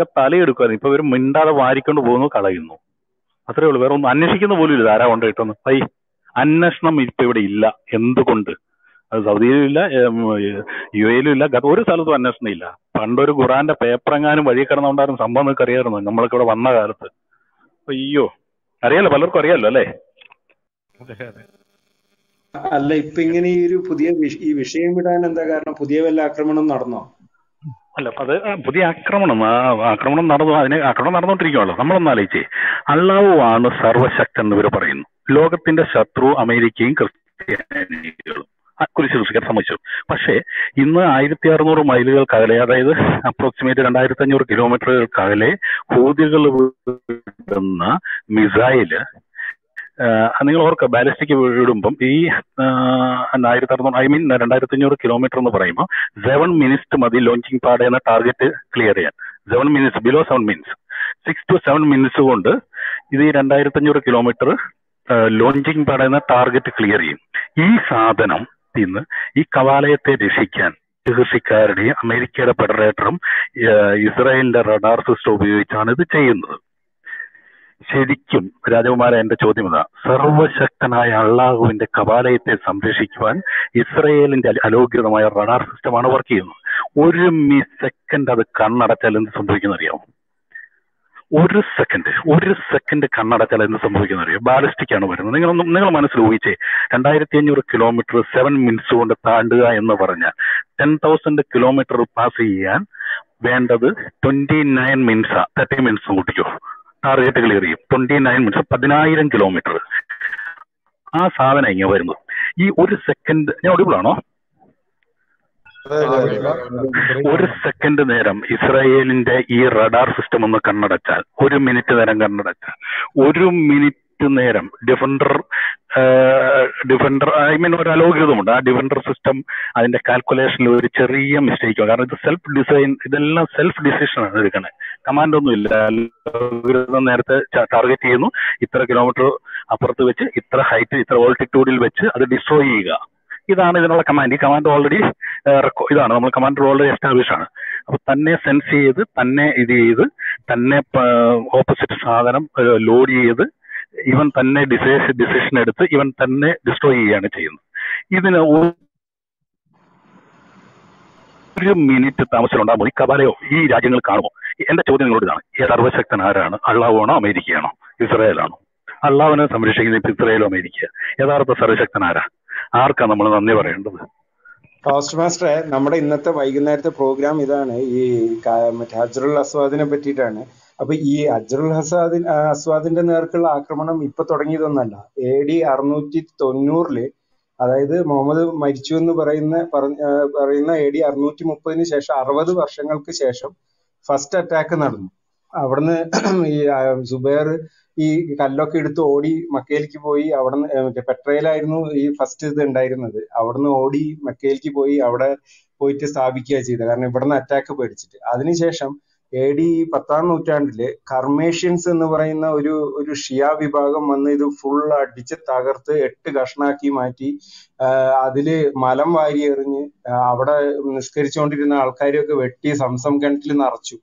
അവരുടെ തലയെടുക്കുക. ഇപ്പൊ ഇവർ മിണ്ടാതെ വാരിക്കൊണ്ട് പോകുന്നു, കളയുന്നു, അത്രേ ഉള്ളൂ. വേറെ ഒന്നും അന്വേഷിക്കുന്ന പോലും ഇല്ല. ആരാ കൊണ്ട് കിട്ടുന്നു? അന്വേഷണം ഇപ്പൊ ഇവിടെ ഇല്ല. എന്തുകൊണ്ട്? അത് സൗദിയിലും ഇല്ല, യു എയിലും ഇല്ല, ഒരു സ്ഥലത്തും അന്വേഷണം ഇല്ല. പണ്ടൊരു ഖുറാന്റെ പേപ്പറെങ്ങാനും വഴി കിടന്നുകൊണ്ടായിരുന്നു സംഭവം. നിങ്ങൾക്ക് അറിയാമായിരുന്നു നമ്മളൊക്കെ ഇവിടെ വന്ന കാലത്ത്? അയ്യോ, അറിയാലോ, പലർക്കും അറിയാലോ അല്ലേ? അല്ല, ഇപ്പൊ ഇങ്ങനെ ഈ ഒരു പുതിയ ഈ വിഷയം വിടാൻ എന്താ കാരണം? പുതിയ വല്ല ആക്രമണം നടന്നോ? അല്ല, അത് പുതിയ ആക്രമണം നടന്നു. അതിന് ആക്രമണം നടന്നുകൊണ്ടിരിക്കുകയാണല്ലോ. നമ്മളൊന്ന് ആലോചിച്ചേ, അള്ളാഹു ആണ് സർവശക്തൻ എന്ന് ഇവർ പറയുന്നു. ലോകത്തിന്റെ ശത്രു അമേരിക്കയും ക്രിസ്ത്യാനികളും കുരിശ് സൃഷ്ടിക്കാൻ ശ്രമിച്ചു. പക്ഷേ ഇന്ന് 1600 മൈലുകൾക്കകലെ, അതായത് അപ്രോക്സിമേറ്റ് 2500 കിലോമീറ്ററുകൾക്കകലെ ഹൂതികൾ വിടുന്ന മിസൈല്, നിങ്ങൾ ഓർക്ക് ബാലിസ്റ്റിക് വിടുമ്പം ഈ 2500 കിലോമീറ്റർ എന്ന് പറയുമ്പോൾ 7 minutes മതി ലോഞ്ചിങ് പാഡ് എന്ന ടാർഗറ്റ് ക്ലിയർ ചെയ്യാൻ. 7 minutes, below 7 minutes, 6 to 7 minutes കൊണ്ട് ഇത് ഈ 2500 കിലോമീറ്റർ ലോഞ്ചിങ് പാഡ് എന്ന ടാർഗറ്റ് ക്ലിയർ ചെയ്യും. ഈ സാധനം ഇന്ന് ഈ കവാലയത്തെ രക്ഷിക്കാൻ കൃഷിക്കാരുടെയും അമേരിക്കയുടെ ഫെഡറേറ്ററും ഇസ്രായേലിന്റെ റഡാർ സിസ്റ്റം ഉപയോഗിച്ചാണ് ഇത് ചെയ്യുന്നത്. ശരിക്കും രാജകുമാര, എന്റെ ചോദ്യം ഇതാ, സർവശക്തനായ അള്ളാഹുവിന്റെ കവാലയത്തെ സംരക്ഷിക്കുവാൻ ഇസ്രയേലിന്റെ അലോകിതമായ റഡാർ സിസ്റ്റമാണ് വർക്ക് ചെയ്യുന്നത്. 1 സെക്കൻഡ് അത് കണ്ണടച്ചാൽ എന്ത് സംഭവിക്കുന്ന അറിയാമോ? 1 സെക്കൻഡ് കണ്ണടച്ചാൽ എന്ത് സംഭവിക്കുന്ന അറിയാം? ബാലിസ്റ്റിക് ആണ് വരുന്നത്. നിങ്ങൾ മനസ്സിൽ ഊഹിച്ചേ, 2500 കിലോമീറ്റർ 7 minutes കൊണ്ട് താണ്ടുക എന്ന് പറഞ്ഞാൽ 10,000 കിലോമീറ്റർ പാസ് ചെയ്യാൻ വേണ്ടത് 29 minutes, 30 minutes കൂട്ടിക്കോ, ടാർഗറ്റ് ക്ലിയർ ചെയ്യും. 29 minutes, 10,000 കിലോമീറ്റർ ആ സാധനം ഇങ്ങനെ വരുന്നു. ഈ 1 സെക്കൻഡ്, ഞാൻ ഒടുവിലാണോ? 1 സെക്കൻഡ് നേരം ഇസ്രായേലിന്റെ ഈ റഡാർ സിസ്റ്റം ഒന്ന് കണ്ണടച്ചാൽ, 1 minute നേരം കണ്ണടച്ചാൽ, 1 minute നേരം ഡിഫൻഡർ ഒരു അലോകിതമുണ്ട്. ആ ഡിഫൻഡർ സിസ്റ്റം അതിന്റെ കാൽക്കുലേഷനിൽ ഒരു ചെറിയ മിസ്റ്റേക്ക്, കാരണം ഇത് സെൽഫ് ഡിസൈൻ, ഇതെല്ലാം സെൽഫ് ഡിസിഷനാണ് എടുക്കണേ, കമാൻഡ് ഒന്നും ഇല്ല. നേരത്തെ ടാർഗറ്റ് ചെയ്യുന്നു, ഇത്ര കിലോമീറ്റർ അപ്പുറത്ത് വെച്ച്, ഇത്ര ഹൈറ്റ്, ഇത്ര ഓൾട്ടിറ്റ്യൂഡിൽ വെച്ച് അത് ഡിസ്ട്രോയ് ചെയ്യുക. ഇതാണ് ഇതിനുള്ള കമാൻഡ്. ഈ കമാൻഡ് ഓൾറെഡി ഇതാണ്, നമ്മൾ കമാൻഡ് ഓൾറെഡി എസ്റ്റാബ്ലിഷ് ആണ്. അപ്പൊ തന്നെ സെൻസ് ചെയ്ത്, തന്നെ ഇത് ചെയ്ത്, തന്നെ ഓപ്പോസിറ്റ് സാധനം ലോഡ് ചെയ്ത്, ഇവൻ തന്നെ ഡിസിഷൻ എടുത്ത് ഇവൻ തന്നെ ഡിസ്ട്രോയ് ചെയ്യാണ് ചെയ്യുന്നത്. ഇതിന് 1 minute താമസം ഉണ്ടാകുമ്പോൾ ഈ കബാലയോ ഈ രാജ്യങ്ങൾ കാണുമോ? എന്റെ ചോദ്യം നിങ്ങളോട് ഇതാണ്, സർവശക്തൻ ആരാണ്? അള്ളാഹുവാണോ അമേരിക്കയാണോ ഇസ്രായേലാണോ? അള്ളാഹുവിനെ സംരക്ഷിക്കുന്ന ഇസ്രായേലോ അമേരിക്ക? യഥാർത്ഥ സർവശക്തൻ ആരാ? ആർക്കാ നമ്മൾ നന്ദി പറയേണ്ടത്? ഫാസ്റ്റ് മാസ്റ്ററെ, നമ്മുടെ ഇന്നത്തെ വൈകുന്നേരത്തെ പ്രോഗ്രാം ഇതാണ്, ഈ മറ്റേ ഹജ്റുൽ അസ്വാദിനെ പറ്റിയിട്ടാണ്. അപ്പൊ ഈ ഹജ്റുൽ അസ്വാദിന്റെ നേർക്കുള്ള ആക്രമണം ഇപ്പൊ തുടങ്ങിയതൊന്നല്ല. AD 690, അതായത് മുഹമ്മദ് മരിച്ചു എന്ന് പറയുന്ന AD 630 ശേഷം 60 വർഷങ്ങൾക്ക് ശേഷം ഫസ്റ്റ് അറ്റാക്ക് നടന്നു. അവിടുന്ന് ഈ സുബൈർ ഈ കല്ലൊക്കെ എടുത്ത് ഓടി മക്കയിലേക്ക് പോയി. അവിടുന്ന് പെട്രയിലായിരുന്നു ഈ ഫസ്റ്റ് ഇത് ഉണ്ടായിരുന്നത്. അവിടുന്ന് ഓടി മക്കയിലേക്ക് പോയി, അവിടെ പോയിട്ട് സ്ഥാപിക്കുക ചെയ്തത്, കാരണം ഇവിടുന്ന് അറ്റാക്ക് പേടിച്ചിട്ട്. അതിനുശേഷം AD 10-ാം നൂറ്റാണ്ടില് കർമേഷ്യൻസ് എന്ന് പറയുന്ന ഒരു ഷിയ വിഭാഗം വന്ന് ഇത് ഫുൾ അടിച്ച് തകർത്ത് 8 കഷ്ണാക്കി മാറ്റി. അതില് മലം വാരി എറിഞ്ഞ് അവിടെ നിസ്കരിച്ചുകൊണ്ടിരുന്ന ആൾക്കാരെയൊക്കെ വെട്ടി സംസം കിണറ്റിൽ നിറച്ചു.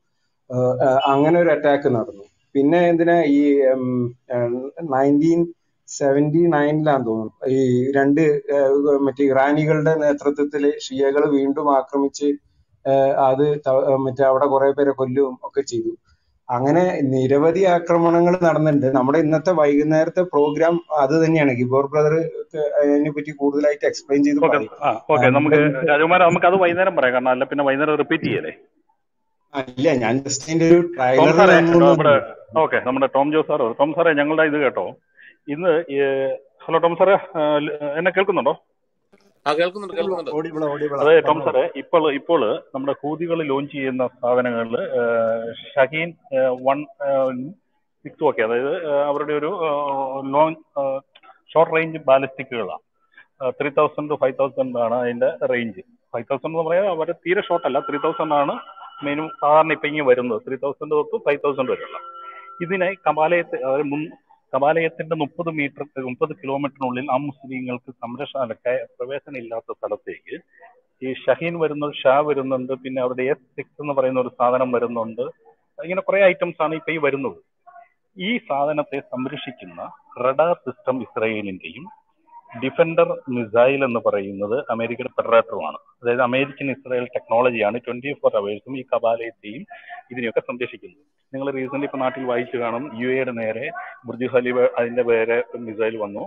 അങ്ങനെ ഒരു അറ്റാക്ക് നടന്നു. പിന്നെ എന്തിനാ ഈ 1979 തോന്നുന്നു, ഈ 2 മറ്റേ ഇറാനികളുടെ നേതൃത്വത്തില് ഷിയകൾ വീണ്ടും ആക്രമിച്ച് അത് മറ്റേ അവിടെ കുറെ പേരെ കൊല്ലും ഒക്കെ ചെയ്തു. അങ്ങനെ നിരവധി ആക്രമണങ്ങൾ നടന്നിട്ടുണ്ട്. നമ്മുടെ ഇന്നത്തെ വൈകുന്നേരത്തെ പ്രോഗ്രാം അത് തന്നെയാണ്. ഗിബോർ ബ്രദർ അതിനെ പറ്റി കൂടുതലായിട്ട് എക്സ്പ്ലെയിൻ ചെയ്തു. നമുക്ക് രാജകുമാര, നമുക്ക് അത് വൈകുന്നേരം പറയാം, കാരണം അല്ല പിന്നെ വൈകുന്നേരം റിപ്പീറ്റ് ചെയ്യല്ലേ? ഇല്ല, ഞാൻ ജസ്റ്റ് അതിന്റെ ഒരു ട്രയലർ. ഓക്കെ, നമ്മുടെ ടോം ജോസ് സാറോ? ടോം സാറേ, ഞങ്ങളുടെ ഇത് കേട്ടോ ഇന്ന്. ഹലോ ടോം സാറേ, എന്നെ കേൾക്കുന്നുണ്ടോ? അതെ ടോം സാറേ, ഇപ്പോൾ നമ്മുടെ ഹൂതികൾ ലോഞ്ച് ചെയ്യുന്ന സാധനങ്ങളിൽ ഷഹീൻ 160, ഓക്കെ, അതായത് അവരുടെ ഒരു ലോഞ്ച് ഷോർട്ട് റേഞ്ച് ബാലിസ്റ്റിക്കുകളാണ്. 3,000 to 5,000 ആണ് അതിന്റെ റേഞ്ച്. 5,000 എന്ന് പറയാൻ അവരെ തീരെ ഷോർട്ടല്ല, 3,000 ആണ് മെയിനും സാധാരണ ഇപ്പം ഇങ്ങനെ വരുന്നത്. 3,000 to 5,000 വരെയുള്ള ഇതിനെ കബാലയത്തെ, അതായത് കബാലയത്തിന്റെ 30 കിലോമീറ്ററിനുള്ളിൽ അമുസ്ലിങ്ങൾക്ക് സംരക്ഷണം പ്രവേശനം ഇല്ലാത്ത സ്ഥലത്തേക്ക് ഈ ഷഹീൻ വരുന്നുണ്ട്, ഷാ വരുന്നുണ്ട്, പിന്നെ അവരുടെ S6 എന്ന് പറയുന്ന ഒരു സാധനം വരുന്നുണ്ട്, കുറേ ഐറ്റംസ് ആണ് ഇപ്പൊ ഈ വരുന്നത്. ഈ സാധനത്തെ സംരക്ഷിക്കുന്ന റഡാർ സിസ്റ്റം ഇസ്രായേലിന്റെയും ഡിഫൻഡർ മിസൈൽ എന്ന് പറയുന്നത് അമേരിക്കയുടെ പെഡറേറ്ററുമാണ്. അതായത് അമേരിക്കൻ ഇസ്രായേൽ ടെക്നോളജിയാണ് 24 അവേഴ്സും ഈ കബാലയത്തെയും ഇതിനെയൊക്കെ സംരക്ഷിക്കുന്നത്. നിങ്ങൾ റീസെന്റ് ഇപ്പൊ നാട്ടിൽ വായിച്ചു കാണും, UAEയുടെ നേരെ ബുർജ് ഖലീഫ അതിന്റെ പേരെ മിസൈൽ വന്നു,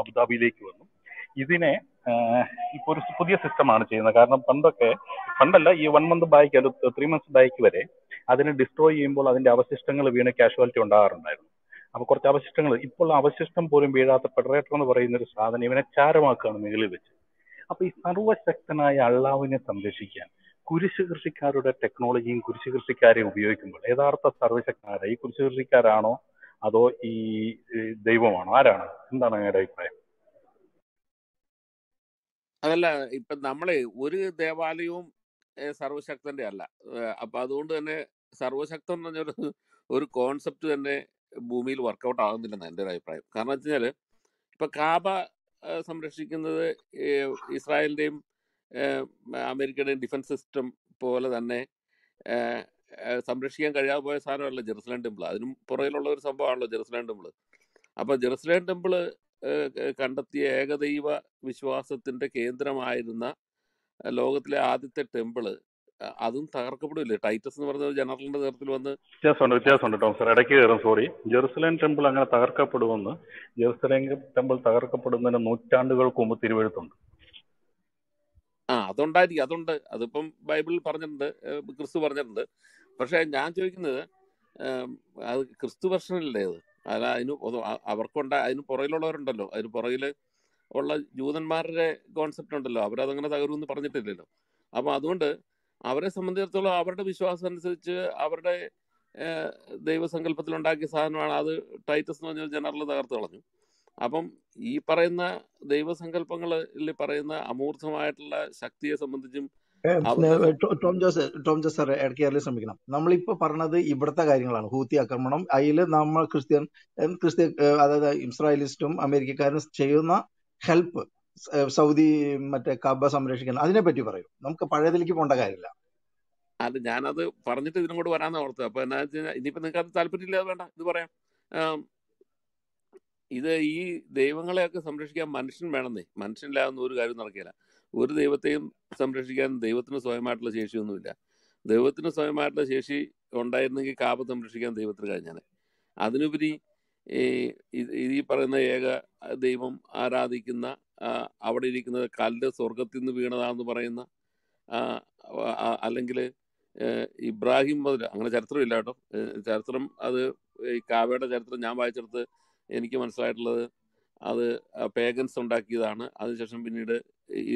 അബുദാബിയിലേക്ക് വന്നു. ഇതിനെ ഇപ്പൊ ഒരു പുതിയ സിസ്റ്റമാണ് ചെയ്യുന്നത്. കാരണം പണ്ടല്ല ഈ 1 മന്ത് ബാക്ക് അത് 3 മന്ത്സ് ബാക്ക് വരെ അതിനെ ഡിസ്ട്രോയ് ചെയ്യുമ്പോൾ അതിന്റെ അവശിഷ്ടങ്ങൾ വീണ് കാഷ്വാലിറ്റി ഉണ്ടാകാറുണ്ടായിരുന്നു. അപ്പൊ കുറച്ച് അവശിഷ്ടങ്ങൾ, ഇപ്പോൾ അവശിഷ്ടം പോലും വീഴാത്ത പെഡറേറ്റർ എന്ന് പറയുന്ന ഒരു സാധനം ഇവനെ ചാരമാക്കുകയാണ് മുകളിൽ വെച്ച്. അപ്പൊ ഈ സർവശക്തനായ അള്ളാഹുവിനെ സംരക്ഷിക്കാൻ കുരിശ് കൃഷിക്കാരുടെ ടെക്നോളജിയും കുരിശ് കൃഷിക്കാരെ ഉപയോഗിക്കുമ്പോൾ യഥാർത്ഥ സർവശക്തനായ ഈ കുരിശ് കൃഷിക്കാരാണോ അതോ ഈ ദൈവമാണോ? ആരാണ്? എന്താണ് അങ്ങയുടെ അഭിപ്രായം? അതല്ല, ഇപ്പൊ നമ്മളെ ഒരു ദേവാലയവും സർവശക്തന്റെ അല്ല. അപ്പൊ അതുകൊണ്ട് തന്നെ സർവശക്തൻ എന്ന് പറഞ്ഞൊരു കോൺസെപ്റ്റ് തന്നെ ഭൂമിയിൽ വർക്കൗട്ട് ആകുന്നില്ലെന്ന് എൻ്റെ ഒരു അഭിപ്രായം. കാരണം വെച്ച് കഴിഞ്ഞാൽ ഇപ്പൊ കാബ സംരക്ഷിക്കുന്നത് ഇസ്രായേലിന്റെയും അമേരിക്കയുടെയും ഡിഫൻസ് സിസ്റ്റം പോലെ തന്നെ സംരക്ഷിക്കാൻ കഴിയാതെ പോയ സാധനമല്ല ജെറുസലേം ടെമ്പിൾ. അതിനും പുറകിലുള്ള ഒരു സംഭവമാണല്ലോ ജെറുസലേം ടെമ്പിൾ. അപ്പൊ ജെറുസലേം ടെമ്പിള് കണ്ടെത്തിയ ഏകദൈവ വിശ്വാസത്തിന്റെ കേന്ദ്രമായിരുന്ന ലോകത്തിലെ ആദ്യത്തെ ടെമ്പിള് അതും തകർക്കപ്പെടില്ലേ? ടൈറ്റസ് എന്ന് പറഞ്ഞ ജനറലിന്റെ നേതൃത്വത്തിൽ വന്ന് വ്യത്യാസമുണ്ട് ടോം സാർ, ഇടയ്ക്ക് കയറും, സോറി. ജെറുസലേം ടെമ്പിൾ അങ്ങനെ തകർക്കപ്പെടുമെന്ന്, ജെറുസലേം ടെമ്പിൾ തകർക്കപ്പെടുന്നതിന് നൂറ്റാണ്ടുകൾക്ക് മുമ്പ് തിരുവെഴുത്തുണ്ട്. ആ, അതുണ്ടായിരിക്കും, അതുണ്ട്, അതിപ്പം ബൈബിളിൽ പറഞ്ഞിട്ടുണ്ട്, ക്രിസ്തു പറഞ്ഞിട്ടുണ്ട്. പക്ഷെ ഞാൻ ചോദിക്കുന്നത് അത് ക്രിസ്തു വെർഷനല്ലേ അത്? അല്ല, അതിന് അവർക്കുണ്ട, അതിന് പുറകിലുള്ളവരുണ്ടല്ലോ, അതിന് പുറകിൽ ഉള്ള ജൂതന്മാരുടെ കോൺസെപ്റ്റ് ഉണ്ടല്ലോ, അവരതങ്ങനെ തകരുമെന്ന് പറഞ്ഞിട്ടില്ലല്ലോ. അപ്പം അതുകൊണ്ട് അവരെ സംബന്ധിച്ചിടത്തോളം അവരുടെ വിശ്വാസം അനുസരിച്ച് അവരുടെ ദൈവസങ്കല്പത്തിലുണ്ടാക്കിയ സാധനമാണ് അത്. ടൈറ്റസ് എന്ന് പറഞ്ഞൊരു ജനറൽ തകർത്ത് കളഞ്ഞു. അപ്പം ഈ പറയുന്ന ദൈവസങ്കല്പങ്ങളിൽ പറയുന്ന അമൂർത്തമായിട്ടുള്ള ശക്തിയെ സംബന്ധിച്ചും ഇടയ്ക്ക് ശ്രമിക്കണം. നമ്മളിപ്പോ പറഞ്ഞത് ഇവിടുത്തെ കാര്യങ്ങളാണ്, ഹൂത്തി ആക്രമണം. അതിൽ നമ്മൾ ക്രിസ്ത്യ അതായത് ഇസ്രായേലിസ്റ്റും അമേരിക്കക്കാരും ചെയ്യുന്ന ഹെൽപ്പ്, സൗദി മറ്റേ കബ സംരക്ഷിക്കണം, അതിനെ പറ്റി പറയൂ. നമുക്ക് പഴയതിലേക്ക് പോകേണ്ട കാര്യമില്ല. അത് ഞാനത് പറഞ്ഞിട്ട് ഇതിനും കൂടെ വരാന്ന് ഓർത്തത്. അപ്പൊ എന്നാ വെച്ച് കഴിഞ്ഞാൽ ഇനിയിപ്പോ നിങ്ങൾക്ക് അത് താല്പര്യമില്ല, വേണ്ട, ഇത് പറയാം. ഇത് ഈ ദൈവങ്ങളെയൊക്കെ സംരക്ഷിക്കാൻ മനുഷ്യൻ വേണമെന്നേ. മനുഷ്യനില്ലാതൊന്നും ഒരു കാര്യം നടക്കില്ല. ഒരു ദൈവത്തെയും സംരക്ഷിക്കാൻ ദൈവത്തിന് സ്വയമായിട്ടുള്ള ശേഷിയൊന്നുമില്ല. ദൈവത്തിന് സ്വയമായിട്ടുള്ള ശേഷി ഉണ്ടായിരുന്നെങ്കിൽ കാബ സംരക്ഷിക്കാൻ ദൈവത്തിന് കഴിഞ്ഞാണ്. അതിനുപരി ഈ പറയുന്ന ഏക ദൈവം ആരാധിക്കുന്ന, അവിടെ ഇരിക്കുന്നത് കല്ല് സ്വർഗത്തിൽ നിന്ന് വീണതാണെന്ന് പറയുന്ന, അല്ലെങ്കിൽ ഇബ്രാഹിം മുതൽ, അങ്ങനെ ചരിത്രമില്ല കേട്ടോ, ചരിത്രം അത് ഈ കാബയുടെ ചരിത്രം ഞാൻ വായിച്ചെടുത്ത് എനിക്ക് മനസ്സിലായിട്ടുള്ളത് അത് പേഗൻസ് ഉണ്ടാക്കിയതാണ്, അതിനുശേഷം പിന്നീട്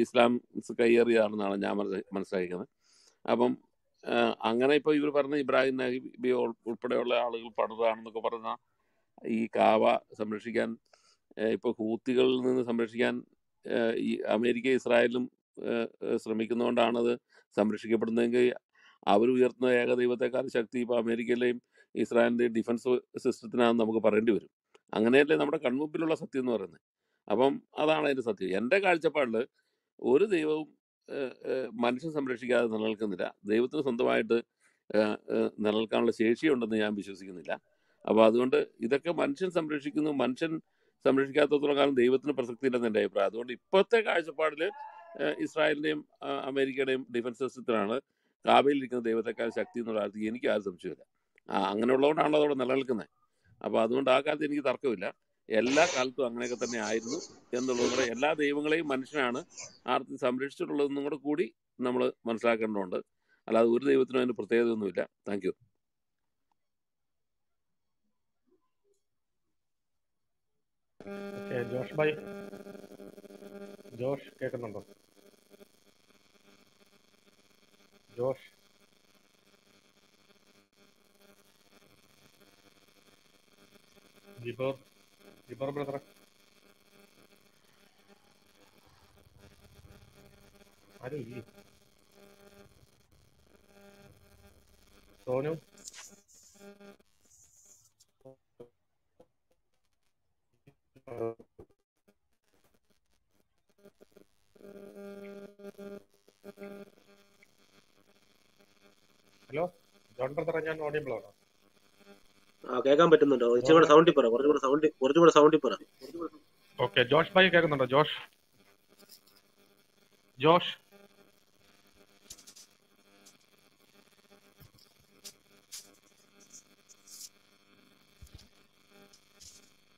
ഇസ്ലാം കയ്യേറിയതാണെന്നാണ് ഞാൻ മനസ്സിലാക്കുന്നത്. അപ്പം അങ്ങനെ ഇപ്പോൾ ഇവർ പറഞ്ഞ ഇബ്രാഹിം നബി ഉൾപ്പെടെയുള്ള ആളുകൾ പടുതാണെന്നൊക്കെ പറഞ്ഞാൽ ഈ കാബ സംരക്ഷിക്കാൻ ഇപ്പോൾ ഹൂത്തികളിൽ നിന്ന് സംരക്ഷിക്കാൻ ഈ അമേരിക്ക ഇസ്രായേലും ശ്രമിക്കുന്നതുകൊണ്ടാണത് സംരക്ഷിക്കപ്പെടുന്നതെങ്കിൽ അവർ ഉയർത്തുന്ന ഏകദൈവത്തെക്കാൾ ശക്തി ഇപ്പോൾ അമേരിക്കയിലെയും ഇസ്രായേലിൻ്റെയും ഡിഫൻസ് സിസ്റ്റത്തിനാണെന്ന് നമുക്ക് പറയേണ്ടി വരും. അങ്ങനെയല്ലേ നമ്മുടെ കൺമുമ്പിലുള്ള സത്യം എന്ന് പറയുന്നത്? അപ്പം അതാണ് അതിൻ്റെ സത്യം. എൻ്റെ കാഴ്ചപ്പാടിൽ ഒരു ദൈവവും മനുഷ്യൻ സംരക്ഷിക്കാതെ നിലനിൽക്കുന്നില്ല. ദൈവത്തിന് സ്വന്തമായിട്ട് നിലനിൽക്കാനുള്ള ശേഷിയുണ്ടെന്ന് ഞാൻ വിശ്വസിക്കുന്നില്ല. അപ്പോൾ അതുകൊണ്ട് ഇതൊക്കെ മനുഷ്യൻ സംരക്ഷിക്കുന്നു, മനുഷ്യൻ സംരക്ഷിക്കാത്തത്തോളം കാലം ദൈവത്തിന് പ്രസക്തി ഇല്ലെന്ന് എൻ്റെ അഭിപ്രായം. അതുകൊണ്ട് ഇപ്പോഴത്തെ കാഴ്ചപ്പാടിൽ ഇസ്രായേലിൻ്റെയും അമേരിക്കയുടെയും ഡിഫൻസ് സിസ്റ്റത്തിനാണ് കാബയിലിരിക്കുന്ന ദൈവത്തെക്കാൾ ശക്തി എന്നുള്ള കാര്യത്തിൽ എനിക്ക് ആരും സംശയമില്ല. അങ്ങനെയുള്ളതുകൊണ്ടാണല്ലോ അതവിടെ നിലനിൽക്കുന്നത്. അപ്പോൾ അതുകൊണ്ട് ആ കാലത്ത് എനിക്ക് തർക്കമില്ല. എല്ലാ കാലത്തും അങ്ങനെയൊക്കെ തന്നെ ആയിരുന്നു എന്നുള്ളതും കൂടെ, എല്ലാ ദൈവങ്ങളെയും മനുഷ്യനാണ് ആർക്കും സംരക്ഷിച്ചിട്ടുള്ളതെന്നും കൂടെ കൂടി നമ്മൾ മനസ്സിലാക്കേണ്ടതുണ്ട്. അല്ലാതെ ഒരു ദൈവത്തിനും അതിന് പ്രത്യേകത ഒന്നുമില്ല. Thank you. Josh bye, Josh കേൾക്കുന്നുണ്ടോ? ജോഷ് ജിബോർ, ജിബോർ ബ്രദർ ആരും ഇല്ലേ? Sonu hello, John Josh.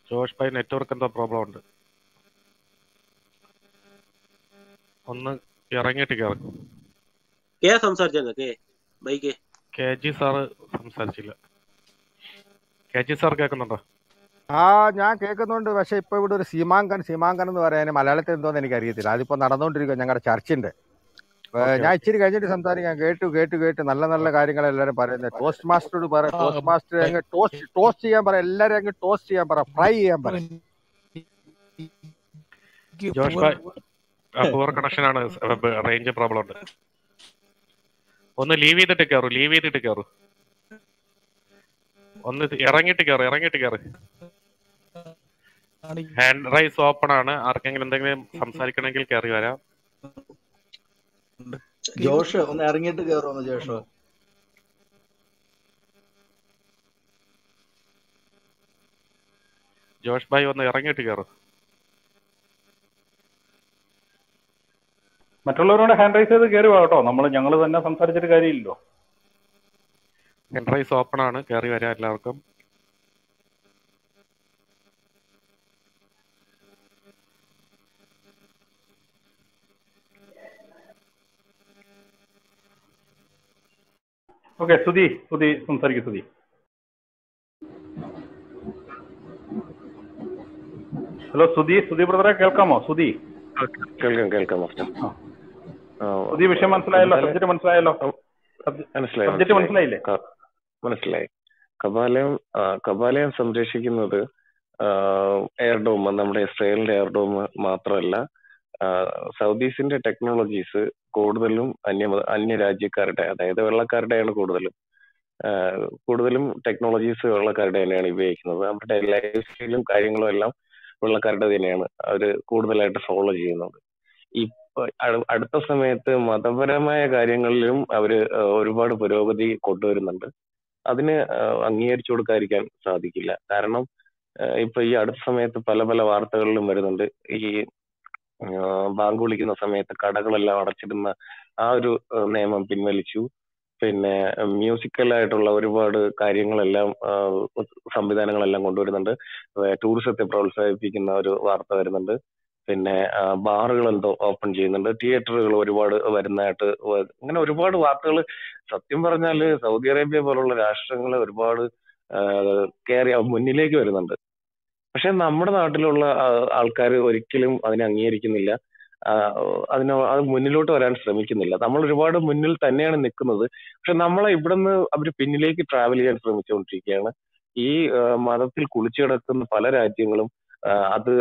Josh by network and the problem. On the Yarangatic. Yes, I'm Sergeant. Okay, by Kages are some Sergila. Kages are Gakananda. Ah, Yank Econon, the shape of the Simangan, or any Malatan, don't any carry it. I depend on the younger church in there. I cheer again something and get to and another carrying a letter by the toastmaster to bar a toastmaster and a toasty amber, a letter and a toasty amber, a fry amber. Josh, a poor connection and a range of problem. On the levy the ticker, levy the ticker. On the Yarangatic. Hand rise open on Arkangan, some psychological carrier. Josh on the Arangatic on the Joshua. Josh by on the Arangatic. Matulor hand raise the carrier out on the younger than some surgery carrier. Hand raise open on a carrier at Larkum. Okay, Sudhi, Sunsargi Sudhi. Hello, Sudhi brother, welcome. Sudhi. Welcome. Sudhi, Vishya Manslaayala, Subject Manslaayala. Subject Manslaayala. Manslaay. Kabbalayam Samreshikkunnathu air dome, nammude Israelinte air dome mathralla. Saudis in the technologies, Kodalum, Anya Raji Karda, the Vella Karda and Kodalum. Kodalum technologies, Vella Karda and anyway. I'm telling Karing Lola, Vella Karda the name, Kodal astrology. If Adpasamate, Mataparama, Karingalum, our reward for over the Kodur number. Adina, a near Chodkarikan, Sadikila. Karanam, if Adpasamate, Palabala, Arthur, he Bangulik in the Samet, Katakala, Archidna, Aru name and Pinvelichu, Pin musical at Lavard, carrying Lalam, Sambidan Lalangundur, where tours at the Prolsa Pikin or Vartha, Pin Bargal and the Open Jane, and the theatre reward Varinat, reward Vartal, Satimbarnal, Saudi Arabia, Ashtangal, reward carry of Munilego. നമ്മുടെ നാട്ടിലുള്ള ആൾക്കാർ ഒരിക്കലും അതിനെ അംഗീകരിക്കുന്നില്ല അതിനെ മുന്നിലോട്ട് വരാൻ ശ്രമിക്കുന്നില്ല നമ്മൾ ഒരുപാട് മുന്നിൽ തന്നെയാണ് നിൽക്കുന്നത് പക്ഷെ നമ്മൾ ഇവിടന്ന് അവർ പിന്നിലേക്ക് ട്രാവൽ ചെയ്യാൻ ശ്രമിച്ചുകൊണ്ടിരിക്കുകയാണ് ഈ മതത്തിൽ കുളിച്ചു കിടക്കുന്ന പല രാജ്യങ്ങളും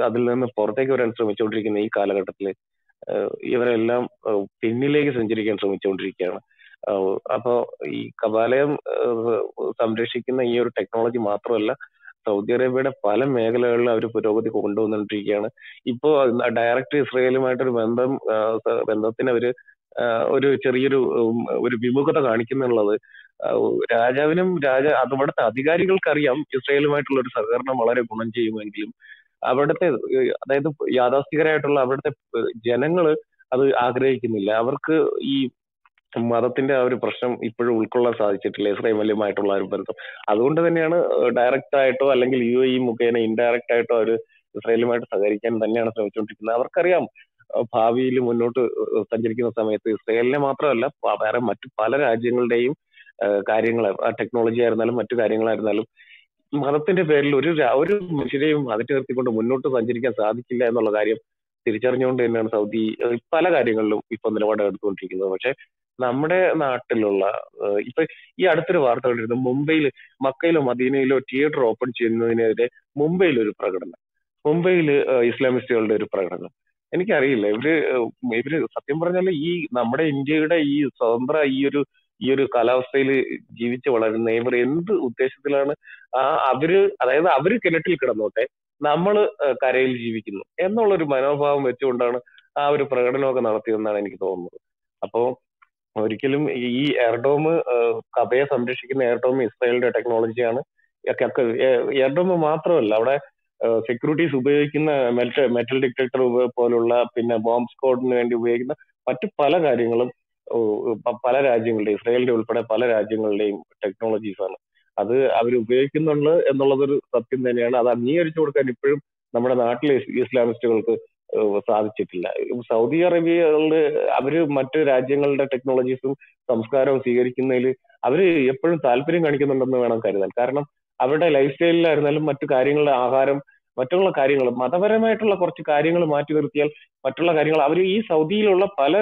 അതിൽ നിന്ന് പുറത്തേക്ക് വരാൻ ശ്രമിച്ചുകൊണ്ടിരിക്കുന്ന ഈ കാലഘട്ടത്തിൽ ഇവരെല്ലാം പിന്നിലേക്ക് സഞ്ചരിക്കാൻ ശ്രമിച്ചുകൊണ്ടിരിക്കുകയാണ് അപ്പോൾ ഈ കബാലയം സംരക്ഷിക്കുന്ന ഈ ഒരു ടെക്നോളജി മാത്രമല്ല Saudi Arabia, Palam, Megala, Purogati Kondo, and Triana. Ipo, a direct Israeli matter when them when nothing ever would be booked the Ganikin and Lava Rajavinum, Raja Adamata, the Garigal Kariam, Israeli matter, Sagarna, Malay Punanji, and Glim. Abata Yada cigarette, Labata Janangal, other Agre in the Lavark, E. മതത്തിന്റെ ആ ഒരു പ്രശ്നം ഇപ്പോഴും ഉൾക്കൊള്ളാൻ സാധിച്ചിട്ടില്ല ഇസ്രായേലുമായിട്ടുള്ള ഒരു ബന്ധം അതുകൊണ്ട് തന്നെയാണ് ഡയറക്റ്റ് ആയിട്ടോ അല്ലെങ്കിൽ യുഎഇ മുഖേന ഇൻഡയറക്റ്റ് ആയിട്ടോ അവർ ഇസ്രായേലുമായിട്ട് സഹകരിക്കാൻ തന്നെയാണ് ശ്രമിച്ചുകൊണ്ടിരിക്കുന്നത് അവർക്കറിയാം ഭാവിയിൽ മുന്നോട്ട് സഞ്ചരിക്കുന്ന സമയത്ത് ഇസ്രായേലിനെ മാത്രമല്ല വേറെ മറ്റു പല രാജ്യങ്ങളുടെയും കാര്യങ്ങൾ ടെക്നോളജി ആയിരുന്നാലും മറ്റു കാര്യങ്ങളായിരുന്നാലും മതത്തിന്റെ പേരിൽ ഒരു മനുഷ്യരെയും അതിനെ നിർത്തിക്കൊണ്ട് മുന്നോട്ട് സഞ്ചരിക്കാൻ സാധിക്കില്ല എന്നുള്ള കാര്യം തിരിച്ചറിഞ്ഞുകൊണ്ട് തന്നെയാണ് സൗദി പല കാര്യങ്ങളിലും ഇപ്പൊ നിലപാട് എടുത്തുകൊണ്ടിരിക്കുന്നത് പക്ഷേ നമ്മുടെ നാട്ടിലുള്ള ഇപ്പൊ ഈ അടുത്തൊരു വാർത്ത കണ്ടിരുന്നു മുംബൈയിൽ മക്കയിലോ മദീനയിലോ തിയേറ്റർ ഓപ്പൺ ചെയ്യുന്നതിനെതിരെ മുംബൈയിലൊരു പ്രകടനം മുംബൈയിൽ ഇസ്ലാമിസ്റ്റുകളുടെ ഒരു പ്രകടനം എനിക്കറിയില്ല ഇവര് സത്യം പറഞ്ഞാൽ ഈ നമ്മുടെ ഇന്ത്യയുടെ ഈ സ്വതന്ത്ര ഈ ഒരു കാലാവസ്ഥയിൽ ജീവിച്ച് വളരുന്ന ഇവർ എന്ത് ഉദ്ദേശത്തിലാണ് അവര് കിണറ്റിൽ കിടന്നോട്ടെ നമ്മള് കരയിൽ ജീവിക്കുന്നു എന്നുള്ളൊരു മനോഭാവം വെച്ചുകൊണ്ടാണ് ആ ഒരു പ്രകടനമൊക്കെ നടത്തിയതെന്നാണ് എനിക്ക് തോന്നുന്നത് അപ്പോ ഒരിക്കലും ഈ എയർഡോം കബയെ സംരക്ഷിക്കുന്ന എയർഡോം ഇസ്രായേലിന്റെ ടെക്നോളജിയാണ്. എയർഡോം മാത്രമല്ല, അവിടെ സെക്യൂരിറ്റീസ് ഉപയോഗിക്കുന്ന മെറ്റൽ ഡിറ്റക്ടർ പോലുള്ള പിന്നെ ബോംബ് സ്ക്വാഡിന് വേണ്ടി ഉപയോഗിക്കുന്ന മറ്റു പല കാര്യങ്ങളും പല രാജ്യങ്ങളുടെയും ഇസ്രായേലിന്റെ ഉൾപ്പെടെ പല രാജ്യങ്ങളുടെയും ടെക്നോളജീസ് ആണ്. അത് അവർ ഉപയോഗിക്കുന്നുണ്ട് എന്നുള്ളതൊരു സത്യം തന്നെയാണ്. അത് അംഗീകരിച്ചു കൊടുക്കാൻ ഇപ്പോഴും നമ്മുടെ നാട്ടിലെ ഇസ്ലാമിസ്റ്റുകൾക്ക് സാധിച്ചിട്ടില്ല. സൗദി അറേബ്യകളില് അവര് മറ്റു രാജ്യങ്ങളുടെ ടെക്നോളജീസും സംസ്കാരവും സ്വീകരിക്കുന്നതിൽ അവര് എപ്പോഴും താല്പര്യം കാണിക്കുന്നുണ്ടെന്ന് വേണം കരുതാൻ. കാരണം അവരുടെ ലൈഫ് സ്റ്റൈലിലായിരുന്നാലും മറ്റു കാര്യങ്ങളുടെ ആഹാരം മറ്റുള്ള കാര്യങ്ങൾ മതപരമായിട്ടുള്ള കുറച്ച് കാര്യങ്ങൾ മാറ്റി നിർത്തിയാൽ മറ്റുള്ള കാര്യങ്ങൾ അവർ ഈ സൗദിയിലുള്ള പല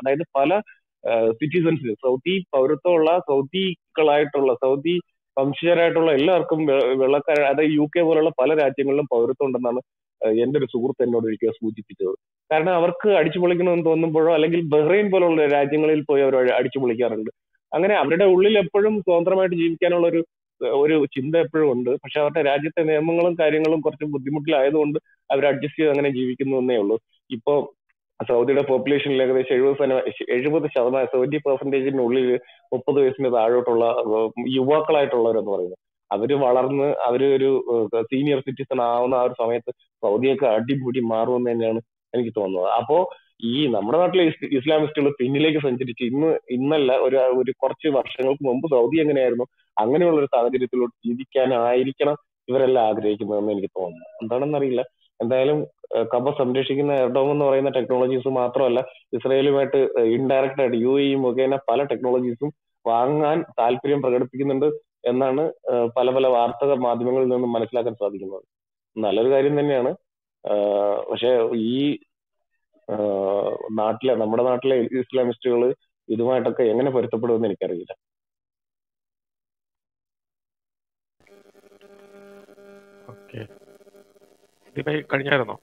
അതായത് പല സിറ്റിസൺസിന് സൗദി പൗരത്വമുള്ള സൗദികളായിട്ടുള്ള സൗദി വംശജരായിട്ടുള്ള എല്ലാവർക്കും വെള്ളക്കാർ അതായത് UK പോലുള്ള പല രാജ്യങ്ങളിലും പൗരത്വം ഉണ്ടെന്നാണ് എന്റെ ഒരു സുഹൃത്ത് എന്നോട് ഒരിക്കൽ സൂചിപ്പിച്ചത്. കാരണം അവർക്ക് അടിച്ചു പൊളിക്കണമെന്ന് തോന്നുമ്പോഴോ അല്ലെങ്കിൽ ബഹ്റൈൻ പോലുള്ള രാജ്യങ്ങളിൽ പോയി അവർ അടിച്ചു പൊളിക്കാറുണ്ട്. അങ്ങനെ അവരുടെ ഉള്ളിൽ എപ്പോഴും സ്വതന്ത്രമായിട്ട് ജീവിക്കാനുള്ള ഒരു ചിന്ത എപ്പോഴും ഉണ്ട്. പക്ഷെ അവരുടെ രാജ്യത്തെ നിയമങ്ങളും കാര്യങ്ങളും കുറച്ച് ബുദ്ധിമുട്ടിലായതുകൊണ്ട് അവർ അഡ്ജസ്റ്റ് ചെയ്ത് അങ്ങനെ ജീവിക്കുന്നു എന്നേ ഉള്ളൂ. ഇപ്പോ സൗദിയുടെ പോപ്പുലേഷനിൽ ഏകദേശം 70% 70%-നുള്ളിൽ 30 വയസ്സിന് താഴോട്ടുള്ള യുവാക്കളായിട്ടുള്ളവരെന്ന് പറയുന്നത് അവര് വളർന്ന് അവര് ഒരു സീനിയർ സിറ്റിസൺ ആവുന്ന ആ ഒരു സമയത്ത് സൗദിയൊക്കെ അടിപൊളി മാറുമെന്ന് തന്നെയാണ് എനിക്ക് തോന്നുന്നത്. അപ്പോ ഈ നമ്മുടെ നാട്ടിലെ ഇസ്ലാമിസ്റ്റുകൾ പിന്നിലേക്ക് സഞ്ചരിച്ച് ഇന്നല്ല ഒരു കുറച്ച് വർഷങ്ങൾക്ക് മുമ്പ് സൗദി എങ്ങനെയായിരുന്നു അങ്ങനെയുള്ള ഒരു സാഹചര്യത്തിലോട്ട് ജീവിക്കാനായിരിക്കണം ഇവരെല്ലാം ആഗ്രഹിക്കുന്നതെന്ന് എനിക്ക് തോന്നുന്നു. എന്താണെന്നറിയില്ല. എന്തായാലും കബ സംരക്ഷിക്കുന്ന എയർഡോം എന്ന് പറയുന്ന ടെക്നോളജീസ് മാത്രമല്ല, ഇസ്രായേലുമായിട്ട് ഇൻഡയറക്റ്റ് ആയിട്ട് UAE മുഖേന പല ടെക്നോളജീസും വാങ്ങാൻ താല്പര്യം പ്രകടിപ്പിക്കുന്നുണ്ട് എന്നാണ് പല പല വാർത്താ മാധ്യമങ്ങളിൽ നിന്നും മനസ്സിലാക്കാൻ സാധിക്കുന്നത്. നല്ലൊരു കാര്യം തന്നെയാണ്. പക്ഷെ ഈ നമ്മുടെ നാട്ടിലെ ഇസ്ലാമിസ്റ്റുകൾ ഇതുമായിട്ടൊക്കെ എങ്ങനെ പൊരുത്തപ്പെടുമെന്ന് എനിക്കറിയില്ല. കഴിഞ്ഞായിരുന്നോ?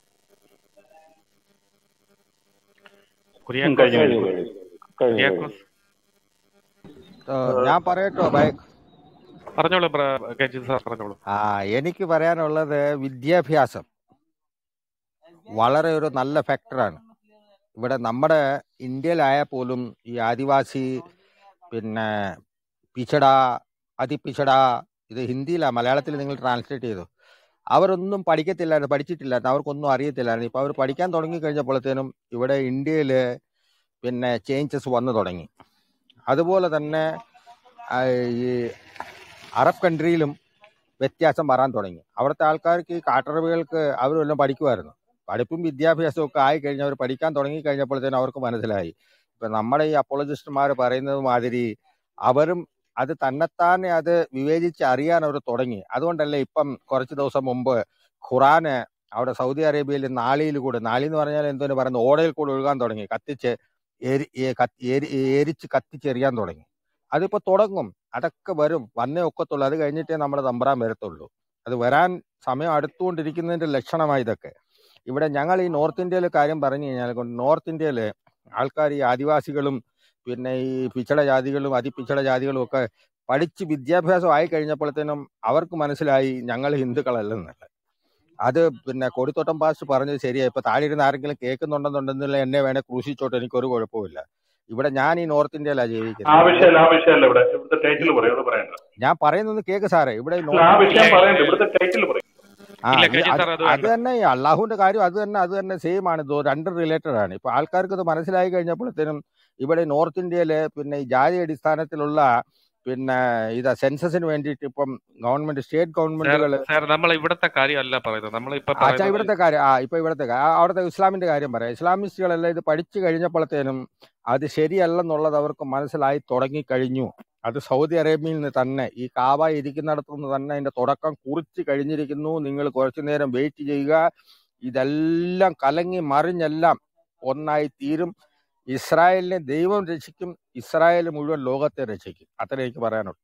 ഞാൻ പറയട്ടോ, പറഞ്ഞോളൂ. എനിക്ക് പറയാനുള്ളത് വിദ്യാഭ്യാസം വളരെ ഒരു നല്ല ഫാക്ടറാണ്. ഇവിടെ നമ്മുടെ ഇന്ത്യയിലായാൽ പോലും ഈ ആദിവാസി പിന്നെ പിച്ചട അതിപ്പിച്ചട ഇത് ഹിന്ദിയിലാണ്, മലയാളത്തിൽ നിങ്ങൾ ട്രാൻസ്ലേറ്റ് ചെയ്തു. അവരൊന്നും പഠിക്കത്തില്ലായിരുന്നു, പഠിച്ചിട്ടില്ലായിരുന്നു, അവർക്കൊന്നും അറിയത്തില്ലായിരുന്നു. ഇപ്പോൾ അവർ പഠിക്കാൻ തുടങ്ങിക്കഴിഞ്ഞപ്പോഴത്തേനും ഇവിടെ ഇന്ത്യയിൽ പിന്നെ ചേഞ്ചസ് വന്നു തുടങ്ങി. അതുപോലെ തന്നെ ഈ അറബ് കൺട്രിയിലും വ്യത്യാസം വരാൻ തുടങ്ങി. അവിടുത്തെ ആൾക്കാർക്ക് ഈ കാട്ടറബികൾക്ക് അവരെല്ലാം പഠിക്കുമായിരുന്നു. പഠിപ്പും വിദ്യാഭ്യാസവും ഒക്കെ ആയിക്കഴിഞ്ഞ് അവർ പഠിക്കാൻ തുടങ്ങിക്കഴിഞ്ഞപ്പോഴത്തേനും അവർക്ക് മനസ്സിലായി. ഇപ്പം നമ്മുടെ ഈ അപ്പോളജിസ്റ്റന്മാർ പറയുന്നത് മാതിരി അവരും അത് തന്നെത്താനെ അത് വിവേചിച്ച് അറിയാൻ അവർ തുടങ്ങി. അതുകൊണ്ടല്ലേ ഇപ്പം കുറച്ച് ദിവസം മുമ്പ് ഖുറാന് അവിടെ സൗദി അറേബ്യയിൽ നാളിയിൽ കൂടെ, നാളി എന്ന് പറഞ്ഞാൽ എന്തോന്ന് പറയുന്നത്, ഓടയിൽ കൂടെ ഒഴുകാൻ തുടങ്ങി, എരിച്ച് കത്തിച്ചെറിയാൻ തുടങ്ങി. അതിപ്പോൾ തുടങ്ങും, അതൊക്കെ വരും, വന്നേ ഒക്കത്തുള്ളൂ. അത് കഴിഞ്ഞിട്ടേ നമ്മുടെ തമ്പറാൻ വരത്തുള്ളൂ. അത് വരാൻ സമയം അടുത്തുകൊണ്ടിരിക്കുന്നതിൻ്റെ ലക്ഷണമായി ഇതൊക്കെ. ഇവിടെ ഞങ്ങൾ ഈ നോർത്ത് ഇന്ത്യയിലെ കാര്യം പറഞ്ഞു കഴിഞ്ഞാൽ നോർത്ത് ഇന്ത്യയിൽ ആൾക്കാർ ഈ ആദിവാസികളും പിന്നെ ഈ പിച്ചട ജാതികളും അതിപ്പിച്ചട ജാതികളും ഒക്കെ പഠിച്ച് വിദ്യാഭ്യാസം ആയി കഴിഞ്ഞപ്പോഴത്തേനും അവർക്ക് മനസ്സിലായി ഞങ്ങൾ ഹിന്ദുക്കളല്ലെന്നല്ല. അത് പിന്നെ കൊടിത്തോട്ടം പാസ്റ്റ് പറഞ്ഞത് ശരിയായി. ഇപ്പോൾ താഴെ ഇരുന്ന് ആരെങ്കിലും കേൾക്കുന്നുണ്ടെന്നുണ്ടെന്നുള്ള എന്നെ വേണേ ക്രൂശിച്ചോട്ടെ, എനിക്കൊരു കുഴപ്പമില്ല. ഇവിടെ ഞാൻ ഈ നോർത്ത് ഇന്ത്യയിലാണ് ജീവിക്കുന്നത്. ഞാൻ പറയുന്നത് കേക്ക് സാറേ, ഇവിടെ അത് തന്നെ അള്ളാഹുവിന്റെ കാര്യം അത് തന്നെ സെയിം ആണ്. രണ്ടും റിലേറ്റഡ് ആണ്. ഇപ്പൊ ആൾക്കാർക്ക് ഇത് മനസ്സിലായി കഴിഞ്ഞപ്പോഴത്തേനും ഇവിടെ നോർത്ത് ഇന്ത്യയില് പിന്നെ ഈ ജാതി അടിസ്ഥാനത്തിലുള്ള പിന്നെ ഇതാ സെൻസസിന് വേണ്ടിയിട്ട് ഇപ്പം ഗവൺമെന്റ് സ്റ്റേറ്റ് ഗവൺമെന്റുകൾ ഇവിടുത്തെ കാര്യമല്ല പറയുന്നത്, ഇവിടുത്തെ കാര്യം അവിടുത്തെ ഇസ്ലാമിന്റെ കാര്യം പറയാം. ഇസ്ലാമിസ്റ്റുകളെല്ലാം ഇത് പഠിച്ചു കഴിഞ്ഞപ്പോഴത്തേനും അത് ശരിയല്ലെന്നുള്ളത് അവർക്ക് മനസ്സിലായി തുടങ്ങിക്കഴിഞ്ഞു. അത് സൗദി അറേബ്യയിൽ നിന്ന് തന്നെ ഈ കാബ ഇരിക്കുന്നിടത്തുനിന്ന് തന്നെ അതിൻ്റെ തുടക്കം കുറിച്ച് കഴിഞ്ഞിരിക്കുന്നു. നിങ്ങൾ കുറച്ചു നേരം വെയിറ്റ് ചെയ്യുക, ഇതെല്ലാം കലങ്ങി മറിഞ്ഞെല്ലാം ഒന്നായി തീരും. ഇസ്രായേലിനെ ദൈവം രക്ഷിക്കും, ഇസ്രായേൽ മുഴുവൻ ലോകത്തെ രക്ഷിക്കും. അത്ര എനിക്ക് പറയാനുള്ളൂ.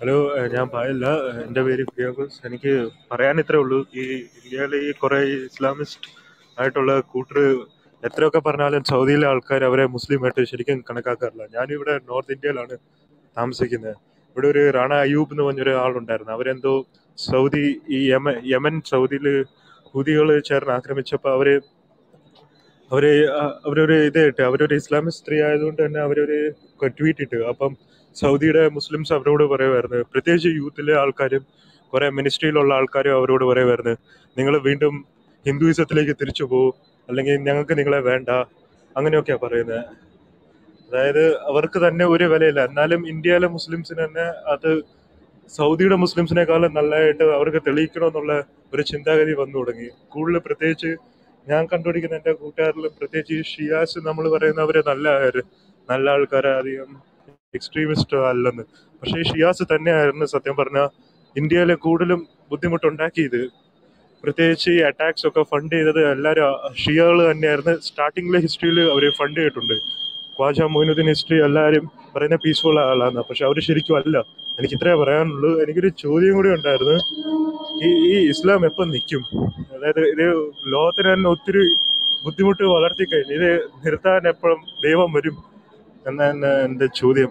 ഹലോ, ഞാൻ പായല്ല, എൻ്റെ പേര് കുര്യാക്കോസ്. എനിക്ക് പറയാൻ ഇത്രേ ഉള്ളൂ. ഈ ഇന്ത്യയിലെ ഈ കുറെ ഇസ്ലാമിസ്റ്റ് ആയിട്ടുള്ള കൂട്ടർ എത്രയൊക്കെ പറഞ്ഞാലും സൗദിയിലെ ആൾക്കാർ അവരെ മുസ്ലിമായിട്ട് ശരിക്കും കണക്കാക്കാറില്ല. ഞാനിവിടെ നോർത്ത് ഇന്ത്യയിലാണ് താമസിക്കുന്നത്. ഇവിടെ ഒരു റാണ അയ്യൂബ് എന്ന് പറഞ്ഞൊരു ആളുണ്ടായിരുന്നു. അവരെന്തോ സൗദി ഈ യമൻ സൗദിയിൽ ഹൂതികൾ ചേർന്ന് ആക്രമിച്ചപ്പോൾ അവർ Islamist tweeted Saudi Muslims abroad wherever Pradesh youth Alkarim, Korea Ministry or Alkari abroad wherever Ningle Windom, Hinduism, Tirichubo, Alangan Nangla Vanda, Anganoka Parana. Rather, Avarka never Valela, Nalam India Muslims in an other Saudi Muslims in a Kala Nala, Avarka Telikron, Richindagari Vandodani, Kula Pradesh, Yankandodik and Kutar, Pradesh, Shias, Namularena, Nalal Karadium. Extremist allan. But Shias Tanya Satyaparna, India le Kudalum Buddhimutundaki the Pratechi attacks of a funday that Shia and Erna starting the history of a funday today. Kwaja Munudin history alarim, Parana peaceful alana, Pashauri Shiriku Allah, and Kitra Varan, and he Chodi and Darna Islam upon Nikim. Lother and Utri Buddhimutu Alartika, Nirta Nepam, Deva Murim. And then the Chodim.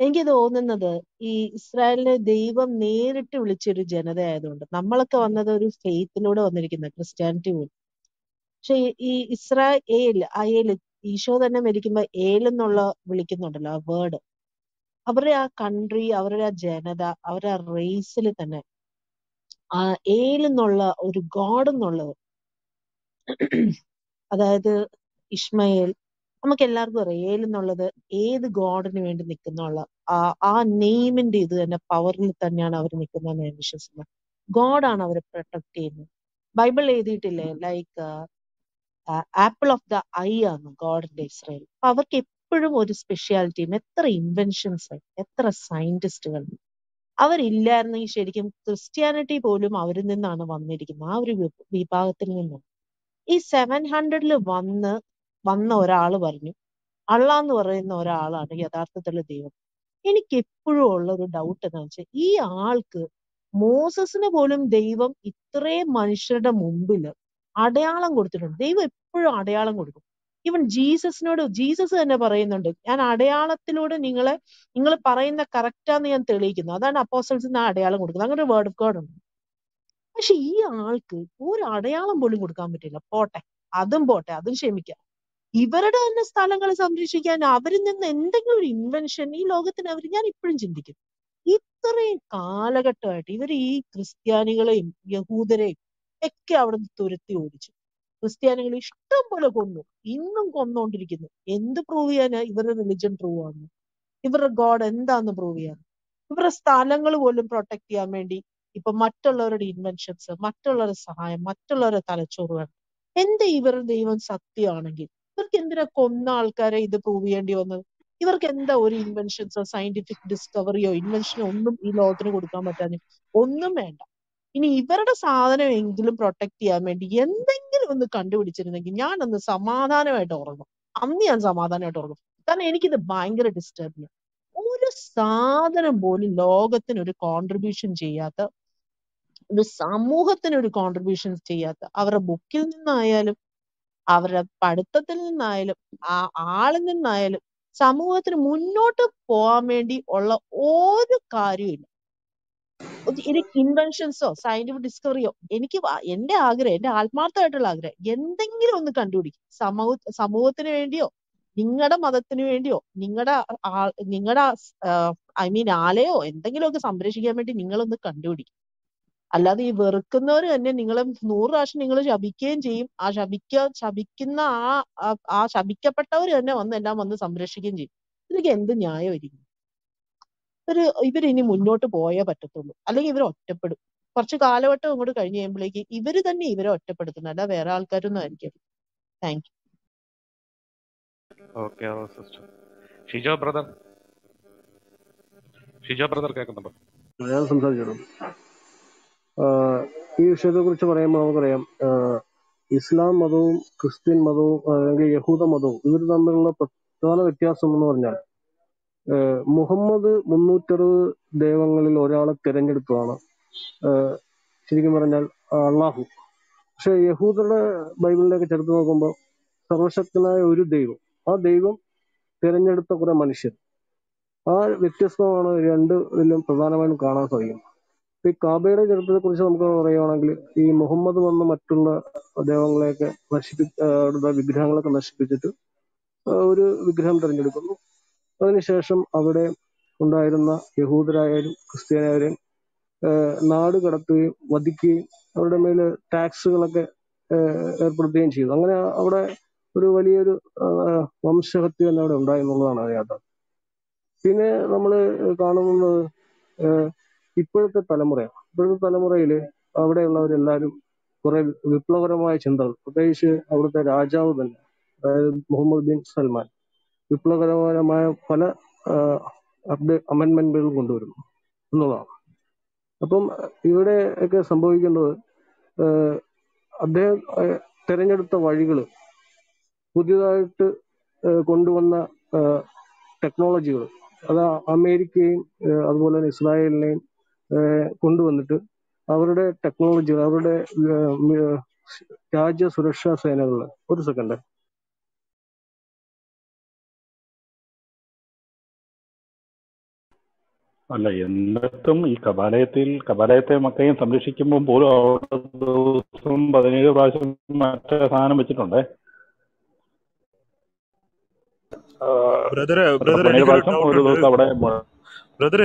Enki the own another Israel, they even near to literature genera. Namalaka another faith load on the Christianity. She Israel, I show the American by ale and nola, Vilikinodala word. Our country, our genera, our race. Ale nolla or God nolla. That is Ishmael. We all know Ale nolla that the God is named Nikkanolla. That name and the power of that name is Nikkanolla. God is our protector. Bible is it like apple of the eye of God in Israel. Our people have a specialty. Many inventions, many scientists. Our illiterate sherikim Christianity polum our in the Nana one medikim, we pathinu. Is 700 one or all over you. Alan or in or all Yadartha Deo. Any Kipur doubt and E. Alk Moses in a polum devum itre manishada mumbilla. Adealangurum, they were pure adealangurum. Even Jesus node of Jesus and a parainundu. And Adeala Tilud and Ingla Parain the character and the Antelikina, than apostles in Adeala would word of God. She alku, poor Adeala bully would come with a potter, Adam Botta, Adam Shemica. Iberada and Stalangal Samrishika and Averin and the integral invention, he logeth and every print indicate. Ithre Kalagatur, every Christianical Yahudere, Eke out of the Turiti. Christianity is not a good thing. Religion true. If a god and the Provian. If a Stalangal will protect the Amendi, if a muttal or inventions, a muttal or a Saha, muttal or a Talachoran. And they were the even Sakti on again. If a Komna Alkare, the Provian, if a inventions or scientific discovery or invention, would come at an end. In either a southern England protect the amend, Yen on the country Yan and the Samadana adorable. Amni and Samadana adorable. Then any kid the banger disturbed. Oh, the southern and bowly log at the contribution Jayata. The Samuhathan contributions Jayata. Our book in the Nile, our Padathatil in the Nile, all in the Nile, Samuhathan Munnot of Poamendi or the Kari. Inventions of scientific discovery of any agre, Almartha at Lagre, Yenthing on the country, Samothanu Indio, Ningada Madathanu Indio, Ningada, I mean Aleo, and thinking of the Sambrishigament in Ningle on the country. Allah the Verkunor and Ningalam Norash Ningle Shabikan Jim, Ashabika, Shabikina, Ashabika Patari, and on the Dam on the Sambrishigin Jim. Again, the Nyaya. Even any moon not a boy about to Allegra Tepper. Portugal to Mudakani and Blake, even the neighbor Tepper, where I'll cut an argument. Thank you. Okay, our sister. She's your brother. She's your brother. ഈ വിഷയത്തെക്കുറിച്ച് പറയുമ്പോൾ നമുക്കറിയാം, ഇസ്ലാം മതവും Christian മതവും അല്ലെങ്കിൽ യഹൂദ മതവും ഇവർ തമ്മിലുള്ള പ്രധാന വ്യത്യാസം എന്ന് പറഞ്ഞാൽ മുഹമ്മദ് 360 ദൈവങ്ങളിൽ ഒരാളെ തിരഞ്ഞെടുത്തതാണ് ശരിക്കും പറഞ്ഞാൽ അള്ളാഹു. പക്ഷെ യഹൂദരുടെ ബൈബിളിലേക്ക് ചേർത്ത് നോക്കുമ്പോൾ സർവശക്തനായ ഒരു ദൈവം, ആ ദൈവം തിരഞ്ഞെടുത്ത കുറെ മനുഷ്യർ, ആ വ്യത്യസ്തമാണ് രണ്ടിലും പ്രധാനമായും കാണാൻ സാധിക്കും. ഈ കാബയുടെ ചരിത്രത്തെ കുറിച്ച് നമുക്ക് പറയുകയാണെങ്കിൽ ഈ മുഹമ്മദ് വന്ന് മറ്റുള്ള ദൈവങ്ങളെയൊക്കെ വിഗ്രഹങ്ങളൊക്കെ നശിപ്പിച്ചിട്ട് ഒരു വിഗ്രഹം തിരഞ്ഞെടുക്കുന്നു. അതിനുശേഷം അവിടെ ഉണ്ടായിരുന്ന യഹൂദരായാലും ക്രിസ്ത്യാനായാലും നാട് കടത്തുകയും വധിക്കുകയും അവരുടെ മേൽ ടാക്സുകളൊക്കെ ഏർപ്പെടുത്തുകയും ചെയ്തു. അങ്ങനെ അവിടെ ഒരു വലിയൊരു വംശഹത്യ തന്നെ അവിടെ ഉണ്ടായി എന്നുള്ളതാണ് അതിനകത്ത്. പിന്നെ നമ്മൾ കാണുന്നത് ഇപ്പോഴത്തെ തലമുറയിൽ അവിടെയുള്ളവരെല്ലാവരും കുറെ വിപ്ലവകരമായ ചിന്തകൾ, പ്രത്യേകിച്ച് അവിടുത്തെ രാജാവ് തന്നെ, അതായത് മുഹമ്മദ് ബിൻ സൽമാൻ വിപ്ലവകരമായ പല അമെൻമെന്റുകൾ കൊണ്ടുവരുന്നു എന്നുള്ളതാണ്. അപ്പം ഇവിടെ ഒക്കെ സംഭവിക്കുന്നത് അദ്ദേഹം തിരഞ്ഞെടുത്ത വഴികൾ, പുതിയതായിട്ട് കൊണ്ടുവന്ന ടെക്നോളജികൾ, അത് അമേരിക്കയും അതുപോലെ തന്നെ ഇസ്രായേലിനെയും കൊണ്ടുവന്നിട്ട് അവരുടെ ടെക്നോളജികൾ, അവരുടെ രാജ്യ സുരക്ഷാ സേനകളിൽ അല്ല എന്നിട്ടും ഈ കബാലയത്തെ മക്കയും സംരക്ഷിക്കുമ്പോൾ പോലും അവിടെ ദിവസം 17 പ്രാവശ്യം മറ്റേ സാധനം വെച്ചിട്ടുണ്ട്. ബ്രദർ,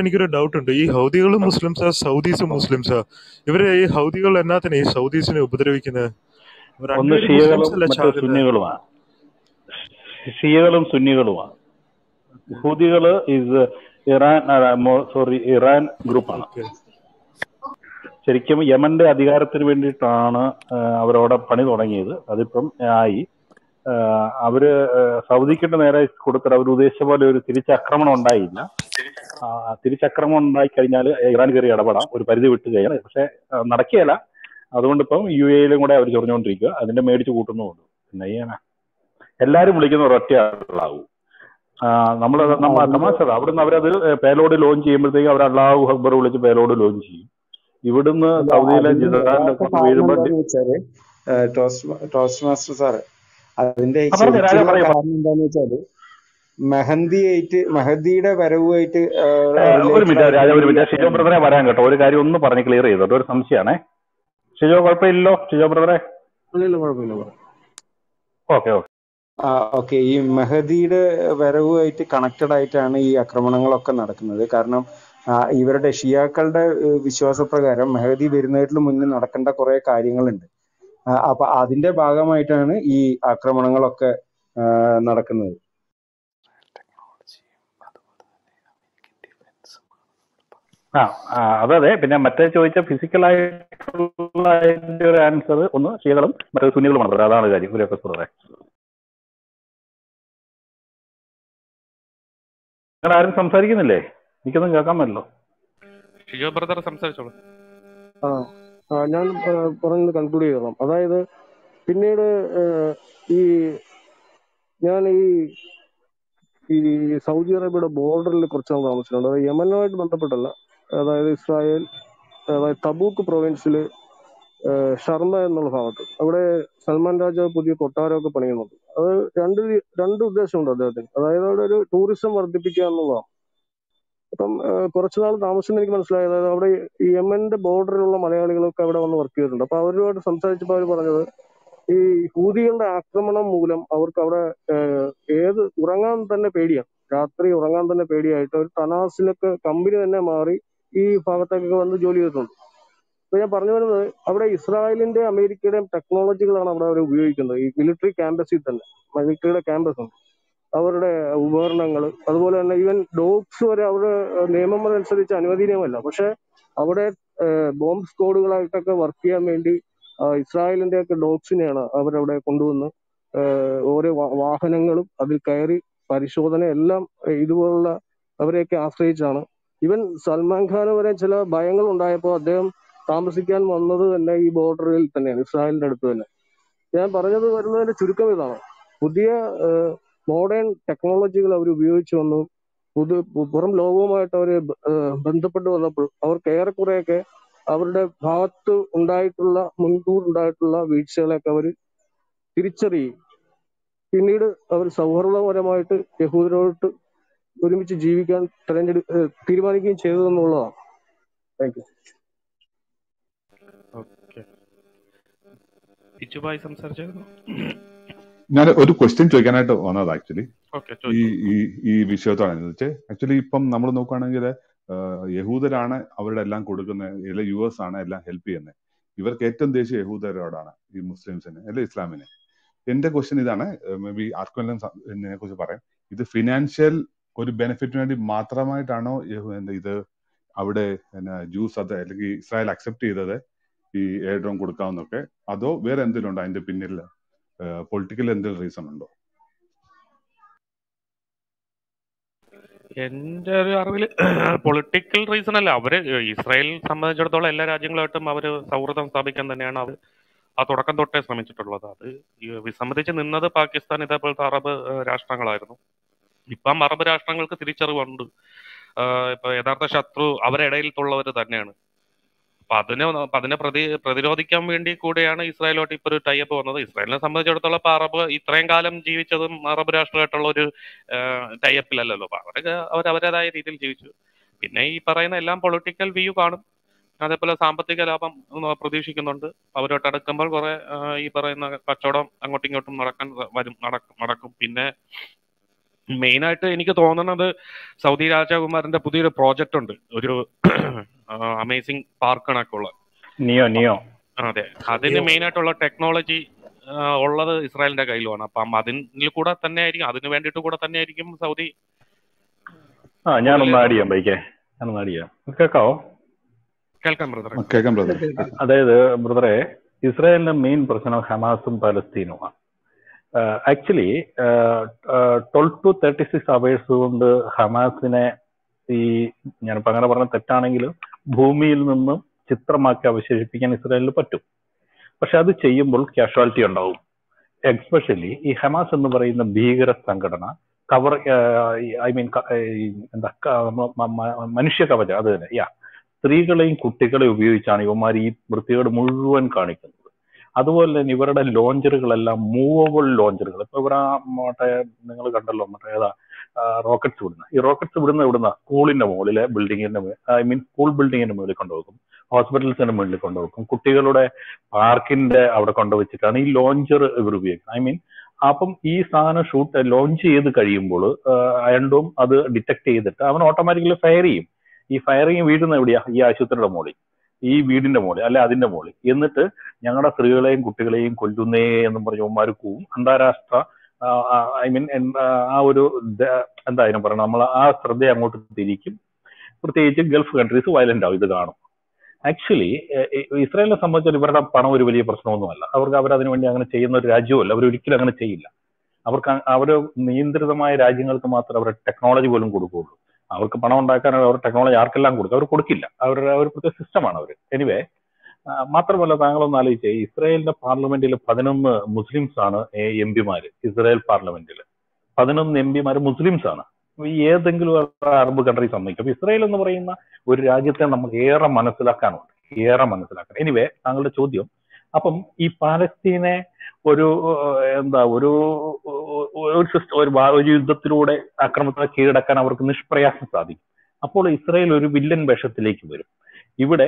എനിക്കൊരു ഡൗട്ട് ഉണ്ട്. ഈ ഹൗദികളും മുസ്ലിംസാ, സൗദീസും മുസ്ലിംസാ? ഇവര് ഈ ഹൗദികൾ എന്നാത്തന്നെ ഈ സൗദീസിനെ ഉപദ്രവിക്കുന്നത്? ഷിയകളും സുന്നികളുമാണ്. ഹൗദികള് ഇറാൻ ഗ്രൂപ്പാണ്. ശരിക്കും യമന്റെ അധികാരത്തിന് വേണ്ടിയിട്ടാണ് അവരവിടെ പണി തുടങ്ങിയത്. അതിപ്പം ആയി. അവര് സൗദിക്കിട്ട് നേരെ കൊടുത്തിട്ട് അവർ ഉദ്ദേശിച്ച പോലെ ഒരു തിരിച്ചാക്രമണം ഉണ്ടായില്ല. തിരിച്ചാക്രമണം ഉണ്ടായി കഴിഞ്ഞാൽ ഇറാൻ കയറി ഇടപെടാം, ഒരു പരിധി വിട്ട് കഴിഞ്ഞാൽ. പക്ഷെ നടക്കുകയല്ല. അതുകൊണ്ടിപ്പം UAE കൂടെ അവർ ചൊറിഞ്ഞുകൊണ്ടിരിക്കുക, അതിന്റെ മേടിച്ചു കൂട്ടുന്നുമുണ്ട്. പിന്നെ എല്ലാരും വിളിക്കുന്ന ഒരൊറ്റ ആളാവും. അവിടുന്ന് അവരത് പേലോഡ് ലോഞ്ച് ചെയ്യുമ്പോഴത്തേക്ക് അവർ അല്ലാഹു അക്ബർ വിളിച്ച് പേലോഡ് ലോഞ്ച് ചെയ്യും. ഇവിടുന്ന് സൗദിയിലെ അതിന്റെ എന്താന്ന് വെച്ചാല് മെഹന്തിയുടെ വരവുമായിട്ട് ഷിജോ ബ്രദറെ വരാൻ കേട്ടോ. ഒരു കാര്യം ഒന്ന് പറഞ്ഞ് ക്ലിയർ ചെയ്തോട്ടോ, ഒരു സംശയമാണേ. ഷിജോ കുഴപ്പമില്ലല്ലോ? ഷിജോ ബ്രദറെ ഓക്കെ ഓക്കെ ഓക്കെ. ഈ മെഹദിയുടെ വരവുമായിട്ട് കണക്റ്റഡ് ആയിട്ടാണ് ഈ ആക്രമണങ്ങളൊക്കെ നടക്കുന്നത്. കാരണം ഇവരുടെ ഷിയാക്കളുടെ വിശ്വാസപ്രകാരം മെഹദി വരുന്നതിന് മുന്നേ നടക്കേണ്ട കുറെ കാര്യങ്ങളുണ്ട്. അപ്പൊ അതിന്റെ ഭാഗമായിട്ടാണ് ഈ ആക്രമണങ്ങളൊക്കെ നടക്കുന്നത്. അതെ. പിന്നെ മറ്റേ ചോദിച്ച ഫിസിക്കലായിട്ടുള്ള ഒരു ആൻസർ ഒന്ന് ഷിയകളും മറ്റേ സുന്നികളുമാണ്. അതാണ് കാര്യം. നിങ്ങൾ ആരും സംസാരിക്കുന്നില്ലേ? എനിക്കൊന്നും കേൾക്കാൻ പറ്റില്ല. ഷിജോ ബ്രദർ സംസാരിച്ചോളൂ. ഞാൻ പറഞ്ഞത് കൺക്ലൂഡ് ചെയ്തോളാം. അതായത് പിന്നീട് ഞാൻ ഈ സൗദി അറേബ്യയുടെ ബോർഡറിൽ കുറച്ച് നാൾ താമസിച്ചിട്ടുണ്ട്. അതായത് യമനുമായിട്ട് ബന്ധപ്പെട്ടല്ല, അതായത് ഇസ്രായേൽ, അതായത് തബൂക്ക് പ്രൊവിൻസില് ഷർമ എന്നുള്ള ഭാഗത്ത് അവിടെ സൽമാൻ രാജാവ് പുതിയ കൊട്ടാരമൊക്കെ പണിയുന്നുണ്ട്. അത് രണ്ട് ഉദ്ദേശമുണ്ട് അദ്ദേഹത്തിന്. അതായത് അവിടെ ഒരു ടൂറിസം വർദ്ധിപ്പിക്കുക എന്നുള്ളതാണ്. അപ്പം കുറച്ചുനാൾ താമസിച്ചെന്ന് എനിക്ക് മനസ്സിലായത്, അതായത് അവിടെ യമന്റെ ബോർഡറിലുള്ള മലയാളികളൊക്കെ അവിടെ വന്ന് വർക്ക് ചെയ്തിട്ടുണ്ട്. അപ്പൊ അവരുമായിട്ട് സംസാരിച്ചപ്പോൾ അവർ പറഞ്ഞത് ഈ ഹൂതികളുടെ ആക്രമണം മൂലം അവർക്ക് അവിടെ ഉറങ്ങാൻ തന്നെ പേടിയാണ്. രാത്രി ഉറങ്ങാൻ തന്നെ പേടിയായിട്ട് ഒരു തനാസിലൊക്കെ കമ്പനി തന്നെ മാറി ഈ ഭാഗത്തേക്കൊക്കെ വന്ന് ജോലി ചെയ്തിട്ടുണ്ട്. അപ്പൊ ഞാൻ പറഞ്ഞു വരുന്നത്, അവിടെ ഇസ്രായേലിന്റെയും അമേരിക്കയുടെയും ടെക്നോളജികളാണ് അവിടെ അവർ ഉപയോഗിക്കുന്നത്. ഈ മിലിറ്ററി ക്യാമ്പസിൽ തന്നെ മിലിറ്ററിയുടെ ക്യാമ്പസ് ഉണ്ട്, അവരുടെ ഉപകരണങ്ങൾ, അതുപോലെ തന്നെ ഈവൻ ഡോഗ്സ് വരെ അവരുടെ നിയമങ്ങൾ അനുസരിച്ച് അനുവദനീയമല്ല. പക്ഷെ അവിടെ ബോംബ് സ്ക്വാഡുകളായിട്ടൊക്കെ വർക്ക് ചെയ്യാൻ വേണ്ടി ഇസ്രായേലിന്റെ ഒക്കെ ഡോഗ്സിനെയാണ് അവരവിടെ കൊണ്ടുവന്ന് ഓരോ വാഹനങ്ങളും അതിൽ കയറി പരിശോധന എല്ലാം ഇതുപോലുള്ള അവരെയൊക്കെ ആശ്രയിച്ചാണ്. ഈവൻ സൽമാൻ ഖാന് വരെ ചില ഭയങ്ങൾ ഉണ്ടായപ്പോൾ അദ്ദേഹം താമസിക്കാൻ വന്നത് തന്നെ ഈ ബോർഡറിൽ തന്നെയാണ്, ഇസ്രായേലിന്റെ അടുത്ത് തന്നെ. ഞാൻ പറഞ്ഞത് വരുന്നതിന്റെ ചുരുക്കം ഇതാണ്. പുതിയ മോഡേൺ ടെക്നോളജികൾ അവർ ഉപയോഗിച്ചു വന്നു, പുറം ലോകവുമായിട്ട് അവർ ബന്ധപ്പെട്ട് വന്നപ്പോൾ അവർക്ക് ഏറെക്കുറെയൊക്കെ അവരുടെ ഭാഗത്ത് ഉണ്ടായിട്ടുള്ള മുൻകൂർ ഉണ്ടായിട്ടുള്ള വീഴ്ചകളെയൊക്കെ അവർ തിരിച്ചറിയും. പിന്നീട് അവർ സൗഹാർദ്ദപരമായിട്ട് യഹൂദരോട്ട് ഒരുമിച്ച് ജീവിക്കാൻ തീരുമാനിക്കുകയും ചെയ്തതെന്നുള്ളതാണ്. Thank you. ഞാൻ ഒരു ക്വസ്റ്റ്യൻ ചോദിക്കാനായിട്ട് വന്നത് ആക്ച്വലി ഈ ഈ ഈ വിഷയത്തോടാണെന്ന് വെച്ചാൽ ആക്ച്വലി ഇപ്പം നമ്മൾ നോക്കുകയാണെങ്കിൽ യഹൂദരാണ് അവരുടെ എല്ലാം കൊടുക്കുന്നത്, യു എസ് ആണ് എല്ലാം ഹെൽപ്പ് ചെയ്യുന്നത്. ഇവർക്ക് ഏറ്റവും ദേശീയ യഹൂദരോടാണ്, ഈ മുസ്ലിംസിന് അല്ലെ ഇസ്ലാമിന്. എന്റെ ക്വസ്റ്റ്യൻ ഇതാണ്, മേ ബി ആർക്കെല്ലാം ഇതിനെ കുറിച്ച് പറയാം, ഇത് ഫിനാൻഷ്യൽ ഒരു ബെനിഫിറ്റിന് വേണ്ടി മാത്രമായിട്ടാണോ ഇത് അവിടെ ജൂസ് അത് അല്ലെങ്കിൽ ഇസ്രായേൽ അക്സെപ്റ്റ് ചെയ്തത് ഈ എയർഡ്രോൺ കൊടുക്കാവുന്നൊക്കെ, അതോ വേറെ എന്തെങ്കിലും ഉണ്ടോ അതിന്റെ പിന്നിൽ? പൊളിറ്റിക്കൽ എന്തെങ്കിലും റീസൺ ഉണ്ടോ? എന്റെ ഒരു അറിവിൽ പൊളിറ്റിക്കൽ റീസൺ അല്ല. അവര് ഇസ്രായേലിനെ സംബന്ധിച്ചിടത്തോളം എല്ലാ രാജ്യങ്ങളായിട്ടും അവര് സൗഹൃദം സ്ഥാപിക്കാൻ തന്നെയാണ് അവർ ആ തുടക്കം തൊട്ടേ ശ്രമിച്ചിട്ടുള്ളത്. അത് വിസമ്മതിച്ച് നിന്നത് പാകിസ്ഥാൻ ഇതേപോലത്തെ അറബ് രാഷ്ട്രങ്ങളായിരുന്നു. ഇപ്പം അറബ് രാഷ്ട്രങ്ങൾക്ക് തിരിച്ചറിവുണ്ട്, ഇപ്പൊ യഥാർത്ഥ ശത്രു അവരിടയിലുള്ളവർ തന്നെയാണ്. അപ്പൊ അതിനെ പ്രതിരോധിക്കാൻ വേണ്ടി കൂടെയാണ് ഇസ്രായേലോട്ട് ഇപ്പൊ ഒരു ടൈപ്പ് വന്നത്. ഇസ്രായേലിനെ സംബന്ധിച്ചിടത്തോളം ഇപ്പൊ അറബ് ഇത്രയും കാലം ജീവിച്ചതും അറബ് രാഷ്ട്രമായിട്ടുള്ള ഒരു ടൈപ്പിലല്ലല്ലോ. അപ്പൊ അവരവരേതായ രീതിയിൽ ജീവിച്ചു. പിന്നെ ഈ പറയുന്ന എല്ലാം പൊളിറ്റിക്കൽ വ്യൂ കാണും, അതേപോലെ സാമ്പത്തിക ലാഭം പ്രതീക്ഷിക്കുന്നുണ്ട്. അവരോട്ട് അടുക്കുമ്പോൾ കുറെ ഈ പറയുന്ന കച്ചവടം അങ്ങോട്ടും ഇങ്ങോട്ടും നടക്കും. പിന്നെ മെയിനായിട്ട് എനിക്ക് തോന്നുന്നത് സൗദി രാജകുമാരന്റെ പുതിയൊരു പ്രോജക്റ്റ് ഉണ്ട്, ഒരു അമേസിംഗ് പാർക്ക് കണക്കുള്ള നിയോ. അതെ, അതിന് മെയിനായിട്ടുള്ള ടെക്നോളജി ഉള്ളത് ഇസ്രായേലിന്റെ കയ്യിലുമാണ്. അപ്പം അതിൽ കൂടെ തന്നെ ആയിരിക്കും, അതിന് വേണ്ടിയിട്ട് കൂടെ തന്നെ ആയിരിക്കും സൗദി. ഞാനൊന്ന് ആഡ് ചെയ്യാം, ബൈക്കേ ഞാനൊന്ന് ആഡ് ചെയ്യാം, കേൾക്കാവോ? അതായത് ബ്രദറെ, ഇസ്രായേലിന്റെ മെയിൻ പ്രശ്നം ഹമാസും പാലസ്തീനുമാണ്. ആക്ച്വലി 12 to 36 അവേഴ്സ് കൊണ്ട് ഹമാസിനെ, ഈ ഞാനിപ്പോൾ അങ്ങനെ പറഞ്ഞ തെറ്റാണെങ്കിലും, ഭൂമിയിൽ നിന്നും ചിത്രമാക്കി അവശേഷിപ്പിക്കാൻ ഇസ്രായേലിന് പറ്റും. പക്ഷെ അത് ചെയ്യുമ്പോൾ കാഷ്വാലിറ്റി ഉണ്ടാവും. എക്സ്പെഷ്യലി ഈ ഹമാസ് എന്ന് പറയുന്ന ഭീകര സംഘടന എന്താ മനുഷ്യ കവചം, അത് തന്നെ. സ്ത്രീകളെയും കുട്ടികളെയും ഉപയോഗിച്ചാണ് ഇവന്മാർ ഈ വൃത്തികേട് മുഴുവൻ കാണിക്കുന്നത്. അതുപോലെ തന്നെ ഇവരുടെ ലോഞ്ചറുകളെല്ലാം മൂവബിൾ ലോഞ്ചറുകൾ. ഇപ്പൊ ഇവരാ മറ്റേ നിങ്ങൾ കണ്ടല്ലോ, മറ്റേ ഏതാ റോക്കറ്റ്സ് വിടുന്നത്. ഈ റോക്കറ്റ്സ് വിടുന്ന ഇവിടുന്ന സ്കൂളിന്റെ മുകളിലെ ബിൽഡിങ്ങിന്റെ സ്കൂൾ ബിൽഡിങ്ങിന്റെ മുകളിൽ കൊണ്ടുവെക്കും, ഹോസ്പിറ്റൽസിന്റെ മുകളിൽ കൊണ്ടുവെക്കും, കുട്ടികളുടെ പാർക്കിന്റെ അവിടെ കൊണ്ടുവച്ചിട്ടാണ് ഈ ലോഞ്ചർ ഇവർ ഉപയോഗിക്കുന്നത്. അപ്പം ഈ സാധനം ലോഞ്ച് ചെയ്ത് കഴിയുമ്പോൾ അയണ്ടോം അത് ഡിറ്റക്ട് ചെയ്തിട്ട് അവൻ ഓട്ടോമാറ്റിക്കലി ഫയർ ചെയ്യും. ഈ ഫയറിങ് വീടുന്ന എവിടെയാ? ഈ ആശുപത്രിയുടെ മോളി, ഈ വീടിന്റെ മോളി, അല്ലെ അതിന്റെ മോളി. എന്നിട്ട് ഞങ്ങളുടെ സ്ത്രീകളെയും കുട്ടികളെയും കൊല്ലുന്നേ എന്ന് പറഞ്ഞ ഉമ്മാർ കൂവും. അന്താരാഷ്ട്ര ആ ഒരു എന്താ അതിനെ പറയണം, നമ്മൾ ആ ശ്രദ്ധ അങ്ങോട്ട് തിരിക്കും. പ്രത്യേകിച്ച് ഗൾഫ് കൺട്രീസ് വയലന്റ് ആവും ഇത് കാണും. ആക്ച്വലി ഇസ്രായേലിനെ സംബന്ധിച്ചാൽ ഇവരുടെ പണം ഒരു വലിയ പ്രശ്നമൊന്നുമല്ല. അവർക്ക് അവരതിനു വേണ്ടി അങ്ങനെ ചെയ്യുന്ന ഒരു രാജ്യവുമല്ല, അവരൊരിക്കലും അങ്ങനെ ചെയ്യില്ല. അവർക്ക് അവർ നിയന്ത്രിതമായ രാജ്യങ്ങൾക്ക് മാത്രമേ അവരുടെ ടെക്നോളജി പോലും കൊടുക്കുകയുള്ളൂ. അവർക്ക് പണം ഉണ്ടാക്കാനുള്ള അവർ ടെക്നോളജി ആർക്കെല്ലാം കൊടുക്കും? അവർ കൊടുക്കില്ല. അവരുടെ ഒരു പ്രത്യേക സിസ്റ്റമാണ് അവർ. എനിവേ, മാത്രമല്ല താങ്കളൊന്ന് ആലോചിച്ചേ, ഇസ്രായേലിന്റെ പാർലമെന്റിൽ 11 മുസ്ലിംസ് ആണ് MP മാര്. ഇസ്രായേൽ പാർലമെന്റിൽ 11 MP മാര് മുസ്ലിംസ് ആണ്. ഏതെങ്കിലും അറബ് കൺട്രീ സമ്മതിക്കും. അപ്പൊ ഇസ്രായേൽ എന്ന് പറയുന്ന ഒരു രാജ്യത്തെ നമുക്ക് ഏറെ മനസ്സിലാക്കാൻ. എനിവേ, താങ്കളുടെ ചോദ്യം, അപ്പം ഈ പാലസ്തീനെ ഒരു യുദ്ധത്തിലൂടെ ആക്രമണത്തിനെ കീഴടക്കാൻ അവർക്ക് നിഷ്പ്രയാസം സാധിക്കും. അപ്പോൾ ഇസ്രായേൽ ഒരു വില്ലൻ വേഷത്തിലേക്ക് വരും. ഇവിടെ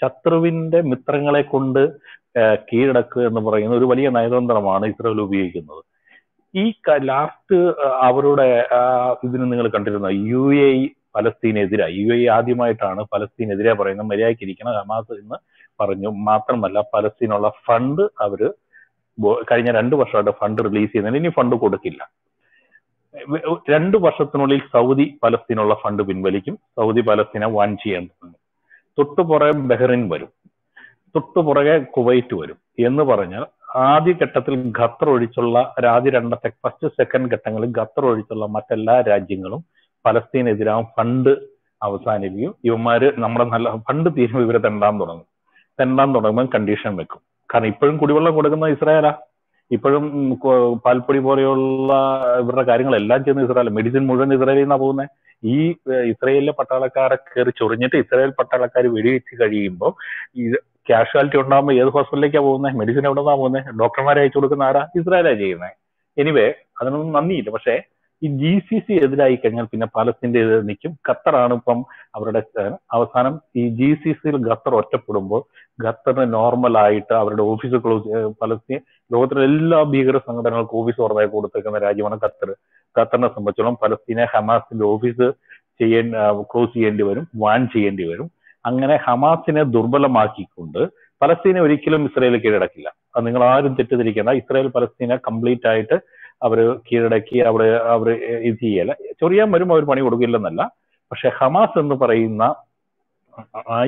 ശത്രുവിന്റെ മിത്രങ്ങളെ കൊണ്ട് കീഴടക്കുക എന്ന് പറയുന്ന ഒരു വലിയ നയതന്ത്രമാണ് ഇസ്രായേൽ ഉപയോഗിക്കുന്നത്. ഈ ലാസ്റ്റ് അവരുടെ ഇതിന് നിങ്ങൾ കണ്ടിരുന്ന UAE പലസ്തീനെതിരായി. UAE ആദ്യമായിട്ടാണ് പലസ്തീനെതിരെ പറയുന്നത്, മര്യാദയ്ക്കിരിക്കണം ഹമാസ് എന്ന് പറഞ്ഞു. മാത്രമല്ല പലസ്തീനുള്ള ഫണ്ട് അവര് കഴിഞ്ഞ 2 വർഷമായിട്ട് ഫണ്ട് റിലീസ് ചെയ്യുന്നതിന് ഇനി ഫണ്ട് കൊടുക്കില്ല. 2 വർഷത്തിനുള്ളിൽ സൗദി പലസ്തീനുള്ള ഫണ്ട് പിൻവലിക്കും. സൗദി പലസ്തീനെ വാൻ ചെയ്യാൻ തുടങ്ങും. തൊട്ടുപുറകെ ബഹ്റിൻ വരും, തൊട്ടുപുറകെ കുവൈറ്റ് വരും എന്ന് പറഞ്ഞാൽ ആദ്യഘട്ടത്തിൽ ഖത്തർ ഒഴിച്ചുള്ള ഫസ്റ്റ് സെക്കൻഡ് ഘട്ടങ്ങളിൽ ഖത്തർ ഒഴിച്ചുള്ള മറ്റെല്ലാ രാജ്യങ്ങളും പലസ്തീനെതിരാകും ഫണ്ട് അവസാനിപ്പിക്കും. ഇവന്മാര് നമ്മുടെ നല്ല പണ്ട് തീരുമ്പോൾ ഇവരെ തെണ്ടാൻ തുടങ്ങുമ്പോൾ കണ്ടീഷൻ വെക്കും. കാരണം ഇപ്പോഴും കുടിവെള്ളം കൊടുക്കുന്ന ഇസ്രായേലാ, ഇപ്പോഴും പാൽപ്പൊടി പോലെയുള്ള ഇവരുടെ കാര്യങ്ങളെല്ലാം ചെയ്യുന്ന ഇസ്രായേൽ, മെഡിസിൻ മുഴുവൻ ഇസ്രായേലിൽ നിന്നാണ് പോകുന്നത്. ഈ ഇസ്രായേലിലെ പട്ടാളക്കാരെ കയറി ചൊറിഞ്ഞിട്ട് ഇസ്രായേൽ പട്ടാളക്കാർ വെടിവെച്ച് കഴിയുമ്പോൾ ഈ കാഷ്വാലിറ്റി ഉണ്ടാകുമ്പോൾ ഏത് ഹോസ്പിറ്റലിലേക്കാണ് പോകുന്നത്? മെഡിസിൻ എവിടെ നിന്നാണ് പോകുന്നത്? ഡോക്ടർമാരെ അയച്ചു കൊടുക്കുന്ന ആരാ? ഇസ്രായേലാണ് ചെയ്യുന്നത്. എനിവേ അതിനൊന്നും നന്ദിയില്ല. പക്ഷേ ഈ GCC എതിരായി കഴിഞ്ഞാൽ പിന്നെ പാലസ്തീൻ്റെ എതിരെ നിൽക്കും. ഖത്തറാണ് ഇപ്പം അവരുടെ അവസാനം. ഈ GCCയിൽ ഖത്തർ ഒറ്റപ്പെടുമ്പോൾ ഖത്തറിന് നോർമലായിട്ട് അവരുടെ ഓഫീസ് ക്ലോസ്, പാലസ്തീൻ ലോകത്തിലെ എല്ലാ ഭീകര സംഘടനകൾക്കും ഓഫീസ് തുറന്നായി കൊടുത്തേക്കുന്ന രാജ്യമാണ് ഖത്തർ. ഖത്തറിനെ സംബന്ധിച്ചോളം പലസ്തീനെ ഹമാസിന്റെ ഓഫീസ് ക്ലോസ് ചെയ്യേണ്ടി വരും, വാൻ ചെയ്യേണ്ടി വരും. അങ്ങനെ ഹമാസിനെ ദുർബലമാക്കിക്കൊണ്ട് പലസ്തീനെ ഒരിക്കലും ഇസ്രായേൽ കീഴടക്കില്ല. അത് നിങ്ങൾ ആരും തെറ്റിദ്ധരിക്കേണ്ട. ഇസ്രായേൽ പലസ്തീനെ കംപ്ലീറ്റ് ആയിട്ട് അവർ കീഴടക്കി അവർ ഇത് ചെയ്യല, ചൊറിയാൻ വരും, അവർ പണി കൊടുക്കില്ലെന്നല്ല. പക്ഷെ ഹമാസ് എന്ന് പറയുന്ന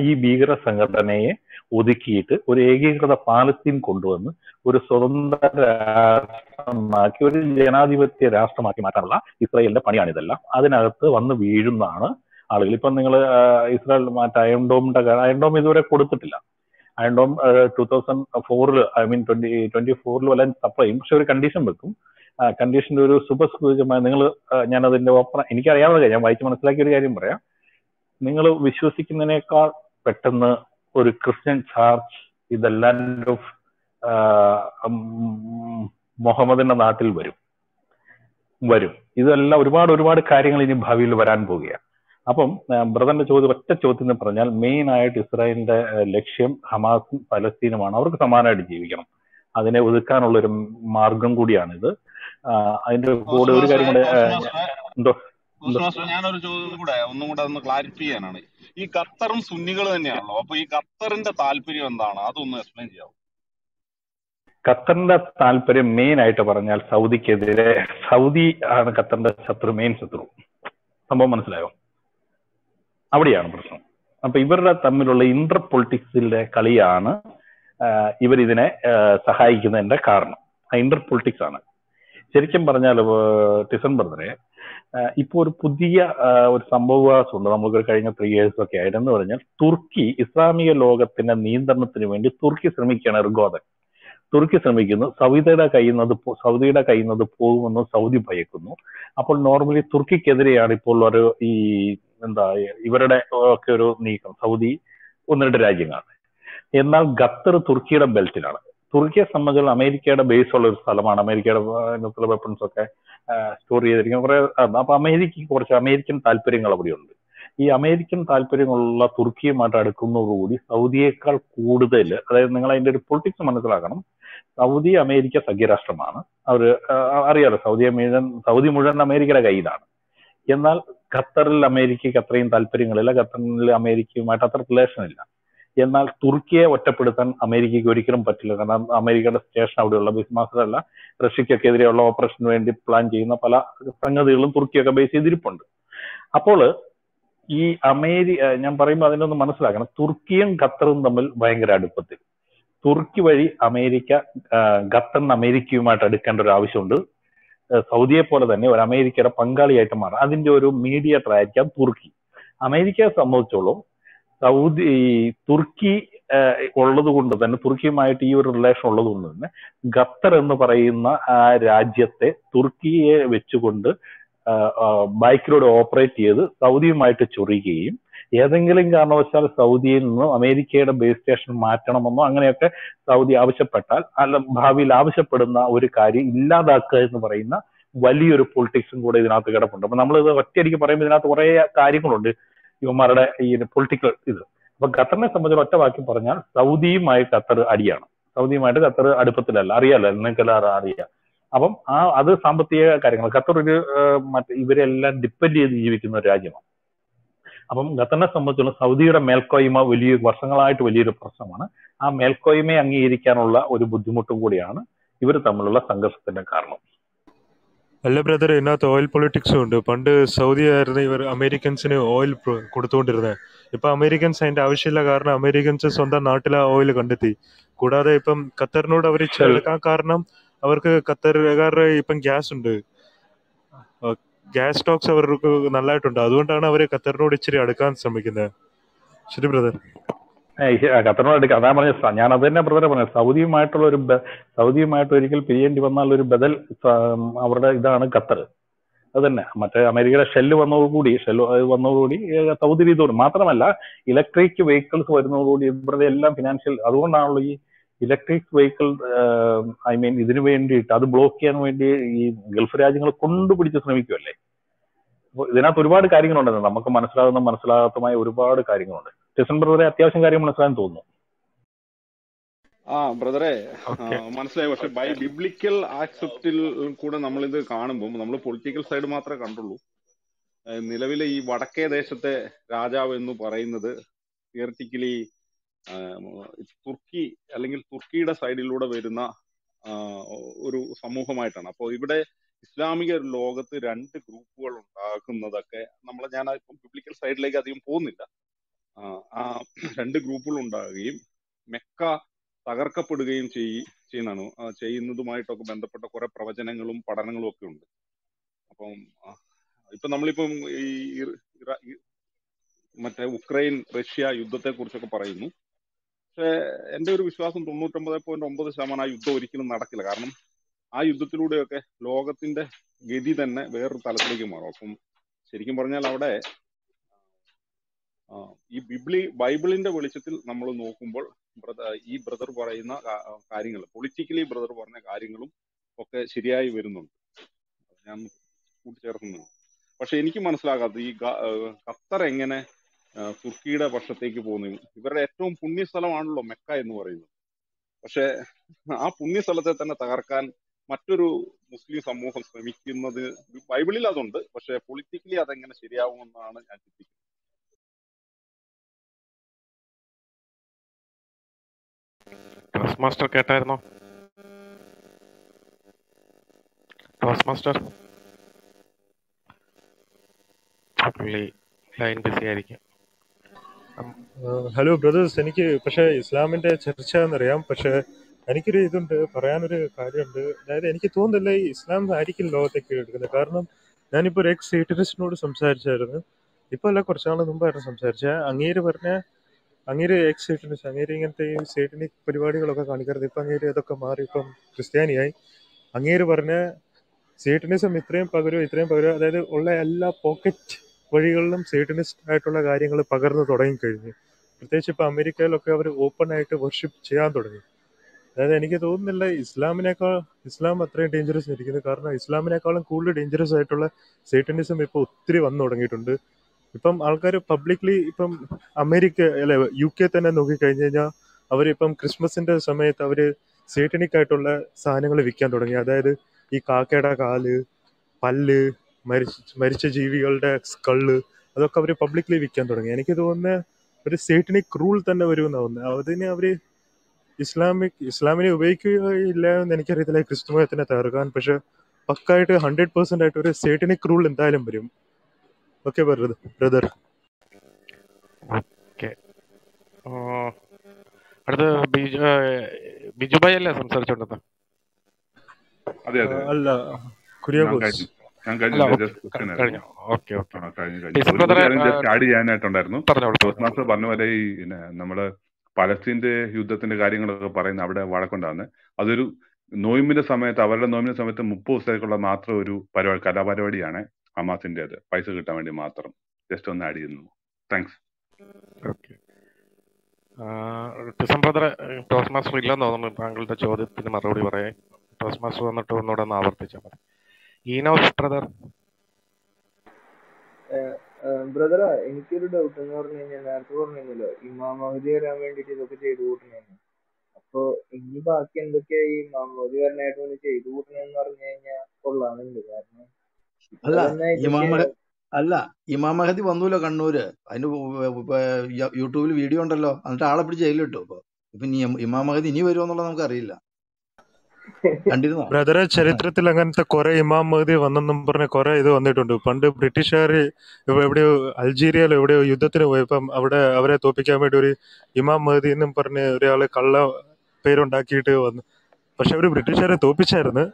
ഈ ഭീകര സംഘടനയെ ഒതുക്കിയിട്ട് ഒരു ഏകീകൃത പാലസ്തീൻ കൊണ്ടുവന്ന് ഒരു സ്വതന്ത്ര രാഷ്ട്രമാക്കി, ഒരു ജനാധിപത്യ രാഷ്ട്രമാക്കി മാറ്റാനുള്ള ഇസ്രായേലിന്റെ പണിയാണിതെല്ലാം. അതിനകത്ത് വന്ന് വീഴുന്നതാണ് ആളുകൾ. ഇപ്പം നിങ്ങൾ ഇസ്രായേൽ മറ്റേ അയൺഡോം ഇതുവരെ കൊടുത്തിട്ടില്ല. അയൺഡോം 2004 ഐ മീൻ 2024 വല്ല സപ്ലൈ ചെയ്യും. പക്ഷെ ഒരു കണ്ടീഷൻ വെക്കും. കണ്ടീഷൻ്റെ ഒരു സുപസ്കൃതമായ, നിങ്ങൾ ഞാനതിൻ്റെ ഒപ്പം എനിക്കറിയാവുന്ന കാര്യം, ഞാൻ വായിച്ച് മനസ്സിലാക്കിയ ഒരു കാര്യം പറയാം. നിങ്ങൾ വിശ്വസിക്കുന്നതിനേക്കാൾ പെട്ടെന്ന് ഒരു ക്രിസ്ത്യൻ ചാർച്ച് ഇത് ലാൻഡ് ഓഫ് മുഹമ്മദിന്റെ നാട്ടിൽ വരും. ഇതെല്ലാം ഒരുപാട് കാര്യങ്ങൾ ഇനി ഭാവിയിൽ വരാൻ പോവുകയാണ്. അപ്പം ബ്രദറിന്റെ ചോദ്യം, ഒറ്റ ചോദ്യം എന്ന് പറഞ്ഞാൽ മെയിൻ ആയിട്ട് ഇസ്രായേലിന്റെ ലക്ഷ്യം ഹമാസും പലസ്തീനുമാണ്. അവർക്ക് സമാനമായിട്ട് ജീവിക്കണം. അതിനെ ഒതുക്കാനുള്ള ഒരു മാർഗം കൂടിയാണിത്. അതിന്റെ കൂടെ ഒരു കാര്യം കൂടെ, എന്തോ ഞാനൊരു ചോദ്യം കൂടെ ഒന്ന് ക്ലാരിഫൈ ചെയ്യാനാണ്. ഈ ഖത്തറും സുന്നികൾ തന്നെയാണല്ലോ. അപ്പൊ ഈ ഖത്തറിന്റെ താല്പര്യം എന്താണ്? അതൊന്ന് എക്സ്പ്ലെയിൻ ചെയ്യാവോ? ഖത്തറിന്റെ താല്പര്യം മെയിൻ ആയിട്ട് പറഞ്ഞാൽ സൗദിക്കെതിരെ. സൗദി ആണ് ഖത്തറിന്റെ ശത്രു, മെയിൻ ശത്രു. സംഭവം മനസ്സിലായോ? അവിടെയാണ് പ്രശ്നം. അപ്പൊ ഇവരുടെ തമ്മിലുള്ള ഇന്റർ പൊളിറ്റിക്സിന്റെ കളിയാണ് ഇവരിതിനെ സഹായിക്കുന്നതിന്റെ കാരണം. ആ ഇന്റർ പൊളിറ്റിക്സ് ആണ് ശരിക്കും പറഞ്ഞാൽ. ഡിസംബറിനെ ഇപ്പൊ ഒരു പുതിയ ഒരു സംഭവവാസമുണ്ട് നമ്മൾക്ക് കഴിഞ്ഞ 3 years ഒക്കെ ആയിട്ട് എന്ന് പറഞ്ഞാൽ, തുർക്കി ഇസ്ലാമിക ലോകത്തിന്റെ നിയന്ത്രണത്തിന് വേണ്ടി തുർക്കി ശ്രമിക്കുകയാണ്. എർഗോദൻ തുർക്കി ശ്രമിക്കുന്നു. സൗദിയുടെ കയ്യിൽ നിന്നത് പോകുമെന്ന് സൗദി ഭയക്കുന്നു. അപ്പോൾ നോർമലി തുർക്കിക്കെതിരെയാണ് ഇപ്പോൾ ഒരു ഈ ഇവരുടെ ഒക്കെ ഒരു നീക്കം. സൗദി 1-2 രാജ്യങ്ങളാണ്. എന്നാൽ ഖത്തർ തുർക്കിയുടെ ബെൽറ്റിലാണ്. തുർക്കിയെ സംബന്ധിച്ചുള്ള അമേരിക്കയുടെ ബേസ് ഉള്ള ഒരു സ്ഥലമാണ്. അമേരിക്കയുടെ ന്യൂക്ലിയർ വെപ്പൺസ് ഒക്കെ സ്റ്റോർ ചെയ്തിരിക്കും കുറെ. അപ്പൊ അമേരിക്കയ്ക്ക് കുറച്ച് അമേരിക്കൻ താല്പര്യങ്ങൾ അവിടെയുണ്ട്. ഈ അമേരിക്കൻ താല്പര്യങ്ങളുള്ള തുർക്കിയുമായിട്ട് അടുക്കുന്നതോടുകൂടി സൗദിയേക്കാൾ കൂടുതൽ, അതായത് നിങ്ങൾ അതിന്റെ ഒരു പൊളിറ്റിക്സ് മനസ്സിലാക്കണം. Saudi America സഖ്യരാഷ്ട്രമാണ്. അവർ അറിയാലോ, സൗദി മുഴുവൻ അമേരിക്കയുടെ കയ്യിലാണ്. എന്നാൽ ഖത്തറിൽ അമേരിക്കയ്ക്ക് അത്രയും താല്പര്യങ്ങളില്ല. ഖത്തറിൽ അമേരിക്കയുമായിട്ട് അത്ര റിലേഷൻ ഇല്ല. എന്നാൽ തുർക്കിയെ ഒറ്റപ്പെടുത്താൻ അമേരിക്കയ്ക്ക് ഒരിക്കലും പറ്റില്ല. കാരണം അമേരിക്കയുടെ സ്റ്റേഷൻ അവിടെയുള്ള ബേസ് മാത്രമല്ല, റഷ്യക്കൊക്കെ എതിരെയുള്ള ഓപ്പറേഷന് വേണ്ടി പ്ലാൻ ചെയ്യുന്ന പല സംഗതികളും തുർക്കിയൊക്കെ ബേസ് ചെയ്തിരിപ്പുണ്ട്. അപ്പോൾ ഈ ഞാൻ പറയുമ്പോൾ അതിനൊന്ന് മനസ്സിലാക്കണം. തുർക്കിയും ഖത്തറും തമ്മിൽ ഭയങ്കര അടുപ്പത്തിൽ. തുർക്കി വഴി അമേരിക്ക ഖത്തറിന് അമേരിക്കയുമായിട്ട് അടുക്കേണ്ട ഒരു ആവശ്യമുണ്ട്. സൗദിയെ പോലെ തന്നെ ഒരു അമേരിക്കയുടെ പങ്കാളിയായിട്ട് മാറാം. അതിന്റെ ഒരു മീഡിയേറ്റർ ആയിരിക്കാം തുർക്കി. അമേരിക്കയെ സംബന്ധിച്ചോളം തുർക്കി ഉള്ളത് കൊണ്ട് തന്നെ, തുർക്കിയുമായിട്ട് ഈ ഒരു റിലേഷൻ ഉള്ളത് കൊണ്ട് തന്നെ ഖത്തർ എന്ന് പറയുന്ന ആ രാജ്യത്തെ തുർക്കിയെ വെച്ചുകൊണ്ട് ബൈക്കിലൂടെ ഓപ്പറേറ്റ് ചെയ്ത് സൗദിയുമായിട്ട് ചൊറിയുകയും ഏതെങ്കിലും കാരണവശാൽ സൗദിയിൽ നിന്നും അമേരിക്കയുടെ ബേസ് സ്റ്റേഷൻ മാറ്റണമെന്നോ അങ്ങനെയൊക്കെ സൗദി ആവശ്യപ്പെട്ടാൽ, അല്ല ഭാവിയിൽ ആവശ്യപ്പെടുന്ന ഒരു കാര്യം ഇല്ലാതാക്കുക എന്ന് പറയുന്ന വലിയൊരു പൊളിറ്റിക്സും കൂടെ ഇതിനകത്ത് കിടപ്പുണ്ട്. അപ്പൊ നമ്മളിത് ഒറ്റയടിക്ക് പറയുമ്പോൾ ഇതിനകത്ത് കുറെ കാര്യങ്ങളുണ്ട് ഇവന്മാരുടെ ഈ പൊളിറ്റിക്കൽ ഇത്. അപ്പൊ ഖത്തറിനെ സംബന്ധിച്ച് ഒറ്റ വാക്കി പറഞ്ഞാൽ സൗദിയുമായിട്ട് ഖത്തർ അടുപ്പത്തിലല്ല. അറിയാലോ, നിങ്ങൾക്കെല്ലാവരും അറിയാം. അപ്പം അത് സാമ്പത്തിക കാര്യങ്ങൾ. ഖത്തർ ഒരു ഇവരെല്ലാം ഡിപ്പെൻഡ് ചെയ്ത് ജീവിക്കുന്ന ഒരു രാജ്യമാണ്. അപ്പം ഖത്തറിനെ സംബന്ധിച്ചുള്ള സൗദിയുടെ മേൽക്കോയ്മ വർഷങ്ങളായിട്ട് വലിയൊരു പ്രശ്നമാണ്. ആ മേൽക്കോയ്മയെ അംഗീകരിക്കാനുള്ള ഒരു ബുദ്ധിമുട്ടും കൂടിയാണ് ഇവർ തമ്മിലുള്ള സംഘർഷത്തിന്റെ കാരണം. അല്ല ബ്രദർ, ഇതിനകത്ത് ഓയിൽ പൊളിറ്റിക്സും ഉണ്ട്. പണ്ട് സൗദി ആയിരുന്നു ഇവർ അമേരിക്കൻസിന് ഓയിൽ കൊടുത്തുകൊണ്ടിരുന്നത്. ഇപ്പൊ അമേരിക്കൻസ് അതിന്റെ ആവശ്യമില്ല, കാരണം അമേരിക്കൻസ് സ്വന്തം നാട്ടിലെ ഓയിൽ കണ്ടെത്തി. കൂടാതെ ഇപ്പം ഖത്തറിനോട് അവർ ചേർക്കാൻ കാരണം അവർക്ക് ഖത്തറുകാരുടെ ഇപ്പം ഗ്യാസ് ഉണ്ട്. gas stocks brother. Saudi America shell one no goody, shell one no goody, Saudi door, Matramala, electric vehicles were no goody, Brazil, financial, Arunali, electric vehicles, I mean, is it other block and when the Gulf Raging or Kundu put it sneakily. Then I reward carrying on the Namakamanasra, the Marsala, my reward carrying on it. December, the Athiasan Garimasan. Ah, brother, Manasla, by biblical accept till Kuda Namal the Karnabum, Namal political side of Matra control. Nilavili, Vatake, they set the Raja Vendu Parain, theoretically, it's Turkey, a little Turkey, a side load of Vedana, Uru Samuhamitana. For every Islamic log at the rent group world, Kunadaka, Namalajana, biblical side like at the Imponida, rent group Lunda game, Mecca. Tagarka put again Chinano, Chainudumai talk about the Potacora, Pravajanangalum, Padangalokund. Upon Ipanamlipum Mata Ukraine, Russia, Yudota Kurchaka Parinu. And there was some to move to the point on both the Samana Yudo Rikin Natakilagarnum. I Yudu Logat in the Gedi than where Talatagimar from Sirikimorna Lauda Bible in the Volitil Namalo Nokumbo. Brother E. Brother Varana Karingal. Politically, Brother Varna Karingalum, okay, Syria Virunum. But Sheniki Manslaga, the Katarangene, Turkida, Vashataki Bonim. You were at home Punisala and Lomeka in Warrior. But Punisalatan and Tagarkan, Maturu, Muslims are more Samikin, the Bible is on the, but politically, I think in Syria on an anti. Toastmaster കേട്ടായിരുന്നോ Toastmaster പുള്ളി line busy ആയിരിക്കും hello brothers എനിക്ക് പക്ഷേ ഇസ്ലാമിന്റെ ചർച്ച എന്നറിയാം പക്ഷേ എനിക്ക് ഒരു ഇതുണ്ട് പറയാൻ ഒരു കാര്യമുണ്ട് അതായത് എനിക്ക് തോന്നുന്നില്ല ഇസ്ലാം ആയിരിക്കും ലോകത്തേക്ക് എടുക്കുന്നത് കാരണം ഞാൻ ഇപ്പോ ഒരു എക്സ് എയ്റ്ററിസ്റ്റിനോട് സംസാരിച്ചായിരുന്നു ഇപ്പോ അല്ല കുറച്ച് നാൾ മുമ്പായിരുന്നു സംസാരിച്ചേ അങ്ങേര് പറഞ്ഞ Angiri ex-Satan is Angiri and the Satanic Purivadi Loka Kanika, the Pangiri, the Kamari from Christiani, Angiri Varna, Satanism, Mithrim, Paguru, Ithrim Pagra, the Ola pocket, Purigulum, Satanist, Atola guiding the Pagarno Dorin Kirby. Proteship America, Loka, open eye to worship Chiandori. Then Nikit Unilla, Islaminaka, Islam a three dangerous Niki Karna, Islaminaka and coolly dangerous Atola, Satanism, three one noting it under. Ipam Algar publicly Ipam America UK and Nogi Kanya, our Ipam Christmas in the Summit, our Satanic Atola, Sanangal Weekend or Yada, Ikakada Kali, Palle, Maricha GV, Alda, Skull, other cover publicly weekend or Yaniki, but a Satanic rule than everyone. Then every Islamic wake you learn and carry like Christmas and a Taragan pressure. Paka at 100% at a Satanic rule in Thailand. Okay, brother. Okay. Brother, Biju bhai alla samsarichu undha. Adhe. Alla Kuriyakos. Okay. Just Hamas in the Paisa Tamadi Matram. Just on that, thanks. Okay. To some brother, Toastmas Freeland on the Bangle the Jodit in the Marodi, Toastmas on the Tornado and our pitcher. Enough, brother. Brother, included out in Ornament and Arthur Imam of the Ramen, it is okay to do it. So, in the back in the K, Imam of the Night when it is doing or Laman. Allah, Imam Mahdi Vandula Kanura. I know YouTube video under law and Talabri Jailito. Imam Mahdi knew it on the Langarilla. Brother Charitra Tilanganta Kora, Imam Mahdi, Vandanamperna Kora, the one that do Panda, British, Algeria, Yudatri, Avra Topica Meduri, Imam Mahdi, Namperna, Reala Kalla, Peron Dakito, Pashavi British are a topic.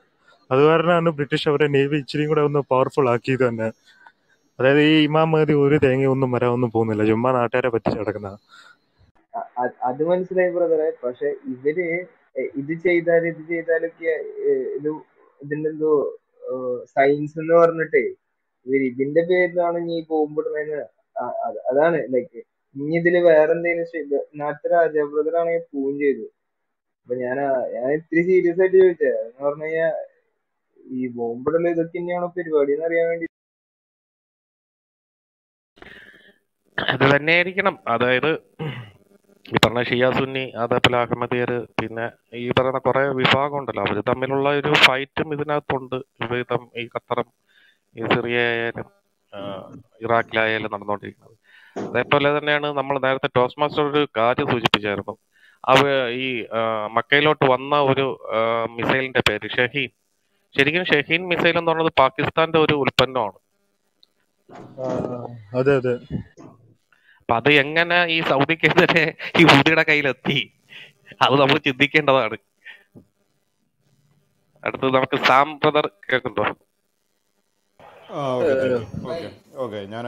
അതുകാരണമാണ് British അവരെ navy ഇച്ചിരിയും കൂടെ ഒന്ന് powerful ആക്കിയത് തന്നെ. അതായത് ഈ ഇമാം മഹദി ഒരു തേങ്ങയൊന്നും വരാനൊന്നും പോകുന്നില്ല, ചുമ്മാ നാട്ടുകാരെ പറ്റിച്ച് നടക്കുന്ന. അത് മനസ്സിലായി ബ്രദറെ. പക്ഷെ ഇവര് ഇത് ചെയ്താലും ഇത് ചെയ്താലൊക്കെ ഇത് ഇതിനെന്തോ സയൻസ് എന്ന് പറഞ്ഞിട്ടേ ഇവര് ഇതിന്റെ പേരിലാണ് ഇനി പോകുമ്പോഴത്തേന്. അതാണ് ലൈക്ക് ഇനി ഇതില് വേറെന്തേലും നാട്ടിലെ രാജാ ബ്രദറാണെങ്കിൽ പോവുകയും ചെയ്തു. അപ്പൊ ഞാൻ ഇത്തിരി സീരിയസ് ആയിട്ട് ചോദിച്ചത് എന്ന് പറഞ്ഞു കഴിഞ്ഞാൽ ഈ ബോംബിടൽ ഇതൊക്കെ തന്നെയാണോ പരിപാടി എന്ന് അറിയാൻ വേണ്ടി. അത് തന്നെയായിരിക്കണം. അതായത് ഈ പറഞ്ഞ ഷിയ സുന്നി, അതേപോലെ അഹമ്മദിയർ, പിന്നെ ഈ പറയുന്ന കുറെ വിഭാഗം ഉണ്ടല്ലോ, അവർ തമ്മിലുള്ള ഒരു ഫൈറ്റും ഇതിനകത്തുണ്ട്. ഇവർ ഈ ഖത്തറും ഈ സിറിയ ആയാലും ഇറാഖിലായാലും നടന്നുകൊണ്ടിരിക്കുന്നത്. അതേപോലെ തന്നെയാണ് നമ്മൾ നേരത്തെ ടോസ് മാസ്റ്റർ ഒരു കാര്യം സൂചിപ്പിച്ചായിരുന്നു. അവ ഈ മക്കയിലോട്ട് വന്ന ഒരു മിസൈലിന്റെ പേര് ഷഹീൻ. ശരിക്കും ഷഹീൻ മിസൈൽ എന്ന് പറയുന്നത് പാകിസ്ഥാന്റെ ഒരു ഉൽപ്പന്നമാണ്. അതെ അതെ. അപ്പൊ അത് എങ്ങനെ ഈ സൗദിക്കെതിരെ ഈ ഹൂതിയുടെ കയ്യിലെത്തി, അത് നമ്മൾ ചിന്തിക്കേണ്ടതാണ്. അടുത്തത് നമുക്ക് സാം ബ്രദർ കേൾക്കുന്നുണ്ടോ? ഓക്കെ, ഞാൻ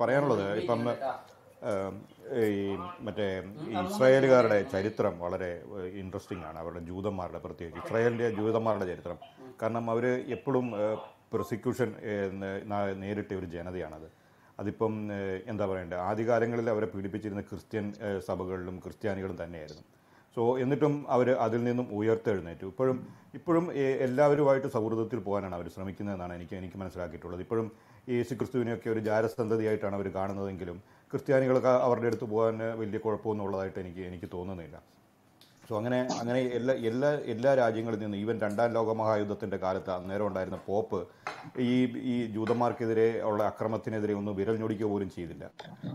പറയാനുള്ളത് ഇപ്പം ഈ മറ്റേ ഇസ്രായേലുകാരുടെ ചരിത്രം വളരെ ഇൻട്രസ്റ്റിംഗ് ആണ്. അവരുടെ ജൂതന്മാരുടെ, പ്രത്യേകിച്ച് ഇസ്രായേലിൻ്റെ ജൂതന്മാരുടെ ചരിത്രം. കാരണം അവർ എപ്പോഴും പ്രോസിക്യൂഷൻ നേരിട്ടിയ ഒരു ജനതയാണത്. അതിപ്പം എന്താ പറയണ്ടേ, ആദ്യകാലങ്ങളിൽ അവരെ പീഡിപ്പിച്ചിരുന്ന ക്രിസ്ത്യൻ സഭകളിലും ക്രിസ്ത്യാനികളും തന്നെയായിരുന്നു. സോ എന്നിട്ടും അവർ അതിൽ നിന്നും ഉയർത്തെഴുന്നേറ്റു. ഇപ്പോഴും എല്ലാവരുമായിട്ട് സൗഹൃദത്തിൽ പോകാനാണ് അവർ ശ്രമിക്കുന്നതെന്നാണ് എനിക്ക് മനസ്സിലാക്കിയിട്ടുള്ളത്. ഇപ്പോഴും യേശുക്രിസ്തുവിനെയൊക്കെ ഒരു ജാരസന്ധതിയായിട്ടാണ് അവർ കാണുന്നതെങ്കിലും ക്രിസ്ത്യാനികൾക്ക് അവരുടെ അടുത്ത് പോകാൻ വലിയ കുഴപ്പമൊന്നുമുള്ളതായിട്ട് എനിക്ക് തോന്നുന്നില്ല. സോ അങ്ങനെ എല്ലാ എല്ലാ എല്ലാ രാജ്യങ്ങളിൽ നിന്നും, ഈവൻ രണ്ടാം ലോകമഹായുദ്ധത്തിൻ്റെ കാലത്ത് അന്നേരം ഉണ്ടായിരുന്ന പോപ്പ് ഈ ജൂതന്മാർക്കെതിരെ ഉള്ള അക്രമത്തിനെതിരെ ഒന്നും വിരൽ ഞൊടിക്കുക പോലും ചെയ്തില്ല.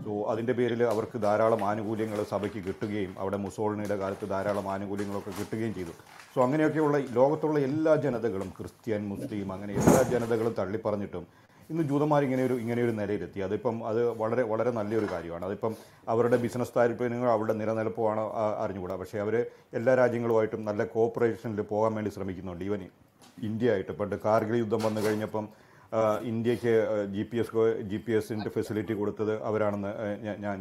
സോ അതിൻ്റെ പേരിൽ അവർക്ക് ധാരാളം ആനുകൂല്യങ്ങൾ സഭയ്ക്ക് കിട്ടുകയും അവിടെ മുസോളിനിയുടെ കാലത്ത് ധാരാളം ആനുകൂല്യങ്ങളൊക്കെ കിട്ടുകയും ചെയ്തു. സോ അങ്ങനെയൊക്കെയുള്ള ലോകത്തുള്ള എല്ലാ ജനതകളും, ക്രിസ്ത്യൻ, മുസ്ലിം, അങ്ങനെ എല്ലാ ജനതകളും തള്ളിപ്പറഞ്ഞിട്ടും ഇന്ന് ജൂതന്മാർ ഇങ്ങനെയൊരു നിലയിലെത്തി. അതിപ്പം അത് വളരെ വളരെ നല്ലൊരു കാര്യമാണ്. അതിപ്പം അവരുടെ ബിസിനസ് താല്പര്യങ്ങൾ, അവരുടെ നിലനിൽപ്പുമാണ് അറിഞ്ഞുകൂടാ. പക്ഷേ അവർ എല്ലാ രാജ്യങ്ങളുമായിട്ടും നല്ല കോപ്പറേഷനിൽ പോകാൻ വേണ്ടി ശ്രമിക്കുന്നുണ്ട്. ഈവൻ ഇന്ത്യ ആയിട്ട് പണ്ട് കാർഗിൽ യുദ്ധം വന്നു കഴിഞ്ഞപ്പം ഇന്ത്യക്ക് ജി പി എസിൻ്റെ ഫെസിലിറ്റി കൊടുത്തത് അവരാണെന്ന്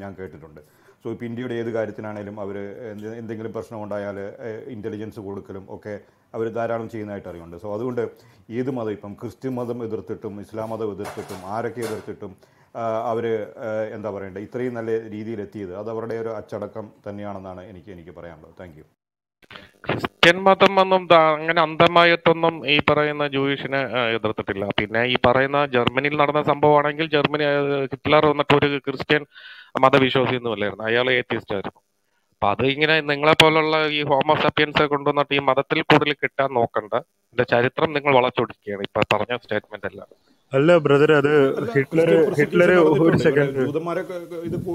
ഞാൻ കേട്ടിട്ടുണ്ട്. സോ ഇപ്പോൾ ഇന്ത്യയുടെ ഏത് കാര്യത്തിനാണേലും അവർ എന്തെങ്കിലും പ്രശ്നമുണ്ടായാൽ ഇൻ്റലിജൻസ് കൊടുക്കലും ഒക്കെ അവർ ധാരാളം ചെയ്യുന്നതായിട്ട് അറിയുന്നുണ്ട്. സോ അതുകൊണ്ട് ഏത് മതം, ഇപ്പം ക്രിസ്ത്യൻ മതം എതിർത്തിട്ടും ഇസ്ലാം മതം എതിർത്തിട്ടും ആരൊക്കെ എതിർത്തിട്ടും അവർ എന്താ പറയണ്ടേ ഇത്രയും നല്ല രീതിയിലെത്തിയത്, അത് അവരുടെ ഒരു അച്ചടക്കം തന്നെയാണെന്നാണ് എനിക്ക് പറയാനുള്ളത്. Thank you. ക്രിസ്ത്യൻ മതം ഒന്നും അങ്ങനെ അന്ധമായിട്ടൊന്നും ഈ പറയുന്ന ജൂയിഷിനെ എതിർത്തിട്ടില്ല. പിന്നെ ഈ പറയുന്ന ജർമ്മനിയിൽ നടന്ന സംഭവമാണെങ്കിൽ ഹിറ്റ്ലർ വന്നിട്ട് ഒരു ക്രിസ്ത്യൻ മതവിശ്വാസി ഒന്നും അല്ലായിരുന്നു, അയാൾ ഏത്തിസ്റ്റ് ആയിരുന്നു. അപ്പൊ അത് ഇങ്ങനെ നിങ്ങളെ പോലുള്ള ഈ ഹോമോസപ്പിയൻസ് കൊണ്ടുവന്നിട്ട് ഈ മതത്തിൽ കൂടുതൽ കിട്ടാൻ നോക്കണ്ട. ഇതിന്റെ ചരിത്രം നിങ്ങൾ വളച്ചൊടിക്കുകയാണ് ഇപ്പൊ പറഞ്ഞ സ്റ്റേറ്റ്മെന്റ് എല്ലാം. അല്ല ബ്രദർ, അത് ഹിറ്റ്ലർ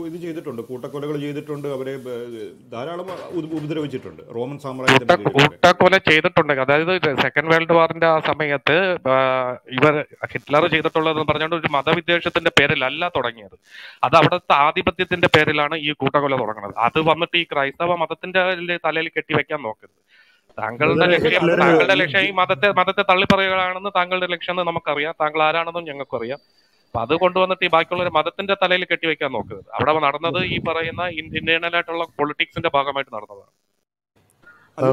ഇത് ചെയ്തിട്ടുണ്ട്, കൂട്ടക്കൊലകൾ ചെയ്തിട്ടുണ്ട്, അവരെ ധാരാളം ഉപദ്രവിച്ചിട്ടുണ്ട്. റോമൻ സാമ്രാജ്യം കൂട്ടക്കൊല ചെയ്തിട്ടുണ്ട്. അതായത് സെക്കൻഡ് വേൾഡ് വാറിന്റെ ആ സമയത്ത് ഇവർ ഹിറ്റ്ലർ ചെയ്തിട്ടുള്ളതെന്ന് പറഞ്ഞുകൊണ്ട് ഒരു മതവിദ്വേഷത്തിന്റെ പേരിലല്ല തുടങ്ങിയത്. അത് അവിടുത്തെ ആധിപത്യത്തിന്റെ പേരിലാണ് ഈ കൂട്ടക്കൊല തുടങ്ങുന്നത്. അത് വന്നിട്ട് ഈ ക്രൈസ്തവ മതത്തിന്റെ തലയിൽ കെട്ടിവെക്കാൻ നോക്കരുത്. താങ്കളുടെ ലക്ഷ്യം ഈ മതത്തെ തള്ളിപ്പറയുകയാണെന്ന് താങ്കളുടെ ലക്ഷ്യം നമുക്കറിയാം, താങ്കൾ ആരാണെന്നും ഞങ്ങൾക്കറിയാം. അപ്പൊ അത് കൊണ്ടുവന്നിട്ട് ഈ ബാക്കിയുള്ളൊരു മതത്തിന്റെ തലയിൽ കെട്ടിവെക്കാൻ നോക്കരുത്. അവിടെ നടന്നത് ഈ പറയുന്ന ഇന്റേണലായിട്ടുള്ള പൊളിറ്റിക്സിന്റെ ഭാഗമായിട്ട് നടന്നതാണ്.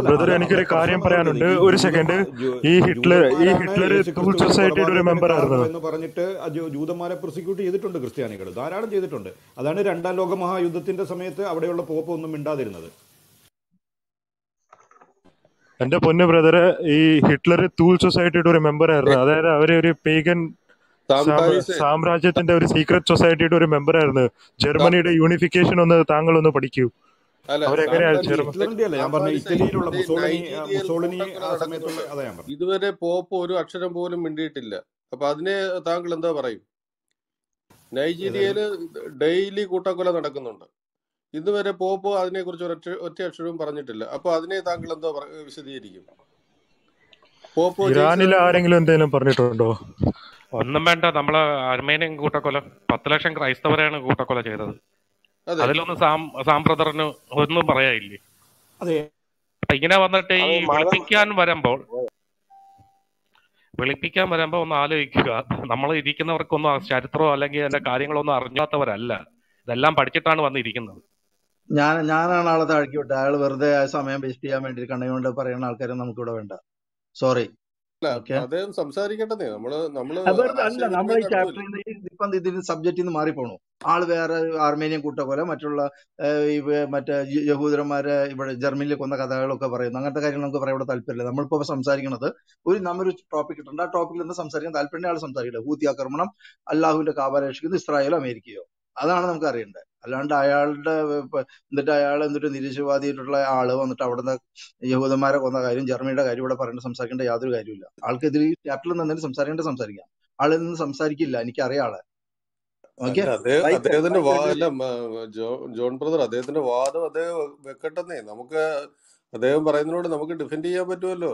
ബ്രദർ, എനിക്കൊരു കാര്യം പറയാനുണ്ട്, ഒരു സെക്കൻഡ്. ഈ ഹിറ്റ്ലർ സ്കൂൾ സൊസൈറ്റിയുടെ ഒരു മെമ്പർ ആയിരുന്നു എന്ന് പറഞ്ഞിട്ട് ജൂതന്മാരെ പ്രോസിക്യൂട്ട് ചെയ്തിട്ടുണ്ട്, ക്രിസ്ത്യാനികൾ ധാരാളം ചെയ്തിട്ടുണ്ട്. അതാണ് രണ്ടാം ലോക മഹായുദ്ധത്തിന്റെ സമയത്ത് അവിടെയുള്ള പോപ്പ് ഒന്നും മിണ്ടാതിരുന്നത്. എന്റെ പൊന്നു ബ്രദറെ, ഈ ഹിറ്റ്ലർ തൂൾ സൊസൈറ്റിയുടെ ഒരു മെമ്പർ ആയിരുന്നു. അതായത് അവര് ഒരു പേഗൻ സാമ്രാജ്യത്തിന്റെ ഒരു സീക്രട്ട് സൊസൈറ്റിയുടെ ഒരു മെമ്പർ ആയിരുന്നു. ജർമ്മനിയുടെ യൂണിഫിക്കേഷൻ ഒന്ന് താങ്കൾ ഒന്ന് പഠിക്കൂ. ഇതുവരെ പോപ്പ് ഒരു അക്ഷരം പോലും മിണ്ടിയിട്ടില്ല. അപ്പൊ അതിനെ താങ്കൾ എന്താ പറയും? നൈജീരിയയില് ഡെയിലി കൂട്ടക്കൊല നടക്കുന്നുണ്ട്, ഇതുവരെ പോപ്പോ അതിനെ കുറിച്ച് ഒറ്റ അക്ഷരവും പറഞ്ഞിട്ടില്ല. അപ്പൊ അതിനെ താങ്കൾ എന്തോ വിശദീകരിക്കും? പോപ്പോ ഇറാനിൽ ആരെങ്കിലും എന്തെങ്കിലും പറഞ്ഞിട്ടുണ്ടോ? ഒന്നും വേണ്ട. നമ്മള് അർമേനിയൻ കൂട്ടക്കൊല 10 ലക്ഷം ക്രൈസ്തവരെയാണ് കൂട്ടക്കൊല ചെയ്തത്. അതിലൊന്നും സാമ്പ്രദറിന് ഒന്നും പറയാനില്ലേ? ഇങ്ങനെ വന്നിട്ട് ഈ വിളിപ്പിക്കാൻ വരുമ്പോൾ വെളുപ്പിക്കാൻ വരുമ്പോൾ ഒന്ന് ആലോചിക്കുക, നമ്മൾ ഇരിക്കുന്നവർക്കൊന്നും ചരിത്രമോ അല്ലെങ്കിൽ അതിന്റെ കാര്യങ്ങളൊന്നും അറിഞ്ഞാത്തവരല്ല, ഇതെല്ലാം പഠിച്ചിട്ടാണ് വന്നിരിക്കുന്നത്. ഞാനാണ് ആളെ താഴ്ക്കി വിട്ടത്. അയാൾ വെറുതെ ആ സമയം വേസ്റ്റ് ചെയ്യാൻ വേണ്ടി കണ്ണുകൊണ്ട് പറയുന്ന ആൾക്കാരും നമുക്കിവിടെ വേണ്ട. സോറി, സംസാരിക്കട്ടെ. ഇതിന് സബ്ജക്റ്റിൽ നിന്ന് മാറിപ്പോണു. ആള് വേറെ ആർമേനിയൻ കൂട്ടക്കൊല, മറ്റുള്ള മറ്റേ യഹൂദരന്മാരെ ഇവിടെ ജർമ്മനിയിൽ കൊന്ന കഥകളൊക്കെ പറയുന്നു. അങ്ങനത്തെ കാര്യങ്ങൾ നമുക്ക് പറയാൻ ഇവിടെ താല്പര്യമില്ല. നമ്മളിപ്പോ സംസാരിക്കണത് നമ്മളൊരു ടോപ്പിക് ഇട്ടുണ്ട്. ആ ടോപ്പിക്കിൽ നിന്ന് സംസാരിക്കാൻ താല്പര്യം ആൾ സംസാരിക്കില്ല. ഹൂതി ആക്രമണം, അള്ളാഹുവിന്റെ കാബ രക്ഷിക്കുന്നത് ഇസ്രായേലോ അമേരിക്കയോ, അതാണ് നമുക്ക് അറിയേണ്ടത്. അല്ലാണ്ട് അയാളുടെ എന്നിട്ട് നിരീശ്വവാദിയായിട്ടുള്ള ആള് വന്നിട്ട് അവിടുന്ന് യഹൂദന്മാരെ കൊന്ന കാര്യം ജർമ്മനിയുടെ കാര്യം ഇവിടെ പറഞ്ഞിട്ട് സംസാരിക്കേണ്ട യാതൊരു കാര്യമില്ല. ആൾക്കെതിരെ ഈ ചാപ്റ്ററിൽ നിന്നാലും സംസാരിക്കേണ്ട സംസാരിക്കാം. ആളിൽ നിന്ന് സംസാരിക്കില്ല, എനിക്കറിയാം ആളെ. അദ്ദേഹത്തിന്റെ ജോൺ ബ്രദർ അദ്ദേഹത്തിന്റെ വാദം അദ്ദേഹം വെക്കട്ടെന്നേ. നമുക്ക് അദ്ദേഹം പറയുന്നതിനോട് നമുക്ക് ഡിഫെൻഡ് ചെയ്യാൻ പറ്റുമല്ലോ.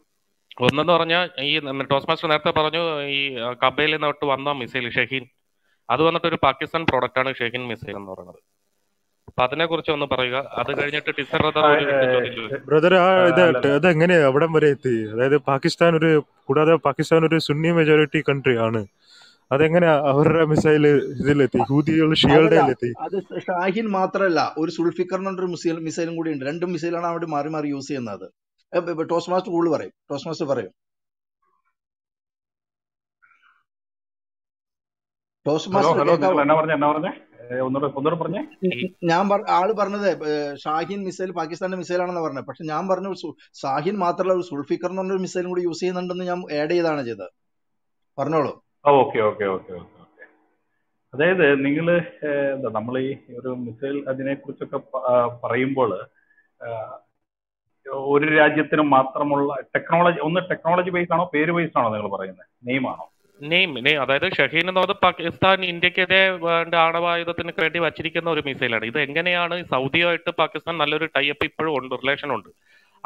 ഒന്നെന്ന് പറഞ്ഞാൽ ഈ ടോസ് മാസ്റ്റർ നേരത്തെ പറഞ്ഞു ഈ കബയിൽ നിന്നോട്ട് വന്ന മിസൈൽ ഷഹീൻ, അത് വന്നിട്ട് ഒരു പാകിസ്ഥാൻ പ്രോഡക്റ്റ് ആണ് ഷഹീൻ മിസൈൽ എന്ന് പറയുന്നത്. അപ്പൊ അതിനെ കുറിച്ച് ഒന്ന് പറയുക. അത് കഴിഞ്ഞിട്ട് ടിസർ ബ്രദർ അതെങ്ങനെയാ അവിടെ വരെ എത്തി? അതായത് പാകിസ്ഥാൻ ഒരു, കൂടാതെ പാകിസ്ഥാൻ ഒരു സുന്നി മെജോറിറ്റി കൺട്രി ആണ്. അതെങ്ങനെയാ അവരുടെ മിസൈൽ ഇതിലെത്തി? അത് ഷാഹിൻ മാത്രമല്ല, ഒരു സുൽഫിക്കർ എന്നൊരു മിസൈലും കൂടി ഉണ്ട്. രണ്ട് മിസൈലാണ് അവിടെ മാറി മാറി യൂസ് ചെയ്യുന്നത്. ടോസ് മാസ്റ്റർ കൂടുതൽ പറയും. ടോസ് മാസ്റ്റർ പറയും. ഞാൻ ആള് പറഞ്ഞത് ഷാഹിൻ മിസൈൽ പാകിസ്ഥാന്റെ മിസൈലാണെന്ന് പറഞ്ഞത്. പക്ഷെ ഞാൻ പറഞ്ഞു ഷാഹിൻ മാത്രമല്ല, ഒരു സുൽഫിക്കർ എന്ന് പറഞ്ഞൊരു മിസൈലും കൂടി യൂസ് ചെയ്യുന്നുണ്ടെന്ന് ഞാൻ ആഡ് ചെയ്താണ് ചെയ്തത്. പറഞ്ഞോളൂ. Okay okay okay okay okay. അതായത് നിങ്ങൾ എന്താ, നമ്മൾ ഈ ഒരു മിസൈൽ അതിനെ കുറിച്ചൊക്കെ പറയുമ്പോൾ ഒരു രാജ്യത്തിന് മാത്രമുള്ള ടെക്നോളജി, ഒന്ന് ടെക്നോളജി ബേസ് ആണോ പേര് ബേസ് ആണോ നിങ്ങൾ പറയുന്നത്? നെയിം ആണോ? നെയിം. അതായത് ഷഹീൻ എന്നത് പാകിസ്ഥാൻ ഇന്ത്യക്കെതിരെ ആണവായുധത്തിന് വേണ്ടി വച്ചിരിക്കുന്ന ഒരു മിസൈലാണ്. ഇത് എങ്ങനെയാണ് സൗദിയായിട്ട് പാകിസ്ഥാൻ നല്ലൊരു ടൈപ്പ് ഇപ്പോഴും ഉണ്ട്, റിലേഷൻ ഉണ്ട്.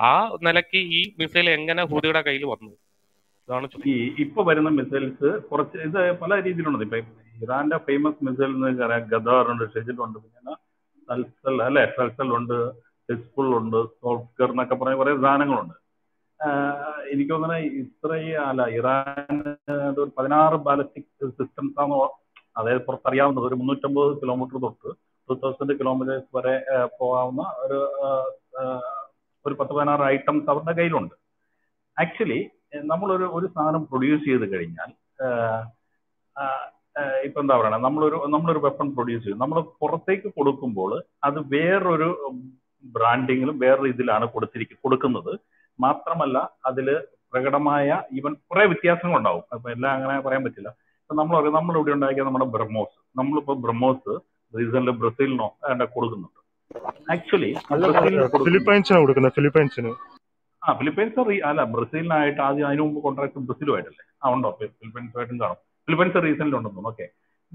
ആ നിലയ്ക്ക് ഈ മിസൈൽ എങ്ങനെ ഹൂതിയുടെ കയ്യിൽ വന്നു? ഇപ്പൊ വരുന്ന മിസൈൽസ് കുറച്ച് ഇത് പല രീതിയിലുണ്ട്. ഇപ്പൊ ഇറാന്റെ ഫേമസ് മിസൈൽ ഗദാർ ഉണ്ട്, ഷെജിൽ ഉണ്ട്, പിന്നെ സൽസൽ അല്ലെ സൽസൽ ഉണ്ട്, ഹിസ്ബുൾ ഉണ്ട്, സോഫ്റ്റ്വെയർ എന്നൊക്കെ പറഞ്ഞ കുറെ സാധനങ്ങളുണ്ട്. എനിക്ക് തോന്നുന്ന ഇസ്രയേൽ അല്ല ഇറാന് 16 ബാലിസ്റ്റിക് സിസ്റ്റംസ് ആണ്, അതായത് പുറത്തറിയാവുന്നത്. ഒരു 350 കിലോമീറ്റർ തൊട്ട് 2000 കിലോമീറ്റേഴ്സ് വരെ പോകാവുന്ന ഒരു 10-16 ഐറ്റംസ് അവരുടെ കയ്യിലുണ്ട്. ആക്ച്വലി നമ്മളൊരു സാധനം പ്രൊഡ്യൂസ് ചെയ്ത് കഴിഞ്ഞാൽ ഇപ്പൊ എന്താ പറയണേ, നമ്മളൊരു വെപ്പൺ പ്രൊഡ്യൂസ് ചെയ്യും. നമ്മൾ പുറത്തേക്ക് കൊടുക്കുമ്പോൾ അത് വേറൊരു ബ്രാൻഡിങ്ങിലും വേറൊരു ഇതിലാണ് കൊടുക്കുന്നത്. മാത്രമല്ല അതിൽ പ്രകടമായ ഈവൻ കുറെ വ്യത്യാസങ്ങളുണ്ടാവും. അപ്പൊ എല്ലാം അങ്ങനെ പറയാൻ പറ്റില്ല. ഇപ്പൊ നമ്മൾ ഇവിടെ ഉണ്ടാക്കിയ നമ്മുടെ ബ്രഹ്മോസ്, നമ്മളിപ്പോ ബ്രഹ്മോസ് റീസണില് ബ്രസീലിനോ കൊടുക്കുന്നുണ്ട്. ആക്ച്വലി ഫിലിപ്പൈൻസിന് ഫിലിപ്പൈൻസ് അല്ല ബ്രസീലിനായിട്ട് ആദ്യം, അതിന് മുമ്പ് കോൺട്രാക്ട് ബ്രസീലുമായിട്ടല്ലേ ഉണ്ടോ? ഫിലിപ്പൈൻസുമായിട്ടും കാണും. ഫിലിപ്പൈൻസ് റീസെന്റിലുണ്ടെന്ന് തോന്നുന്നു. ഓക്കെ,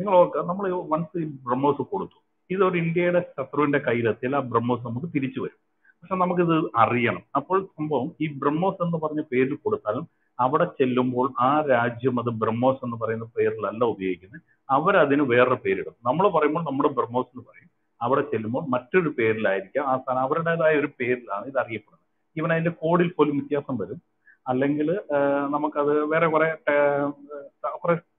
നിങ്ങൾ ഓർക്കുക, നമ്മൾ വൺസ് ഈ ബ്രഹ്മോസ് കൊടുത്തു, ഇതൊരു ഇന്ത്യയുടെ ശത്രുവിന്റെ കയ്യിലെത്തിയാൽ ആ ബ്രഹ്മോസ് നമുക്ക് തിരിച്ചു വരും. പക്ഷെ നമുക്കിത് അറിയണം. അപ്പോൾ സംഭവം ഈ ബ്രഹ്മോസ് എന്ന് പറഞ്ഞ പേര് കൊടുത്താലും അവിടെ ചെല്ലുമ്പോൾ ആ രാജ്യം അത് ബ്രഹ്മോസ് എന്ന് പറയുന്ന പേരിലല്ല ഉപയോഗിക്കുന്നത്. അവരതിന് വേറൊരു പേരിടും. നമ്മൾ പറയുമ്പോൾ നമ്മുടെ ബ്രഹ്മോസ് എന്ന് പറയും, അവിടെ ചെല്ലുമ്പോൾ മറ്റൊരു പേരിലായിരിക്കാം ആ സ്ഥാനം. അവരുടേതായ ഒരു പേരിലാണ് ഇത് അറിയപ്പെടുന്നത്. ഈവൻ അതിന്റെ കോഡിൽ പോലും വ്യത്യാസം വരും. അല്ലെങ്കിൽ നമുക്കത് വേറെ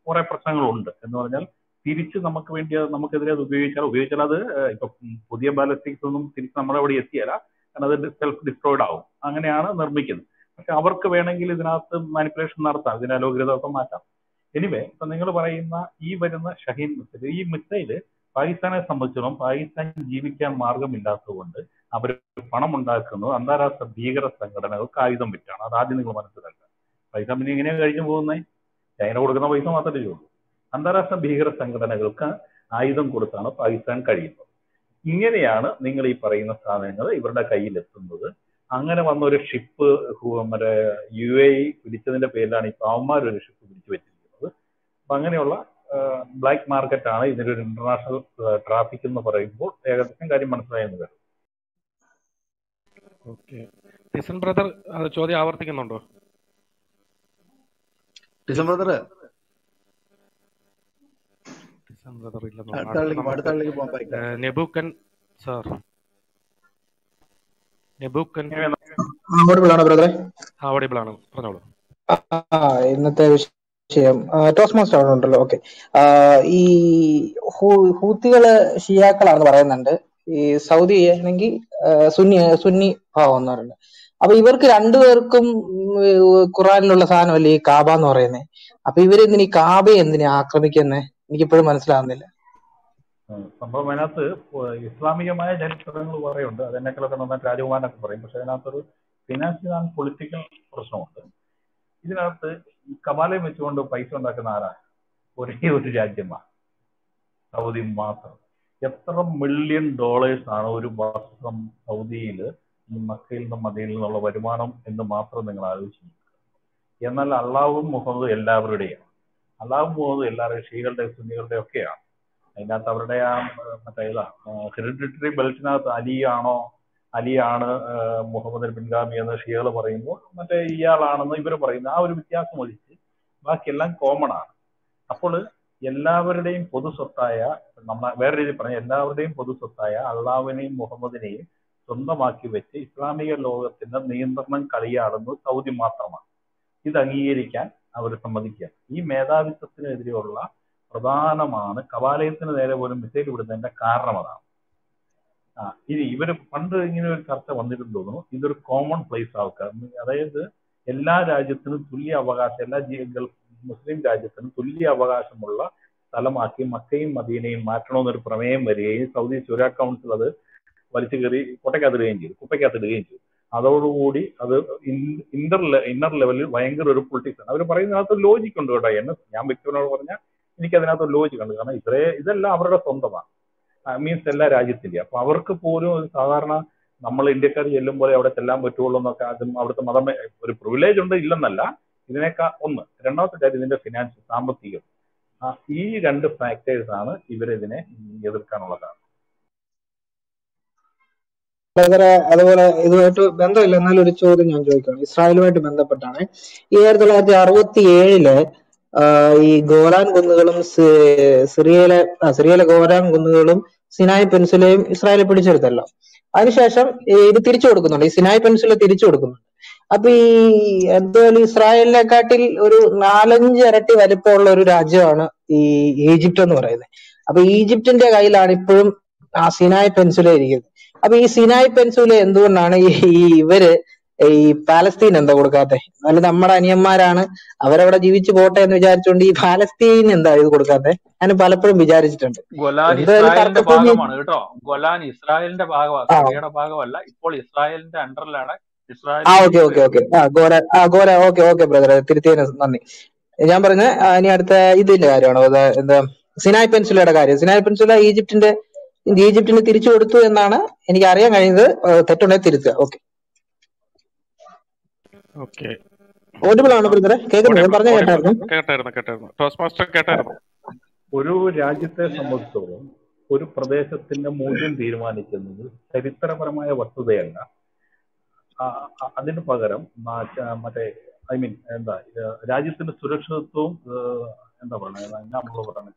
കുറെ പ്രശ്നങ്ങളുണ്ട്. എന്ന് പറഞ്ഞാൽ തിരിച്ച് നമുക്ക് വേണ്ടി നമുക്കെതിരെ അത് ഉപയോഗിച്ചാൽ അത് ഇപ്പൊ പുതിയ ബാലിസ്റ്റിക്സ് ഒന്നും തിരിച്ച് നമ്മുടെ അവിടെ എത്തിയാല, കാരണം അത് സെൽഫ് ഡിസ്ട്രോയിഡ് ആവും. അങ്ങനെയാണ് നിർമ്മിക്കുന്നത്. പക്ഷെ അവർക്ക് വേണമെങ്കിൽ ഇതിനകത്ത് മാനിപ്പുലേഷൻ നടത്താം, ഇതിന്റെ അലോഗ്രതം മാറ്റാം. എനിവേ, ഇപ്പൊ നിങ്ങൾ പറയുന്ന ഈ വരുന്ന ഷഹീൻ മിസൈൽ, ഈ മിസൈല് പാകിസ്ഥാനെ സംബന്ധിച്ചിടത്തോളം പാകിസ്ഥാൻ ജീവിക്കാൻ മാർഗമില്ലാത്തതുകൊണ്ട് അവർ പണം ഉണ്ടാക്കുന്നത് അന്താരാഷ്ട്ര ഭീകര സംഘടനകൾക്ക് ആയുധം വിറ്റാണ്. അത് ആദ്യം നിങ്ങൾ മനസ്സിലാക്കുക. പൈസ പിന്നെ ഇങ്ങനെ കഴിഞ്ഞു പോകുന്നേ, ചൈന കൊടുക്കുന്ന പൈസ മാത്രമേ ഉള്ളൂ. അന്താരാഷ്ട്ര ഭീകര സംഘടനകൾക്ക് ആയുധം കൊടുത്താണ് പാകിസ്ഥാൻ കഴിയുന്നത്. ഇങ്ങനെയാണ് നിങ്ങൾ ഈ പറയുന്ന സാധനങ്ങൾ ഇവരുടെ കയ്യിലെത്തുന്നത്. അങ്ങനെ വന്ന ഒരു ഷിപ്പ് മറ്റേ UAE പിടിച്ചതിന്റെ പേരിലാണ് ഈ പാവന്മാരൊരു ഷിപ്പ് പിടിച്ചു വെച്ചിരിക്കുന്നത്. അപ്പൊ അങ്ങനെയുള്ള black market is an international traffic in the book. Okay. Listen, brother, Chodi, our thing on door. Listen, brother. Okay. Houthigala Shiakala Saudi Sunni Pawan. We work under Kuran Lasan Kaba Norene. A people in the Kabe and the Akramikane, Nikiperman Slamil. Some of Islamia general worry on the Nakalan Rajuana for him, financial and political person. Isn't after Kabale which one to Python Dakanara or he would judge him. Saudi Master. $1 million are bought from Saudi Iler, you must kill the Madinam in the Master of the Nalavish. Yanal allow Muhammad elaborate. Allow more the Elara Shield as a new day of care. And that's our day, Matala. Hereditary Belchinas, Aliana, Muhammad Bingami, and the Shield of Rainbow, Matayalana, Iberparina, with Yakumoli, Bakilan Common. Apollo. Every day in Podu Sotaya, very different, every day in Podu Sotaya, Allah in Muhammad name, Sunda Makivechi, Islamic law, the Interman Kariadam, Saudi Matama. Is a Yerikan, our Samadika. He made a visit to Riola, Pradana Man, Kavalis and there were a mistake with the Karamada. Even wondering in your Karta one little dono, either commonplace outcome, either Ella Rajatin, Tulia Vagasella, Gulf. Muslim Dajasan, Tulia Vagasamullah, Salamaki, Makim, Madine, Matron, Prame, Saudi Surya Council, other, particularly Potaka range, Kupaka range, other woody, other inner level, Wanger politics, and other logic under Diana, Yambikan or another logic under Israel is a labor of Sondama. I mean, Sella Rajatilia, Power Kapuru, Savarna, Namal Indica, Yelumbore, out of the Lamb, told on the Kazam, out of the Mother, privilege under Ilanala. Run out that is in the financial summer theory. E render factors are either in a other canal. Whether to Benda Lana Richo than Yanjoikan, Israel to Benda Patane. Here the Arvati Goran Gundulum, Syria Goran Gundulum, Sinai Pencil, Israel Pudicella. Arishasham, the Tirichogun, Sinai Pencil Tirichogun. Israel like a till Nalanjarati Valipolo Rajan, Egypt on the Ray. Egypt and the Gailani Pum, Sinai Peninsula. Sinai Peninsula and do Nana very a Palestine and the Urgate. Alamara and Yamarana, Avara Jivich Bota and Vijajundi, Palestine and the Urgate, and Palapur Vijaristan. Golan Israel the Bagaman, Golan Israel the Bagawa, Israel the Underlada. Okay. Go ahead, brother. The Sinai Peninsula, Egypt in the Egypt in the Tirichu and Nana, and Yaria and the Tatuna Tirita. Okay. What do you want to do? Cater, Adin Pagaram, Mate, I mean, and the Rajas in the Suresh to the Varana.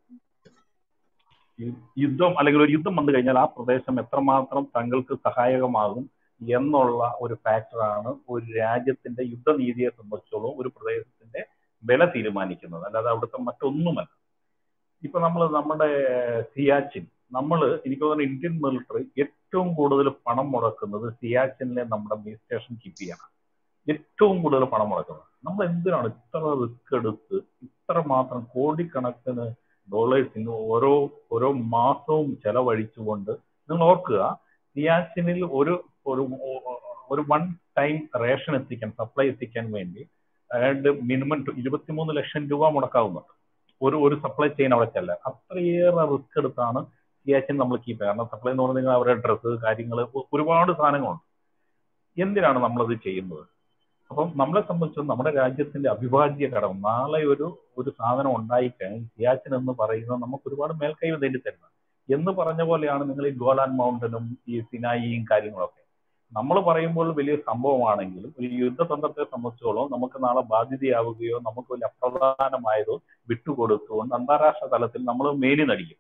You don't allegory you the Mandagana, Prodesh, Metramatram, Tangle to Sahaya Mazum, Yenola, or a factor, or Rajas in the Yudan easier to Mocholo, or a Prodesh in the Bella Thirmanican, and other Matunum. If a number Siachin, number Indian military, yet. The Panamoraka, the Siachin land number of the station Kipiana. It too good of Panamoraka. Number in there on a thorough curd, Istramath and Cordy connection, dollars in Oro, Maso, Chalavarichu wonder. The Norka, Siachinil or one time ration as they can supply as they can mainly, and minimum to Ibatimon election to Wamakama or supply chain of a teller. After a year of Kurtana. Keeper, and supply no thing our addresses, guiding a lot of Purivana Sanan. In the Anamla the chamber. അപ്പം നമ്മളെ സംബന്ധിച്ച് നമ്മുടെ രാജ്യത്തിന്റെ അവിഭാജ്യ ഘടകം നാളെ ഒരു സാധനം ഉണ്ടായിക്കഴിഞ്ഞാൽ സിയാച്ചിൻ എന്ന് പറയുന്നത് നമുക്ക് ഒരുപാട് മേൽക്കൈവ് നേടി തരുന്നത് എന്ന് പറഞ്ഞ പോലെയാണ് നിങ്ങൾ ഈ ഗോലാൻ മൗണ്ടനും ഈ സിനായിയും കാര്യങ്ങളൊക്കെ നമ്മൾ പറയുമ്പോൾ വലിയ സംഭവമാണെങ്കിലും ഒരു യുദ്ധതന്ത്രത്തെ സംബന്ധിച്ചോളം നമുക്ക് നാളെ ബാധ്യതയാവുകയോ നമുക്ക് വലിയ അപ്രധാനമായതോ വിട്ടുകൊടുത്തുകൊണ്ട് അന്താരാഷ്ട്ര തലത്തിൽ നമ്മൾ മേലി നടിക്കും.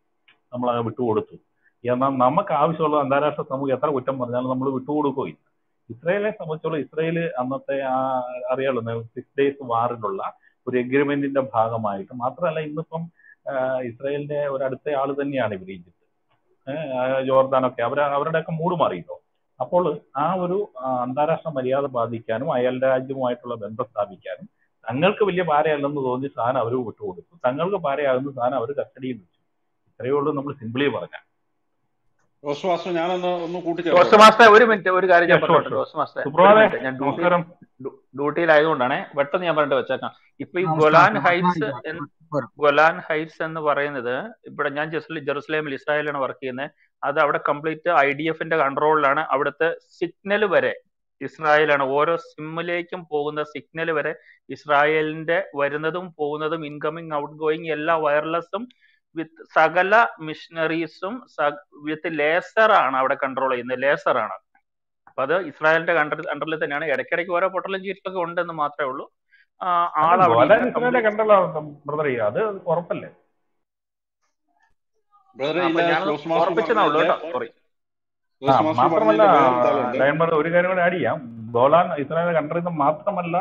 നമ്മളത് വിട്ടുകൊടുത്തു. എന്നാൽ നമുക്ക് ആവശ്യമുള്ള അന്താരാഷ്ട്ര സമൂഹം എത്ര കുറ്റം പറഞ്ഞാലും നമ്മൾ വിട്ടുകൊടുക്കുകയില്ല. ഇസ്രായേലിനെ സംബന്ധിച്ചോളം ഇസ്രായേൽ അന്നത്തെ അറിയാമല്ലോ 6 days വാറിലുള്ള ഒരു എഗ്രിമെന്റിന്റെ ഭാഗമായിട്ട് മാത്രമല്ല ഇന്നിപ്പം ഇസ്രായേലിന്റെ ഒരടുത്ത ആള് തന്നെയാണ് ഇവർ ഈജിപ്ത് ജോർദാനൊക്കെ അവരുടെയൊക്കെ മൂട് മാറിയിട്ടോ. അപ്പോൾ ആ ഒരു അന്താരാഷ്ട്ര മര്യാദ ബാധിക്കാനും അയൽ രാജ്യവുമായിട്ടുള്ള ബന്ധം സ്ഥാപിക്കാനും തങ്ങൾക്ക് വലിയ ഭാരയല്ലെന്ന് തോന്നിയ സാധനം അവർ വിട്ടുകൊടുത്തു, തങ്ങൾക്ക് ഭാരയാകുന്ന സാധനം അവർ കസ്റ്റഡിയിൽ വെച്ചു. ഇത്രയേ ഉള്ളൂ നമ്മൾ സിംപിളി പറഞ്ഞാൽ. ഡ്യൂട്ടിയിലായതുകൊണ്ടാണ് പെട്ടെന്ന് ഞാൻ പറഞ്ഞിട്ട് വെച്ചേക്കാം. ഇപ്പൊ ഈ ഗൊലാൻ ഹൈറ്റ്സ് എന്ന് പറയുന്നത് ഇവിടെ ഞാൻ ജെറുസലേമിൽ ഇസ്രായേലാണ് വർക്ക് ചെയ്യുന്നത്. അത് അവിടെ കംപ്ലീറ്റ് IDF കൺട്രോളിലാണ്. അവിടുത്തെ സിഗ്നൽ വരെ ഇസ്രായേലാണ്. ഓരോ സിമ്മിലേക്കും പോകുന്ന സിഗ്നൽ വരെ ഇസ്രായേലിന്റെ വരുന്നതും പോകുന്നതും ഇൻകമ്മിങ് ഔട്ട് ഗോയിങ് എല്ലാ വയർലെസ്സും വിത്ത് സകല മിഷനറീസും വിത്ത് ലേസറാണ് അവിടെ കൺട്രോൾ ചെയ്യുന്നത്. ലേസറാണ്. അപ്പൊ അത് ഇസ്രായേലിന്റെ കണ്ടറിൽ തന്നെയാണ്. ഇടയ്ക്കിടയ്ക്ക് ഓരോ പൊട്ടലും ചീറ്റൊക്കെ ഉണ്ടെന്ന് മാത്രമേ ഉള്ളൂ. ഒരു കാര്യം കൂടെ ആഡ് ചെയ്യാം. ഗോലാൻ ഇസ്രായേലിന്റെ കണ്ടറിൽ നിന്ന് മാത്രമല്ല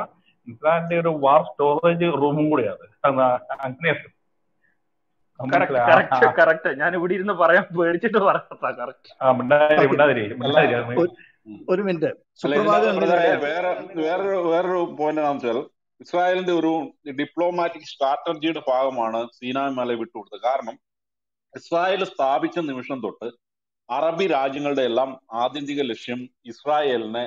ഇസ്രായേലിന്റെ ഒരു വാർ സ്റ്റോറേജ് റൂമും കൂടിയാണ്. അങ്ങനെയാണ് ഞാൻ ഇവിടെ ഇരുന്ന് പറയാൻ പേടിച്ചിട്ട് വേറൊരു പോയിന്റ് എന്താണെന്ന് വെച്ചാൽ ഇസ്രായേലിന്റെ ഒരു ഡിപ്ലോമാറ്റിക് സ്ട്രാറ്റജിയുടെ ഭാഗമാണ് സീനായ് മല വിട്ടുകൊടുത്തത്. കാരണം ഇസ്രായേൽ സ്ഥാപിച്ച നിമിഷം തൊട്ട് അറബി രാജ്യങ്ങളുടെ എല്ലാം ആത്യന്തിക ലക്ഷ്യം ഇസ്രായേലിനെ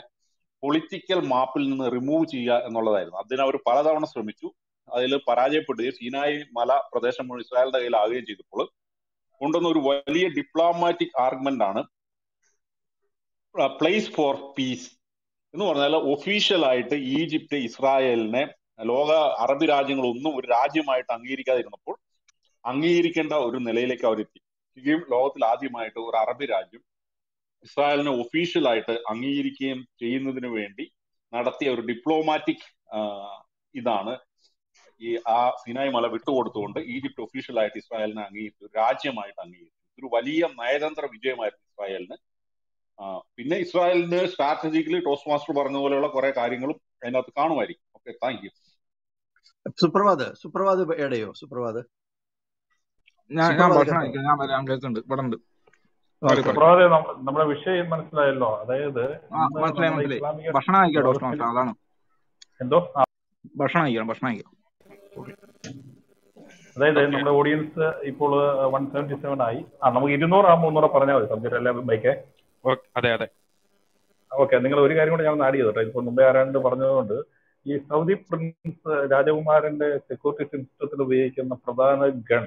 പൊളിറ്റിക്കൽ മാപ്പിൽ നിന്ന് റിമൂവ് ചെയ്യുക എന്നുള്ളതായിരുന്നു. അതിനവർ പലതവണ ശ്രമിച്ചു, അതിൽ പരാജയപ്പെടുകയും സീനായ് മല പ്രദേശം മുഴുവൻ ഇസ്രായേലിന്റെ കയ്യിലാവുകയും ചെയ്തപ്പോൾ കൊണ്ടുവന്ന ഒരു വലിയ ഡിപ്ലോമാറ്റിക് ആർഗ്യുമെന്റ് ആണ് പ്ലേസ് ഫോർ പീസ് എന്ന് പറഞ്ഞാൽ ഒഫീഷ്യലായിട്ട് ഈജിപ്ത് ഇസ്രായേലിനെ ലോക അറബ് രാജ്യങ്ങളൊന്നും ഒരു രാജ്യമായിട്ട് അംഗീകരിക്കാതിരുന്നപ്പോൾ അംഗീകരിക്കേണ്ട ഒരു നിലയിലേക്ക് അവരെത്തിക്കുകയും ലോകത്തിൽ ആദ്യമായിട്ട് ഒരു അറബ് രാജ്യം ഇസ്രായേലിനെ ഒഫീഷ്യലായിട്ട് അംഗീകരിക്കുകയും ചെയ്യുന്നതിന് വേണ്ടി നടത്തിയ ഒരു ഡിപ്ലോമാറ്റിക് ഇതാണ് ഈ ആ സിനായ് മല വിട്ടുകൊടുത്തുകൊണ്ട് ഈജിപ്ത് ഒഫീഷ്യലായിട്ട് ഇസ്രായേലിനെ അംഗീകരിച്ചു, രാജ്യമായിട്ട് അംഗീകരിച്ചു. ഇതൊരു വലിയ നയതന്ത്ര വിജയമായിരുന്നു ഇസ്രായേലിന്. പിന്നെ ഇസ്രായേലിന് സ്ട്രാറ്റജിക്കലി ടോസ് മാസ്റ്റർ പറഞ്ഞ പോലെയുള്ള കുറെ കാര്യങ്ങളും അതിനകത്ത് കാണുമായിരിക്കും. Okay, thank you. സുപ്രഭാത് നമ്മുടെ വിഷയം മനസ്സിലായല്ലോ. അതായത് ഭക്ഷണം കഴിക്കണം അതായത് നമ്മുടെ ഓഡിയൻസ് ഇപ്പോൾ 177 ആയി. നമുക്ക് 200 300 പറഞ്ഞാൽ മതി സബ്ജക്ട് അല്ലെ ബൈക്കെ. അതെ അതെ ഓക്കെ. നിങ്ങൾ ഒരു കാര്യം കൂടെ ഞാൻ ആഡ് ചെയ്തോട്ടെ. ഇപ്പോൾ മുമ്പേ ആരാണ്ട് പറഞ്ഞതുകൊണ്ട് ഈ സൗദി പ്രിൻസ് രാജകുമാരന്റെ സെക്യൂരിറ്റി സിസ്റ്റത്തിൽ ഉപയോഗിക്കുന്ന പ്രധാന ഗൺ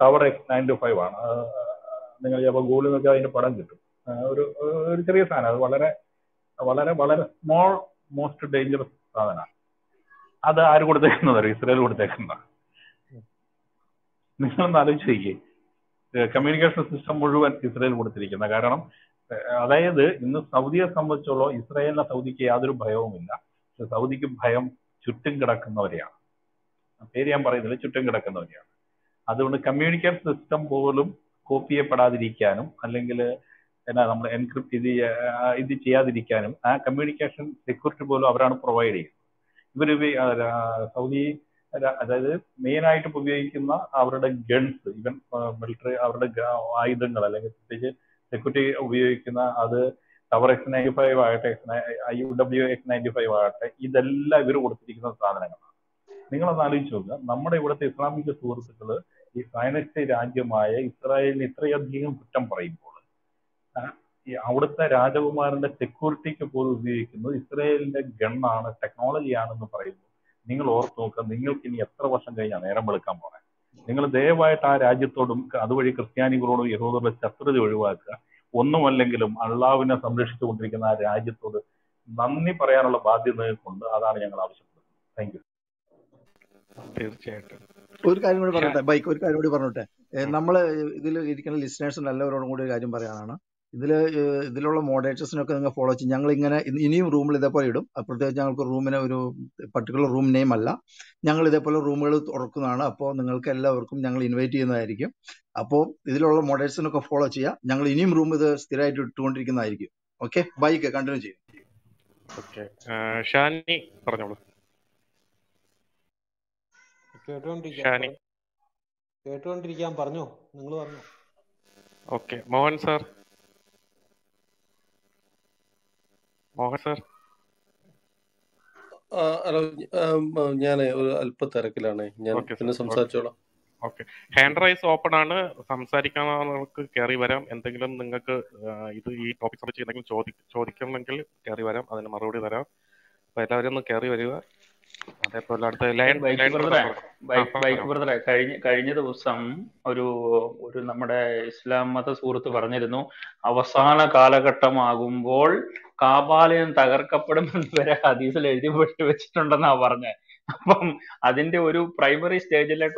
Tower X95 ആണ്. നിങ്ങൾ ചിലപ്പോൾ ഗൂഗിളിൽ നോക്കിയാൽ അതിന്റെ പടം കിട്ടും. ഒരു ചെറിയ സാധനം. അത് വളരെ വളരെ വളരെ സ്മോൾ മോസ്റ്റ് ഡേഞ്ചറസ് സാധനമാണ്. അത് ആര് കൊടുത്തേക്കുന്നതോ ഇസ്രായേൽ കൊടുത്തേക്കുന്ന. നിങ്ങളൊന്ന് ആലോചിച്ചേ, കമ്മ്യൂണിക്കേഷൻ സിസ്റ്റം മുഴുവൻ ഇസ്രായേൽ കൊടുത്തിരിക്കുന്ന. കാരണം അതായത് ഇന്ന് സൗദിയെ സംബന്ധിച്ചോളം ഇസ്രായേലിനെ സൗദിക്ക് യാതൊരു ഭയവുമില്ല. സൗദിക്ക് ഭയം ചുറ്റും കിടക്കുന്നവരെയാണ്. പേര് ഞാൻ പറയുന്നില്ല, ചുറ്റും കിടക്കുന്നവരെയാണ്. അതുകൊണ്ട് കമ്മ്യൂണിക്കേഷൻ സിസ്റ്റം പോലും കോപ്പി ചെയ്യപ്പെടാതിരിക്കാനും അല്ലെങ്കിൽ നമ്മൾ എൻക്രിപ്റ്റ് ഇത് ചെയ്യാതിരിക്കാനും ആ കമ്മ്യൂണിക്കേഷൻ സെക്യൂരിറ്റി പോലും അവരാണ് പ്രൊവൈഡ് ചെയ്യുന്നത്. ഇവർ സൗദി അതായത് മെയിനായിട്ട് ഉപയോഗിക്കുന്ന അവരുടെ ഗൺസ്, ഇവൻ മിലിറ്ററി അവരുടെ ആയുധങ്ങൾ അല്ലെങ്കിൽ പ്രത്യേകിച്ച് സെക്യൂരിറ്റി ഉപയോഗിക്കുന്ന അത് Tower X95 ആകട്ടെ, IWX95 ആകട്ടെ, ഇതെല്ലാം ഇവർ കൊടുത്തിരിക്കുന്ന സാധനങ്ങളാണ്. നിങ്ങളൊന്ന് ആലോചിച്ച് നോക്കുക, നമ്മുടെ ഇവിടുത്തെ ഇസ്ലാമിക സുഹൃത്തുക്കൾ ഈ സയനിസ്റ്റ് രാജ്യമായ ഇസ്രായേലിന് ഇത്രയധികം കുറ്റം പറയുമ്പോൾ ഈ അവിടുത്തെ രാജകുമാരന്റെ സെക്യൂരിറ്റിക്ക് പോലും ഉപയോഗിക്കുന്നത് ഇസ്രായേലിന്റെ ഗണ്ണാണ്, ടെക്നോളജിയാണെന്ന് പറയുന്നു. നിങ്ങൾ ഓർത്ത് നോക്കുക, നിങ്ങൾക്ക് ഇനി എത്ര വർഷം കഴിഞ്ഞാൽ നേരം വെളുക്കാൻ പോണേ. നിങ്ങൾ ദയവായിട്ട് ആ രാജ്യത്തോടും അതുവഴി ക്രിസ്ത്യാനികളോടും യഹൂദരോടും ശത്രുത ഒഴിവാക്കുക. ഒന്നുമല്ലെങ്കിലും അള്ളാഹുവിനെ സംരക്ഷിച്ചുകൊണ്ടിരിക്കുന്ന ആ രാജ്യത്തോട് നന്ദി പറയാനുള്ള ബാധ്യതയുണ്ട്. അതാണ് ഞങ്ങൾ ആവശ്യപ്പെടുന്നത്. Thank you. തീർച്ചയായിട്ടും ഒരു കാര്യം കൂടി പറഞ്ഞോട്ടെ, ബൈക്ക് ഒരു കാര്യം കൂടി പറഞ്ഞോട്ടെ. നമ്മള് ഇതിൽ ഇരിക്കുന്ന ലിസ്റ്റേഴ്സ് എല്ലാവരോടും കൂടി ഒരു കാര്യം പറയാനാണ്. ഇതിലുള്ള മോഡറേറ്റേഴ്സിനൊക്കെ നിങ്ങൾ ഫോളോ ചെയ്യും. ഞങ്ങൾ ഇങ്ങനെ ഇനിയും റൂമിൽ ഇതേപോലെ ഇടും. പ്രത്യേകിച്ച് ഞങ്ങൾക്ക് റൂമിന് ഒരു പർട്ടിക്കുലർ റൂം നെയിം അല്ല, ഞങ്ങൾ ഇതേപോലെ റൂമുകൾ തുറക്കുന്നതാണ്. അപ്പോൾ നിങ്ങൾക്ക് എല്ലാവർക്കും ഞങ്ങൾ ഇൻവൈറ്റ് ചെയ്യുന്നതായിരിക്കും. അപ്പോൾ ഇതിലുള്ള മോഡറേറ്റേഴ്സിനൊക്കെ ഫോളോ ചെയ്യുക. ഞങ്ങൾ ഇനിയും റൂം ഇത് സ്ഥിരമായിട്ട് ഇട്ടുകൊണ്ടിരിക്കുന്നതായിരിക്കും. ഓക്കെ, ബൈക്ക് കണ്ടിന്യൂ ചെയ്യും. കേട്ടുകൊണ്ടിരിക്കാൻ പറഞ്ഞോ, നിങ്ങൾ പറഞ്ഞോ. Okay, Mohan sir. ഹലോ, ഞാൻ ഒരു അല്പ തിരക്കിലാണ്, ഞാൻ പിന്നെ സംസാരിച്ചോളാം. ഓക്കെ, ഹാൻഡ് റൈസ് ഓപ്പൺ ആണ്. സംസാരിക്കാനവർക്ക് കയറി വരാം. എന്തെങ്കിലും നിങ്ങൾക്ക് ഇത് ഈ ടോപ്പിക് സംബന്ധിച്ച് എന്തെങ്കിലും ചോദിക്കണമെങ്കിൽ കയറി വരാം, അതിന് മറുപടി തരാം. അപ്പൊ എല്ലാവരും ഒന്ന് കയറി വരിക. അതേപോലെ അടുത്ത കഴിഞ്ഞ ദിവസം ഒരു നമ്മുടെ ഇസ്ലാം മത സുഹൃത്ത് പറഞ്ഞിരുന്നു, അവസാന കാലഘട്ടമാകുമ്പോൾ കാബാലയം തകർക്കപ്പെടുമെന്ന് വരെ ഹദീസിൽ എഴുതി വെച്ചിട്ടുണ്ടെന്നാ പറഞ്ഞത്. അപ്പം അതിന്റെ ഒരു പ്രൈമറി സ്റ്റേജിലെ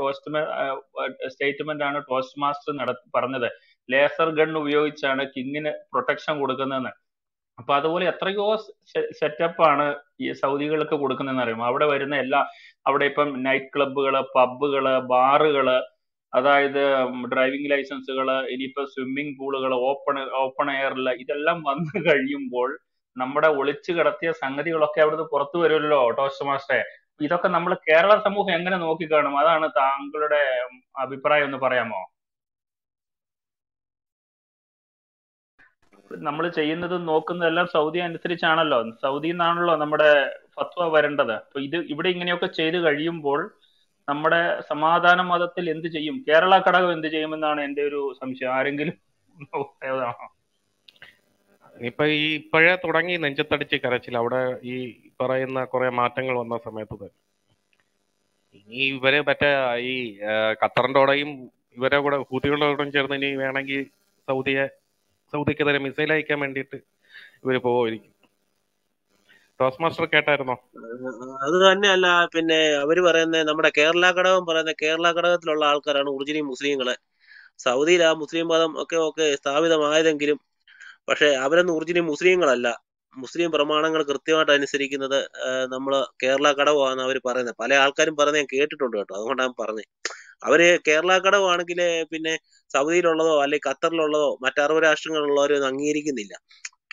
സ്റ്റേറ്റ്മെന്റ് ആണ് ടോസ്റ്റ് മാസ്റ്റർ പറഞ്ഞത്. ലേസർ ഗൺ ഉപയോഗിച്ചാണ് കിങ്ങിന് പ്രൊട്ടക്ഷൻ കൊടുക്കുന്നതെന്ന്. അപ്പൊ അതുപോലെ എത്രയോ സെറ്റപ്പാണ് ഈ സൗദികൾക്ക് കൊടുക്കുന്നതെന്ന് അറിയുമോ? അവിടെ വരുന്ന എല്ലാ, അവിടെ ഇപ്പം നൈറ്റ് ക്ലബുകള്, പബ്ബുകള്, ബാറുകള്, അതായത് ഡ്രൈവിംഗ് ലൈസൻസുകള്, ഇനിയിപ്പോ സ്വിമ്മിംഗ് പൂളുകള്, ഓപ്പൺ എയറില്, ഇതെല്ലാം വന്നു കഴിയുമ്പോൾ നമ്മുടെ ഒളിച്ചു കിടത്തിയ സംഗതികളൊക്കെ അവിടുന്ന് പുറത്തു വരുമല്ലോ ടോസ്റ്റ് മാസ്റ്ററെ. ഇതൊക്കെ നമ്മൾ കേരള സമൂഹം എങ്ങനെ നോക്കിക്കാണും? അതാണ് താങ്കളുടെ അഭിപ്രായം, ഒന്ന് പറയാമോ? നമ്മൾ ചെയ്യുന്നതും നോക്കുന്നതെല്ലാം സൗദി അനുസരിച്ചാണല്ലോ, സൗദി നിന്നാണല്ലോ നമ്മുടെ ഫത്വ വരേണ്ടത്. അപ്പൊ ഇത് ഇവിടെ ഇങ്ങനെയൊക്കെ ചെയ്തു കഴിയുമ്പോൾ നമ്മുടെ സമാധാന മതത്തിൽ എന്ത് ചെയ്യും, കേരള ഘടകം എന്ത് ചെയ്യുമെന്നാണ് എന്റെ ഒരു സംശയം. ആരെങ്കിലും ഇപ്പൊ ഈ ഇപ്പോഴേ തുടങ്ങി നെഞ്ചത്തടിച്ച് കരച്ചിൽ അവിടെ ഈ പറയുന്ന കുറെ മാറ്റങ്ങൾ വന്ന സമയത്ത് തന്നെ. ഇനി ഇവരെ മറ്റേ ഈ ഖത്തറിന്റോടെയും ഇവരെ കൂടെ ഹൂതികളുടെയും ചേർന്ന് ഇനി വേണമെങ്കിൽ സൗദിക്കെതിരെ മിസൈൽ അയക്കാൻ വേണ്ടിയിട്ട് ഇവര് പോയിരിക്കും. അത് തന്നെയല്ല, പിന്നെ അവര് പറയുന്നത് നമ്മുടെ കേരള ഘടകം പറയുന്നത് കേരള ഘടകത്തിലുള്ള ആൾക്കാരാണ് ഒറിജിനൽ മുസ്ലിങ്ങള്. സൗദിയിൽ ആ മുസ്ലിം മതം ഒക്കെ സ്ഥാപിതമായതെങ്കിലും പക്ഷെ അവരൊന്നും ഒറിജിനൽ മുസ്ലിങ്ങളല്ല. മുസ്ലിം പ്രമാണങ്ങൾ കൃത്യമായിട്ട് അനുസരിക്കുന്നത് നമ്മള് കേരള ഘടകമാണ് അവർ പറയുന്നത്. പല ആൾക്കാരും പറയുന്നത് ഞാൻ കേട്ടിട്ടുണ്ട് കേട്ടോ, അതുകൊണ്ടാണ് പറഞ്ഞത്. അവര് കേരള ഘടകമാണെങ്കിൽ പിന്നെ സൗദിയിലുള്ളതോ അല്ലെങ്കിൽ ഖത്തറിലുള്ളതോ മറ്ററബ് രാഷ്ട്രങ്ങളിലുള്ളവരൊന്നും അംഗീകരിക്കുന്നില്ല.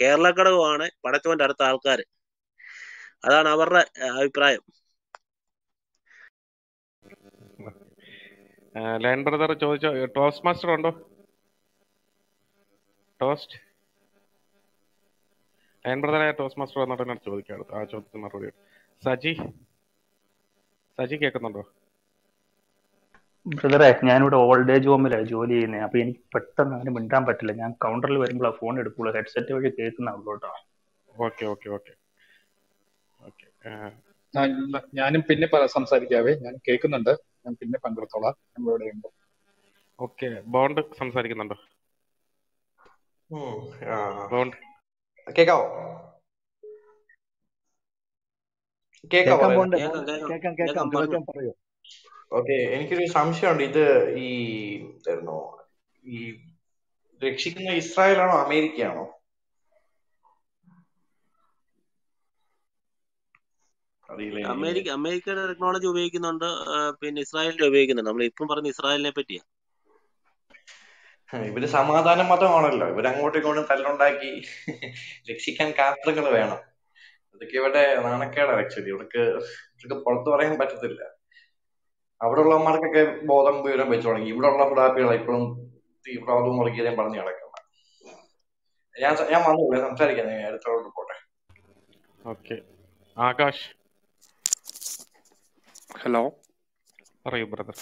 കേരള ഘടകമാണ് പടച്ചവന്റെ അടുത്ത ആൾക്കാര്, അതാണ് അവരുടെ അഭിപ്രായം. ലയൺ ബ്രദർ ചോദിച്ചോ, ടോസ്റ്റ് മാസ്റ്റർ ഉണ്ടോ? ടോസ്റ്റ് ലയൺ ബ്രദറായ ടോസ്റ്റ് മാസ്റ്റർ വന്നിട്ട് ചോദിക്കാം. ആ ചോദ്യത്തിന് മറുപടി സജി കേൾക്കുന്നുണ്ടോ? ബ്രദറെ, ഞാനിവിടെ ഓൾഡ് ഏജ് ഹോമിലാണ് ജോലി ചെയ്യുന്നത്. അപ്പൊ എനിക്ക് പെട്ടെന്ന് അങ്ങനെ മിണ്ടാൻ പറ്റില്ല. ഞാൻ കൗണ്ടറിൽ വരുമ്പോൾ ആ ഫോൺ എടുക്കുള്ളൂ, ഹെഡ്സെറ്റ് വഴി കേൾക്കുന്ന ഉള്ളോട്ടോ. ഓക്കെ ഓക്കെ ഓക്കെ ഞാനും പിന്നെ സംസാരിക്കാവേ, ഞാൻ കേൾക്കുന്നുണ്ട്, ഞാൻ പിന്നെ പങ്കെടുത്തോളാം. എനിക്കൊരു സംശയമുണ്ട്, ഇത് ഈ രക്ഷിക്കുന്ന ഇസ്രായേലാണോ അമേരിക്കയാണോ? അമേരിക്കയുടെ ടെക്നോളജി ഉപയോഗിക്കുന്നുണ്ട്, പിന്നെ ഇസ്രായേലിന്റെ ഉപയോഗിക്കുന്നുണ്ട്. നമ്മൾ ഇപ്പം പറഞ്ഞ ഇസ്രായേലിനെ പറ്റിയാ, ഇവര് സമാധാന മതമാണല്ലോ, ഇവരങ്ങോട്ടും ഇങ്ങോട്ടും തല്ലുണ്ടാക്കി രക്ഷിക്കാൻ കാരണങ്ങൾ വേണം. അതൊക്കെ ഇവിടെ നാണക്കേടാണ് ആക്ച്വലി. ഇവർക്ക് പുറത്തു പറയാൻ പറ്റത്തില്ല. അവിടെ ഉള്ളവന്മാർക്കൊക്കെ ബോധം വിവരം വെച്ചു തുടങ്ങി. ഇവിടെ ഉള്ള പിടാപ്പികളെ ഇപ്പോഴും തീവ്രവാദവും മുറുകിയതേം പറഞ്ഞു കിടക്കണം. ഞാൻ വന്നു സംസാരിക്കാൻ അടുത്തോട്ട് പോട്ടെ. ഓക്കെ ആകാശ്. ഹലോ, പറയൂ ബ്രദർ.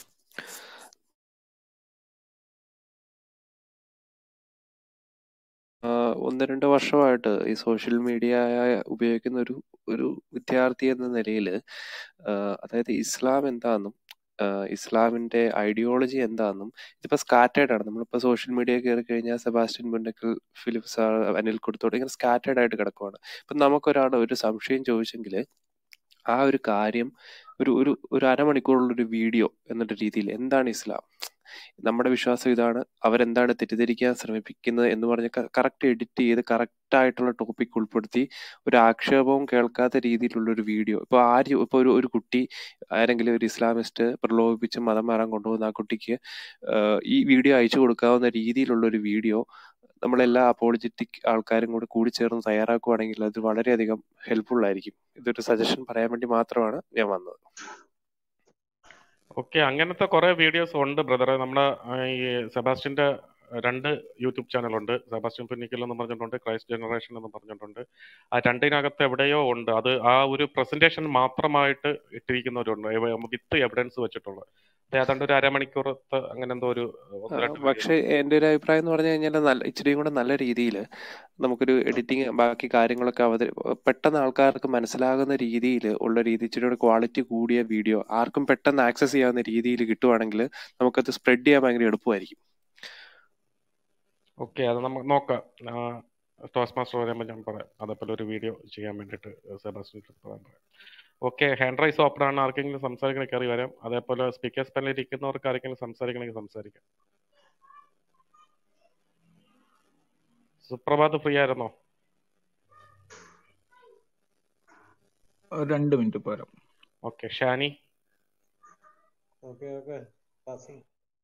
ഒന്ന് രണ്ട് വർഷമായിട്ട് ഈ സോഷ്യൽ മീഡിയ ഉപയോഗിക്കുന്ന ഒരു വിദ്യാർത്ഥി എന്ന നിലയിൽ, അതായത് ഇസ്ലാം എന്താണെന്നും ഇസ്ലാമിന്റെ ഐഡിയോളജി എന്താണെന്നും ഇതിപ്പോൾ സ്കാറ്റേഡ് ആണ്. നമ്മളിപ്പോൾ സോഷ്യൽ മീഡിയ കയറി കഴിഞ്ഞാൽ സെബാസ്റ്റ്യൻ പുന്നക്കൽ, ഫിലിപ്പ് സാർ, അനിൽ കൊടുത്തോട് ഇങ്ങനെ സ്കാറ്റേഡ് ആയിട്ട് കിടക്കുവാണ്. ഇപ്പം നമുക്കൊരാൾ ഒരു സംശയം ചോദിച്ചെങ്കിൽ ആ ഒരു കാര്യം ഒരു ഒരു ഒരു അരമണിക്കൂറുള്ളൊരു വീഡിയോ എന്നുള്ള രീതിയിൽ എന്താണ് ഇസ്ലാം, നമ്മുടെ വിശ്വാസം ഇതാണ്, അവരെന്താണ് തെറ്റിദ്ധരിക്കാൻ ശ്രമിപ്പിക്കുന്നത് എന്ന് പറഞ്ഞ് കറക്റ്റ് എഡിറ്റ് ചെയ്ത് കറക്റ്റായിട്ടുള്ള ടോപ്പിക് ഉൾപ്പെടുത്തി ഒരു ആക്ഷേപവും കേൾക്കാത്ത രീതിയിലുള്ളൊരു വീഡിയോ. ഇപ്പോൾ ഇപ്പോൾ ഒരു കുട്ടി ആരെങ്കിലും ഒരു ഇസ്ലാമിസ്റ്റ് പ്രലോഭിപ്പിച്ച് മതം മാറാൻ കൊണ്ടുപോകുന്ന ആ കുട്ടിക്ക് ഈ വീഡിയോ അയച്ചു കൊടുക്കാവുന്ന രീതിയിലുള്ളൊരു വീഡിയോ നമ്മളെല്ലാ അപ്പോളജറ്റിക് ആൾക്കാരും കൂടി ചേർന്ന് തയ്യാറാക്കുകയാണെങ്കിൽ അത് വളരെയധികം ഹെൽപ്ഫുൾ ആയിരിക്കും. ഇതൊരു സജഷൻ പറയാൻ വേണ്ടി മാത്രമാണ് ഞാൻ വന്നത്. ഓക്കെ, അങ്ങനത്തെ കുറെ വീഡിയോസ് ഉണ്ട് ബ്രദറെ. നമ്മുടെ ഈ സെബാസ്റ്റ്യന്റെ 2 യൂട്യൂബ് ചാനലുണ്ട്. സെബാസ്റ്റ്യൻ പുന്നക്കൽ എന്ന് പറഞ്ഞിട്ടുണ്ട്, ക്രൈസ്റ്റ് ജനറേഷൻ എന്ന് പറഞ്ഞിട്ടുണ്ട്. ആ രണ്ടിനകത്ത് എവിടെയോ ഉണ്ട് അത്, ആ ഒരു പ്രസന്റേഷൻ മാത്രമായിട്ട് ഇട്ടിരിക്കുന്നവരുണ്ട് വിത്ത് എവിഡൻസ് വെച്ചിട്ടുള്ളത്. ഏതാണ്ട് ഒരു അരമണിക്കൂറത്ത് അങ്ങനെ എന്തോ ഒരു. പക്ഷേ എൻ്റെ ഒരു അഭിപ്രായം എന്ന് പറഞ്ഞു കഴിഞ്ഞാൽ ഇച്ചിരിയും കൂടെ നല്ല രീതിയിൽ നമുക്കൊരു എഡിറ്റിങ് ബാക്കി കാര്യങ്ങളൊക്കെ പെട്ടെന്ന് ആൾക്കാർക്ക് മനസ്സിലാകുന്ന രീതിയിൽ ഉള്ള രീതി, ഇച്ചിരി കൂടെ ക്വാളിറ്റി കൂടിയ വീഡിയോ ആർക്കും പെട്ടെന്ന് ആക്സസ് ചെയ്യാവുന്ന രീതിയിൽ കിട്ടുവാണെങ്കിൽ നമുക്കത് സ്പ്രെഡ് ചെയ്യാൻ ഭയങ്കര എളുപ്പമായിരിക്കും. ഓക്കെ, അത് നമുക്ക് നോക്കാം. ടോസ് മാസ്റ്റർ പറയുമ്പോൾ ഞാൻ പറയാം അതേപോലെ ഒരു വീഡിയോ ചെയ്യാൻ വേണ്ടിയിട്ട് സെബാസ്റ്റ്യൻ പറയാം. ഓക്കെ, ഹാൻഡ് റൈസ് ഓപ്പൺ ആണ്. ആർക്കെങ്കിലും സംസാരിക്കണേ കയറി വരാം. അതേപോലെ സ്പീക്കേഴ്സ് പാനലിൽ ഇരിക്കുന്നവർക്ക് ആർക്കെങ്കിലും സംസാരിക്കണമെങ്കിൽ സംസാരിക്കാം. സുപ്രഭാത്, ഫ്രീ ആയിരുന്നോ? 2 മിനിറ്റ് പോരാം. ഓക്കെ, ഷാനി.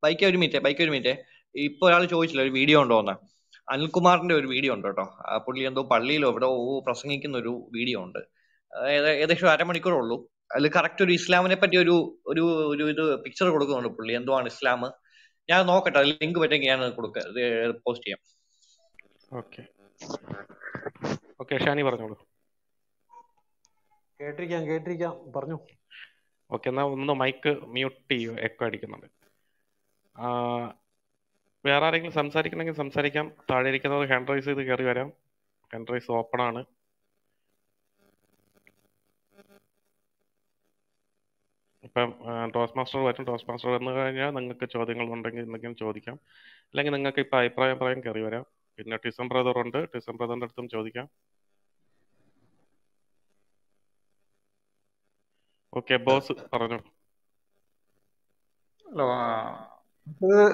ബൈക്ക് ഒരു മിനിറ്റ്. ഇപ്പൊ ഒരാൾ ചോദിച്ചില്ല ഒരു വീഡിയോ ഉണ്ടോന്ന്. അനിൽകുമാറിന്റെ ഒരു വീഡിയോ ഉണ്ട് കേട്ടോ. പുള്ളി എന്തോ പള്ളിയിലോ എവിടെ പ്രസംഗിക്കുന്ന ഒരു വീഡിയോ ഉണ്ട്. ഏകദേശം അരമണിക്കൂറുള്ളൂ. അതിൽ കറക്റ്റ് ഒരു ഇസ്ലാമിനെ പറ്റി ഒരു ഒരു ഒരു ഇത് പിക്ചർ കൊടുക്കുന്നുണ്ട് പുള്ളി. എന്തോ ആണ് ഇസ്ലാം, ഞാൻ നോക്കട്ടെ. അതിൽ ലിങ്ക് പറ്റുമെങ്കിൽ ഞാൻ പോസ്റ്റ് ചെയ്യാം. ഓക്കെ, ഷാനി പറഞ്ഞോളൂ. കേട്ടിരിക്കാം പറഞ്ഞു. ഓക്കെ, എന്നാ ഒന്ന് മൈക്ക് മ്യൂട്ട് ചെയ്യൂ, എക്കോ അടിക്കുന്നുണ്ട്. വേറെ ആരെങ്കിലും സംസാരിക്കണമെങ്കിൽ സംസാരിക്കാം. താഴെ ഇരിക്കുന്നവർ ഹാൻഡ് റൈസ് ചെയ്ത് കയറി വരാം. ഹാൻഡ് റൈസ് ഓപ്പൺ ആണ്. ഇപ്പം ടോസ് മാസ്റ്റർ വരും. ടോസ് മാസ്റ്റർ വന്നു കഴിഞ്ഞാൽ നിങ്ങൾക്ക് ചോദ്യങ്ങൾ ഉണ്ടെങ്കിൽ എന്തെങ്കിലും ചോദിക്കാം, അല്ലെങ്കിൽ നിങ്ങൾക്ക് ഇപ്പം അഭിപ്രായം പറയാൻ കയറി വരാം. പിന്നെ ടിസം ബ്രദർ ഉണ്ട്, ടിസം ബ്രദറിൻ്റെ അടുത്തും ചോദിക്കാം. ഓക്കെ, ബോസ് പറഞ്ഞു. ഹലോ,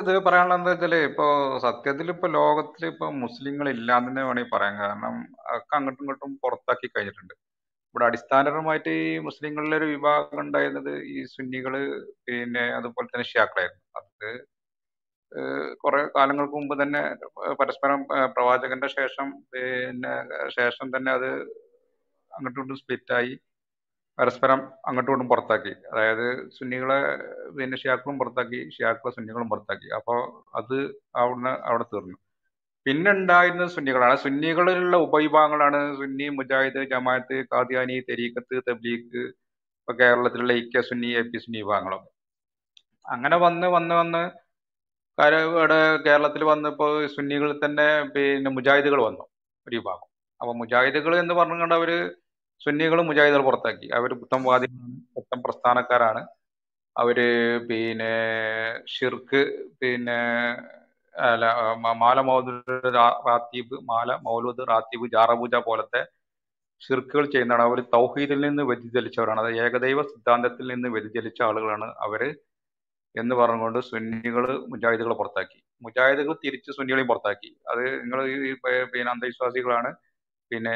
ഇത് പറയാനുള്ള എന്താ വെച്ചാല് ഇപ്പോ സത്യത്തിൽ ഇപ്പൊ ലോകത്തിൽ ഇപ്പൊ മുസ്ലിങ്ങൾ ഇല്ലാന്ന് തന്നെ വേണമെങ്കിൽ പറയാൻ. കാരണം ഒക്കെ അങ്ങോട്ടും ഇങ്ങോട്ടും പുറത്താക്കി കഴിഞ്ഞിട്ടുണ്ട്. ഇവിടെ അടിസ്ഥാനപരമായിട്ട് ഈ മുസ്ലിങ്ങളിലെ ഒരു വിഭാഗം ഉണ്ടായിരുന്നത് ഈ സുന്നികള്, പിന്നെ അതുപോലെ തന്നെ ഷിയാക്കളായിരുന്നു. അത് കുറെ കാലങ്ങൾക്ക് മുമ്പ് തന്നെ പരസ്പരം പ്രവാചകന്റെ ശേഷം തന്നെ അത് അങ്ങോട്ടും ഇങ്ങോട്ടും സ്പ്ലിറ്റായി പരസ്പരം അങ്ങോട്ടും ഇങ്ങോട്ടും പുറത്താക്കി. അതായത് സുന്നികളെ പിന്നെ ഷിയാക്കളും പുറത്താക്കി, ഷിയാക്കളെ സുന്നികളും പുറത്താക്കി. അപ്പോൾ അത് അവിടെ തീർന്നു. പിന്നെ ഉണ്ടായിരുന്നത് സുന്നികളാണ്. സുന്നികളിലുള്ള ഉപവിഭാഗങ്ങളാണ് സുന്നി, മുജാഹിദ്, ജമാഅത്ത്, ഖാദിയാനി, തെരീഖത്ത്, തബ്ലീഖ്, ഇപ്പൊ കേരളത്തിലുള്ള ഇക്ക സുന്നി, എ പി സുന്നി വിഭാഗങ്ങളൊക്കെ അങ്ങനെ വന്ന് ഇവിടെ കേരളത്തിൽ വന്നിപ്പോൾ സുന്നികളിൽ തന്നെ പിന്നെ മുജാഹിദുകൾ വന്നു ഒരു വിഭാഗം. അപ്പൊ മുജാഹിദുകൾ എന്ന് പറഞ്ഞുകൊണ്ട് അവര് സുന്നികളും മുജാഹിദുകൾ പുറത്താക്കി. അവര് പുത്തംവാദികളാണ്, പുത്തം പ്രസ്ഥാനക്കാരാണ്. അവര് പിന്നെ ഷിർക്ക്, പിന്നെ മാല മൗലൂദ് റാത്തീബ്, ജാറപൂജ പോലത്തെ ഷിർക്കുകൾ ചെയ്യുന്നതാണ്. അവർ തൗഹീദിൽ നിന്ന് വ്യതിചലിച്ചവരാണ്. അത് ഏകദൈവ സിദ്ധാന്തത്തിൽ നിന്ന് വ്യതിചലിച്ച ആളുകളാണ് അവര് എന്ന് പറഞ്ഞുകൊണ്ട് സുന്നികൾ മുജാഹിദുകളെ പുറത്താക്കി. മുജാഹിദുകൾ തിരിച്ച് സുന്നികളെയും പുറത്താക്കി. അത് നിങ്ങൾ ഈ പിന്നെ അന്ധവിശ്വാസികളാണ്, പിന്നെ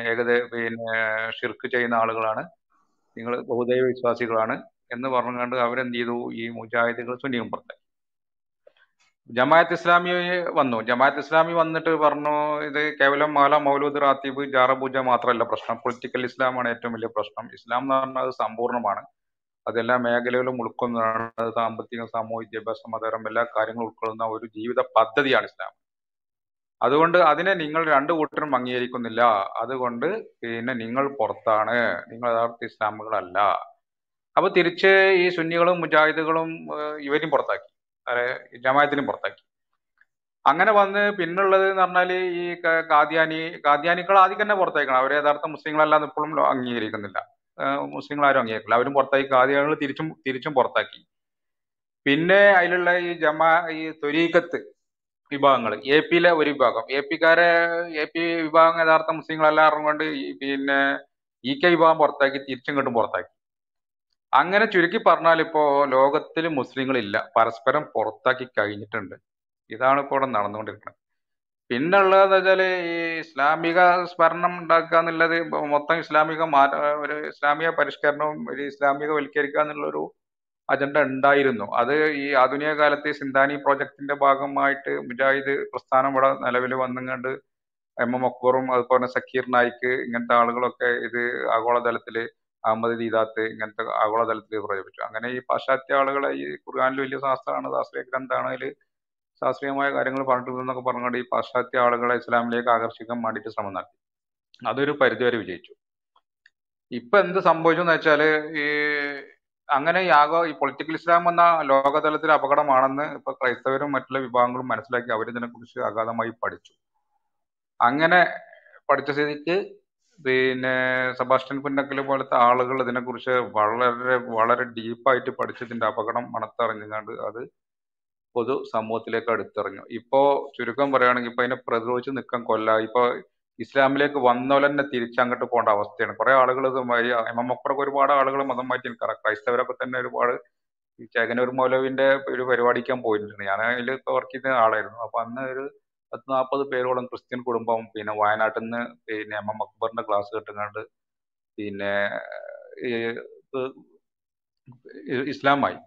പിന്നെ ഷിർക്ക് ചെയ്യുന്ന ആളുകളാണ്, നിങ്ങൾ ബഹുദൈവ വിശ്വാസികളാണ് എന്ന് പറഞ്ഞുകൊണ്ട് അവരെന്ത് ചെയ്തു, ഈ മുജാഹിദുകൾ സുന്നിയും പുറത്താക്കി. ജമാഅത്ത് ഇസ്ലാമി വന്നിട്ട് പറഞ്ഞു ഇത് കേവലം മാല മൗലൂദ് റാത്തീബ് ജാറപൂജ മാത്രമല്ല പ്രശ്നം, പൊളിറ്റിക്കൽ ഇസ്ലാമാണ് ഏറ്റവും വലിയ പ്രശ്നം. ഇസ്ലാം എന്ന് പറഞ്ഞാൽ അത് സമ്പൂർണ്ണമാണ്, അതെല്ലാ മേഖലകളും ഉൾക്കൊള്ളുന്നതാണ്. സാമ്പത്തികം, സാമൂഹിക, വിദ്യാഭ്യാസ, മതപരം എല്ലാ കാര്യങ്ങളും ഉൾക്കൊള്ളുന്ന ഒരു ജീവിത പദ്ധതിയാണ് ഇസ്ലാം. അതുകൊണ്ട് അതിനെ നിങ്ങൾ രണ്ടു കൂട്ടരും അംഗീകരിക്കുന്നില്ല. അതുകൊണ്ട് പിന്നെ നിങ്ങൾ പുറത്താണ്, നിങ്ങൾ യഥാർത്ഥ ഇസ്ലാമികളല്ല. അപ്പൊ തിരിച്ച് ഈ സുന്നികളും മുജാഹിദുകളും ഇവരും പുറത്താക്കി, ജമാഅത്തിനും പുറത്താക്കി. അങ്ങനെ വന്ന് പിന്നുള്ളത് എന്ന് പറഞ്ഞാൽ ഈ ഖാദിയാനികൾ ആദ്യം തന്നെ പുറത്താക്കണം. അവരെ യഥാർത്ഥ മുസ്ലിങ്ങളല്ലാന്ന് ഇപ്പോഴും അംഗീകരിക്കുന്നില്ല, മുസ്ലിങ്ങൾ ആരും അംഗീകരിക്കില്ല. അവരും പുറത്താക്കി. ഖാദിയാനികൾ തിരിച്ചും പുറത്താക്കി. Pinne, Ilula, Jama, Turikatu, Ibangal, Epila, Uribagam, Epicare, Epi Bang and Artham Singla, Rundi, Pin Ike Bam or Taki, teaching to Mortaki. Angana Churiki Parnalipo, Logatil Muslingalilla, Parsperum, Portaki Kainitund. Isana Porta Narno different. Pinala the Jale, Islamica, Sparnam, Dakan, Motta, Islamica, Islamia, Parishkarnum, Islamica, Vilkerikan, Luru. Agenda and Dairno. Other Adunia Galate Sindani project in the Bagamite, Mijai, Prostana, Alaviland, Amamokorum, Alpana Sakir Naik, Gantaloke, the Agola Dalatele, Amadidate, Agola Dalatele, Angani, Pashatia, Kuran Lulis Asta, and Asri Gantanale, Sasriama, Arangal Pantu, Parnadi, Pashatia, Islam Lake, Agashikam, Madita Samana. Other Perjury Vijay. Ipan the Sambojan Achale. Angana Yago, political Islam, Loga the Lathra Apagaman, Christopher Matla Bangu, Manslak, Avarian Kushi, Agadamai Padichu. Angana Padicasiti, the Sebastian Punnakkal, Alagal, the Nakurusha, Valer, deep by to participate in the Apagadam, Manatar and the other Pozo, Samothileka Turno. Ipo, Churicum, Varanga, Pina, Preservation, the Kankola, Ipo, Islam Lake, one Nolan, the Tirichanga to Ponda was 10. Korea, Articles of Maria, Amamakura, Article of Mathemite in Christ, Severapatan, Chaganur Mola in the Perivadi Campo in Yana, or Kitchen Alar, upon the payroll and Christian Kurumbam in a wine at the Amamakburna class in Islamite.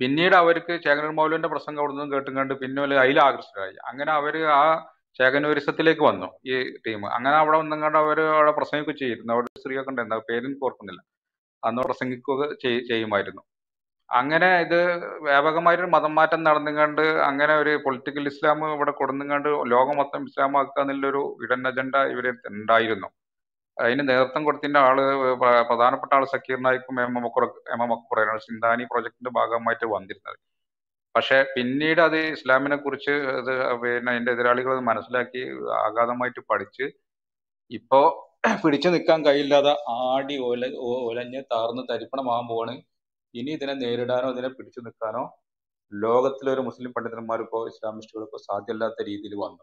Pinid Averic, Chagan Mola and the person of the Pinola Ilags. Angana Averia. Chaganur is a telegono team. Angana around the Nagara Prasanko cheat, now disregard and the parent portanilla. Another Sanko Chaymidano. Angana the Abagamite, Madamatan, Naranganda, Angana political Islam over a Kodananda, Logomatam Islamakaniluru, Vidan agenda, evident and Direno. In the Earthan Gortina, Padana Patal Sakir Naik, Mamakor, Sindani project in the Bagamite one dinner. Pinida the Islamina Kurche, the India Raligo Manaslaki, Agadamai to Padice, Ipo, Pidichan the Kangaila, the Ardi Olanya, Tarno, Taripanama morning, Ini then the Eridano, then a Pidichan the Kano, Logatler, Muslim Patan Marco, Islamist, Sajala, the Ridilwano.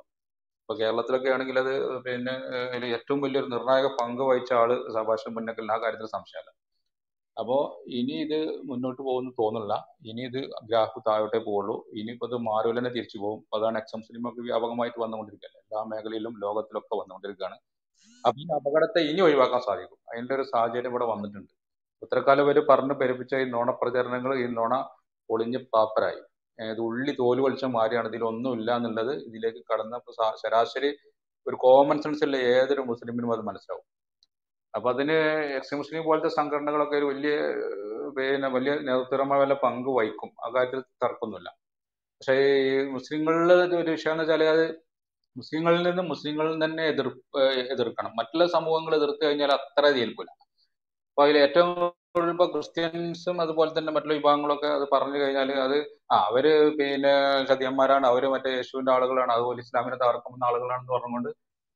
Pagalatra Ganagila, 2 million Raga, Pango, Charles, Sebastian Punnakkal, the Samshala. Above, you need the Munotu own Tonola, you need the Grahutayote Polo, you need for the Marvel and the Tirchibo, Padan Examsima, Abagamite one hundred, Damagalum, Logatloka one hundred gunner. Abin Abagata, Inu Ivaka Sari, I enter a sergeant about 100. Utrakala very parna peripicha, Nona Prajanangal in Nona, Polinja Paprai, and the Uli Tolvalcha Maria and the Lonula and the leather, the Lake Karana, Sarasari, were common sense lay the Muslim in Madanasau. Abadine extremely well the Sankarnaga Bay Navalia Neltramala Pangu Vaikum, Agatha Tarpunula. Say Musingal the Shana Jale Musingal and the Musingal than either Kana Matla Samuang Latana Dilpula. While Atom Christians as well than Matli Bangloka, the Parnay, very pain Sadiamara, Avermate Shundalagal and Aval Islamina Tarkanalan or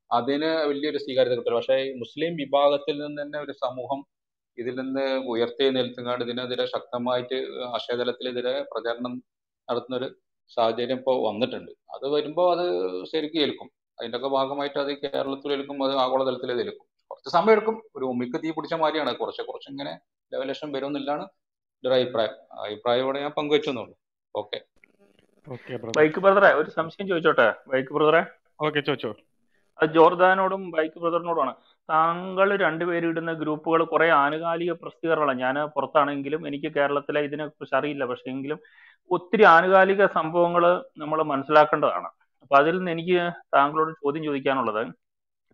Adena will lead a cigar the Rasha, Muslim, Bibagatil and the Samuham, Idil the Guerte, Neltanga, the Shaktamite, Ashadalatele, Prajanam, Arthur, Sajempo, on the tender. Otherwise, the Sergilkum. I took a Bagamita, the Kerlutulkum, Agola del Telekum. The Summer Kum, Rumikati Puchamari and a Korsa Korchangana, Develation Beron Lana, Dry Pride. I private Pangachuno. Okay. Okay, brother. I would something Jojota. Bike brother. Okay, Jojo. A Jordan Odum bike brother Nodana. Tangal undervalued in the group or Korea, Anagali, Prostia, Lajana, Portan Angilum, Eniki Kerala, then Pusari, Lavashingilum, Utri Anagalica, Samponga, Namala Mansla Kandana. Padil Neniki, Tanglod, Odin Judicanola,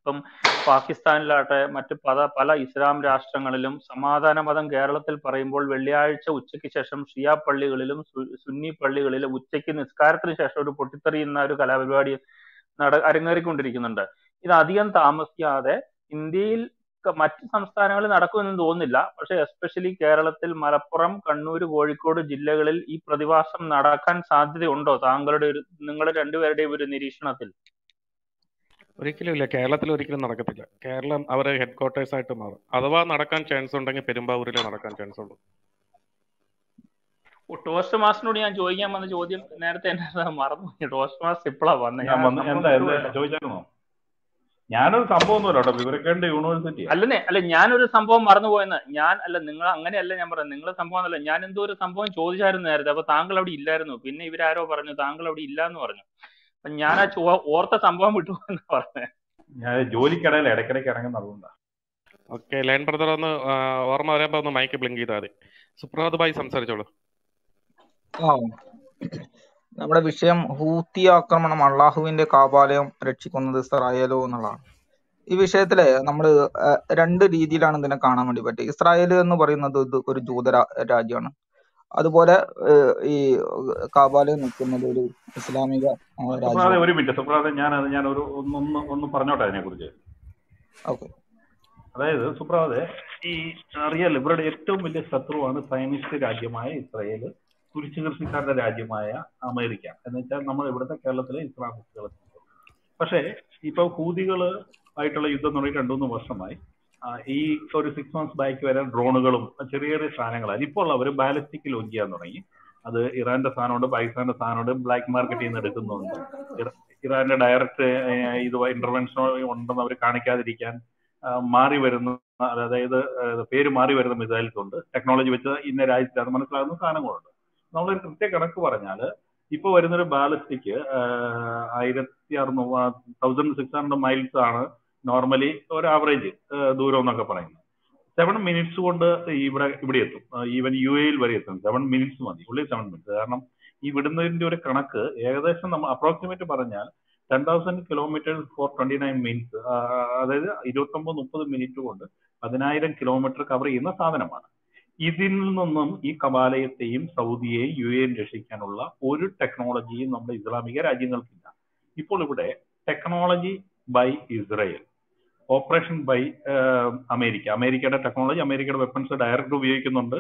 from Pakistan, Lata, Matapada, Pala, Islam, Rastrangalum, Samadana, Madam Kerala, Parambol, Velia, Uchekisham, Shia, Perligulum, Sunni Perligula, Uchekin, Scartri, Shasho, Potitari, Narukalavadi. Arangarikundikinanda. In Adian Tamasia, Indil, Matti Samstana, Narakun and Donilla, especially Kerala, Malappuram, Kannur, Vodikod, Jillagal, E. Pradivasam, Narakan, Sadi, Undo, Angal, Nangal, and Duerde with an edition of the Kerala, Kerala, Kerala, our headquarters at tomorrow. Otherwise, Narakan chance on Perimba, Narakan chance on. Toast മാസ്റ്ററിനോട് ഞാൻ ചോദിക്കാൻ വന്ന ചോദ്യം നേരത്തെ മറന്നു. Toast master ഇപ്പളാ വന്നോ? ഞാനൊരു സംഭവം യൂണിവേഴ്സിറ്റി അല്ല ഞാനൊരു സംഭവം മറന്നുപോയെന്ന്. ഞാൻ അല്ല നിങ്ങൾ അങ്ങനെയല്ല ഞാൻ പറയുന്നത്, നിങ്ങളെ സംഭവമല്ല. ഞാൻ എന്തോ ഒരു സംഭവം ചോദിച്ചായിരുന്നു നേരത്തെ, അപ്പൊ താങ്കൾ അവിടെ ഇല്ലായിരുന്നു. പിന്നെ ഇവരാരോ പറഞ്ഞു താങ്കൾ അവിടെ ഇല്ല എന്ന് പറഞ്ഞു. അപ്പൊ ഞാൻ ആ ഓർത്ത സംഭവം വിട്ടു എന്ന് പറഞ്ഞേ. ഞാൻ ജോലിക്കിടയിൽ ഇടയ്ക്കിടയ്ക്ക് ഇറങ്ങുന്നതുകൊണ്ടാ. ഓക്കെ, ലൈൻ ബ്രദർ ഒന്ന് ഓർമ്മ വരുമ്പോ ഒന്ന് മൈക്ക് ബ്ലിങ്ക് ചെയ്താൽ മതി. സുപ്രഭാത് ഭായി സംസാരിച്ചോളൂ. നമ്മുടെ വിഷയം ഹൂത്തി ആക്രമണം, അള്ളാഹുവിന്റെ കാബാലയം രക്ഷിക്കുന്നത് ഇസ്രായേലോ എന്നുള്ളതാണ്. ഈ വിഷയത്തില് നമ്മൾ രണ്ട് രീതിയിലാണ് ഇതിനെ കാണാൻ വേണ്ടി പറ്റുക. ഇസ്രായേൽ എന്ന് പറയുന്നത് ഇത് ഒരു ജൂത രാജ്യമാണ്. അതുപോലെ ഈ കാബാലയം നിൽക്കുന്നത് ഒരു ഇസ്ലാമിക രാജ്യമാണ്. ഓക്കെ, അതായത് സുപ്രഭാതെ, ഈ അറിയാലോ ഇവരുടെ ഏറ്റവും വലിയ ശത്രുവാണ് സയനിസ്റ്റ് രാജ്യമായ ഇസ്രായേൽ, തുരിച്ചു കൃഷിക്കാരുടെ രാജ്യമായ അമേരിക്ക. എന്ന് വെച്ചാൽ നമ്മൾ ഇവിടുത്തെ കേരളത്തിലെ ഇസ്ലാമിസ്റ്റുകൾ. പക്ഷേ ഇപ്പൊ ഹൂതികൾ ആയിട്ടുള്ള യുദ്ധം തുടങ്ങി 2-3 വർഷമായി. ഈ ഒരു 6 months ബാക്ക് വരെ ഡ്രോണുകളും ചെറിയ ചെറിയ സാധനങ്ങളാണ്. ഇപ്പോൾ അവർ ബാലിസ്റ്റിക് ലോഞ്ച് ചെയ്യാൻ തുടങ്ങി. അത് ഇറാന്റെ സാധനമുണ്ട്, പാകിസ്ഥാന്റെ സാധനമുണ്ട്, ബ്ലാക്ക് മാർക്കറ്റിൽ നിന്ന് എടുക്കുന്നുണ്ട്. ഇറാന്റെ ഡയറക്റ്റ് ഇത് ഇന്റർവെൻഷനോ ഉണ്ടെന്ന് അവർ കാണിക്കാതിരിക്കാൻ മാറി വരുന്ന, അതായത് പേര് മാറി വരുന്ന മിസൈൽസുണ്ട്, ടെക്നോളജി വെച്ച് ഇന്ന രാജ്യത്താണ് മനസ്സിലാകുന്ന സാധനങ്ങളുണ്ട്. നമ്മളൊരു കൃത്യ കണക്ക് പറഞ്ഞാൽ ഇപ്പൊ വരുന്നൊരു ബാലിസ്റ്റിക് 1600 miles ആണ് നോർമലി ഒരു ആവറേജ് ദൂരം എന്നൊക്കെ പറയുന്നത്. 7 minutes കൊണ്ട് ഇവിടെ എത്തും. ഈവൻ UAE വരെ എത്തും. 7 minutes മതി, ഉള്ളിൽ 7 minutes. കാരണം ഈ വിടുന്നതിന്റെ ഒരു കണക്ക് ഏകദേശം നമ്മൾ അപ്രോക്സിമേറ്റ് പറഞ്ഞാൽ 10,000 kilometers for 29 minutes, അതായത് 29-30 minutes കൊണ്ട് 10,000 kilometers കവർ ചെയ്യുന്ന സാധനമാണ്. ഇതിൽ നിന്നും ഈ കബാലയത്തെയും സൗദിയെയും UAE രക്ഷിക്കാനുള്ള ഒരു ടെക്നോളജിയും നമ്മുടെ ഇസ്ലാമിക രാജ്യങ്ങൾക്കില്ല. ഇപ്പോൾ ഇവിടെ technology by Israel, operation by America. അമേരിക്കയുടെ ടെക്നോളജി, അമേരിക്കയുടെ വെപ്പൺസ് ഡയറക്റ്റ് ഉപയോഗിക്കുന്നുണ്ട്.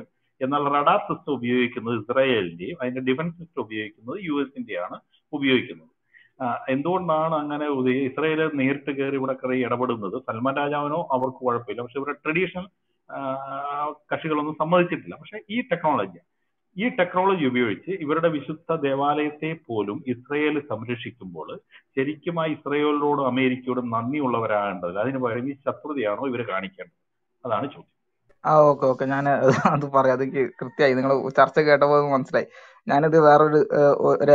എന്നാൽ റഡാർ സിസ്റ്റം ഉപയോഗിക്കുന്നത് ഇസ്രായേലിന്റെയും അതിന്റെ ഡിഫൻസ് സിസ്റ്റം ഉപയോഗിക്കുന്നത് US-ന്റെയാണ് ഉപയോഗിക്കുന്നത്. എന്തുകൊണ്ടാണ് അങ്ങനെ ഇസ്രായേൽ നേരിട്ട് കയറി ഇവിടെ കയറി ഇടപെടുന്നത്? സൽമാൻ രാജാവിനോ അവർക്ക് കുഴപ്പമില്ല, പക്ഷെ ഇവരുടെ ട്രഡീഷണൽ കക്ഷികളൊന്നും സമ്മതിച്ചിട്ടില്ല. പക്ഷെ ഈ ടെക്നോളജി ഉപയോഗിച്ച് ഇവരുടെ വിശുദ്ധ ദേവാലയത്തെ പോലും ഇസ്രായേൽ സംരക്ഷിക്കുമ്പോൾ ശരിക്കും ആ ഇസ്രായേലിനോടും അമേരിക്കയോടും നന്ദിയുള്ളവരാകേണ്ടത്, അതിന് പകരം ഈ ശത്രുതയാണോ ഇവർ കാണിക്കേണ്ടത്? അതാണ് ചോദ്യം. ഓക്കെ, ഞാൻ അത് പറയാം. അതെനിക്ക് കൃത്യമായി നിങ്ങൾ ചർച്ച കേട്ടപ്പോൾ മനസ്സിലായി. ഞാനിത് വേറൊരു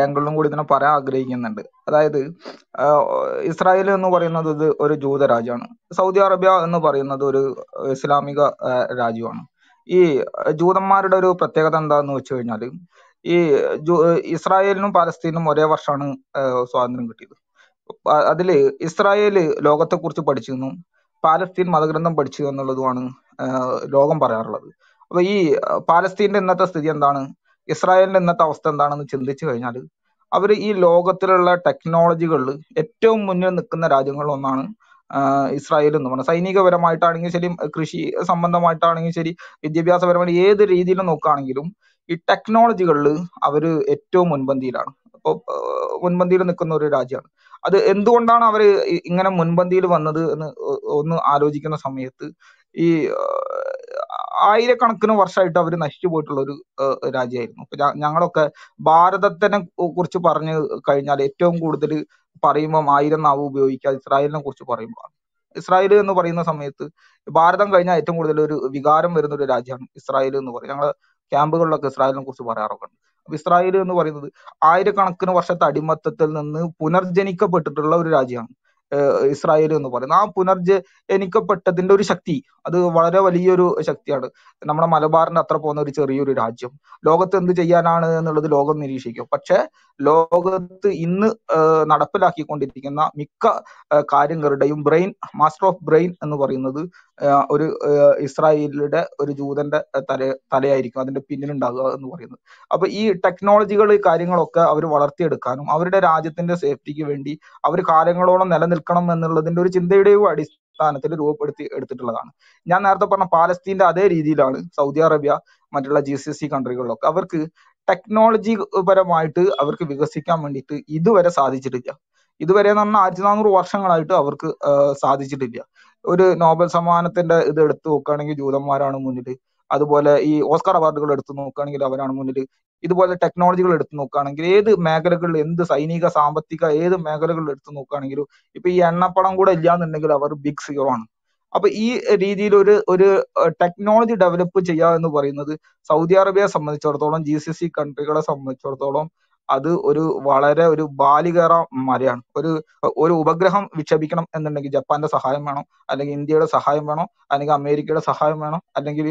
ആംഗിളിലും കൂടി ഇതിനെ പറയാൻ ആഗ്രഹിക്കുന്നുണ്ട്. അതായത് ഇസ്രായേൽ എന്ന് പറയുന്നത് ഇത് ഒരു ജൂത രാജ്യമാണ്. സൗദി അറേബ്യ എന്ന് പറയുന്നത് ഒരു ഇസ്ലാമിക രാജ്യമാണ്. ഈ ജൂതന്മാരുടെ ഒരു പ്രത്യേകത എന്താന്ന് വെച്ച് കഴിഞ്ഞാൽ ഈ ഇസ്രായേലിനും പാലസ്തീനും ഒരേ വർഷമാണ് സ്വാതന്ത്ര്യം കിട്ടിയത്. അതിൽ ഇസ്രായേൽ ലോകത്തെക്കുറിച്ച് പഠിച്ചിരുന്നു, പാലസ്തീൻ മതഗ്രന്ഥം പഠിച്ചു എന്നുള്ളതുമാണ് ലോകം പറയാറുള്ളത്. അപ്പൊ ഈ പാലസ്തീന്റെ ഇന്നത്തെ സ്ഥിതി എന്താണ്, ഇസ്രായേലിന്റെ ഇന്നത്തെ അവസ്ഥ എന്താണെന്ന് ചിന്തിച്ചു കഴിഞ്ഞാൽ അവർ ഈ ലോകത്തിലുള്ള ടെക്നോളജികളിൽ ഏറ്റവും മുന്നിൽ നിൽക്കുന്ന രാജ്യങ്ങളിൽ ഒന്നാണ് ഇസ്രായേൽ എന്ന് പറഞ്ഞാൽ. സൈനികപരമായിട്ടാണെങ്കിൽ ശരി, കൃഷി സംബന്ധമായിട്ടാണെങ്കിൽ ശരി, വിദ്യാഭ്യാസപരമായി ഏത് രീതിയിൽ നോക്കുകയാണെങ്കിലും ഈ ടെക്നോളജികളിൽ അവർ ഏറ്റവും മുൻപന്തിയിലാണ്. ഇപ്പോൾ മുൻപന്തിയിൽ നിൽക്കുന്ന ഒരു രാജ്യമാണ്. അത് എന്തുകൊണ്ടാണ് അവർ ഇങ്ങനെ മുൻപന്തിയിൽ വന്നത് എന്ന് ഒന്ന് ആലോചിക്കുന്ന സമയത്ത് ഈ 1000 വർഷമായിട്ട് അവർ നശിച്ചു പോയിട്ടുള്ള ഒരു രാജ്യമായിരുന്നു. ഇപ്പൊ ഞങ്ങളൊക്കെ ഭാരതത്തിനെ കുറിച്ച് പറഞ്ഞു കഴിഞ്ഞാൽ ഏറ്റവും കൂടുതൽ പറയുമ്പോൾ 1000 നാവ് ഉപയോഗിക്കാതെ ഇസ്രായേലിനെ കുറിച്ച് പറയുമ്പോൾ, ഇസ്രായേൽ എന്ന് പറയുന്ന സമയത്ത് ഭാരതം കഴിഞ്ഞാൽ ഏറ്റവും കൂടുതൽ ഒരു വികാരം വരുന്ന ഒരു രാജ്യമാണ് ഇസ്രായേൽ എന്ന് പറയും. ഞങ്ങളെ ക്യാമ്പുകളിലൊക്കെ ഇസ്രായേലിനെ കുറിച്ച് പറയാറൊക്കെ ഉണ്ട്. അപ്പൊ ഇസ്രായേൽ എന്ന് പറയുന്നത് 1000 വർഷത്തെ അടിമത്തത്തിൽ നിന്ന് പുനർജനിക്കപ്പെട്ടിട്ടുള്ള ഒരു രാജ്യമാണ് ഇസ്രായേൽ എന്ന് പറയുന്നത്. ആ പുനർജനിക്കപ്പെട്ടതിന്റെ ഒരു ശക്തി, അത് വളരെ വലിയൊരു ശക്തിയാണ്. നമ്മുടെ മലബാറിന്റെ അത്ര പോകുന്ന ഒരു ചെറിയൊരു രാജ്യം ലോകത്ത് എന്ത് ചെയ്യാനാണ് എന്നുള്ളത് ലോകം നിരീക്ഷിക്കും. പക്ഷെ ലോകത്ത് ഇന്ന് നടപ്പിലാക്കിക്കൊണ്ടിരിക്കുന്ന മിക്ക കാര്യങ്ങളുടെയും ബ്രെയിൻ, മാസ്റ്റർ ഓഫ് ബ്രെയിൻ എന്ന് പറയുന്നത് ഒരു ഇസ്രായേലിന്റെ ഒരു ജൂതന്റെ തലയായിരിക്കും അതിന്റെ പിന്നിലുണ്ടാകുക എന്ന് പറയുന്നത്. അപ്പൊ ഈ ടെക്നോളജികൾ കാര്യങ്ങളൊക്കെ അവർ വളർത്തിയെടുക്കാനും അവരുടെ രാജ്യത്തിന്റെ സേഫ്റ്റിക്ക് വേണ്ടി അവർ കാലങ്ങളോളം നിലനിൽക്കണം എന്നുള്ളതിന്റെ ഒരു ചിന്തയുടെയും അടിസ്ഥാനത്തിൽ രൂപപ്പെടുത്തി എടുത്തിട്ടുള്ളതാണ്. ഞാൻ നേരത്തെ പറഞ്ഞ പാലസ്തീന്റെ അതേ രീതിയിലാണ് സൗദി അറേബ്യ, മറ്റുള്ള GCC കൺട്രികളിലൊക്കെ അവർക്ക് ടെക്നോളജി പരമായിട്ട് അവർക്ക് വികസിക്കാൻ വേണ്ടിയിട്ട് ഇതുവരെ സാധിച്ചിട്ടില്ല. ഇതുവരെ എന്ന് പറഞ്ഞാൽ 1400 വർഷങ്ങളായിട്ട് അവർക്ക് സാധിച്ചിട്ടില്ല. ഒരു നോബൽ സമ്മാനത്തിന്റെ ഇത് എടുത്തു നോക്കുകയാണെങ്കിൽ ജൂതന്മാരാണ് മുന്നിൽ, അതുപോലെ ഈ ഓസ്കാർ അവാർഡുകൾ എടുത്തു നോക്കുകയാണെങ്കിൽ അവരാണ് മുന്നിൽ, ഇതുപോലെ ടെക്നോളജികൾ എടുത്തു നോക്കുകയാണെങ്കിൽ ഏത് മേഖലകളിൽ എന്ത് സൈനിക സാമ്പത്തിക ഏത് മേഖലകളിൽ എടുത്തു നോക്കുകയാണെങ്കിലും ഇപ്പൊ ഈ എണ്ണപ്പണം കൂടെ ഇല്ലാന്നുണ്ടെങ്കിൽ അവർ ബിഗ് സീറോ ആണ്. അപ്പൊ ഈ രീതിയിൽ ഒരു ടെക്നോളജി ഡെവലപ്പ് ചെയ്യുക എന്ന് പറയുന്നത് സൗദി അറേബ്യയെ സംബന്ധിച്ചിടത്തോളം GCC കൺട്രികളെ സംബന്ധിച്ചിടത്തോളം അത് ഒരു വളരെ ഒരു ബാലികേറ മരയാണ്. ഒരു ഉപഗ്രഹം വിക്ഷേപിക്കണം എന്നുണ്ടെങ്കിൽ ജപ്പാന്റെ സഹായം വേണം, അല്ലെങ്കിൽ ഇന്ത്യയുടെ സഹായം വേണം, അല്ലെങ്കിൽ അമേരിക്കയുടെ സഹായം വേണം, അല്ലെങ്കിൽ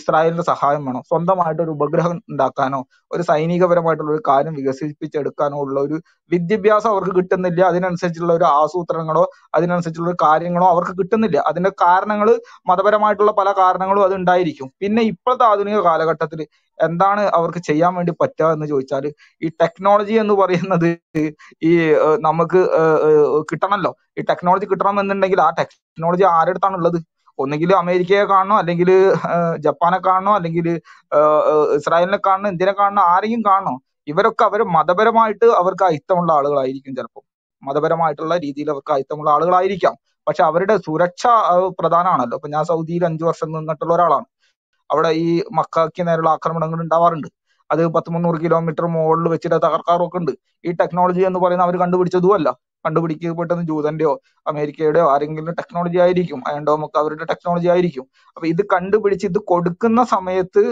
ഇസ്രായേലിന്റെ സഹായം വേണം. സ്വന്തമായിട്ട് ഒരു ഉപഗ്രഹം ഉണ്ടാക്കാനോ ഒരു സൈനികപരമായിട്ടുള്ള ഒരു കാര്യം വികസിപ്പിച്ചെടുക്കാനോ ഉള്ള ഒരു വിദ്യാഭ്യാസം അവർക്ക് കിട്ടുന്നില്ല. അതിനനുസരിച്ചുള്ള ഒരു ആസൂത്രണങ്ങളോ അതിനനുസരിച്ചുള്ള കാര്യങ്ങളോ അവർക്ക് കിട്ടുന്നില്ല. അതിന്റെ കാരണങ്ങൾ മതപരമായിട്ടുള്ള പല കാരണങ്ങളും അത് ഉണ്ടായിരിക്കും. പിന്നെ ഇപ്പോഴത്തെ ആധുനിക കാലഘട്ടത്തിൽ എന്താണ് അവർക്ക് ചെയ്യാൻ വേണ്ടി പറ്റുക എന്ന് ചോദിച്ചാൽ ഈ ടെക്നോളജി എന്ന് പറയുന്നത് ഈ നമുക്ക് കിട്ടണമല്ലോ. ഈ ടെക്നോളജി കിട്ടണം എന്നുണ്ടെങ്കിൽ ആ ടെക്നോളജി ആരുടെ അടുത്താണ് ഉള്ളത്? ഒന്നുകിൽ അമേരിക്കയെ കാണണോ, അല്ലെങ്കിൽ ജപ്പാനെ കാണണോ, അല്ലെങ്കിൽ ഇസ്രായേലിനെ കാണണോ, ഇന്ത്യനെ കാണണോ, ആരെയും കാണണോ? ഇവരൊക്കെ അവർ മതപരമായിട്ട് അവർക്ക് അയിത്തമുള്ള ആളുകളായിരിക്കും. ചിലപ്പോൾ മതപരമായിട്ടുള്ള രീതിയിൽ അവർക്ക് അയിത്തമുള്ള ആളുകളായിരിക്കാം. പക്ഷെ അവരുടെ സുരക്ഷ പ്രധാനമാണല്ലോ. ഇപ്പൊ ഞാൻ സൗദിയിൽ 5 വർഷം നിന്നിട്ടുള്ള ഒരാളാണ്. അവിടെ ഈ മക്കാക്ക് നേരെയുള്ള ആക്രമണങ്ങൾ ഉണ്ടാവാറുണ്ട്. അത് 100-300 കിലോമീറ്റർ മുകളിൽ വെച്ചിട്ട് തകർക്കാറൊക്കെ ഉണ്ട്. ഈ ടെക്നോളജി എന്ന് പറയുന്നത് അവർ കണ്ടുപിടിച്ചതുമല്ല. കണ്ടുപിടിക്കപ്പെട്ടത് ജൂതന്റെയോ അമേരിക്കയുടെയോ ആരെങ്കിലും ടെക്നോളജി ആയിരിക്കും. അയൺഡോമൊക്കെ അവരുടെ ടെക്നോളജി ആയിരിക്കും. അപ്പൊ ഇത് കണ്ടുപിടിച്ച് ഇത് കൊടുക്കുന്ന സമയത്ത്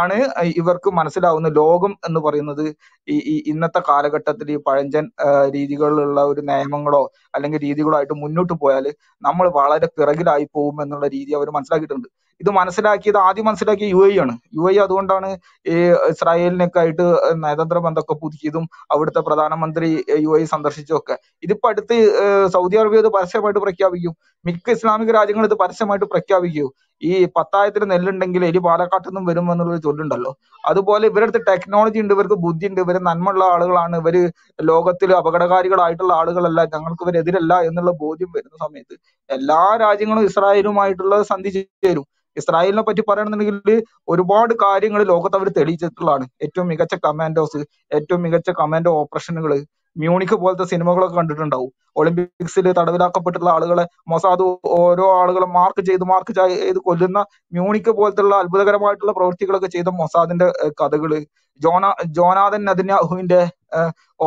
ആണ് ഇവർക്ക് മനസ്സിലാവുന്ന ലോകം എന്ന് പറയുന്നത് ഈ ഇന്നത്തെ കാലഘട്ടത്തിൽ ഈ പഴഞ്ചൻ രീതികളിലുള്ള ഒരു നിയമങ്ങളോ അല്ലെങ്കിൽ രീതികളോ ആയിട്ട് മുന്നോട്ട് പോയാൽ നമ്മൾ വളരെ പിറകിലായി പോകും എന്നുള്ള രീതി അവർ മനസ്സിലാക്കിയിട്ടുണ്ട്. ഇത് മനസ്സിലാക്കിയത് ആദ്യം മനസ്സിലാക്കിയ UAE ആണ്. UAE അതുകൊണ്ടാണ് ഈ ഇസ്രായേലിനൊക്കെ ആയിട്ട് നയതന്ത്ര ബന്ധമൊക്കെ പുതുക്കിയതും അവിടുത്തെ പ്രധാനമന്ത്രി UAE സന്ദർശിച്ചൊക്കെ. ഇതിപ്പോ അടുത്ത് സൗദി അറേബ്യ ഇത് പരസ്യമായിട്ട് പ്രഖ്യാപിക്കും. മിക്ക ഇസ്ലാമിക രാജ്യങ്ങൾ ഇത് പരസ്യമായിട്ട് പ്രഖ്യാപിക്കൂ. ഈ 10,000 നെല്ലുണ്ടെങ്കിൽ എലി പാലക്കാട്ടിൽ നിന്നും വരും എന്നുള്ളൊരു ചൊല്ലുണ്ടല്ലോ. അതുപോലെ ഇവരടുത്ത് ടെക്നോളജി ഉണ്ട്, ഇവർക്ക് ബുദ്ധിയുണ്ട്, ഇവർ നന്മയുള്ള ആളുകളാണ്, ഇവര് ലോകത്തിൽ അപകടകാരികളായിട്ടുള്ള ആളുകളല്ല, ഞങ്ങൾക്ക് ഇവരെതിരല്ല എന്നുള്ള ബോധ്യം വരുന്ന സമയത്ത് എല്ലാ രാജ്യങ്ങളും ഇസ്രായേലുമായിട്ടുള്ള സന്ധി ചേരും. ഇസ്രായേലിനെ പറ്റി പറയണമെന്നുണ്ടെങ്കിൽ ഒരുപാട് കാര്യങ്ങൾ ലോകത്ത് അവർ തെളിയിച്ചിട്ടുള്ളതാണ്. ഏറ്റവും മികച്ച കമാൻഡോസ്, ഏറ്റവും മികച്ച കമാൻഡോ ഓപ്പറേഷനുകൾ, മ്യൂണിക്ക് പോലത്തെ സിനിമകളൊക്കെ കണ്ടിട്ടുണ്ടാവും. ഒളിമ്പിക്സിൽ തടവിലാക്കപ്പെട്ടുള്ള ആളുകളെ മൊസാദ് ഓരോ ആളുകളെ മാർക്ക് ചെയ്ത് കൊല്ലുന്ന മ്യൂണിക്ക് പോലത്തുള്ള അത്ഭുതകരമായിട്ടുള്ള പ്രവൃത്തികളൊക്കെ ചെയ്ത മൊസാദിന്റെ കഥകള്, ജോനാഥൻ നെതന്യാഹുവിന്റെ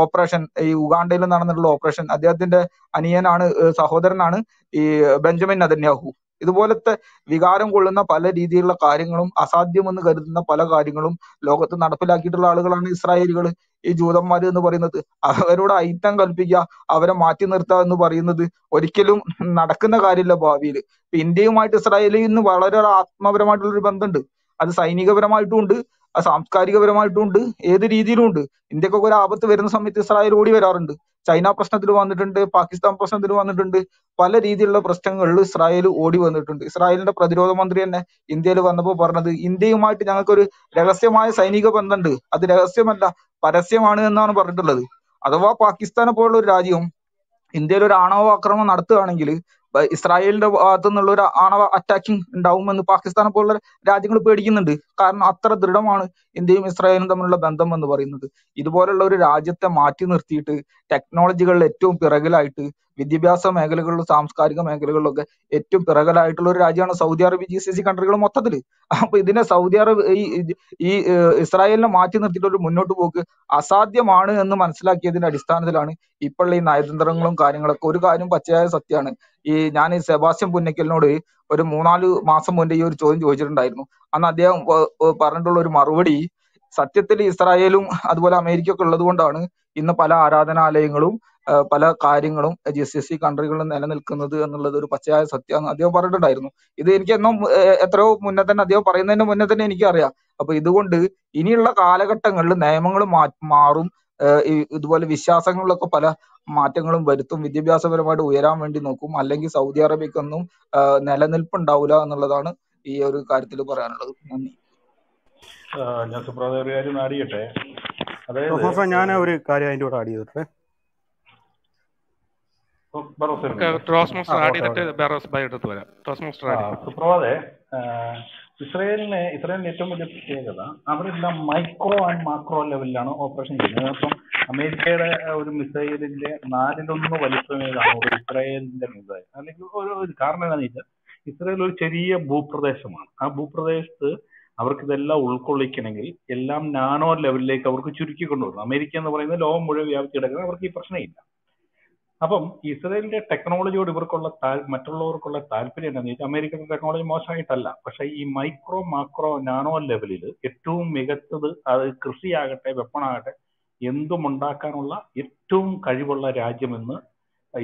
ഓപ്പറേഷൻ, ഈ ഉഗാണ്ടയിൽ നടന്നിട്ടുള്ള ഓപ്പറേഷൻ, അദ്ദേഹത്തിന്റെ അനിയനാണ് സഹോദരനാണ് ഈ ബെഞ്ചമിൻ നെതന്യാഹു. ഇതുപോലത്തെ വികാരം കൊള്ളുന്ന പല രീതിയിലുള്ള കാര്യങ്ങളും അസാധ്യമെന്ന് കരുതുന്ന പല കാര്യങ്ങളും ലോകത്ത് നടപ്പിലാക്കിയിട്ടുള്ള ആളുകളാണ് ഇസ്രായേലുകൾ, ഈ ജൂതന്മാർ എന്ന് പറയുന്നത്. അവരോട് അയിത്തം കൽപ്പിക്കുക, അവരെ മാറ്റി നിർത്തുക എന്ന് പറയുന്നത് ഒരിക്കലും നടക്കുന്ന കാര്യമില്ല ഭാവിയിൽ. ഇപ്പൊ ഇന്ത്യയുമായിട്ട് ഇസ്രായേലിൽ ഇന്ന് വളരെ ആത്മപരമായിട്ടുള്ളൊരു ബന്ധമുണ്ട്. അത് സൈനികപരമായിട്ടും ഉണ്ട്, അത് സാംസ്കാരികപരമായിട്ടും ഉണ്ട്, ഏത് രീതിയിലും ഉണ്ട്. ഇന്ത്യക്കൊക്കെ ഒരു ആപത്ത് വരുന്ന സമയത്ത് ഇസ്രായേൽ ഓടി വരാറുണ്ട്. ചൈന പ്രശ്നത്തിൽ വന്നിട്ടുണ്ട്, പാകിസ്ഥാൻ പ്രശ്നത്തിൽ വന്നിട്ടുണ്ട്, പല രീതിയിലുള്ള പ്രശ്നങ്ങളിൽ ഇസ്രായേൽ ഓടി വന്നിട്ടുണ്ട്. ഇസ്രായേലിന്റെ പ്രതിരോധ മന്ത്രി തന്നെ ഇന്ത്യയിൽ വന്നപ്പോൾ പറഞ്ഞത് ഇന്ത്യയുമായിട്ട് ഞങ്ങൾക്കൊരു രഹസ്യമായ സൈനിക ബന്ധമുണ്ട്, അത് രഹസ്യമല്ല പരസ്യമാണ് എന്നാണ് പറഞ്ഞിട്ടുള്ളത്. അഥവാ പാകിസ്ഥാനെ പോലുള്ള ഒരു രാജ്യം ഇന്ത്യയിൽ ഒരു ആണവ ആക്രമണം നടത്തുകയാണെങ്കിൽ ഇസ്രായേലിന്റെ ഭാഗത്തു നിന്നുള്ള ഒരു ആണവ അറ്റാക്കിംഗ് ഉണ്ടാവുമെന്ന് പാകിസ്ഥാനെ പോലുള്ള രാജ്യങ്ങൾ പേടിക്കുന്നുണ്ട്. കാരണം അത്ര ദൃഢമാണ് ഇന്ത്യയും ഇസ്രായേലും തമ്മിലുള്ള ബന്ധം എന്ന് പറയുന്നത്. ഇതുപോലുള്ള ഒരു രാജ്യത്തെ മാറ്റി നിർത്തിയിട്ട് ടെക്നോളജികളിൽ ഏറ്റവും പിറകിലായിട്ട്, വിദ്യാഭ്യാസ മേഖലകളിലും സാംസ്കാരിക മേഖലകളിലൊക്കെ ഏറ്റവും പിറകിലായിട്ടുള്ള ഒരു രാജ്യമാണ് സൗദി അറേബ്യ GCC കൺട്രികൾ മൊത്തത്തിൽ. അപ്പൊ ഇതിനെ സൗദി അറേബ്യ ഈ ഇസ്രായേലിനെ മാറ്റി നിർത്തിയിട്ട് ഒരു മുന്നോട്ട് പോക്ക് അസാധ്യമാണ് എന്ന് മനസ്സിലാക്കിയതിന്റെ അടിസ്ഥാനത്തിലാണ് ഇപ്പോഴുള്ള ഈ നയതന്ത്രങ്ങളും കാര്യങ്ങളൊക്കെ. ഒരു കാര്യം പച്ചയായ സത്യമാണ്. ഈ ഞാൻ സെബാസ്റ്റ്യൻ പുന്നക്കലിനോട് ഒരു 3-4 മാസം മുന്നേ ഈ ഒരു ചോദ്യം ചോദിച്ചിട്ടുണ്ടായിരുന്നു. അന്ന് അദ്ദേഹം പറഞ്ഞിട്ടുള്ള ഒരു മറുപടി, സത്യത്തിൽ ഇസ്രായേലും അതുപോലെ അമേരിക്കയൊക്കെ ഉള്ളത് കൊണ്ടാണ് ഇന്ന് പല ആരാധനാലയങ്ങളും പല കാര്യങ്ങളും GCC കൺട്രികളിൽ നിലനിൽക്കുന്നത് എന്നുള്ളത് ഒരു പച്ചയായ സത്യമാണ് അദ്ദേഹം പറഞ്ഞിട്ടുണ്ടായിരുന്നു. ഇത് എനിക്ക് എത്രയോ മുന്നേ തന്നെ, അദ്ദേഹം പറയുന്നതിന് മുന്നേ തന്നെ എനിക്കറിയാം. അപ്പൊ ഇതുകൊണ്ട് ഇനിയുള്ള കാലഘട്ടങ്ങളിൽ നിയമങ്ങൾ മാറും, ഇതുപോലെ വിശ്വാസങ്ങളിലൊക്കെ പല മാറ്റങ്ങളും വരുത്തും, വിദ്യാഭ്യാസപരമായിട്ട് ഉയരാൻ വേണ്ടി നോക്കും, അല്ലെങ്കിൽ സൗദി അറേബ്യക്കൊന്നും നിലനിൽപ്പുണ്ടാവില്ല എന്നുള്ളതാണ് ഈ ഒരു കാര്യത്തിൽ പറയാനുള്ളത്. നന്ദി. ഞാൻ സുപ്രഭാതം കാര്യം ആഡ് ചെയ്യട്ടെ. അതായത് ഞാൻ ഒരു കാര്യം അതിൻ്റെ കൂടെ ആഡ് ചെയ്തിട്ടേ. സുപ്രഭാതെ, ഇസ്രായേലിന്റെ ഏറ്റവും വലിയ പ്രത്യേകത അവിടെ എല്ലാം മൈക്രോ ആൻഡ് മാക്രോ ലെവലിലാണ് ഓപ്പറേഷൻ ചെയ്യുന്നത്. അപ്പം അമേരിക്കയുടെ ഒരു മിസൈലിന്റെ 1/4 വലിപ്പമേതാണ് ഒരു ഇസ്രായേലിന്റെ മിസൈൽ. അല്ലെങ്കിൽ ഒരു കാരണം എന്താണെന്ന് വെച്ചാൽ, ഇസ്രായേൽ ഒരു ചെറിയ ഭൂപ്രദേശമാണ്. ആ ഭൂപ്രദേശത്ത് അവർക്ക് ഇതെല്ലാം ഉൾക്കൊള്ളിക്കണമെങ്കിൽ എല്ലാം നാനോ ലെവലിലേക്ക് അവർക്ക് ചുരുക്കി കൊണ്ടുവരണം. അമേരിക്ക എന്ന് പറയുന്ന ലോകം മുഴുവൻ വ്യാപിച്ച് കിടക്കുന്ന അവർക്ക് ഈ പ്രശ്നമില്ല. അപ്പം ഇസ്രായേലിന്റെ ടെക്നോളജിയോട് ഇവർക്കുള്ള മറ്റുള്ളവർക്കുള്ള താല്പര്യം എന്താണെന്ന് വെച്ചാൽ അമേരിക്കൻ ടെക്നോളജി മോശമായിട്ടല്ല, പക്ഷെ ഈ മൈക്രോ മാക്രോ നാനോ ലെവലിൽ ഏറ്റവും മികച്ചത് അത് കൃഷിയാകട്ടെ വെപ്പണാകട്ടെ എന്തും ഉണ്ടാക്കാനുള്ള ഏറ്റവും കഴിവുള്ള രാജ്യമെന്ന്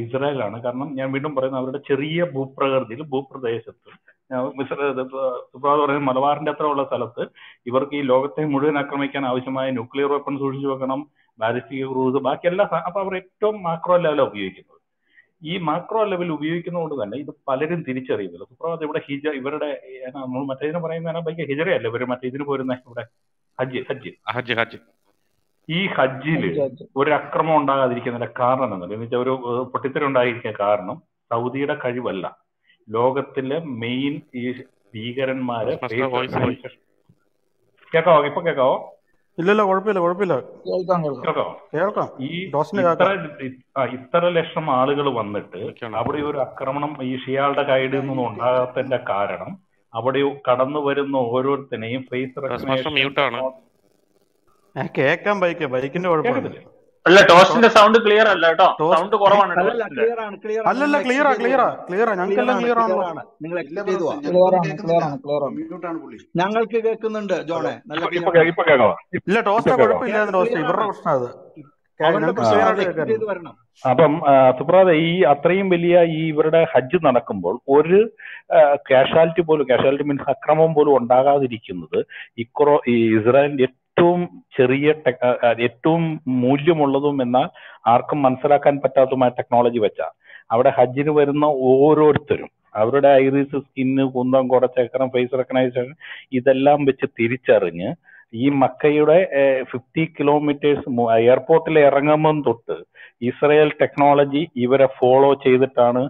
ഇസ്രായേലാണ്. കാരണം ഞാൻ വീണ്ടും പറയുന്നത് അവരുടെ ചെറിയ ഭൂപ്രകൃതിയിൽ ഭൂപ്രദേശത്ത് പറയുന്നത് മലബാറിന്റെ അത്ര ഉള്ള സ്ഥലത്ത് ഇവർക്ക് ഈ ലോകത്തെ മുഴുവൻ ആക്രമിക്കാൻ ആവശ്യമായ ന്യൂക്ലിയർ വെപ്പൺ സൂക്ഷിച്ചു വെക്കണം, ബാലിസ്റ്റിക് ക്രൂസ് ബാക്കി എല്ലാ. അപ്പൊ അവർ ഏറ്റവും മാക്രോ ലെവലാണ് ഉപയോഗിക്കുന്നത്. ഈ മാക്രോ ലെവൽ ഉപയോഗിക്കുന്നതുകൊണ്ട് തന്നെ ഇത് പലരും തിരിച്ചറിയുന്നില്ല. സുപ്രഭാത് ഇവിടെ ഇവരുടെ നമ്മൾ മറ്റേതിന് പറയുന്ന ഭയങ്കര ഹിജറയല്ലേ ഇവർ മറ്റേ ഇതിന് പോരുന്ന ഇവിടെ ഹജ്ജ് ഈ ഹജ്ജിൽ ഒരു അക്രമം ഉണ്ടാകാതിരിക്കുന്നതിന്റെ കാരണം എന്നല്ല എന്ന് വെച്ചാൽ ഒരു പൊട്ടിത്തെറി ഉണ്ടായിരിക്കുന്ന കാരണം സൗദിയുടെ കഴിവല്ല. ലോകത്തിലെ മെയിൻ ഈ ഭീകരന്മാരെ കേക്കാവോ? ഇപ്പൊ കേക്കാവോ? ഇല്ലല്ലോ, കുഴപ്പമില്ല കുഴപ്പമില്ല, കേൾക്കാം. ഈ ഇത്ര ലക്ഷം ആളുകൾ വന്നിട്ട് അവിടെ ഒരു ആക്രമണം ഈ ഷിയാളുടെ കൈഡിൽ നിന്നും ഉണ്ടാകാത്തതിന്റെ കാരണം അവിടെ കടന്നു വരുന്ന ഓരോരുത്തരെയും ഫേസ് റെക്കഗ്നിഷൻ. കേൾക്കാം, ബൈക്കിന്റെ കുഴപ്പമില്ല. അല്ല, ടോസിന്റെ സൗണ്ട് ക്ലിയർ അല്ല കേട്ടോ, സൗണ്ട് കുറവാണ്. അല്ലല്ല, ക്ലിയറാ, ഞങ്ങൾക്കെല്ലാം ക്ലിയർ ആണ്. ഞങ്ങൾക്ക് കേൾക്കുന്നുണ്ട് ജോണേ. ഇല്ല ടോസിന്റെ കുഴപ്പമില്ലായിരുന്നു, ടോസ് ഇവരുടെ പ്രശ്നം അത്. അപ്പം സുപ്രഭാത ഈ അത്രയും വലിയ ഈ ഇവരുടെ ഹജ്ജ് നടക്കുമ്പോൾ ഒരു കാഷ്വാലിറ്റി മീൻസ് അക്രമം പോലും ഉണ്ടാകാതിരിക്കുന്നത് ഈ ഇസ്രായേലിന്റെ ഏറ്റവും ചെറിയ ഏറ്റവും മൂല്യമുള്ളതും എന്നാൽ ആർക്കും മനസ്സിലാക്കാൻ പറ്റാത്തതുമായ ടെക്നോളജി വെച്ചാൽ അവിടെ ഹജ്ജിന് വരുന്ന ഓരോരുത്തരും അവരുടെ ഐറിസ്, സ്കിന്ന്, കുന്തം, കുറച്ചേക്കറം, ഫേസ് റെക്കഗ്നൈസേഷൻ ഇതെല്ലാം വെച്ച് തിരിച്ചറിഞ്ഞ് ഈ മക്കയുടെ 50 കിലോമീറ്റേഴ്സ് എയർപോർട്ടിൽ ഇറങ്ങുമ്പം തൊട്ട് ഇസ്രായേൽ ടെക്നോളജി ഇവരെ ഫോളോ ചെയ്തിട്ടാണ്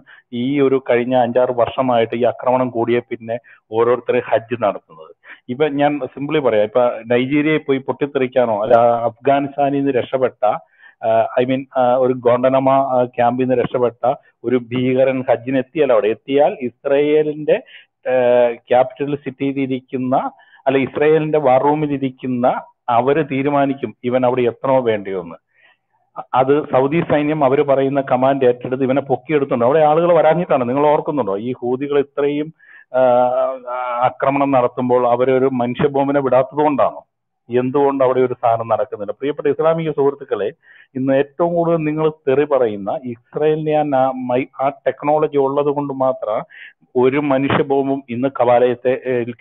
ഈ ഒരു കഴിഞ്ഞ 5-6 വർഷമായിട്ട് ഈ ആക്രമണം കൂടിയ പിന്നെ ഓരോരുത്തർ ഹജ്ജ് നടത്തുന്നത്. ഇപ്പൊ ഞാൻ സിംപിളി പറയാം, ഇപ്പൊ നൈജീരിയയിൽ പോയി പൊട്ടിത്തെറിക്കാനോ അല്ല അഫ്ഗാനിസ്ഥാനിൽ നിന്ന് രക്ഷപ്പെട്ട ഒരു ഗോണ്ടനമ ക്യാമ്പിൽ നിന്ന് രക്ഷപ്പെട്ട ഒരു ഭീകരൻ ഹജ്ജിനെത്തിയാൽ അവിടെ എത്തിയാൽ ഇസ്രായേലിന്റെ ക്യാപിറ്റൽ സിറ്റിയിലിരിക്കുന്ന അല്ല ഇസ്രായേലിന്റെ വാർ റൂമിലിരിക്കുന്ന അവര് തീരുമാനിക്കും ഇവൻ അവിടെ എത്രയോ വേണ്ടിയെന്ന്. അത് സൗദി സൈന്യം അവർ പറയുന്ന കമാൻഡ് ഏറ്റെടുത്ത് ഇവനെ പൊക്കിയെടുത്തുണ്ട്. അവിടെ ആളുകൾ വരാഞ്ഞിട്ടാണ്. നിങ്ങൾ ഓർക്കുന്നുണ്ടോ ഈ ഹൂതികൾ ഇത്രയും ആക്രമണം നടത്തുമ്പോൾ അവരൊരു മനുഷ്യബോംബിനെ വിടാത്തത് കൊണ്ടാണോ? എന്തുകൊണ്ട് അവിടെ ഒരു സാധനം നടക്കുന്നില്ല? പ്രിയപ്പെട്ട ഇസ്ലാമിക സുഹൃത്തുക്കളെ, ഇന്ന് ഏറ്റവും കൂടുതൽ നിങ്ങൾ തെറി പറയുന്ന ഇസ്രായേലിനെ ആ ടെക്നോളജി ഉള്ളത് കൊണ്ട് മാത്രം ഒരു മനുഷ്യബോംബും ഇന്ന് കബാലയത്തെ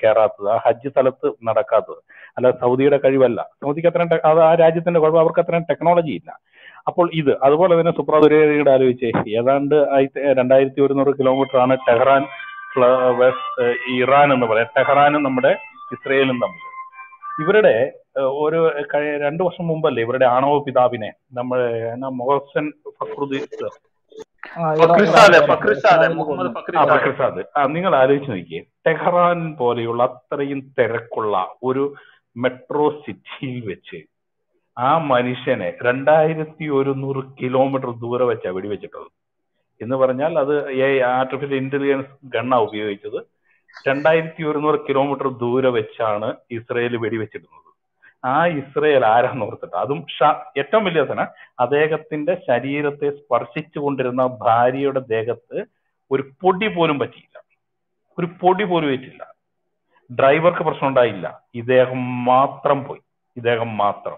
കയറാത്തത്, ആ ഹജ്ജ് സ്ഥലത്ത് നടക്കാത്തത് അല്ല സൗദിയുടെ കഴിവല്ല. സൗദിക്ക് അത്രയും അത് ആ രാജ്യത്തിന്റെ കുഴപ്പം, അവർക്ക് അത്രയും ടെക്നോളജി ഇല്ല. അപ്പോൾ ഇത് അതുപോലെ തന്നെ സുപ്രഭാതയുടെ ആലോചിച്ചേ, ഏതാണ്ട് 2100 കിലോമീറ്റർ ആണ് ടെഹ്റാൻ ഇറാൻ എന്ന് പറയാം. ടെഹ്റാനും നമ്മുടെ ഇസ്രായേലും തമ്മിൽ ഇവരുടെ ഒരു 2 വർഷം മുമ്പല്ലേ ഇവരുടെ ആണവ പിതാവിനെ നമ്മുടെ മൊഹസൻ ഫക്രുദ്ദീൻ നിങ്ങൾ ആലോചിച്ച് നോക്കിയേ, ടെഹ്റാൻ പോലെയുള്ള അത്രയും തിരക്കുള്ള ഒരു മെട്രോ സിറ്റിയിൽ വെച്ച് ആ മനുഷ്യനെ 2100 കിലോമീറ്റർ ദൂരെ വെച്ചാ വെടിവെച്ചിട്ടുള്ളത്. എന്ന് പറഞ്ഞാൽ അത് ആർട്ടിഫിഷ്യൽ ഇന്റലിജൻസ് ഗണ്ണ ഉപയോഗിച്ചത്. 2100 കിലോമീറ്റർ ദൂരെ വെച്ചാണ് ഇസ്രായേൽ വെടിവെച്ചിരുന്നത്. ആ ഇസ്രായേൽ ആരാന്ന് ഓർത്തിട്ട്, അതും ഏറ്റവും വലിയ തന്നെ അദ്ദേഹത്തിന്റെ ശരീരത്തെ സ്പർശിച്ചു കൊണ്ടിരുന്ന ഭാര്യയുടെ ദേഹത്ത് ഒരു പൊടി പോലും പറ്റിയില്ല, ഒരു പൊടി പോലും പറ്റില്ല. ഡ്രൈവർക്ക് പ്രശ്നം ഉണ്ടായില്ല, ഇദ്ദേഹം മാത്രം പോയി, ഇദ്ദേഹം മാത്രം.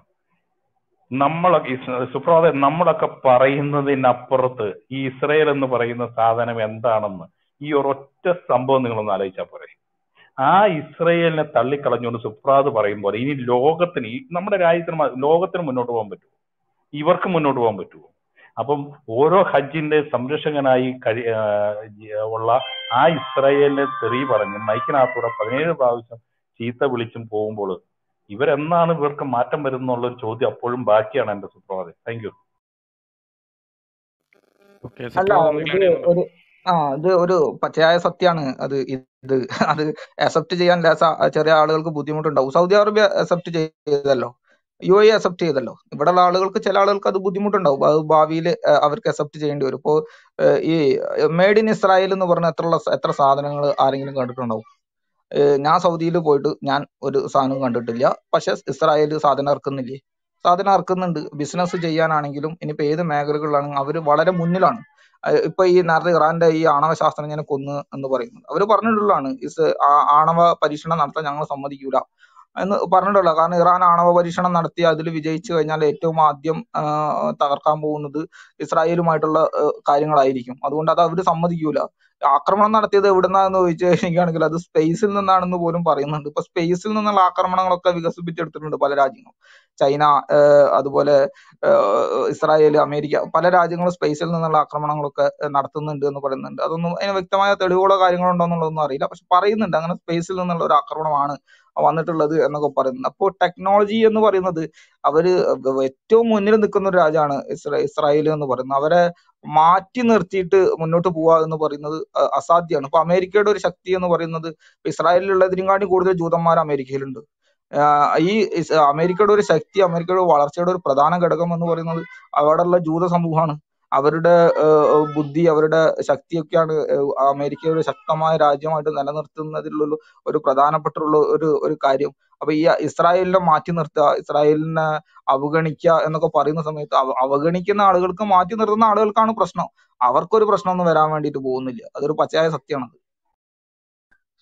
നമ്മളൊക്കെ പറയുന്നതിനപ്പുറത്ത് ഈ ഇസ്രായേൽ എന്ന് പറയുന്ന സാധനം എന്താണെന്ന് ഈ ഒരൊറ്റ സംഭവം നിങ്ങളൊന്ന് ആലോചിച്ചാൽ പോരെ. ആ ഇസ്രായേലിനെ തള്ളിക്കളഞ്ഞുകൊണ്ട് സുപ്രാത് പറയും പോലെ ഇനി ലോകത്തിന്, നമ്മുടെ രാജ്യത്തിന്, ലോകത്തിന് മുന്നോട്ട് പോകാൻ പറ്റുമോ? ഇവർക്ക് മുന്നോട്ട് പോകാൻ പറ്റുമോ? അപ്പം ഓരോ ഹജ്ജിന്റെ സംരക്ഷകനായി ഉള്ള ആ ഇസ്രായേലിനെ തെറി പറഞ്ഞ് മൈക്കിനകത്തൂടെ 17 പ്രാവശ്യം ചീത്ത വിളിച്ചും പോകുമ്പോൾ ഇവരെന്നാണ് ഇവർക്ക് മാറ്റം വരുന്നുള്ളൊരു ചോദ്യം അപ്പോഴും ബാക്കിയാണ് എന്റെ സുപ്രാത്. Thank you. ഇത് ഒരു പച്ചയായ സത്യമാണ്. അത് അക്സെപ്റ്റ് ചെയ്യാൻ ചെറിയ ആളുകൾക്ക് ബുദ്ധിമുട്ടുണ്ടാവും. സൗദി അറേബ്യ അക്സെപ്റ്റ് ചെയ്തല്ലോ, UAE അക്സെപ്റ്റ് ചെയ്തല്ലോ. ഇവിടെ ഉള്ള ആളുകൾക്ക്, ചില ആളുകൾക്ക് അത് ബുദ്ധിമുട്ടുണ്ടാവും. അത് ഭാവിയിൽ അവർക്ക് അക്സെപ്റ്റ് ചെയ്യേണ്ടി വരും. ഇപ്പോൾ ഈ മെയ്ഡ് ഇൻ ഇസ്രായേൽ എന്ന് പറഞ്ഞ എത്ര സാധനങ്ങൾ ആരെങ്കിലും കണ്ടിട്ടുണ്ടാവും? ഞാൻ സൗദിയിൽ പോയിട്ട് ഞാൻ ഒരു സാധനം കണ്ടിട്ടില്ല. പക്ഷെ ഇസ്രായേൽ സാധനം ഇറക്കുന്നില്ലേ, സാധനം ഇറക്കുന്നുണ്ട്. ബിസിനസ് ചെയ്യാനാണെങ്കിലും ഇനിയിപ്പോൾ ഏത് മേഖലകളിലാണെങ്കിലും അവർ വളരെ മുന്നിലാണ്. ഇപ്പൊ ഈ നേരത്തെ ഇറാന്റെ ഈ ആണവ ശാസ്ത്രജ്ഞനെ കൊന്ന് എന്ന് പറയുന്നത് അവർ പറഞ്ഞിട്ടുള്ളതാണ്. ആണവ പരീക്ഷണം നടത്താൻ ഞങ്ങൾ സമ്മതിക്കൂല എന്ന് പറഞ്ഞിട്ടുള്ള, കാരണം ഇറാൻ ആണവ പരീക്ഷണം നടത്തി അതിൽ വിജയിച്ചു കഴിഞ്ഞാൽ ഏറ്റവും ആദ്യം തകർക്കാൻ പോകുന്നത് ഇസ്രായേലുമായിട്ടുള്ള കാര്യങ്ങളായിരിക്കും. അതുകൊണ്ട് അത് അവർ സമ്മതിക്കൂല. ആക്രമണം നടത്തിയത് എവിടുന്നാന്ന് ചോദിച്ചു കഴിഞ്ഞാണെങ്കിൽ അത് സ്പേസിൽ നിന്നാണെന്ന് പോലും പറയുന്നുണ്ട്. ഇപ്പൊ സ്പേസിൽ നിന്നുള്ള ആക്രമണങ്ങളൊക്കെ വികസിപ്പിച്ചെടുത്തിട്ടുണ്ട് പല രാജ്യങ്ങളും. ചൈന, അതുപോലെ ഇസ്രായേൽ, അമേരിക്ക, പല രാജ്യങ്ങളും സ്പേസിൽ നിന്നുള്ള ആക്രമണങ്ങളൊക്കെ നടത്തുന്നുണ്ട് എന്ന് പറയുന്നുണ്ട്. അതൊന്നും അതിന് വ്യക്തമായ തെളിവുകളോ കാര്യങ്ങളോ ഉണ്ടോ എന്നുള്ളതൊന്നും അറിയില്ല. പക്ഷെ പറയുന്നുണ്ട് അങ്ങനെ സ്പേസിൽ നിന്നുള്ള ഒരു ആക്രമണമാണ് വന്നിട്ടുള്ളത് എന്നൊക്കെ പറയുന്നത്. അപ്പോൾ ടെക്നോളജി എന്ന് പറയുന്നത് അവര് ഏറ്റവും മുന്നിൽ നിൽക്കുന്ന ഒരു രാജ്യമാണ് ഇസ്രായേൽ എന്ന് പറയുന്നത്. അവരെ മാറ്റി നിർത്തിയിട്ട് മുന്നോട്ട് പോവുക എന്ന് പറയുന്നത് അസാധ്യമാണ്. ഇപ്പൊ അമേരിക്കയുടെ ഒരു ശക്തി എന്ന് പറയുന്നത് ഇസ്രായേലിലുള്ളതിനെക്കാട്ടി കൂടുതൽ ജൂതന്മാർ അമേരിക്കയിലുണ്ട്. ഈ അമേരിക്കയുടെ ഒരു ശക്തി, അമേരിക്കയുടെ വളർച്ചയുടെ ഒരു പ്രധാന ഘടകം എന്ന് പറയുന്നത് അവിടെയുള്ള ജൂത സമൂഹമാണ്. അവരുടെ ബുദ്ധി, അവരുടെ ശക്തിയൊക്കെയാണ് അമേരിക്കയെ ഒരു ശക്തമായ രാജ്യമായിട്ട് നിലനിർത്തുന്നതിലുള്ള ഒരു പ്രധാനപ്പെട്ടുള്ള ഒരു കാര്യം. അപ്പൊ ഈ ഇസ്രായേലിനെ മാറ്റി നിർത്തുക, ഇസ്രായേലിനെ അവഗണിക്കുക എന്നൊക്കെ പറയുന്ന സമയത്ത് അവഗണിക്കുന്ന ആളുകൾക്ക്, മാറ്റി നിർത്തുന്ന ആളുകൾക്കാണ് പ്രശ്നം. അവർക്കൊരു പ്രശ്നമൊന്നും വരാൻ വേണ്ടിയിട്ട് പോകുന്നില്ല. അതൊരു പച്ചയായ സത്യമാണത്.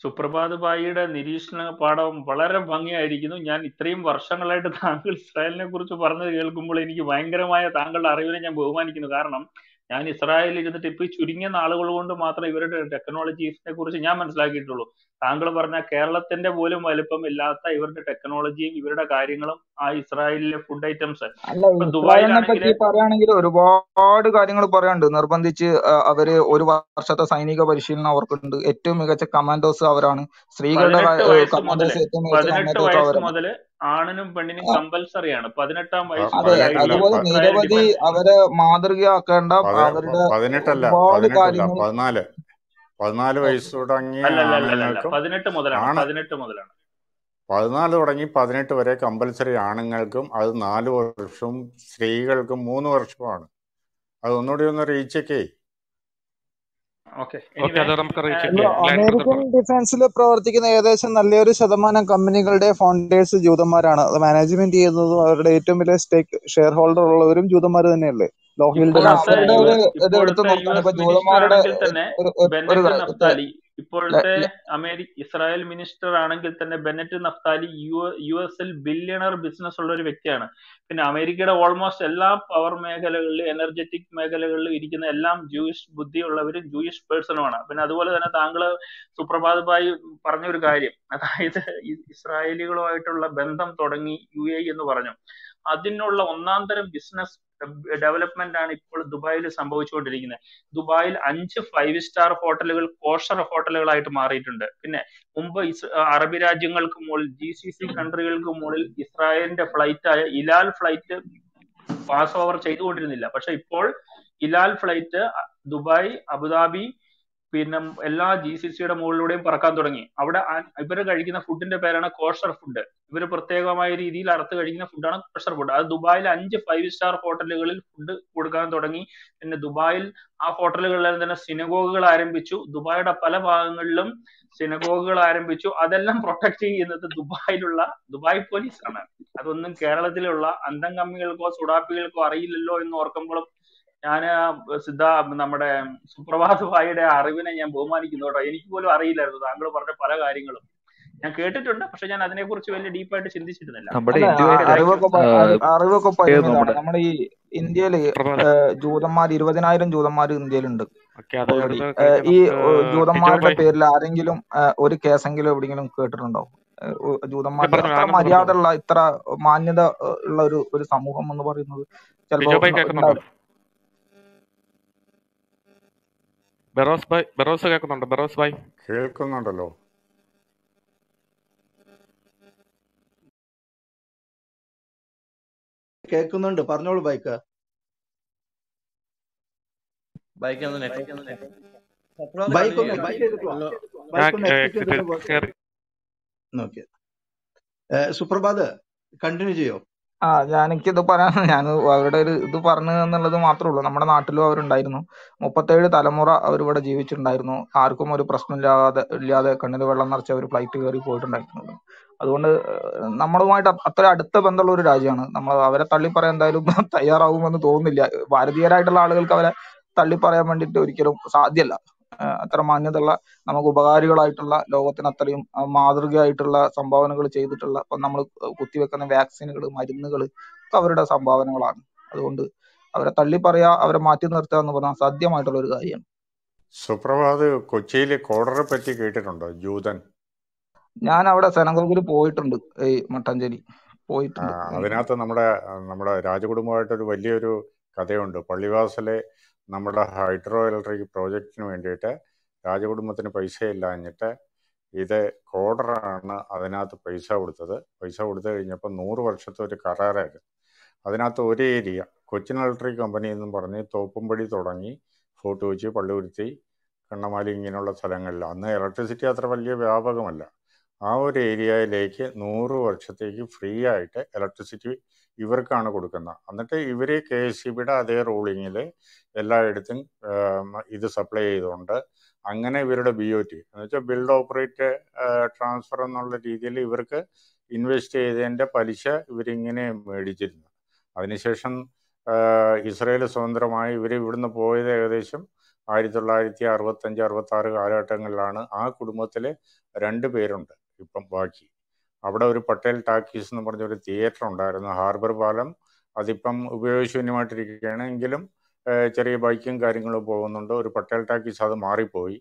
സുപ്രഭാത് ഭായിയുടെ നിരീക്ഷണ പാഠം വളരെ ഭംഗിയായിരിക്കുന്നു. ഞാൻ ഇത്രയും വർഷങ്ങളായിട്ട് താങ്കൾ ഇസ്രായേലിനെ കുറിച്ച് പറഞ്ഞത് കേൾക്കുമ്പോൾ എനിക്ക് ഭയങ്കരമായ താങ്കളുടെ അറിവിനെ ഞാൻ ബഹുമാനിക്കുന്നു. കാരണം ഞാൻ ഇസ്രായേലിൽ ഇരുന്നിട്ട് ഇപ്പൊ ചുരുങ്ങിയ നാളുകൾ കൊണ്ട് മാത്രമേ ഇവരുടെ ടെക്നോളജീസിനെ കുറിച്ച് ഞാൻ മനസ്സിലാക്കിയിട്ടുള്ളൂ. താങ്കൾ പറഞ്ഞ കേരളത്തിന്റെ പോലും വലുപ്പമില്ലാത്ത ഇവരുടെ ടെക്നോളജിയും ഇവരുടെ കാര്യങ്ങളും ആ ഇസ്രായേലിലെ ഫുഡ് ഐറ്റംസ് ദുബായിലാണെങ്കിൽ ഒരുപാട് കാര്യങ്ങൾ പറയാനുണ്ട്. നിർബന്ധിച്ച് അവര് ഒരു വർഷത്തെ സൈനിക പരിശീലനം അവർക്കുണ്ട്. ഏറ്റവും മികച്ച കമാൻഡോസ് അവരാണ്. സ്ത്രീകളുടെ 18 വയസ്സ് മുതല് ആണിനും പെണ്ണിനും കമ്പൽസറിയാണ്. 18 വയസ്സ് അതുപോലെ നിരവധി അവരെ മാതൃകയാക്കേണ്ട അവരുടെ 14 വയസ്സ് തുടങ്ങി 18 വരെ കമ്പൽസറി ആണുങ്ങൾക്കും, അത് 4 വർഷവും സ്ത്രീകൾക്കും 3 വർഷവുമാണ്. അത് ഒന്നുകൂടി ഒന്ന് റീച്ചെക്ക്. അമേരിക്കൻ ഡിഫൻസിൽ പ്രവർത്തിക്കുന്ന ഏകദേശം നല്ലൊരു ശതമാനം കമ്പനികളുടെ ഫൗണ്ടേഴ്സ് ജൂതന്മാരാണ്. അത് മാനേജ്മെന്റ് ചെയ്യുന്നതും അവരുടെ ഏറ്റവും വലിയ സ്റ്റേക്ക് ഷെയർ ഹോൾഡർ ഉള്ളവരും ജൂതന്മാർ തന്നെയല്ലേ. ഇപ്പോഴത്തെ ഇസ്രായേൽ മിനിസ്റ്റർ ആണെങ്കിൽ തന്നെ ബെനറ്റ് നഫ്താലി യുഎസിൽ ബില്യണർ ബിസിനസ് ഉള്ള ഒരു വ്യക്തിയാണ്. പിന്നെ അമേരിക്കയുടെ ഓൾമോസ്റ്റ് എല്ലാ പവർ മേഖലകളിലും, എനർജറ്റിക് മേഖലകളിലും ഇരിക്കുന്ന എല്ലാം ജൂയിഷ് ബുദ്ധിയുള്ളവരും ജൂയിഷ് പേഴ്സണുമാണ്. പിന്നെ അതുപോലെ തന്നെ താങ്കൾ സുപ്രഭാത് ഭായി പറഞ്ഞൊരു കാര്യം, അതായത് ഇസ്രായേലികളുമായിട്ടുള്ള ബന്ധം തുടങ്ങി UAE എന്ന് പറഞ്ഞു. അതിനുള്ള ഒന്നാം തരം ബിസിനസ് ഡെവലപ്മെന്റ് ആണ് ഇപ്പോൾ ദുബായിൽ സംഭവിച്ചുകൊണ്ടിരിക്കുന്നത്. ദുബായിൽ 5 5-സ്റ്റാർ ഹോട്ടലുകൾ കോഷർ ഹോട്ടലുകളായിട്ട് മാറിയിട്ടുണ്ട്. പിന്നെ മുമ്പ് അറബി രാജ്യങ്ങൾക്ക് മുകളിൽ, GCC കൺട്രികൾക്ക് മുകളിൽ ഇസ്രായേലിന്റെ ഫ്ലൈറ്റായ ഇലാൽ ഫ്ലൈറ്റ് പാസ് ഓവർ ചെയ്തുകൊണ്ടിരുന്നില്ല. പക്ഷെ ഇപ്പോൾ ഇലാൽ ഫ്ലൈറ്റ് ദുബായ്, അബുദാബി, പിന്നെ എല്ലാ GCCയുടെ മുകളിലൂടെയും പറക്കാൻ തുടങ്ങി. അവിടെ ഇവർ കഴിക്കുന്ന ഫുഡിന്റെ പേരാണ് കോഷർ ഫുഡ്. ഇവർ പ്രത്യേകമായ രീതിയിൽ അറുത്ത് കഴിക്കുന്ന ഫുഡാണ് കോഷർ ഫുഡ്. അത് ദുബായിൽ 5 5-സ്റ്റാർ ഹോട്ടലുകളിൽ ഫുഡ് കൊടുക്കാൻ തുടങ്ങി. പിന്നെ ദുബായിൽ ആ ഹോട്ടലുകളിൽ തന്നെ സിനഗോഗുകൾ ആരംഭിച്ചു. ദുബായിയുടെ പല ഭാഗങ്ങളിലും സിനഗോഗുകൾ ആരംഭിച്ചു. അതെല്ലാം പ്രൊട്ടക്ട് ചെയ്യുന്നത് ദുബായ് പോലീസാണ്. അതൊന്നും കേരളത്തിലുള്ള അന്തം കമ്മികൾക്കോ സുഡാപ്പികൾക്കോ അറിയില്ലല്ലോ എന്ന് ഓർക്കുമ്പോഴും ഞാൻ നമ്മുടെ സുപ്രഭാത് ഭായിയുടെ അറിവിനെ ഞാൻ ബഹുമാനിക്കുന്നു കേട്ടോ. എനിക്ക് പോലും അറിയില്ലായിരുന്നു. താങ്കൾ പറഞ്ഞ പല കാര്യങ്ങളും ഞാൻ കേട്ടിട്ടുണ്ട്, പക്ഷെ ഞാൻ അതിനെ കുറിച്ച് വലിയ ഡീപ്പായിട്ട് ചിന്തിച്ചിരുന്നില്ല. നമ്മുടെ ഈ ഇന്ത്യയില് ജൂതന്മാർ 20,000 ജൂതന്മാർ ഇന്ത്യയിലുണ്ട്. ഈ ജൂതന്മാരുടെ പേരിൽ ആരെങ്കിലും ഒരു കേസെങ്കിലും എവിടെയെങ്കിലും കേട്ടിട്ടുണ്ടോ? ജൂതന്മാരുടെ അത്ര മര്യാദ ഉള്ള, ഇത്ര മാന്യത ഉള്ള ഒരു സമൂഹം എന്ന് പറയുന്നത് ചിലപ്പോ കേൾക്കുന്നുണ്ടല്ലോ. കേൾക്കുന്നുണ്ട്, പറഞ്ഞോളൂ. സുപ്രഭാത് കണ്ടിന്യൂ ചെയ്യോ? എനിക്കിത് പറയാൻ ഞാൻ അവരുടെ ഒരു ഇത് പറഞ്ഞു എന്നുള്ളത് മാത്രമേ ഉള്ളൂ. നമ്മുടെ നാട്ടിലും അവരുണ്ടായിരുന്നു. 37 തലമുറ അവരിവിടെ ജീവിച്ചിട്ടുണ്ടായിരുന്നു. ആർക്കും ഒരു പ്രശ്നമില്ലാതെ കണ്ണിൽ വെള്ളം നിറച്ച് അവർ ഫ്ലൈറ്റ് കയറി പോയിട്ടുണ്ടായിരുന്നു. അതുകൊണ്ട് നമ്മളുമായിട്ട് അത്ര അടുത്ത ബന്ധമുള്ള ഒരു രാജ്യമാണ് നമ്മൾ. അവരെ തള്ളിപ്പറയാൻ എന്തായാലും തയ്യാറാവുമെന്ന് തോന്നുന്നില്ല. ഭാരതീയരായിട്ടുള്ള ആളുകൾക്ക് അവരെ തള്ളിപ്പറയാൻ വേണ്ടിയിട്ട് ഒരിക്കലും സാധ്യമല്ല. അത്ര മാന്യതയുള്ള, നമുക്ക് ഉപകാരികളായിട്ടുള്ള, ലോകത്തിന് അത്രയും മാതൃകയായിട്ടുള്ള സംഭാവനകൾ ചെയ്തിട്ടുള്ള, ഇപ്പം നമ്മൾ കുത്തിവെക്കുന്ന വാക്സിനുകൾ, മരുന്നുകൾ ഒക്കെ അവരുടെ സംഭാവനകളാണ്. അതുകൊണ്ട് അവരെ തള്ളി പറയാ, അവരെ മാറ്റി നിർത്തുക എന്ന് പറഞ്ഞാൽ സാധ്യമായിട്ടുള്ള ഒരു കാര്യമാണ്. സുപ്രഭാത്, കൊച്ചിയിലെ കോടറെ പറ്റി കേട്ടിട്ടുണ്ടോ? ജൂതൻ, ഞാൻ അവിടെ സെനഗോഗിൽ പോയിട്ടുണ്ട്. ഈ മട്ടാഞ്ചേരി പോയിട്ടുണ്ട്. അതിനകത്ത് നമ്മുടെ രാജകുടുംബമായിട്ടൊരു വലിയൊരു കഥയുണ്ട്. പള്ളിവാസലെ നമ്മുടെ ഹൈഡ്രോ ഇലക്ട്രിക് പ്രോജക്റ്റിന് വേണ്ടിയിട്ട് രാജകുടുംബത്തിന് പൈസ ഇല്ലാഞ്ഞിട്ട് ഇത് കോടറാണ് അതിനകത്ത് പൈസ കൊടുത്തത്. പൈസ കൊടുത്തു കഴിഞ്ഞപ്പോൾ 100 വർഷത്തെ ഒരു കരാറായിരുന്നു. അതിനകത്ത് ഒരു ഏരിയ കൊച്ചിൻ ഇലക്ട്രിക് കമ്പനി എന്നും പറഞ്ഞ് തോപ്പുംപടി തുടങ്ങി ഫോർട്ട് കൊച്ചി, പള്ളിയുരുത്തി, കണ്ണമാലി, ഇങ്ങനെയുള്ള സ്ഥലങ്ങളിൽ അന്ന് ഇലക്ട്രിസിറ്റി അത്ര വലിയ വ്യാപകമല്ല. ആ ഒരു ഏരിയയിലേക്ക് 100 വർഷത്തേക്ക് ഫ്രീ ആയിട്ട് ഇലക്ട്രിസിറ്റി ഇവർക്കാണ് കൊടുക്കുന്നത്. എന്നിട്ട് ഇവർ KSEBയുടെ അതേ റൂളിങ്ങിൽ എല്ലായിടത്തും ഇത് സപ്ലൈ ചെയ്തുകൊണ്ട് അങ്ങനെ ഇവരുടെ BOT എന്ന് വെച്ചാൽ ബിൽഡ് ഓപ്പറേറ്റ് ട്രാൻസ്ഫർ എന്നുള്ള രീതിയിൽ ഇവർക്ക് ഇൻവെസ്റ്റ് ചെയ്തതിൻ്റെ പലിശ ഇവരിങ്ങനെ മേടിച്ചിരുന്നു. അതിനുശേഷം ഇസ്രയേൽ സ്വതന്ത്രമായി. ഇവർ ഇവിടുന്ന് പോയത് ഏകദേശം 1965-66 കാലഘട്ടങ്ങളിലാണ്. ആ കുടുംബത്തിൽ 2 പേരുണ്ട് ഇപ്പം ബാക്കി. അവിടെ ഒരു പട്ടേൽ ടാക്കീസ് എന്ന് പറഞ്ഞൊരു തിയേറ്റർ ഉണ്ടായിരുന്നു. ഹാർബർ പാലം അതിപ്പം ഉപയോഗശൂന്യമായിട്ടിരിക്കുകയാണ്. എങ്കിലും ചെറിയ ബൈക്കും കാര്യങ്ങളും പോകുന്നുണ്ട്. ഒരു പട്ടേൽ ടാക്കീസ് അത് മാറിപ്പോയി.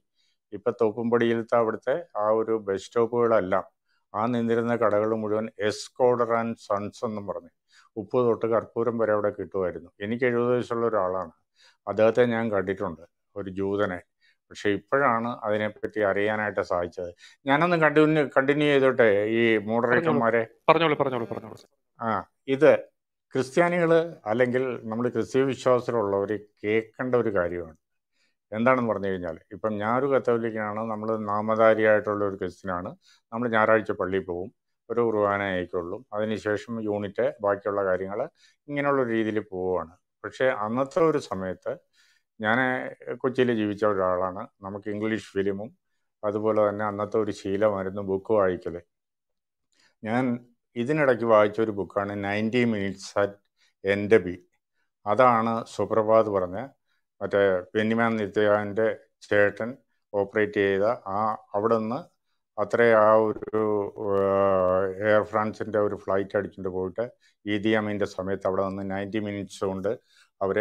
ഇപ്പം തോപ്പുംപടിയിലത്തെ അവിടുത്തെ ആ ഒരു ബസ് സ്റ്റോപ്പുകളെല്ലാം ആ നിന്നിരുന്ന കടകൾ മുഴുവൻ എസ്കോഡർ ആൻഡ് സൺസ് എന്നും പറഞ്ഞ് ഉപ്പ് തൊട്ട് കർപ്പൂരം വരെ അവിടെ കിട്ടുമായിരുന്നു. എനിക്ക് 70 വയസ്സുള്ള ഒരാളാണ്. അദ്ദേഹത്തെ ഞാൻ കണ്ടിട്ടുണ്ട്, ഒരു ജൂതനെ. പക്ഷെ ഇപ്പോഴാണ് അതിനെപ്പറ്റി അറിയാനായിട്ട് സാധിച്ചത്. ഞാനൊന്ന് കണ്ടിന്യൂ ചെയ്തോട്ടെ ഈ മോഡറേറ്റർമാരെ. ആ, ഇത് ക്രിസ്ത്യാനികൾ അല്ലെങ്കിൽ നമ്മൾ ക്രിസ്ത്യ വിശ്വാസത്തിലുള്ളവർ കേൾക്കേണ്ട ഒരു കാര്യമാണ്. എന്താണെന്ന് പറഞ്ഞു കഴിഞ്ഞാൽ, ഇപ്പം ഞാനൊരു കത്തോലിക്കനാണ്, നമ്മൾ നാമധാരിയായിട്ടുള്ള ഒരു ക്രിസ്ത്യനാണ്. നമ്മൾ ഞായറാഴ്ച പള്ളിയിൽ പോകും, ഒരു കുർബാന ആയിക്കൊള്ളും, അതിനുശേഷം യൂണിറ്റ്, ബാക്കിയുള്ള കാര്യങ്ങൾ ഇങ്ങനെയുള്ള രീതിയിൽ പോവുകയാണ്. പക്ഷേ അന്നത്തെ ഒരു സമയത്ത് ഞാൻ കൊച്ചിയിൽ ജീവിച്ച ഒരാളാണ്. നമുക്ക് ഇംഗ്ലീഷ് ഫിലിമും അതുപോലെ തന്നെ അന്നത്തെ ഒരു ശീലമായിരുന്നു ബുക്ക് വായിക്കൽ. ഞാൻ ഇതിനിടയ്ക്ക് വായിച്ചൊരു ബുക്കാണ് 90 Minutes at NBE. അതാണ് സുപ്രഭാത് പറഞ്ഞ മറ്റേ ബെന്നിമാൻ നിത്യാൻ്റെ ചേട്ടൻ ഓപ്പറേറ്റ് ചെയ്ത ആ അവിടെ നിന്ന് അത്രയും ആ ഒരു എയർ ഫ്രാൻസിൻ്റെ ഒരു ഫ്ലൈറ്റ് അടിച്ചിട്ട് പോയിട്ട് ഈദി അമീൻ്റെ സമയത്ത് അവിടെ നിന്ന് 90 minutes കൊണ്ട് അവർ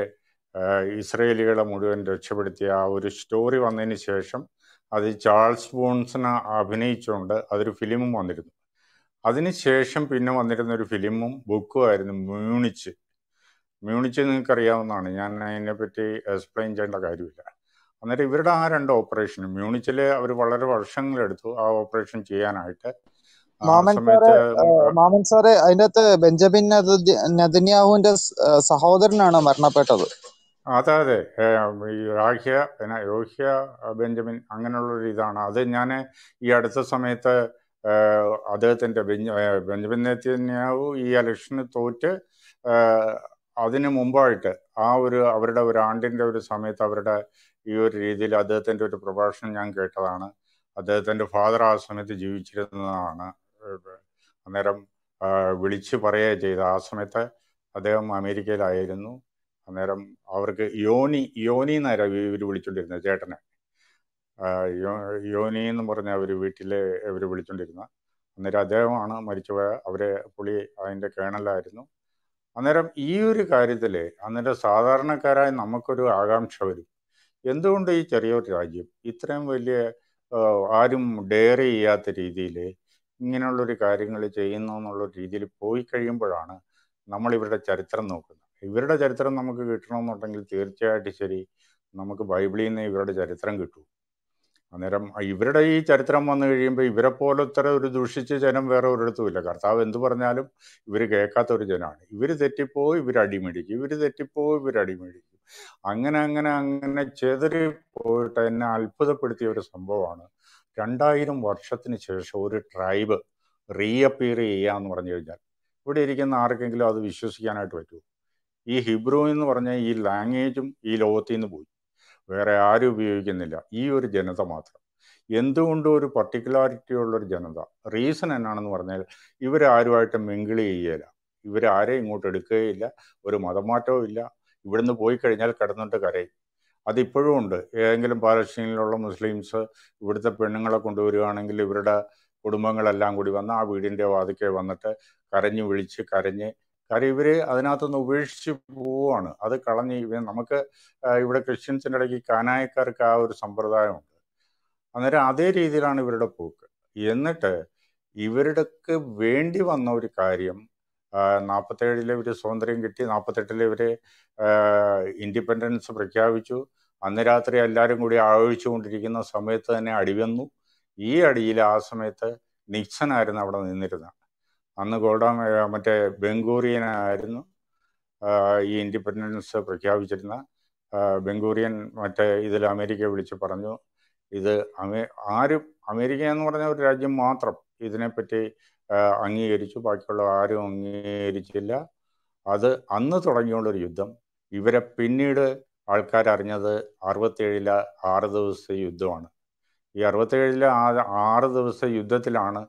ഇസ്രയേലികളെ മുഴുവൻ രക്ഷപ്പെടുത്തിയ ആ ഒരു സ്റ്റോറി വന്നതിന് ശേഷം അത് ചാൾസ് ബോൺസിനെ അഭിനയിച്ചുകൊണ്ട് അതൊരു ഫിലിമും വന്നിരുന്നു. അതിനുശേഷം പിന്നെ വന്നിരുന്നൊരു ഫിലിമും ബുക്കുമായിരുന്നു മ്യൂണിച്ച്. മ്യൂണിച്ച് നിങ്ങൾക്ക് അറിയാവുന്നതാണ്, ഞാൻ അതിനെപ്പറ്റി എക്സ്പ്ലെയിൻ ചെയ്യേണ്ട കാര്യമില്ല. അന്നേരം ഇവരുടെ ആ 2 ഓപ്പറേഷനും മ്യൂണിച്ചിൽ അവർ വളരെ വർഷങ്ങളെടുത്തു ആ ഓപ്പറേഷൻ ചെയ്യാനായിട്ട്. മാമൻ സാറേ, അതിനകത്ത് ബെഞ്ചമിൻ നെതന്യാഹുവിന്റെ സഹോദരനാണ് മരണപ്പെട്ടത്. അതെ അതെ, യോഹ്യ ബെഞ്ചമിൻ, അങ്ങനെയുള്ളൊരു ഇതാണ്. അത് ഞാൻ ഈ അടുത്ത സമയത്ത് അദ്ദേഹത്തിൻ്റെ ബെഞ്ചമിൻ നെതന്യാഹു ഈ ഇലക്ഷന് തോറ്റ് അതിന് മുമ്പായിട്ട് ആ ഒരു അവരുടെ ഒരു ആണ്ടിൻ്റെ ഒരു സമയത്ത് അവരുടെ ഈ ഒരു രീതിയിൽ അദ്ദേഹത്തിൻ്റെ ഒരു പ്രഭാഷണം ഞാൻ കേട്ടതാണ്. അദ്ദേഹത്തിൻ്റെ ഫാദർ ആ സമയത്ത് ജീവിച്ചിരുന്നതാണ്. അന്നേരം വിളിച്ചു പറയുക ചെയ്ത ആ സമയത്ത് അദ്ദേഹം അമേരിക്കയിലായിരുന്നു. അന്നേരം അവർക്ക് യോനി എന്നായിരുന്നു ഇവർ വിളിച്ചുകൊണ്ടിരുന്ന ചേട്ടനെ. യോനി എന്ന് പറഞ്ഞ അവർ വീട്ടിൽ ഇവർ വിളിച്ചുകൊണ്ടിരുന്ന. അന്നേരം അദ്ദേഹമാണ് മരിച്ചുപോയ. അവർ പുള്ളി അതിൻ്റെ കേണലായിരുന്നു. അന്നേരം ഈ ഒരു കാര്യത്തിൽ അന്നേരം സാധാരണക്കാരായ നമുക്കൊരു ആകാംക്ഷ വരും, എന്തുകൊണ്ട് ഈ ചെറിയൊരു രാജ്യം ഇത്രയും വലിയ ആരും ഡെയർ ചെയ്യാത്ത രീതിയിൽ ഇങ്ങനെയുള്ളൊരു കാര്യങ്ങൾ ചെയ്യുന്നു എന്നുള്ള രീതിയിൽ പോയി കഴിയുമ്പോഴാണ് നമ്മൾ ഇവരുടെ ചരിത്രം നോക്കുന്നത്. ഇവരുടെ ചരിത്രം നമുക്ക് കിട്ടണമെന്നുണ്ടെങ്കിൽ തീർച്ചയായിട്ടും ശരി നമുക്ക് ബൈബിളിൽ നിന്ന് ഇവരുടെ ചരിത്രം കിട്ടും. അന്നേരം ഇവരുടെ ഈ ചരിത്രം വന്നു കഴിയുമ്പോൾ ഇവരെ പോലൊത്തര ഒരു ദുഷിച്ച ജനം വേറെ ഒരിടത്തുമില്ല. കർത്താവ് എന്ത് പറഞ്ഞാലും ഇവർ കേൾക്കാത്ത ഒരു ജനമാണ്. ഇവർ തെറ്റിപ്പോയി ഇവർ അടിമേടിക്കും, ഇവർ തെറ്റിപ്പോയി ഇവർ അടിമേടിക്കും. അങ്ങനെ ചെതറി പോയിട്ട് എന്നെ അത്ഭുതപ്പെടുത്തിയ ഒരു സംഭവമാണ് 2000 വർഷത്തിന് ശേഷം ഒരു ട്രൈബ് റീഅപ്പിയർ ചെയ്യുക എന്ന് പറഞ്ഞു കഴിഞ്ഞാൽ ഇവിടെയിരിക്കുന്ന ആർക്കെങ്കിലും അത് വിശ്വസിക്കാനായിട്ട് പറ്റുമോ? ഈ ഹിബ്രു എന്ന് പറഞ്ഞാൽ ഈ ലാംഗ്വേജും ഈ ലോകത്തിൽ നിന്ന് പോയി, വേറെ ആരും ഉപയോഗിക്കുന്നില്ല. ഈ ഒരു ജനത മാത്രം. എന്തുകൊണ്ടും ഒരു പർട്ടിക്കുലാരിറ്റി ഉള്ളൊരു ജനത. റീസൺ എന്നാണെന്ന് പറഞ്ഞാൽ ഇവരാരുമായിട്ട് മിങ്കിൾ ചെയ്യുകയില്ല, ഇവരാരെ ഇങ്ങോട്ട് എടുക്കുകയില്ല, ഒരു മതമാറ്റവും ഇല്ല. ഇവിടുന്ന് പോയി കഴിഞ്ഞാൽ കിടന്നിട്ട് കരയും. അതിപ്പോഴും ഉണ്ട്. ഏതെങ്കിലും പാലസ്തീനിലുള്ള മുസ്ലിംസ് ഇവിടുത്തെ പെണ്ണുങ്ങളെ കൊണ്ടുവരികയാണെങ്കിൽ ഇവരുടെ കുടുംബങ്ങളെല്ലാം കൂടി വന്ന് ആ വീടിൻ്റെ വാതിക്കെ വന്നിട്ട് കരഞ്ഞു വിളിച്ച് കാര്യം ഇവർ അതിനകത്തുനിന്ന് ഉപേക്ഷിച്ച് പോവുകയാണ്. അത് കളഞ്ഞ് നമുക്ക് ഇവിടെ ക്രിസ്ത്യൻസിൻ്റെ ഇടയ്ക്ക് കാനായക്കാർക്ക് ആ ഒരു സമ്പ്രദായമുണ്ട്. അന്നേരം അതേ രീതിയിലാണ് ഇവരുടെ പോക്ക്. എന്നിട്ട് ഇവരുടെക്ക് വേണ്ടി വന്ന ഒരു കാര്യം 47 ഇവർ സ്വാതന്ത്ര്യം കിട്ടി, 48 ഇവർ ഇൻഡിപെൻഡൻസ് പ്രഖ്യാപിച്ചു. അന്ന് രാത്രി എല്ലാവരും കൂടി ആഘോഷിച്ചു കൊണ്ടിരിക്കുന്ന സമയത്ത് തന്നെ അടിവന്നു. ഈ അടിയിൽ ആ സമയത്ത് നിക്സനായിരുന്നു അവിടെ നിന്നിരുന്നത്. അന്ന് മറ്റേ ബംഗൂറിയനായിരുന്നു ഈ ഇൻഡിപെൻഡൻസ് പ്രഖ്യാപിച്ചിരുന്ന ബംഗൂറിയൻ. മറ്റേ ഇതിൽ അമേരിക്ക വിളിച്ച് പറഞ്ഞു, ഇത് ആരും അമേരിക്ക എന്ന് പറഞ്ഞ ഒരു രാജ്യം മാത്രം ഇതിനെപ്പറ്റി അംഗീകരിച്ചു, ബാക്കിയുള്ള ആരും അംഗീകരിച്ചില്ല. അത് അന്ന് തുടങ്ങിയുള്ളൊരു യുദ്ധം. ഇവരെ പിന്നീട് ആൾക്കാരറിഞ്ഞത് 67 6 ദിവസത്തെ യുദ്ധമാണ്. ഈ 67 6 ദിവസത്തെ യുദ്ധത്തിലാണ്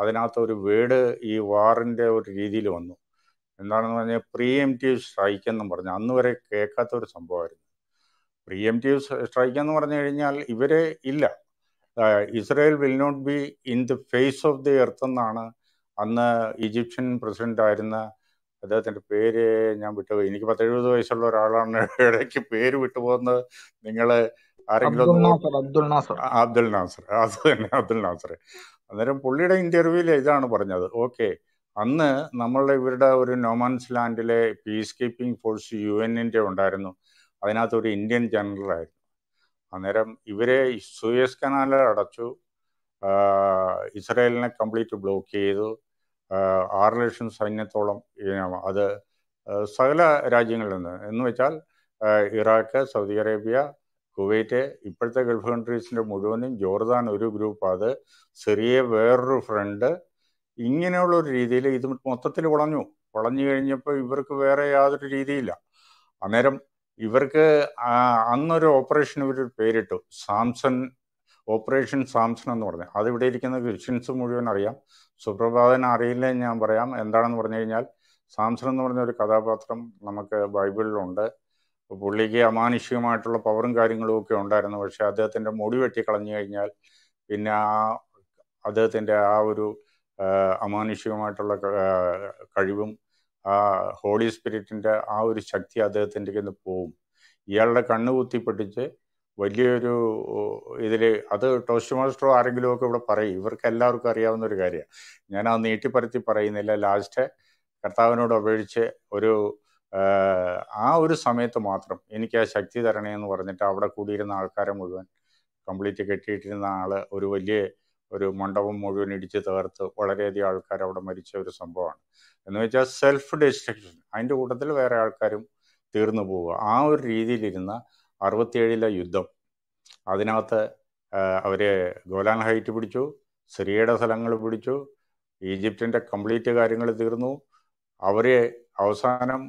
അതിനകത്തൊരു വേർഡ് ഈ വാറിൻ്റെ ഒരു രീതിയിൽ വന്നു. എന്താണെന്ന് പറഞ്ഞാൽ പ്രീഎംപ്റ്റീവ് സ്ട്രൈക്ക് എന്നും പറഞ്ഞു. അന്ന് വരെ കേൾക്കാത്ത ഒരു സംഭവമായിരുന്നു. പ്രീഎംപ്റ്റീവ് സ്ട്രൈക്ക് എന്ന് പറഞ്ഞു കഴിഞ്ഞാൽ ഇവരെ ഇല്ല, Israel will not be in the face of the earth എന്നാണ് അന്ന് ഈജിപ്ഷ്യൻ പ്രസിഡന്റ് ആയിരുന്ന അദ്ദേഹത്തിൻ്റെ പേര് ഞാൻ വിട്ടുപോയി. എനിക്ക് 70 വയസ്സുള്ള ഒരാളാണ്, ഇടയ്ക്ക് പേര് വിട്ടുപോകുന്നത്. നിങ്ങൾ ആരെങ്കിലും അബ്ദുൽ നാസർ, അത് തന്നെ അബ്ദുൽ നാസർ. അന്നേരം പുള്ളിയുടെ ഇന്റർവ്യൂവിൽ ഇതാണ് പറഞ്ഞത്, ഓക്കെ അന്ന് നമ്മളുടെ ഇവരുടെ ഒരു നോമാൻസ് ലാൻഡിലെ പീസ് കീപ്പിംഗ് ഫോഴ്സ് UN-ൻ്റെ ഉണ്ടായിരുന്നു. അതിനകത്ത് ഒരു ഇന്ത്യൻ ജനറലായിരുന്നു. അന്നേരം ഇവരെ സൂയസ് കനാൽ അടച്ചു, ഇസ്രായേലിനെ കംപ്ലീറ്റ് ബ്ലോക്ക് ചെയ്തു. 6 ലക്ഷം സൈന്യത്തോളം അത് സകല രാജ്യങ്ങളിൽ നിന്ന്, എന്ന് വെച്ചാൽ ഇറാഖ്, സൗദി അറേബ്യ, കുവൈറ്റ്, ഇപ്പോഴത്തെ ഗൾഫ് കൺട്രീസിൻ്റെ മുഴുവനും, ജോർദാൻ ഒരു ഗ്രൂപ്പ്, അത് സിറിയ വേറൊരു ഫ്രണ്ട്, ഇങ്ങനെയുള്ളൊരു രീതിയിൽ ഇത് മൊത്തത്തിൽ വളഞ്ഞു കഴിഞ്ഞപ്പോൾ ഇവർക്ക് വേറെ യാതൊരു രീതിയില്ല. അന്നേരം ഇവർക്ക് അന്നൊരു ഓപ്പറേഷൻ ഇവർ പേരിട്ടു, സാംസൺ ഓപ്പറേഷൻ സാംസൺ എന്ന് പറഞ്ഞു. അതിവിടെ ഇരിക്കുന്ന ക്രിസ്ത്യൻസ് മുഴുവൻ അറിയാം. സുപ്രഭാതൻ അറിയില്ലെന്ന് ഞാൻ പറയാം. എന്താണെന്ന് പറഞ്ഞു കഴിഞ്ഞാൽ സാംസൺ എന്ന് പറഞ്ഞ ഒരു കഥാപാത്രം നമുക്ക് ബൈബിളിലുണ്ട്. പുള്ളിക്ക് അമാനുഷികമായിട്ടുള്ള പവറും കാര്യങ്ങളും ഒക്കെ ഉണ്ടായിരുന്നു. പക്ഷെ അദ്ദേഹത്തിൻ്റെ മുടി വെട്ടി കളഞ്ഞു കഴിഞ്ഞാൽ പിന്നെ അദ്ദേഹത്തിൻ്റെ ആ ഒരു അമാനുഷികമായിട്ടുള്ള കഴിവും ആ ഹോളി സ്പിരിറ്റിൻ്റെ ആ ഒരു ശക്തി അദ്ദേഹത്തിൻ്റെ കയ്യിൽ നിന്ന് പോവും. ഇയാളുടെ കണ്ണ് കുത്തിപ്പൊട്ടിച്ച് വലിയൊരു ഇതിൽ അത് ടോസ്റ്റ് മാസ്റ്ററോ ആരെങ്കിലും ഒക്കെ ഇവിടെ പറയും. ഇവർക്ക് എല്ലാവർക്കും അറിയാവുന്ന ഒരു കാര്യമാണ്, ഞാൻ ആ നീട്ടിപ്പരത്തി പറയുന്നില്ല. ലാസ്റ്റ് കർത്താവിനോട് അപേക്ഷിച്ച് ഒരു ആ ഒരു സമയത്ത് മാത്രം എനിക്ക് ആ ശക്തി തരണേ എന്ന് പറഞ്ഞിട്ട് അവിടെ കൂടിയിരുന്ന ആൾക്കാരെ മുഴുവൻ കംപ്ലീറ്റ് കെട്ടിയിട്ടിരുന്ന ആള് ഒരു വലിയ ഒരു മണ്ഡപം മുഴുവൻ ഇടിച്ച് തകർത്ത് വളരെയധികം ആൾക്കാർ അവിടെ മരിച്ച ഒരു സംഭവമാണ്. എന്ന് വെച്ചാൽ സെൽഫ് ഡിസ്ട്രക്ഷൻ. അതിൻ്റെ കൂട്ടത്തിൽ വേറെ ആൾക്കാരും തീർന്നു പോവുക. ആ ഒരു രീതിയിലിരുന്ന 67 യുദ്ധം, അതിനകത്ത് അവർ ഗോലാൻ ഹൈറ്റ് പിടിച്ചു, സിറിയയുടെ സ്ഥലങ്ങൾ പിടിച്ചു, ഈജിപ്തിൻ്റെ കംപ്ലീറ്റ് കാര്യങ്ങൾ തീർന്നു. അവരെ അവസാനം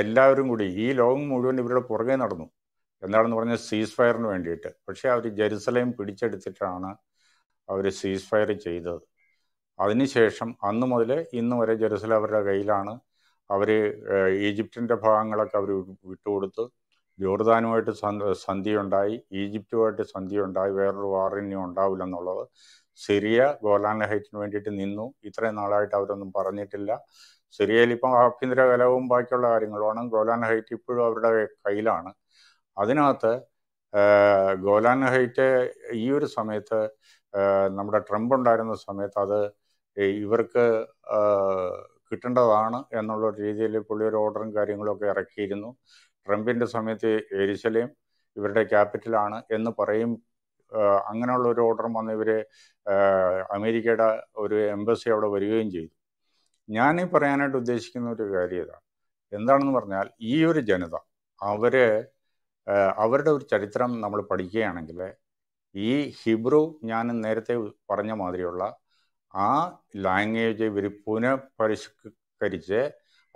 എല്ലാവരും കൂടി ഈ ലോകം മുഴുവൻ ഇവരുടെ പുറകെ നടന്നു. എന്താണെന്ന് പറഞ്ഞാൽ സീസ് ഫയറിന് വേണ്ടിയിട്ട്. പക്ഷേ അവർ ജെറുസലേം പിടിച്ചെടുത്തിട്ടാണ് അവർ സീസ് ഫയർ ചെയ്തത്. അതിനുശേഷം അന്ന് മുതൽ ഇന്ന് വരെ ജെറുസലേം അവരുടെ കയ്യിലാണ്. അവർ ഈജിപ്തിൻ്റെ ഭാഗങ്ങളൊക്കെ അവർ വിട്ടുകൊടുത്തു. ജോർദാനുമായിട്ട് സന്ധിയുണ്ടായി, ഈജിപ്തുമായിട്ട് സന്ധിയുണ്ടായി. വേറൊരു വാറിനും ഉണ്ടാവില്ല എന്നുള്ളത്. സിറിയ ഗോലാൻ ഹൈറ്റിന് വേണ്ടിയിട്ട് നിന്നു. ഇത്രയും നാളായിട്ട് അവരൊന്നും പറഞ്ഞിട്ടില്ല. സിറിയയിൽ ഇപ്പം ആഭ്യന്തര കലവും ബാക്കിയുള്ള കാര്യങ്ങളുമാണ്. ഗോലാൻ ഹൈറ്റ് ഇപ്പോഴും അവരുടെ കയ്യിലാണ്. അതിനകത്ത് ഗോലാൻ ഹൈറ്റ് ഈ ഒരു സമയത്ത് നമ്മുടെ ട്രംപ് ഉണ്ടായിരുന്ന സമയത്ത് അത് ഇവർക്ക് കിട്ടേണ്ടതാണ് എന്നുള്ള രീതിയിൽ പുള്ളി ഒരു ഓർഡറും കാര്യങ്ങളൊക്കെ ഇറക്കിയിരുന്നു. ട്രംപിൻ്റെ സമയത്ത് എരുസലേം ഇവരുടെ ക്യാപിറ്റലാണ് എന്ന് പറയും. അങ്ങനെയുള്ള ഒരു ഓർഡർ വന്ന് ഇവർ അമേരിക്കയുടെ ഒരു എംബസി അവിടെ വരികയും ചെയ്തു. ഞാനീ പറയാനായിട്ട് ഉദ്ദേശിക്കുന്ന ഒരു കാര്യം ഇതാണ്. എന്താണെന്ന് പറഞ്ഞാൽ ഈ ഒരു ജനത അവരുടെ ഒരു ചരിത്രം നമ്മൾ പഠിക്കുകയാണെങ്കിൽ ഈ ഹിബ്രു ഞാൻ നേരത്തെ പറഞ്ഞ മാതിരിയുള്ള language very puna parish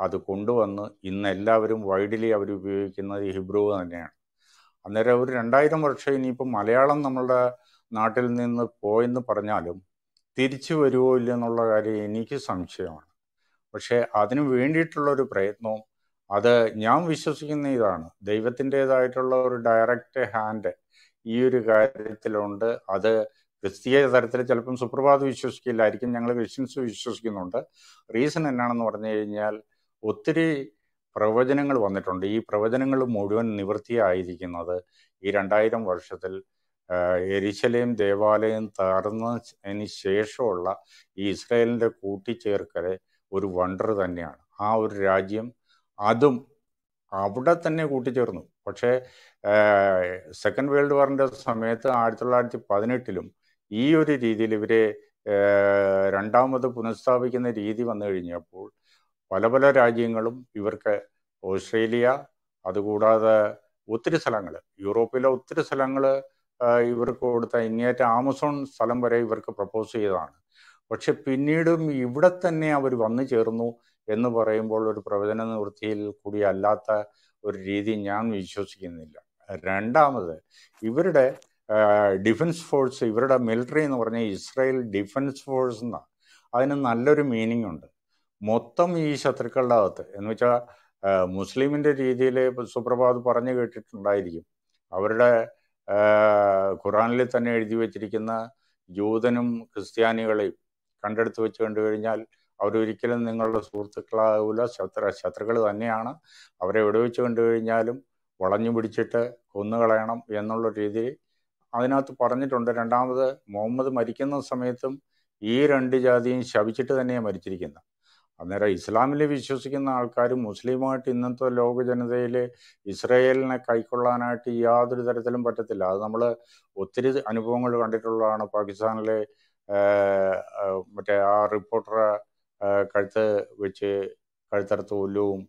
Adukundo and in Ellaverum widely every week in the Hebrew and there. And there every Randaidam or Chainipo Malayalam Namada Natal in the Po in the Paranalum. Tirichu Veruilanola Niki Samcheon. But she Adin Windit Lori Pretno other Yam Vishus in Iran. They within days I told or direct hand you regard the other. Christians are the Jalpum Supervad, which is killed like in younger Christians, which is Ginonda. Reason and an ordinary Utteri Provisional one that only Provisional Muduan Niverti Isaac another Iranditum Versatile Erichelem, Devalen, Tarnas, and his Sheshola, Israel the Kuti Cherkare would wonder than Yan. Our Rajim Adum Abudatane Kuti Journal. But a Second World War under Sameta Arthalati Padanitilum. E. U. D. delivery Randam of the Punastavik and the Didi on the Rinyapur, Palabala Rajangalum, Iverka, Australia, Adaguda, the Utrisalangala, Europila Utrisalangala, Iverko, the Inyata Amazon, Salambare, Iverka proposed Iran. But she pinidum Ibudatane, our Vanacherno, Enova involved Providence or Til, Kudia Lata, or Ridi Yan Vishosinilla. Randam, Iverda. Defense force, Iverda military in or Israel defense force na. I know another meaning under Motam is a trickle out in which a Muslim in the Idile Suprabad Paranagat died. Our Koran Lithan Edivicina, Judanum, Christiani, Conduct which under Rinal, our curriculum Ningal Surtla, Ula, Shatra, Shatragal, Aniana, our Evoduch under Rinalum, Valanubiceta, Kunalanam, Yanolo Ridi. Adina to Paranit under and down the Mohammed Marican Sametum, E. Randijadi, Shabichita, the name Marichigina. And there are Islamly Vishuskin, Alkari, Muslimat, Inanto, Logan, Israel, Kaikolana, Yadri, the Retelum, but at the Lazamala, Utri, Anubongal, Anticolana, Pakistan, reporter Karta, which Kartar to Loom,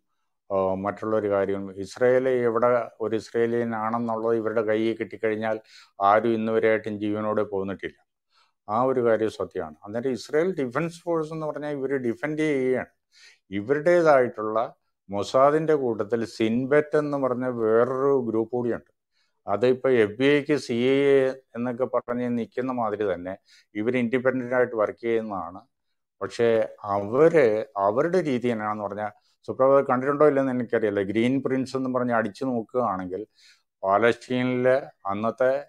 Matalo regarding Israeli, Evada or Israeli and Ananolo, Evada Gayakarinal, are you innovate in Givenoda Ponatilla? Our regarding Sotian. And that Israel defense force on the very defendy. Every day the Itola, Mossad in the Gudatel, Sinbet and the Marne were group orient. Ada FBK, CA, and the Caparani Nikin Madridane, even independent at Varke and Mana. But she our deity and Anorna. So, probably continental and Kerala, Green Prince and the Marnadichinoka Angel, Palestine, Anata,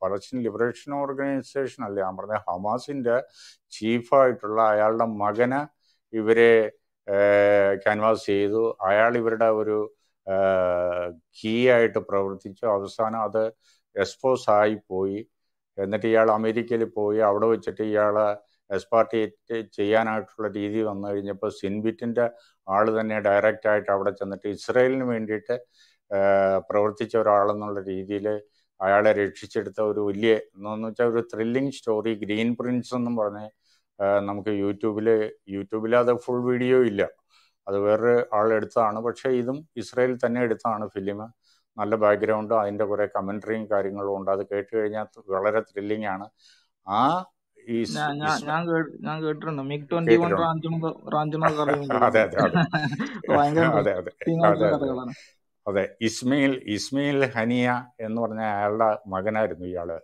Palestine Liberation Organization, Alamar, Hamas in the Chief Itola, Ayala Magana, Ivere Canvas Edu, Ayala Iverda, Key Ito Proverticha, Avasana, other Espos Hai Poi, and the Tiala Americali Poi, Avado Chetiala. As part of Cheyana Easy on the in between the other than a direct out of Israel mandate, Provertich or Alan Edile, Ayala Richard Ville, Nonucha thrilling story, Green Prince on the Borne, Namka YouTube, the full video illa. Other all Edthana, but Shaidum, Israel Tanedana Filima, Nala background, I end up a commentary in Karingalonda, the Katerina, Valera thrilling Anna. Ismail Hania and Alda Magana Yale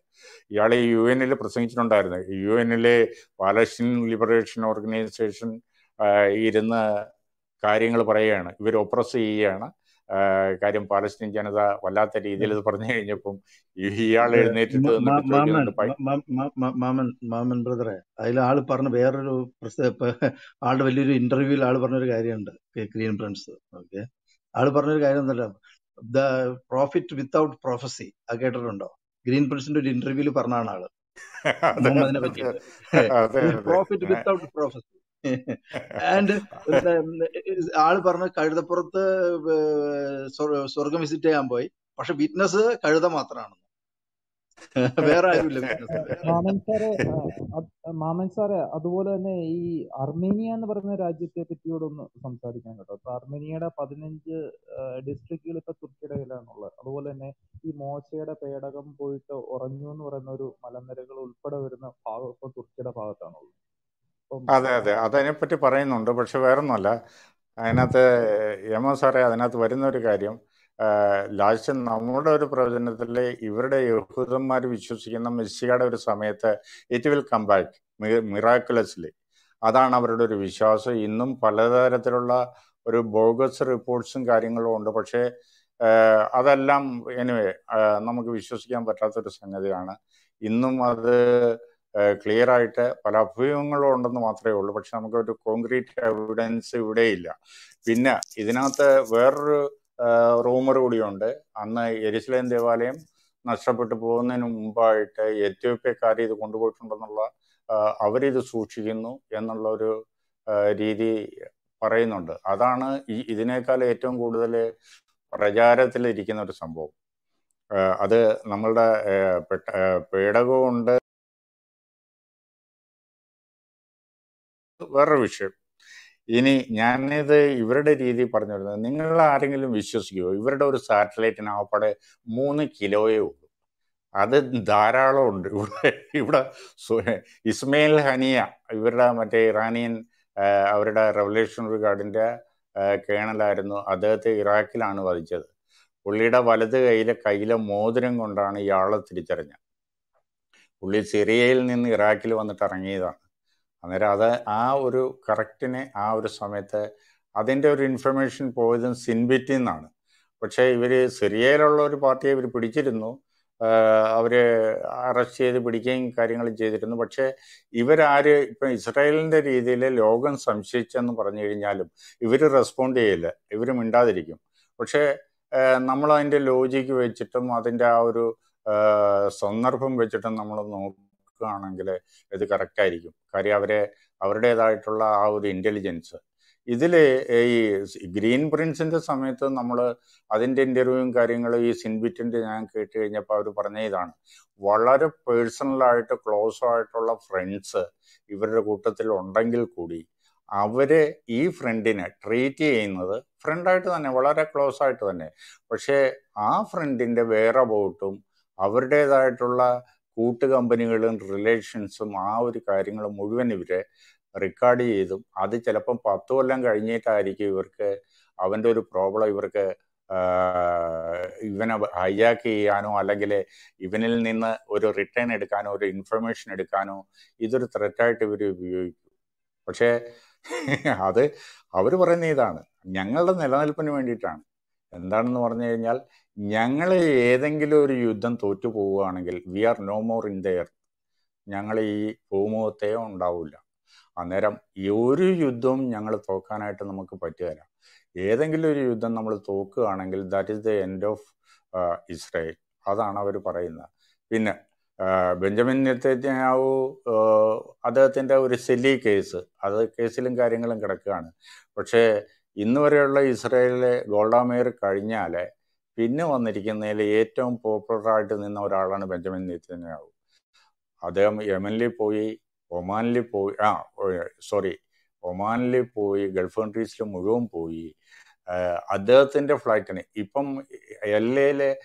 UNL Presentation on Diana, UNL Palestinian Liberation Organization, Irina Karingal Parayana, we oppress Iana, Karim Palestinian Janada, Valata, Idil Parnayapum, he already native to the Mom and brother. I'll all partner bear to all value interview, all partner guardian, Green Prince. Okay. All partner guardian the prophet without prophecy. I get around Green Prince to interview Parnana. Prophet without prophecy. And all partner carried the Porta Sorgamisite Amboy, Pasha witness carried the Matran. Where are you living? Maman sir, Adolene, Armenia and Rajapitio Samsarikan. Armenia, Padinja district, Turkana, Adolene, Mocheda, Pedagam, Poet, Oranion, or another Malamerical Ulpada power for Turkeda Pavatanol. Other Pati Parain on the Bershavaranala, another Yamasara, another Varinaricarium. Large and numbered representatively, every day Yehudamari Vishusina Messiada Sameta, it will come back miraculously. Adanabra Vishasa, Inum Palada Retrola, or bogus reports and carrying along the Pache, other lam anyway, Namaka Vishusian Patata Sangadiana, Inum other clear eyed Palapung along the Mathreola, but some go to concrete evidence of Dela. Pinna, Idinata were Romer Udionde, Anna Erislan Devalem, Nastrapatapon and Mumbai, Ethiopia, the Konduko Tundanala, Avari the Suchino, Yanalor, Didi Parainonda, Adana, Idineka, Etum Gudale, Rajarathil, Dikin or Sambo. Other Namalda Pedago and Verviship. Ini Yana the Everda Didi partner, Ningala Article Vicious Go, Everdo satellite in our part, Moon Kilo. Other Dara Lord so Ismail Hania, Everda Mate Iranian Avreda revelation regarding the Kanala, other the Iraqi and each other. Ulida Valada Kaila Modering on Rana Yarla Tritarina. Ulit Serial in Iraqi on the Tarangida. And rather, our correctine, our summate, other information provisions in between. But say, very serial or party, every Pudicino, our Arashi, the Pudikin, Cardinal Jedino, but say, even Israel and the Idil, Logan, Samsich and Paranirinalum, if it respond ill, every Mindadricum. But say, Namala in the logic, vegetum, Adinda, our Sonarpum vegetum, Namala. The characterium, Kariavre, our day, our intelligence. Is a green prince in the Sametha Namala, Adin interviewing Karingal is in between the Yankee in a power to Parnadan. Walla personal art, close art, all of friends, even a good at the Londangle Kudi. Avere e friend in a treaty another, friend out than a Walla close art than a. But say, our friend in the whereaboutum, our day, the company and relations, some hour requiring a movement every day, Ricardi, Adi Chalapam, Pato Langarineta, Ariki worker, Avendor Probla worker, even a Hayaki, Ano Alagale, even in a return at Kano, information at Kano, either threat to review. But say, are they? However, any done, younger than the Lalpanitan, and then Nornal. We are no more in there. Yangali Homo Theon Daula. Aneram Yuri Yudum Yangal Thokanat and Makapatera. Edangulu Yudan Namal Thoka Anangle, that is the end of Israel. Other Anaveri Paraina. In Benjamin Netanyahu, other than our silly case, other case in Karingal and Karakana. But say, Innumerable Israel, Golda Meir Karinale. Pinna on the Ticanelli, popular than our Arlan Benjamin Netanyahu. Adam Yemenli Poi, Omanli Poi, sorry, Omanli Poi, Gulf countries to Mugum Poi, other than the flight and Ipum, Lele,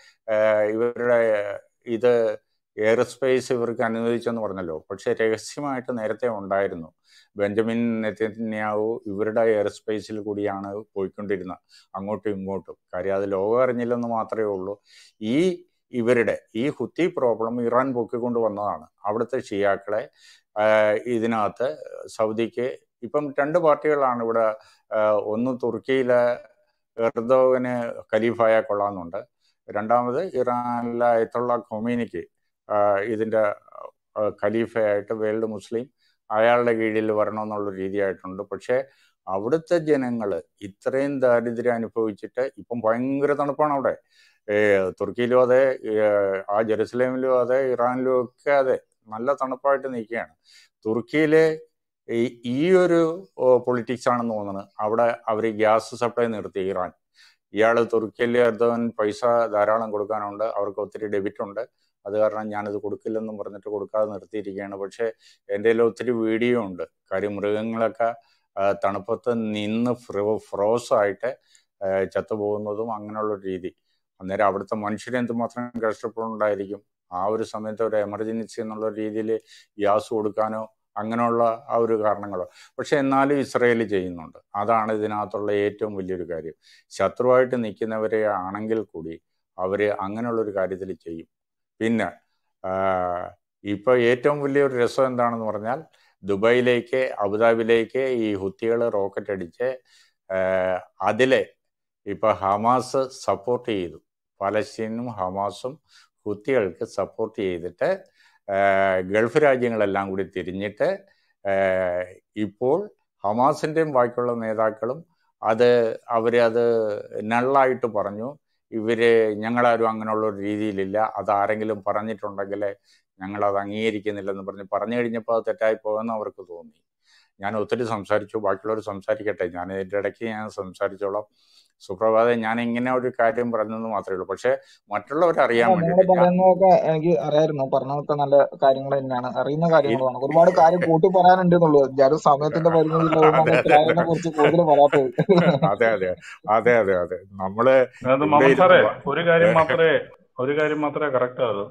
either aerospace, ever canonization or no, but say Texima and Erte on Direno. Benjamin Netanyahu, Iverda Airspace Gudiana, Poikundina, Angoto Moto, Caria Lower Nilano Matriolo, E. Iverda, E. Huthi problem, Iran Bokundo Anana, Avata Shiakle, Idinata, Saudike, Ipam Tanda Batil and Voda, Onu Turkila, Erdo and a Califia Colanunda, Randam Iran La Etola Communique, Idinda Califia to Weld Muslim. Ayala Gidil Vernon or Ridia Tondo Pache, Avudata Jenangala, Itrain the Adidri and Pochita, Ipum Pangraton upon out there. Turkilo de Jerusalem Lua de Iran Lucade, Malatana part in the can. Turkile, Euro politics on the one, Avda Avri gas supply in Iran. ഇയാൾ തുർക്കിയിൽ അടുത്തവൻ പൈസ ധാരാളം കൊടുക്കാനുണ്ട്, അവർക്ക് ഒത്തിരി debit ഉണ്ട്, അത് കാരണം ഞാനത് കൊടുക്കില്ലെന്നും പറഞ്ഞിട്ട് കൊടുക്കാതെ നിർത്തിയിരിക്കുകയാണ്. പക്ഷേ എൻ്റെ കയ്യിൽ ഒത്തിരി വീഡിയോ ഉണ്ട്. കാര്യം മൃഗങ്ങളൊക്കെ തണുപ്പത്ത് നിന്ന് ഫ്രോസായിട്ട് ചത്തുപോകുന്നതും അങ്ങനെയുള്ളൊരു രീതി. അന്നേരം അവിടുത്തെ മനുഷ്യരെന്തുമാത്രം കഷ്ടപ്പെടുന്നുണ്ടായിരിക്കും. ആ ഒരു സമയത്ത് ഒരു എമർജൻസി എന്നുള്ള രീതിയിൽ ഗ്യാസ് കൊടുക്കാനോ അങ്ങനെയുള്ള ആ ഒരു കാരണങ്ങളോ. പക്ഷെ എന്നാലും ഇസ്രയേൽ ചെയ്യുന്നുണ്ട്. അതാണ് ഇതിനകത്തുള്ള ഏറ്റവും വലിയൊരു കാര്യം. ശത്രുവായിട്ട് നിൽക്കുന്നവരെ ആണെങ്കിൽ കൂടി അവർ അങ്ങനെയുള്ളൊരു കാര്യത്തിൽ ചെയ്യും. പിന്നെ ഇപ്പോൾ ഏറ്റവും വലിയൊരു രസം എന്താണെന്ന് പറഞ്ഞാൽ, ദുബായിലേക്ക് അബുദാബിയിലേക്ക് ഈ ഹുത്തികൾ റോക്കറ്റ് അടിച്ച് അതിലെ ഇപ്പോൾ ഹമാസ് സപ്പോർട്ട് ചെയ്തു. പാലസ്തീനും ഹമാസും ഹുത്തികൾക്ക് സപ്പോർട്ട് ചെയ്തിട്ട് ഗൾഫ് രാജ്യങ്ങളെല്ലാം കൂടി തിരിഞ്ഞിട്ട് ഇപ്പോൾ ഹമാസിൻ്റെയും ബാക്കിയുള്ള നേതാക്കളും അവർ നള്ളായിട്ട് പറഞ്ഞു. ഇവർ ഞങ്ങളാരും അങ്ങനെയുള്ള ഒരു രീതിയിലില്ല, അതാരെങ്കിലും പറഞ്ഞിട്ടുണ്ടെങ്കിൽ ഞങ്ങളത് അംഗീകരിക്കുന്നില്ലെന്ന് പറഞ്ഞു കഴിഞ്ഞപ്പോൾ അത് തെറ്റായി പോകുമെന്ന് അവർക്ക് തോന്നി. ഞാൻ ഒത്തിരി സംസാരിച്ചു, ബാക്കിയുള്ളവർ സംസാരിക്കട്ടെ, ഞാൻ ഇതിൻ്റെ ഇടയ്ക്ക് ഞാൻ സംസാരിച്ചോളാം. സുപ്രഭാതം. ഞാൻ ഇങ്ങനെ ഒരു കാര്യം പറഞ്ഞെന്ന് മാത്രമേ ഉള്ളൂ. പക്ഷെ മറ്റുള്ളവർ അറിയാൻ വേണ്ടി എനിക്ക് അറിയായിരുന്നു, പറഞ്ഞതൊക്കെ നല്ല കാര്യങ്ങൾ തന്നെയാണ്, അറിയുന്ന കാര്യങ്ങളാണ്. ഒരുപാട് കാര്യം കൂട്ടി പറയാനുണ്ടെന്നുള്ളൂ, ഞാൻ സമയത്തിന്റെ പരിമിതി കൂടുതൽ പറയാത്തത്. അതെ നമ്മള് ഒരു കാര്യം മാത്രമേ കറക്റ്റ് ആകൂ.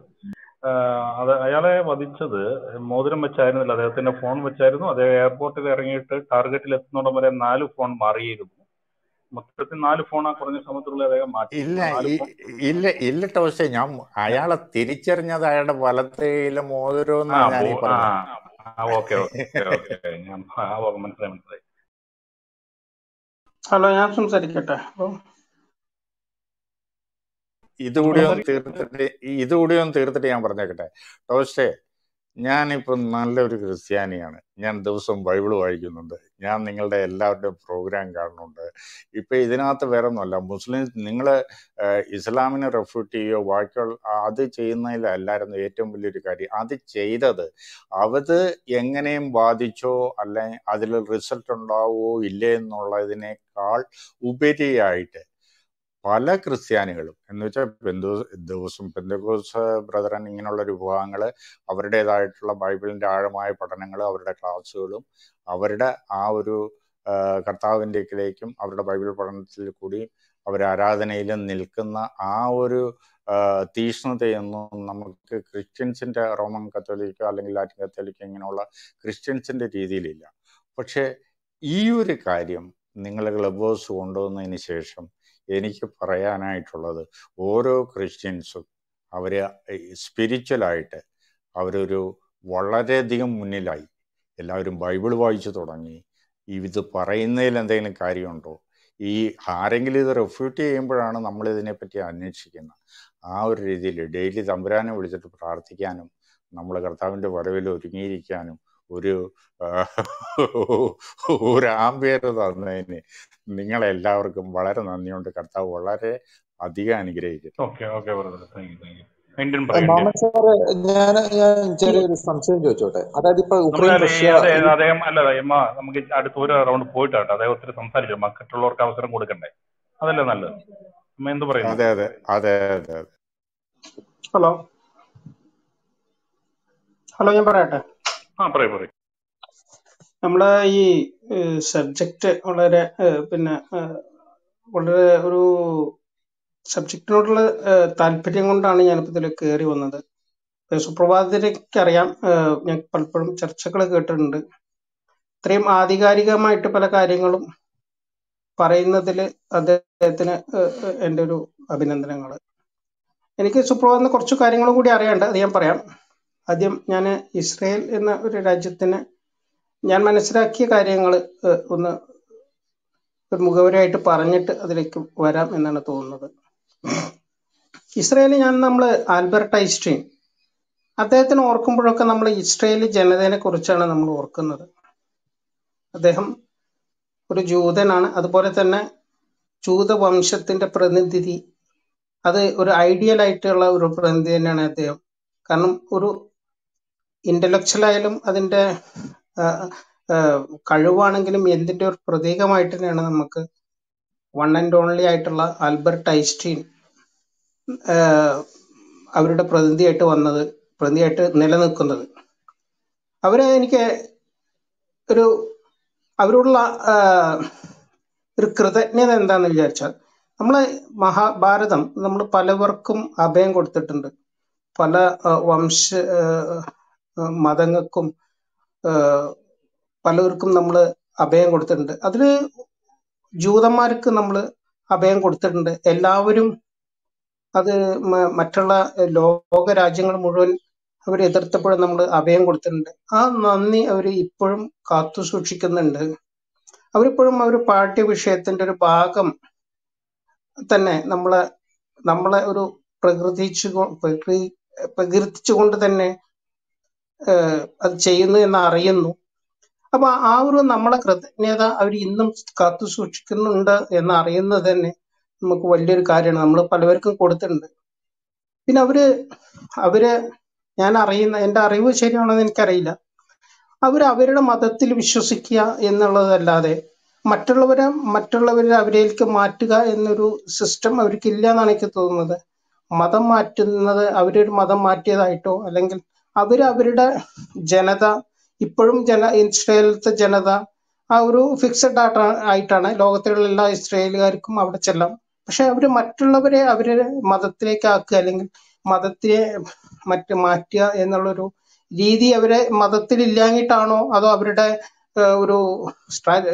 അത് അയാളെ വധിച്ചത് മോതിരം വെച്ചായിരുന്നില്ല, അദ്ദേഹത്തിന്റെ ഫോൺ വെച്ചായിരുന്നു. അദ്ദേഹം എയർപോർട്ടിൽ ഇറങ്ങിയിട്ട് ടാർഗറ്റിൽ എത്തുന്നോടം വരെ 4 ഫോൺ മാറിയിരുന്നു. മൊത്തത്തിൽ 4 ഫോൺ ആ കുറഞ്ഞ സമയത്തുള്ള അദ്ദേഹം മാറ്റി. ഇല്ല ടോസ്, ഞാൻ അയാളെ തിരിച്ചറിഞ്ഞത് അയാളുടെ വലത്തേയിലെ മോതിരം. മനസ്സിലായി. ഹലോ, ഞാൻ സംസാരിക്കട്ടെ. ഇതുകൂടി ഒന്ന് തീർത്തിട്ട് ഞാൻ പറഞ്ഞേക്കട്ടെ. ടോസ്റ്റേ, ഞാനിപ്പം നല്ലൊരു ക്രിസ്ത്യാനിയാണ്, ഞാൻ ദിവസം ബൈബിൾ വായിക്കുന്നുണ്ട്, ഞാൻ നിങ്ങളുടെ എല്ലാവരുടെയും പ്രോഗ്രാം കാണുന്നുണ്ട്. ഇപ്പം ഇതിനകത്ത് വേറെ ഒന്നുമല്ല, മുസ്ലിം നിങ്ങൾ ഇസ്ലാമിനെ റെഫ്യൂട്ട് ചെയ്യുകയോ ബാക്കിയുള്ള അത് ചെയ്യുന്നതിലല്ലായിരുന്നു ഏറ്റവും വലിയൊരു കാര്യം. അത് ചെയ്തത് അത് എങ്ങനെയും ബാധിച്ചോ അല്ലെങ്കിൽ അതിൽ റിസൾട്ട് ഉണ്ടാവോ ഇല്ലേ എന്നുള്ളതിനേക്കാൾ ഉപരിയായിട്ട് പല ക്രിസ്ത്യാനികളും എന്ന് വെച്ചാൽ പെന്തക്കോസ്ത് ബ്രദറൻ ഇങ്ങനെയുള്ള ഒരു വിഭാഗങ്ങൾ അവരുടേതായിട്ടുള്ള ബൈബിളിൻ്റെ ആഴമായ പഠനങ്ങൾ, അവരുടെ ക്ലാസ്സുകളും അവരുടെ ആ ഒരു കർത്താവിൻ്റെക്കിലേക്കും അവരുടെ ബൈബിൾ പഠനത്തിൽ കൂടി അവർ ആരാധനയിലും നിൽക്കുന്ന ആ ഒരു തീഷ്ണതയൊന്നും നമുക്ക് ക്രിസ്ത്യൻസിൻ്റെ റോമൻ കത്തോലിക്കോ അല്ലെങ്കിൽ ലാറ്റിൻ കത്തോലിക്കോ ഇങ്ങനെയുള്ള ക്രിസ്ത്യൻസിൻ്റെ രീതിയിലില്ല. പക്ഷേ ഈ ഒരു കാര്യം നിങ്ങൾ ക്ലബ് ഹൗസ് കൊണ്ടുവന്നതിന് ശേഷം എനിക്ക് പറയാനായിട്ടുള്ളത്, ഓരോ ക്രിസ്ത്യൻസും അവർ സ്പിരിച്വലായിട്ട് അവരൊരു വളരെയധികം മുന്നിലായി. എല്ലാവരും ബൈബിൾ വായിച്ചു തുടങ്ങി. ഇത് പറയുന്നതിൽ എന്തെങ്കിലും കാര്യമുണ്ടോ? ഈ ആരെങ്കിലും ഇത് റെഫ്യൂട്ട് ചെയ്യുമ്പോഴാണ് നമ്മളിതിനെപ്പറ്റി അന്വേഷിക്കുന്നത്. ആ ഒരു രീതിയിൽ ഡെയിലി തമ്പുരാനെ വിളിച്ചിട്ട് പ്രാർത്ഥിക്കാനും നമ്മൾ കർത്താവിൻ്റെ വരവിൽ ഒരുങ്ങിയിരിക്കാനും ഒരു ആംബിയർ തന്നതിന് നിങ്ങളെല്ലാവർക്കും വളരെ നന്ദിയുണ്ട്. കർത്താവ് വളരെ അധികം അനുഗ്രഹിക്കുന്നു. മാമൻ സാറ്, ഞാൻ ചെറിയൊരു സംശയം ചോദിച്ചോട്ടെ. അതായത് ഇപ്പൊ അദ്ദേഹം നമുക്ക് അടുത്ത ഒരു റൗണ്ട് പോയിട്ടാട്ടെ, അദ്ദേഹം ഒത്തിരി സംസാരിച്ചു, മറ്റുള്ളവർക്ക് അവസരം കൊടുക്കണ്ടേ, അതല്ലേ നല്ലത്. എന്ത് പറയുന്നു? അതെ. ഹലോ ഞാൻ പറയട്ടെ. നമ്മളെ ഈ സബ്ജക്റ്റ് വളരെ ഒരു സബ്ജക്റ്റിനോടുള്ള താല്പര്യം കൊണ്ടാണ് ഞാനിപ്പോൾ ഇതിൽ കയറി വന്നത്. സുപ്രഭാതത്തിലേക്കറിയാം, ഞാൻ പലപ്പോഴും ചർച്ചകൾ കേട്ടിട്ടുണ്ട്. ഇത്രയും ആധികാരികമായിട്ട് പല കാര്യങ്ങളും പറയുന്നതിൽ അദ്ദേഹത്തിന് എൻ്റെ ഒരു അഭിനന്ദനങ്ങൾ. എനിക്ക് സുപ്രഭാതത്തിന് കുറച്ച് കാര്യങ്ങളും കൂടി അറിയാണ്ട് അത് ഞാൻ പറയാം. ആദ്യം ഞാൻ ഇസ്രയേൽ എന്ന ഒരു രാജ്യത്തിന് ഞാൻ മനസ്സിലാക്കിയ കാര്യങ്ങൾ ഒന്ന് ഒരു മുഖവരായിട്ട് പറഞ്ഞിട്ട് അതിലേക്ക് വരാം എന്നാണ് തോന്നുന്നത്. ഇസ്രയേലിൽ നമ്മൾ ആൽബർട്ട് ഐൻസ്റ്റീൻ, അദ്ദേഹത്തിന് ഓർക്കുമ്പോഴൊക്കെ നമ്മൾ ഇസ്രയേലി ജനതയെ കുറിച്ചാണ് നമ്മൾ ഓർക്കുന്നത്. അദ്ദേഹം ഒരു ജൂതനാണ്, അതുപോലെ തന്നെ ജൂതവംശത്തിൻ്റെ പ്രതിനിധി, അത് ഒരു ഐഡിയലായിട്ടുള്ള ഒരു പ്രതിനിധി തന്നെയാണ് അദ്ദേഹം. കാരണം ഒരു ഇന്റലക്ച്വലായാലും അതിൻ്റെ കഴിവാണെങ്കിലും എന്തിൻ്റെ ഒരു പ്രതീകമായിട്ട് തന്നെയാണ് നമുക്ക് one and only ആയിട്ടുള്ള ആൽബർട്ട് ഐൻസ്റ്റീൻ അവരുടെ പ്രതിനിധിയായിട്ട് വന്നത് പ്രതിനിധിയായിട്ട് നിലനിൽക്കുന്നത് അവരെ എനിക്ക് ഒരു അവരോടുള്ള ഒരു കൃതജ്ഞത എന്താണെന്ന് വിചാരിച്ചാൽ നമ്മൾ മഹാഭാരതം നമ്മൾ പലവർക്കും അഭയം കൊടുത്തിട്ടുണ്ട് പല വംശ മതങ്ങൾക്കും പലവർക്കും നമ്മൾ അഭയം കൊടുത്തിട്ടുണ്ട് അതില് ജൂതന്മാർക്ക് നമ്മൾ അഭയം കൊടുത്തിട്ടുണ്ട് എല്ലാവരും അത് മറ്റുള്ള ലോക രാജ്യങ്ങൾ മുഴുവൻ അവർ എതിർത്തപ്പോൾ നമ്മൾ അഭയം കൊടുത്തിട്ടുണ്ട് ആ നന്ദി അവർ ഇപ്പോഴും കാത്തു സൂക്ഷിക്കുന്നുണ്ട് അവരിപ്പോഴും അവർ പാഠ്യവിഷയത്തിന്റെ ഒരു ഭാഗം തന്നെ നമ്മളെ ഒരു പ്രകീർത്തിച്ചുകൊണ്ട് തന്നെ അത് ചെയ്യുന്നു എന്ന് അറിയുന്നു അപ്പൊ ആ ഒരു നമ്മളെ കൃതജ്ഞത അവർ ഇന്നും കാത്തു സൂക്ഷിക്കുന്നുണ്ട് എന്ന് അറിയുന്നത് തന്നെ നമുക്ക് വലിയൊരു കാര്യമാണ് നമ്മൾ പലവർക്കും കൊടുത്തിട്ടുണ്ട് പിന്നെ അവര് ഞാൻ അറിയുന്ന എൻ്റെ അറിവ് ശരിയാണെന്ന് എനിക്കറിയില്ല അവരുടെ മതത്തിൽ വിശ്വസിക്കുക എന്നുള്ളതല്ലാതെ മറ്റുള്ളവരെ അവരിലേക്ക് മാറ്റുക എന്നൊരു സിസ്റ്റം അവർക്കില്ല എന്നാണ് എനിക്ക് തോന്നുന്നത് മതം മാറ്റുന്നത് അവരൊരു മതം മാറ്റിയതായിട്ടോ അല്ലെങ്കിൽ അവരുടെ ജനത ഇപ്പോഴും ഇസ്രായേലിലത്തെ ജനത ആ ഒരു ഫിക്സഡ് ആയിട്ടാണ് ലോകത്തിലുള്ള എല്ലാ ഇസ്രായേലുകാർക്കും അവിടെ ചെല്ലാം പക്ഷെ മറ്റുള്ളവരെ അവരുടെ മതത്തിലേക്ക് ആക്കുക അല്ലെങ്കിൽ മതത്തെ മാറ്റുക എന്നുള്ളൊരു രീതി മതത്തിൽ ഇല്ലാഞ്ഞിട്ടാണോ അതോ അവരുടെ ഒരു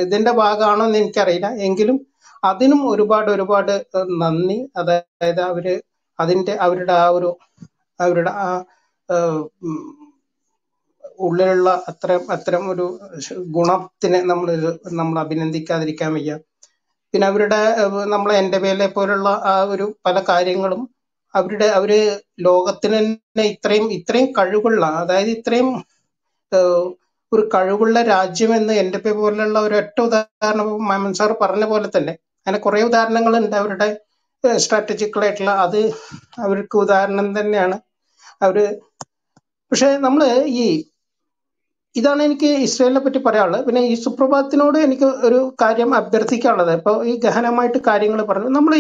ഇതിന്റെ ഭാഗമാണോ എന്ന് എനിക്കറിയില്ല എങ്കിലും അതിനും ഒരുപാട് നന്ദി അതായത് അവരുടെ ആ ഒരു അവരുടെ ആ ഉള്ളിലുള്ള അത്തരം ഒരു ഗുണത്തിനെ നമ്മൾ അഭിനന്ദിക്കാതിരിക്കാൻ വയ്യ പിന്നെ നമ്മളെ എൻ്റെ വേലെ പോലുള്ള ആ ഒരു പല കാര്യങ്ങളും അവര് ലോകത്തിന് തന്നെ ഇത്രയും കഴിവുള്ള അതായത് ഇത്രയും ഒരു കഴിവുള്ള രാജ്യം എന്ന് എൻ്റെ പേ പോലുള്ള ഒരൊറ്റ ഉദാഹരണം മാമൻ സാർ പറഞ്ഞ പോലെ തന്നെ അങ്ങനെ കുറെ ഉദാഹരണങ്ങളുണ്ട് അവരുടെ സ്ട്രാറ്റജിക്കലായിട്ടുള്ള അത് അവർക്ക് ഉദാഹരണം തന്നെയാണ് പക്ഷെ ഇതാണ് എനിക്ക് ഇസ്രായേലിനെ പറ്റി പറയാനുള്ളത് പിന്നെ ഈ സുപ്രഭാതത്തിനോട് എനിക്ക് ഒരു കാര്യം അഭ്യർത്ഥിക്കാനുള്ളത് ഇപ്പൊ ഈ ഗഹനമായിട്ട് കാര്യങ്ങൾ പറഞ്ഞു നമ്മൾ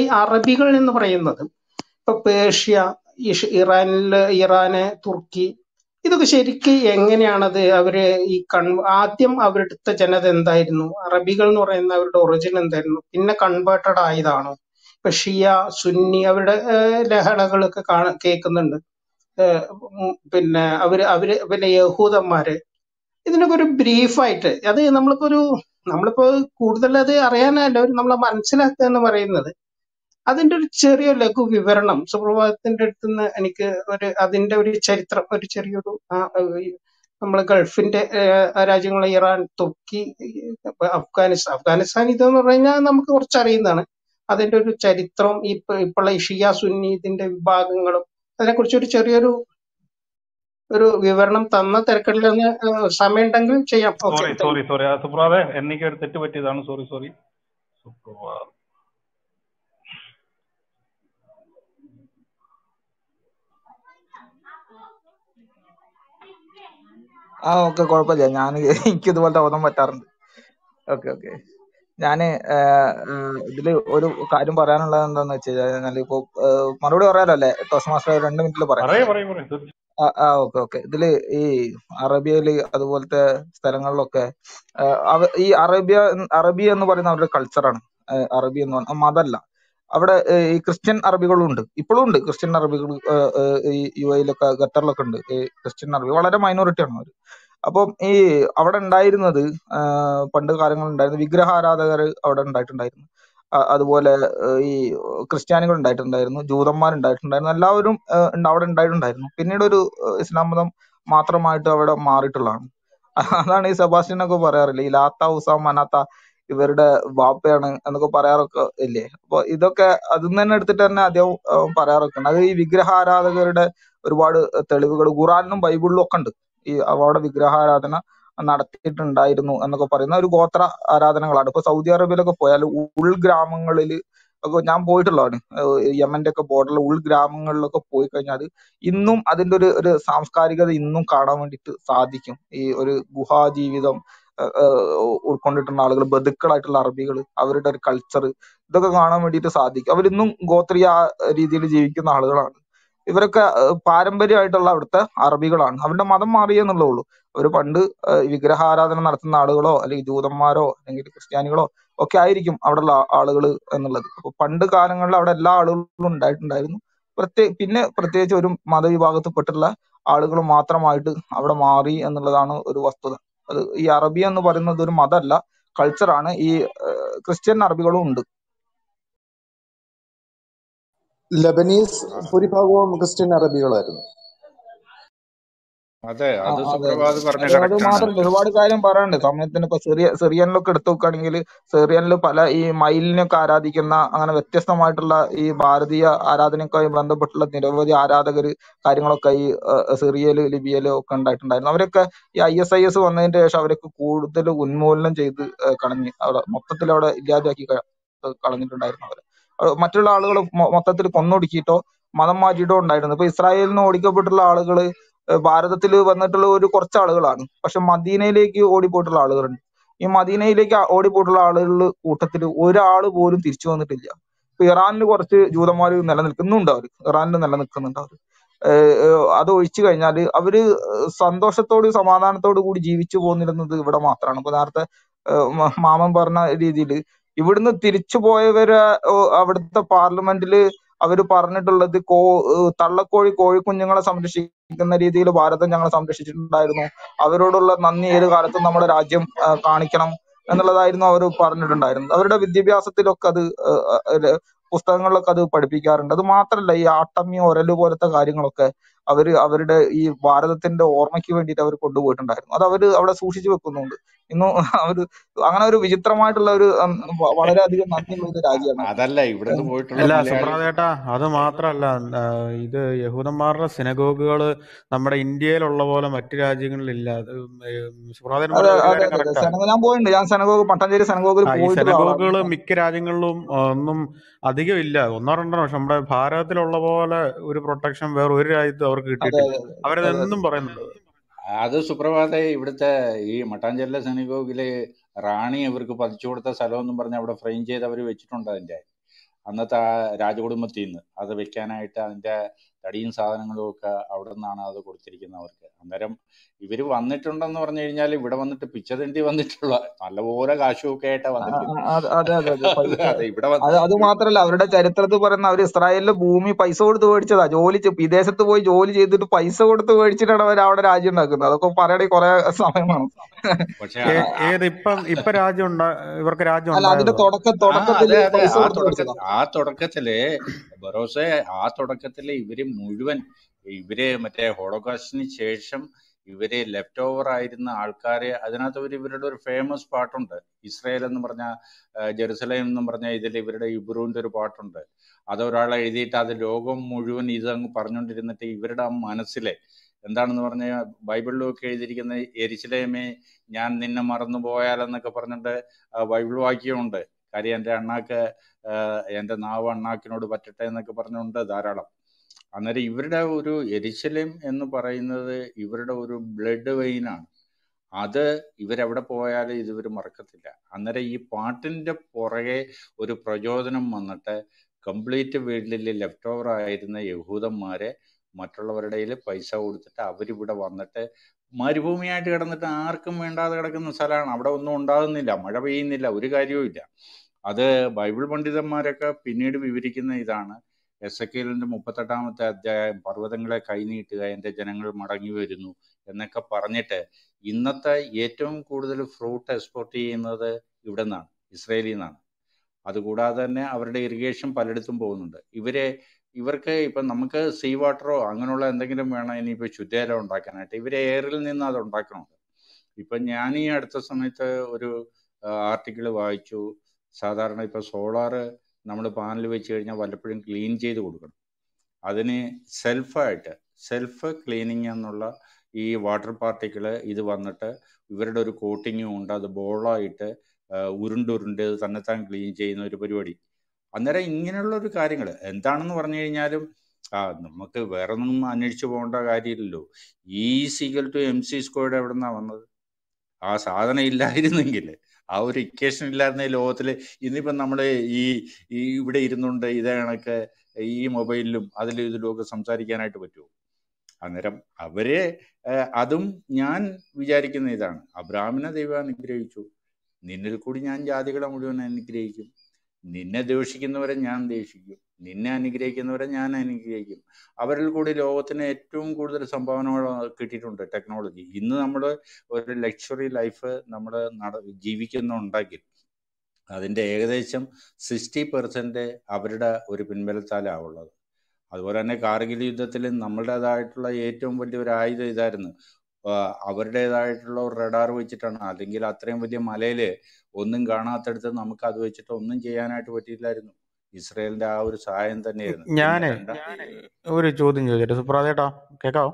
ഈ അറബികൾ എന്ന് പറയുന്നത് ഇപ്പൊ പേർഷ്യ ഇറാന് തുർക്കി ഇതൊക്കെ ശരിക്കും എങ്ങനെയാണത് ഈ ആദ്യം അവരുടെ ജനത എന്തായിരുന്നു അറബികൾ എന്ന് പറയുന്ന അവരുടെ ഒറിജിൻ എന്തായിരുന്നു പിന്നെ കൺവേർട്ടഡ് ആയതാണോ ഇപ്പൊ ഷിയ സുന്നി അവരുടെ ലഹളകളൊക്കെ കേൾക്കുന്നുണ്ട് പിന്നെ പിന്നെ യഹൂദന്മാര് ഇതിനൊക്കെ ഒരു ബ്രീഫായിട്ട് നമ്മളിപ്പോ കൂടുതൽ അത് അറിയാനല്ല നമ്മളെ മനസ്സിലാക്കുക എന്ന് പറയുന്നത് അതിന്റെ ഒരു ചെറിയ ലഘു വിവരണം സുപ്രഭാതത്തിന്റെ അടുത്തുനിന്ന് എനിക്ക് അതിന്റെ ഒരു ചരിത്രം ഒരു ചെറിയൊരു നമ്മളെ ഗൾഫിന്റെ രാജ്യങ്ങളെ ഇറാൻ തുർക്കി അഫ്ഗാനിസ്ഥാൻ ഇതെന്ന് പറഞ്ഞു കഴിഞ്ഞാൽ നമുക്ക് കുറച്ചറിയുന്നതാണ് അതിന്റെ ഒരു ചരിത്രം ഇപ്പോഴുള്ള ഷിയ സുന്നി ഇതിന്റെ വിഭാഗങ്ങളും അതിനെക്കുറിച്ച് ഒരു ചെറിയൊരു ഒരു വിവരണം തന്ന തിരക്കടിലൊന്ന് സമയം ഉണ്ടെങ്കിൽ ചെയ്യാം എനിക്കൊരു തെറ്റ് പറ്റിയതാണ് സോറി ആ ഓക്കെ കുഴപ്പമില്ല എനിക്കിതുപോലത്തെ ഓർമ്മ പറ്റാറുണ്ട് ഓക്കെ ഞാന് ഇതില് ഒരു കാര്യം പറയാനുള്ളത് എന്താന്ന് വെച്ച് കഴിഞ്ഞാൽ ഇപ്പൊ മറുപടി പറയാലോ അല്ലെ ടോസ് മാസ്റ്റർ 2 മിനിറ്റില് പറയാം ആ ഓക്കെ ഇതില് ഈ അറേബ്യയില് അതുപോലത്തെ സ്ഥലങ്ങളിലൊക്കെ ഈ അറബി എന്ന് പറയുന്ന അവരുടെ കൾച്ചറാണ് അറബി എന്ന് പറഞ്ഞ മതമല്ല അവിടെ ഈ ക്രിസ്ത്യൻ അറബികളും ഉണ്ട് ഇപ്പോഴും ഉണ്ട് ക്രിസ്ത്യൻ അറബികൾ ഈ യുഎയിലൊക്കെ ഖത്തറിലൊക്കെ ഉണ്ട് ഈ ക്രിസ്ത്യൻ അറബി വളരെ മൈനോറിറ്റിയാണ് അവര് അപ്പം ഈ അവിടെ ഉണ്ടായിരുന്നത് പണ്ട് കാലങ്ങളിൽ ഉണ്ടായിരുന്ന വിഗ്രഹാരാധകർ അവിടെ ഉണ്ടായിട്ടുണ്ടായിരുന്നു അതുപോലെ ഈ ക്രിസ്ത്യാനികൾ ഉണ്ടായിട്ടുണ്ടായിരുന്നു ജൂതന്മാർ ഉണ്ടായിട്ടുണ്ടായിരുന്നു എല്ലാവരും അവിടെ ഉണ്ടായിട്ടുണ്ടായിരുന്നു പിന്നീട് ഒരു ഇസ്ലാം മതം മാത്രമായിട്ട് അവിടെ മാറിയിട്ടുള്ളതാണ് അതാണ് ഈ സെബാസ്റ്റ്യനൊക്കെ പറയാറില്ല ഈ ലാത്ത ഉസാം അനാത്ത ഇവരുടെ വാപ്പയാണ് എന്നൊക്കെ പറയാറൊക്കെ ഇല്ലേ അപ്പൊ ഇതൊക്കെ അതിൽ നിന്ന് തന്നെ എടുത്തിട്ട് തന്നെ അദ്ദേഹം പറയാറൊക്കെ ഉണ്ട് അത് ഈ വിഗ്രഹാരാധകരുടെ ഒരുപാട് തെളിവുകൾ ഖുറാനിലും ബൈബിളിലും ഒക്കെ ഉണ്ട് ഈ അവിടെ വിഗ്രഹാരാധന നടത്തിയിട്ടുണ്ടായിരുന്നു എന്നൊക്കെ പറയുന്ന ഒരു ഗോത്ര ആരാധനകളാണ് ഇപ്പൊ സൗദി അറേബ്യയിലൊക്കെ പോയാൽ ഉൾഗ്രാമങ്ങളിൽ ഒക്കെ ഞാൻ പോയിട്ടുള്ളതാണ് യമന്റെ ഒക്കെ ബോർഡറിലെ ഉൾഗ്രാമങ്ങളിലൊക്കെ പോയി കഴിഞ്ഞാൽ ഇന്നും അതിന്റെ ഒരു സാംസ്കാരികത ഇന്നും കാണാൻ വേണ്ടിയിട്ട് സാധിക്കും ഈ ഒരു ഗുഹാജീവിതം ഉൾക്കൊണ്ടിട്ടുള്ള ആളുകൾ ബദുക്കളായിട്ടുള്ള അറബികൾ അവരുടെ ഒരു കൾച്ചർ ഇതൊക്കെ കാണാൻ വേണ്ടിയിട്ട് സാധിക്കും. അവരിന്നും ഗോത്രീയ രീതിയിൽ ജീവിക്കുന്ന ആളുകളാണ്. ഇവരൊക്കെ പാരമ്പര്യമായിട്ടുള്ള അവിടുത്തെ അറബികളാണ്. അവരുടെ മതം മാറിയെന്നുള്ളേ ഉള്ളൂ. അവർ പണ്ട് വിഗ്രഹാരാധന നടത്തുന്ന ആളുകളോ അല്ലെങ്കിൽ ജൂതന്മാരോ അല്ലെങ്കിൽ ക്രിസ്ത്യാനികളോ ഒക്കെ ആയിരിക്കും അവിടെയുള്ള ആളുകൾ എന്നുള്ളത്. അപ്പൊ പണ്ട് കാലങ്ങളിൽ അവിടെ എല്ലാ ആളുകളും ഉണ്ടായിട്ടുണ്ടായിരുന്നു. പിന്നെ പ്രത്യേകിച്ച് ഒരു മതവിഭാഗത്തിൽപ്പെട്ടുള്ള ആളുകൾ മാത്രമായിട്ട് അവിടെ മാറി എന്നുള്ളതാണ് ഒരു വസ്തുത. അത് ഈ അറബി എന്ന് പറയുന്നത് ഒരു മതമല്ല, കൾച്ചറാണ്. ഈ ക്രിസ്ത്യൻ അറബികളും ഉണ്ട്. ലബനീസ് ഭൂരിഭാഗവും ക്രിസ്ത്യൻ അറബികളായിരുന്നു. മാത്രമല്ല ഒരുപാട് കാര്യം പറയാനുണ്ട് സമയത്തിന്. ഇപ്പൊ സിറിയനിലൊക്കെ എടുത്തു നോക്കുകയാണെങ്കിൽ സിറിയനിൽ പല ഈ മയിലിനൊക്കെ ആരാധിക്കുന്ന അങ്ങനെ വ്യത്യസ്തമായിട്ടുള്ള ഈ ഭാരതീയ ആരാധനയൊക്കെ ബന്ധപ്പെട്ടുള്ള നിരവധി ആരാധകർ കാര്യങ്ങളൊക്കെ ഈ സിറിയയില് ലിബിയയിലും ഒക്കെ ഉണ്ടായിട്ടുണ്ടായിരുന്നു. അവരൊക്കെ ഈ ISIS വന്നതിന്റെ ശേഷം അവരൊക്കെ കൂടുതൽ ഉന്മൂലനം ചെയ്ത് കളഞ്ഞ് അവിടെ മൊത്തത്തിൽ അവിടെ ഇല്ലാതാക്കി കളഞ്ഞിട്ടുണ്ടായിരുന്നു. അവരെ മറ്റുള്ള ആളുകൾ മൊത്തത്തിൽ കൊന്നൊടുക്കിയിട്ടോ മതം മാറ്റിയിട്ടോ ഉണ്ടായിരുന്നു. ഇപ്പൊ ഇസ്രായേലിൽ നിന്ന് ഓടിക്കപ്പെട്ടുള്ള ആളുകള് ഭാരതത്തിൽ വന്നിട്ടുള്ള ഒരു കുറച്ച് ആളുകളാണ്. പക്ഷെ മദീനയിലേക്ക് ഓടിപ്പോയിട്ടുള്ള ആളുകളുണ്ട്. ഈ മദീനയിലേക്ക് ഓടിപ്പോയിട്ടുള്ള ആളുകളുടെ കൂട്ടത്തിൽ ഒരാൾ പോലും തിരിച്ചു വന്നിട്ടില്ല. ഇപ്പൊ ഇറാനിൽ കുറച്ച് ജൂതന്മാർ നിലനിൽക്കുന്നുണ്ട്. അവർ ഇറാനിൽ നിലനിൽക്കുന്നുണ്ട്. അവർ അത് ഒഴിച്ചു കഴിഞ്ഞാൽ അവര് സന്തോഷത്തോട് സമാധാനത്തോടു കൂടി ജീവിച്ചു പോന്നിരുന്നത് ഇവിടെ മാത്രമാണ്. ഇപ്പൊ നേരത്തെ മാമൻ പറഞ്ഞ രീതിയിൽ ഇവിടുന്ന് തിരിച്ചു പോയവര് അവിടുത്തെ പാർലമെന്റില് അവര് പറഞ്ഞിട്ടുള്ളത് തള്ളക്കോഴി കോഴിക്കുഞ്ഞുങ്ങളെ സംരക്ഷിക്കുന്ന രീതിയിൽ ഭാരതം ഞങ്ങളെ സംരക്ഷിച്ചിട്ടുണ്ടായിരുന്നു. അവരോടുള്ള നന്ദി ഏത് കാലത്തും നമ്മുടെ രാജ്യം കാണിക്കണം എന്നുള്ളതായിരുന്നു അവർ പറഞ്ഞിട്ടുണ്ടായിരുന്നത്. അവരുടെ വിദ്യാഭ്യാസത്തിലൊക്കെ അത് പുസ്തകങ്ങളിലൊക്കെ അത് പഠിപ്പിക്കാറുണ്ട്. അത് മാത്രമല്ല ഈ ആട്ടമി ഒരല് പോലത്തെ കാര്യങ്ങളൊക്കെ അവര് അവരുടെ ഈ ഭാരതത്തിന്റെ ഓർമ്മയ്ക്ക് വേണ്ടിയിട്ട് അവർ കൊണ്ടുപോയിട്ടുണ്ടായിരുന്നു. അത് അവര് അവിടെ സൂക്ഷിച്ചു വെക്കുന്നുണ്ട് ഇന്നും. അവര് അങ്ങനെ ഒരു വിചിത്രമായിട്ടുള്ള ഒരു വളരെയധികം നന്ദിയുള്ള രാജ്യമാണ്. അതല്ല ഇവിടെ പോയിട്ടുള്ള സുബ്രഹ്മണ്യേട്ടാ, അത് മാത്രല്ല ഇത് യഹൂദന്മാരുടെ സിനഗോഗുകള് നമ്മുടെ ഇന്ത്യയിലുള്ള പോലെ മറ്റു രാജ്യങ്ങളിൽ ഇല്ല. ഞാൻ പോയിട്ടുണ്ട്. ഞാൻ സിനഗോഗ് മട്ടാഞ്ചേരി സിനഗോഗിൽ പോയിട്ട് സിനഗോഗുകള് മിക്ക രാജ്യങ്ങളിലും ഒന്നും അധികം ഇല്ല. ഒന്നോ രണ്ടോ പക്ഷെ നമ്മുടെ ഭാരതത്തിലുള്ള പോലെ ഒരു പ്രൊട്ടക്ഷൻ വേറെ ഒരു രാജ്യത്തും അവർക്ക് കിട്ടിയിട്ടില്ല. അവരതെന്നും പറയുന്നുണ്ട്. അത് സുപ്രഭാതെ ഇവിടുത്തെ ഈ മട്ടാഞ്ചേരിയിലെ സിനഗോഗിലെ റാണി അവർക്ക് പതിച്ചു കൊടുത്ത സ്ഥലം എന്നും പറഞ്ഞ് അവിടെ ഫ്രെയിം ചെയ്ത് അവർ വെച്ചിട്ടുണ്ട്. അതിൻ്റെ അന്നത്തെ ആ രാജകുടുംബത്തിൽ നിന്ന് അത് വെക്കാനായിട്ട് അതിൻ്റെ തടിയും സാധനങ്ങളും ഒക്കെ അവിടെ നിന്നാണ് അത് കൊടുത്തിരിക്കുന്നത് അവർക്ക്. അന്നേരം ഇവർ വന്നിട്ടുണ്ടെന്ന് പറഞ്ഞു കഴിഞ്ഞാൽ ഇവിടെ വന്നിട്ട് പിച്ചതണ്ടി വന്നിട്ടുള്ള നല്ലപോലെ കാശുമൊക്കെ ആയിട്ടാണ് വന്നിട്ടുള്ളത്. ഇവിടെ അത് മാത്രല്ല അവരുടെ ചരിത്രത്തിൽ പറയുന്ന അവർ ഇസ്രായേലിലെ ഭൂമി പൈസ കൊടുത്ത് മേടിച്ചതാ. ജോലി വിദേശത്ത് പോയി ജോലി ചെയ്തിട്ട് പൈസ കൊടുത്ത് മേടിച്ചിട്ടാണ് അവർ അവിടെ രാജ്യം ഉണ്ടാക്കുന്നത്. അതൊക്കെ പറയണേ കുറെ സമയമാണ്. അതിന്റെ തുടക്കത്തില് ബറോസെ തുടക്കത്തില് ഇവര് മുഴുവൻ ഇവര് മറ്റേ ഹോളോകാസ്റ്റിന് ശേഷം ഇവര് ലെഫ്റ്റ് ഓവർ ആയിരുന്ന ആൾക്കാരെ അതിനകത്ത് ഇവരുടെ ഒരു ഫേമസ് പാട്ടുണ്ട്. ഇസ്രായേൽ എന്ന് പറഞ്ഞ ജെറുസലേം എന്ന് പറഞ്ഞ ഇതിൽ ഇവരുടെ ഇബ്രൂവിന്റെ ഒരു പാട്ടുണ്ട്. അതൊരാൾ എഴുതിയിട്ട് അത് ലോകം മുഴുവൻ ഇതങ്ങ് പറഞ്ഞുകൊണ്ടിരുന്നിട്ട് ഇവരുടെ ആ മനസ്സിലെ എന്താണെന്ന് പറഞ്ഞാൽ ബൈബിളിലൊക്കെ എഴുതിയിരിക്കുന്ന എരിശിലേമേ ഞാൻ നിന്നെ മറന്നു പോയാലെന്നൊക്കെ പറഞ്ഞിട്ട് ബൈബിൾ വാക്യമുണ്ട്. കാര്യം എൻ്റെ അണ്ണാക്ക് എൻ്റെ നാവ് അണ്ണാക്കിനോട് പറ്റട്ടെ എന്നൊക്കെ പറഞ്ഞുകൊണ്ട് ധാരാളം. അന്നേരം ഇവരുടെ ഒരു എരിശിലേം എന്ന് പറയുന്നത് ഇവരുടെ ഒരു ബ്ലഡ് വെയിനാണ്. അത് ഇവരെവിടെ പോയാലും ഇതിവർ മറക്കത്തില്ല. അന്നേരം ഈ പാട്ടിൻ്റെ പുറകെ ഒരു പ്രചോദനം വന്നിട്ട് കംപ്ലീറ്റ് വേൾഡിൽ ലെഫ്റ്റ് ഓവർ ആയിരുന്ന യഹൂദന്മാരെ മറ്റുള്ളവരുടെ പൈസ കൊടുത്തിട്ട് അവരിവിടെ വന്നിട്ട് മരുഭൂമിയായിട്ട് കിടന്നിട്ട് ആർക്കും വേണ്ടാതെ കിടക്കുന്ന സ്ഥലമാണ്. അവിടെ ഒന്നും ഉണ്ടാകുന്നില്ല, മഴ പെയ്യുന്നില്ല, ഒരു കാര്യവും ഇല്ല. അത് ബൈബിൾ പണ്ഡിതന്മാരൊക്കെ പിന്നീട് വിവരിക്കുന്ന ഇതാണ്. എസെക്കിയേലിന്റെ 38 അധ്യായം പർവ്വതങ്ങളെ കൈനീട്ടുക, എൻ്റെ ജനങ്ങൾ മടങ്ങി വരുന്നു എന്നൊക്കെ പറഞ്ഞിട്ട് ഇന്നത്തെ ഏറ്റവും കൂടുതൽ ഫ്രൂട്ട് എക്സ്പോർട്ട് ചെയ്യുന്നത് ഇവിടെ നിന്നാണ്, ഇസ്രായേലിൽ നിന്നാണ്. അതുകൂടാതെ തന്നെ അവരുടെ ഇറിഗേഷൻ പലയിടത്തും പോകുന്നുണ്ട്. ഇവർക്ക് ഇപ്പം നമുക്ക് സീ വാട്ടറോ അങ്ങനെയുള്ള എന്തെങ്കിലും വേണം ഇനിയിപ്പോൾ ശുദ്ധജലം ഉണ്ടാക്കാനായിട്ട്. ഇവർ എയറിൽ നിന്ന് അത് ഉണ്ടാക്കണുണ്ട്. ഇപ്പം ഞാൻ ഈ അടുത്ത സമയത്ത് ഒരു ആർട്ടിക്കിൾ വായിച്ചു. സാധാരണ ഇപ്പോൾ സോളാറ് നമ്മൾ പാനൽ വെച്ച് കഴിഞ്ഞാൽ വല്ലപ്പോഴും ക്ലീൻ ചെയ്ത് കൊടുക്കണം. അതിന് സെൽഫ് ക്ലീനിങ് എന്നുള്ള ഈ വാട്ടർ പാർട്ടിക്കിള് ഇത് വന്നിട്ട് ഇവരുടെ ഒരു കോട്ടിങ്ങും ഉണ്ട്. അത് ബോളായിട്ട് ഉരുണ്ട് തന്നെത്താൻ ക്ലീൻ ചെയ്യുന്ന ഒരു പരിപാടി. അന്നേരം ഇങ്ങനെയുള്ള ഒരു കാര്യങ്ങൾ എന്താണെന്ന് പറഞ്ഞു കഴിഞ്ഞാലും നമുക്ക് വേറെ ഒന്നും അന്വേഷിച്ചു പോകേണ്ട കാര്യമില്ലല്ലോ. E = MC² എവിടെ നിന്നാണ് വന്നത്? ആ സാധനം ഇല്ലായിരുന്നെങ്കിൽ, ആ ഒരു ഇക്വേഷൻ ഇല്ലായിരുന്ന ലോകത്തിൽ ഇന്നിപ്പം നമ്മൾ ഈ ഈ ഇവിടെ ഇരുന്നുണ്ട് ഇതേ കണക്ക് ഈ മൊബൈലിലും അതിലും ഇതിലുമൊക്കെ സംസാരിക്കാനായിട്ട് പറ്റുമോ? അന്നേരം അവരെ അതും ഞാൻ വിചാരിക്കുന്ന ഇതാണ്, അബ്രഹാമിനെ ദൈവം അനുഗ്രഹിച്ചു, നിന്നിൽ കൂടി ഞാൻ ജാതികളെ മുഴുവൻ അനുഗ്രഹിക്കും, നിന്നെ ദ്വേഷിക്കുന്നവരെ ഞാൻ ദ്വേഷിക്കും, നിന്നെ അനുഗ്രഹിക്കുന്നവരെ ഞാൻ അനുഗ്രഹിക്കും. അവരിൽ കൂടി ലോകത്തിന് ഏറ്റവും കൂടുതൽ സംഭാവനകൾ കിട്ടിയിട്ടുണ്ട് ടെക്നോളജി. ഇന്ന് നമ്മൾ ഒരു ലക്ഷറി ലൈഫ് നമ്മൾ ജീവിക്കുന്നുണ്ടെങ്കിൽ അതിൻ്റെ ഏകദേശം 60% അവരുടെ ഒരു പിൻബലത്താലാവുള്ളത്. അതുപോലെ തന്നെ കാർഗിൽ യുദ്ധത്തിൽ നമ്മളുടേതായിട്ടുള്ള ഏറ്റവും വലിയൊരു ആയുധം ഇതായിരുന്നു. അവരുടേതായിട്ടുള്ള ഒരു റഡാർ വെച്ചിട്ടാണ്, അല്ലെങ്കിൽ അത്രയും വലിയ മലയിൽ ഒന്നും കാണാത്തടുത്ത് നമുക്ക് അത് വെച്ചിട്ട് ഒന്നും ചെയ്യാനായിട്ട് പറ്റിയില്ലായിരുന്നു. ഇസ്രായേലിന്റെ ആ ഒരു സഹായം തന്നെയായിരുന്നു. ഞാൻ ഒരു ചോദ്യം ചോദിച്ചിട്ട് സുപ്രദേട്ടാ കേക്കാവോ?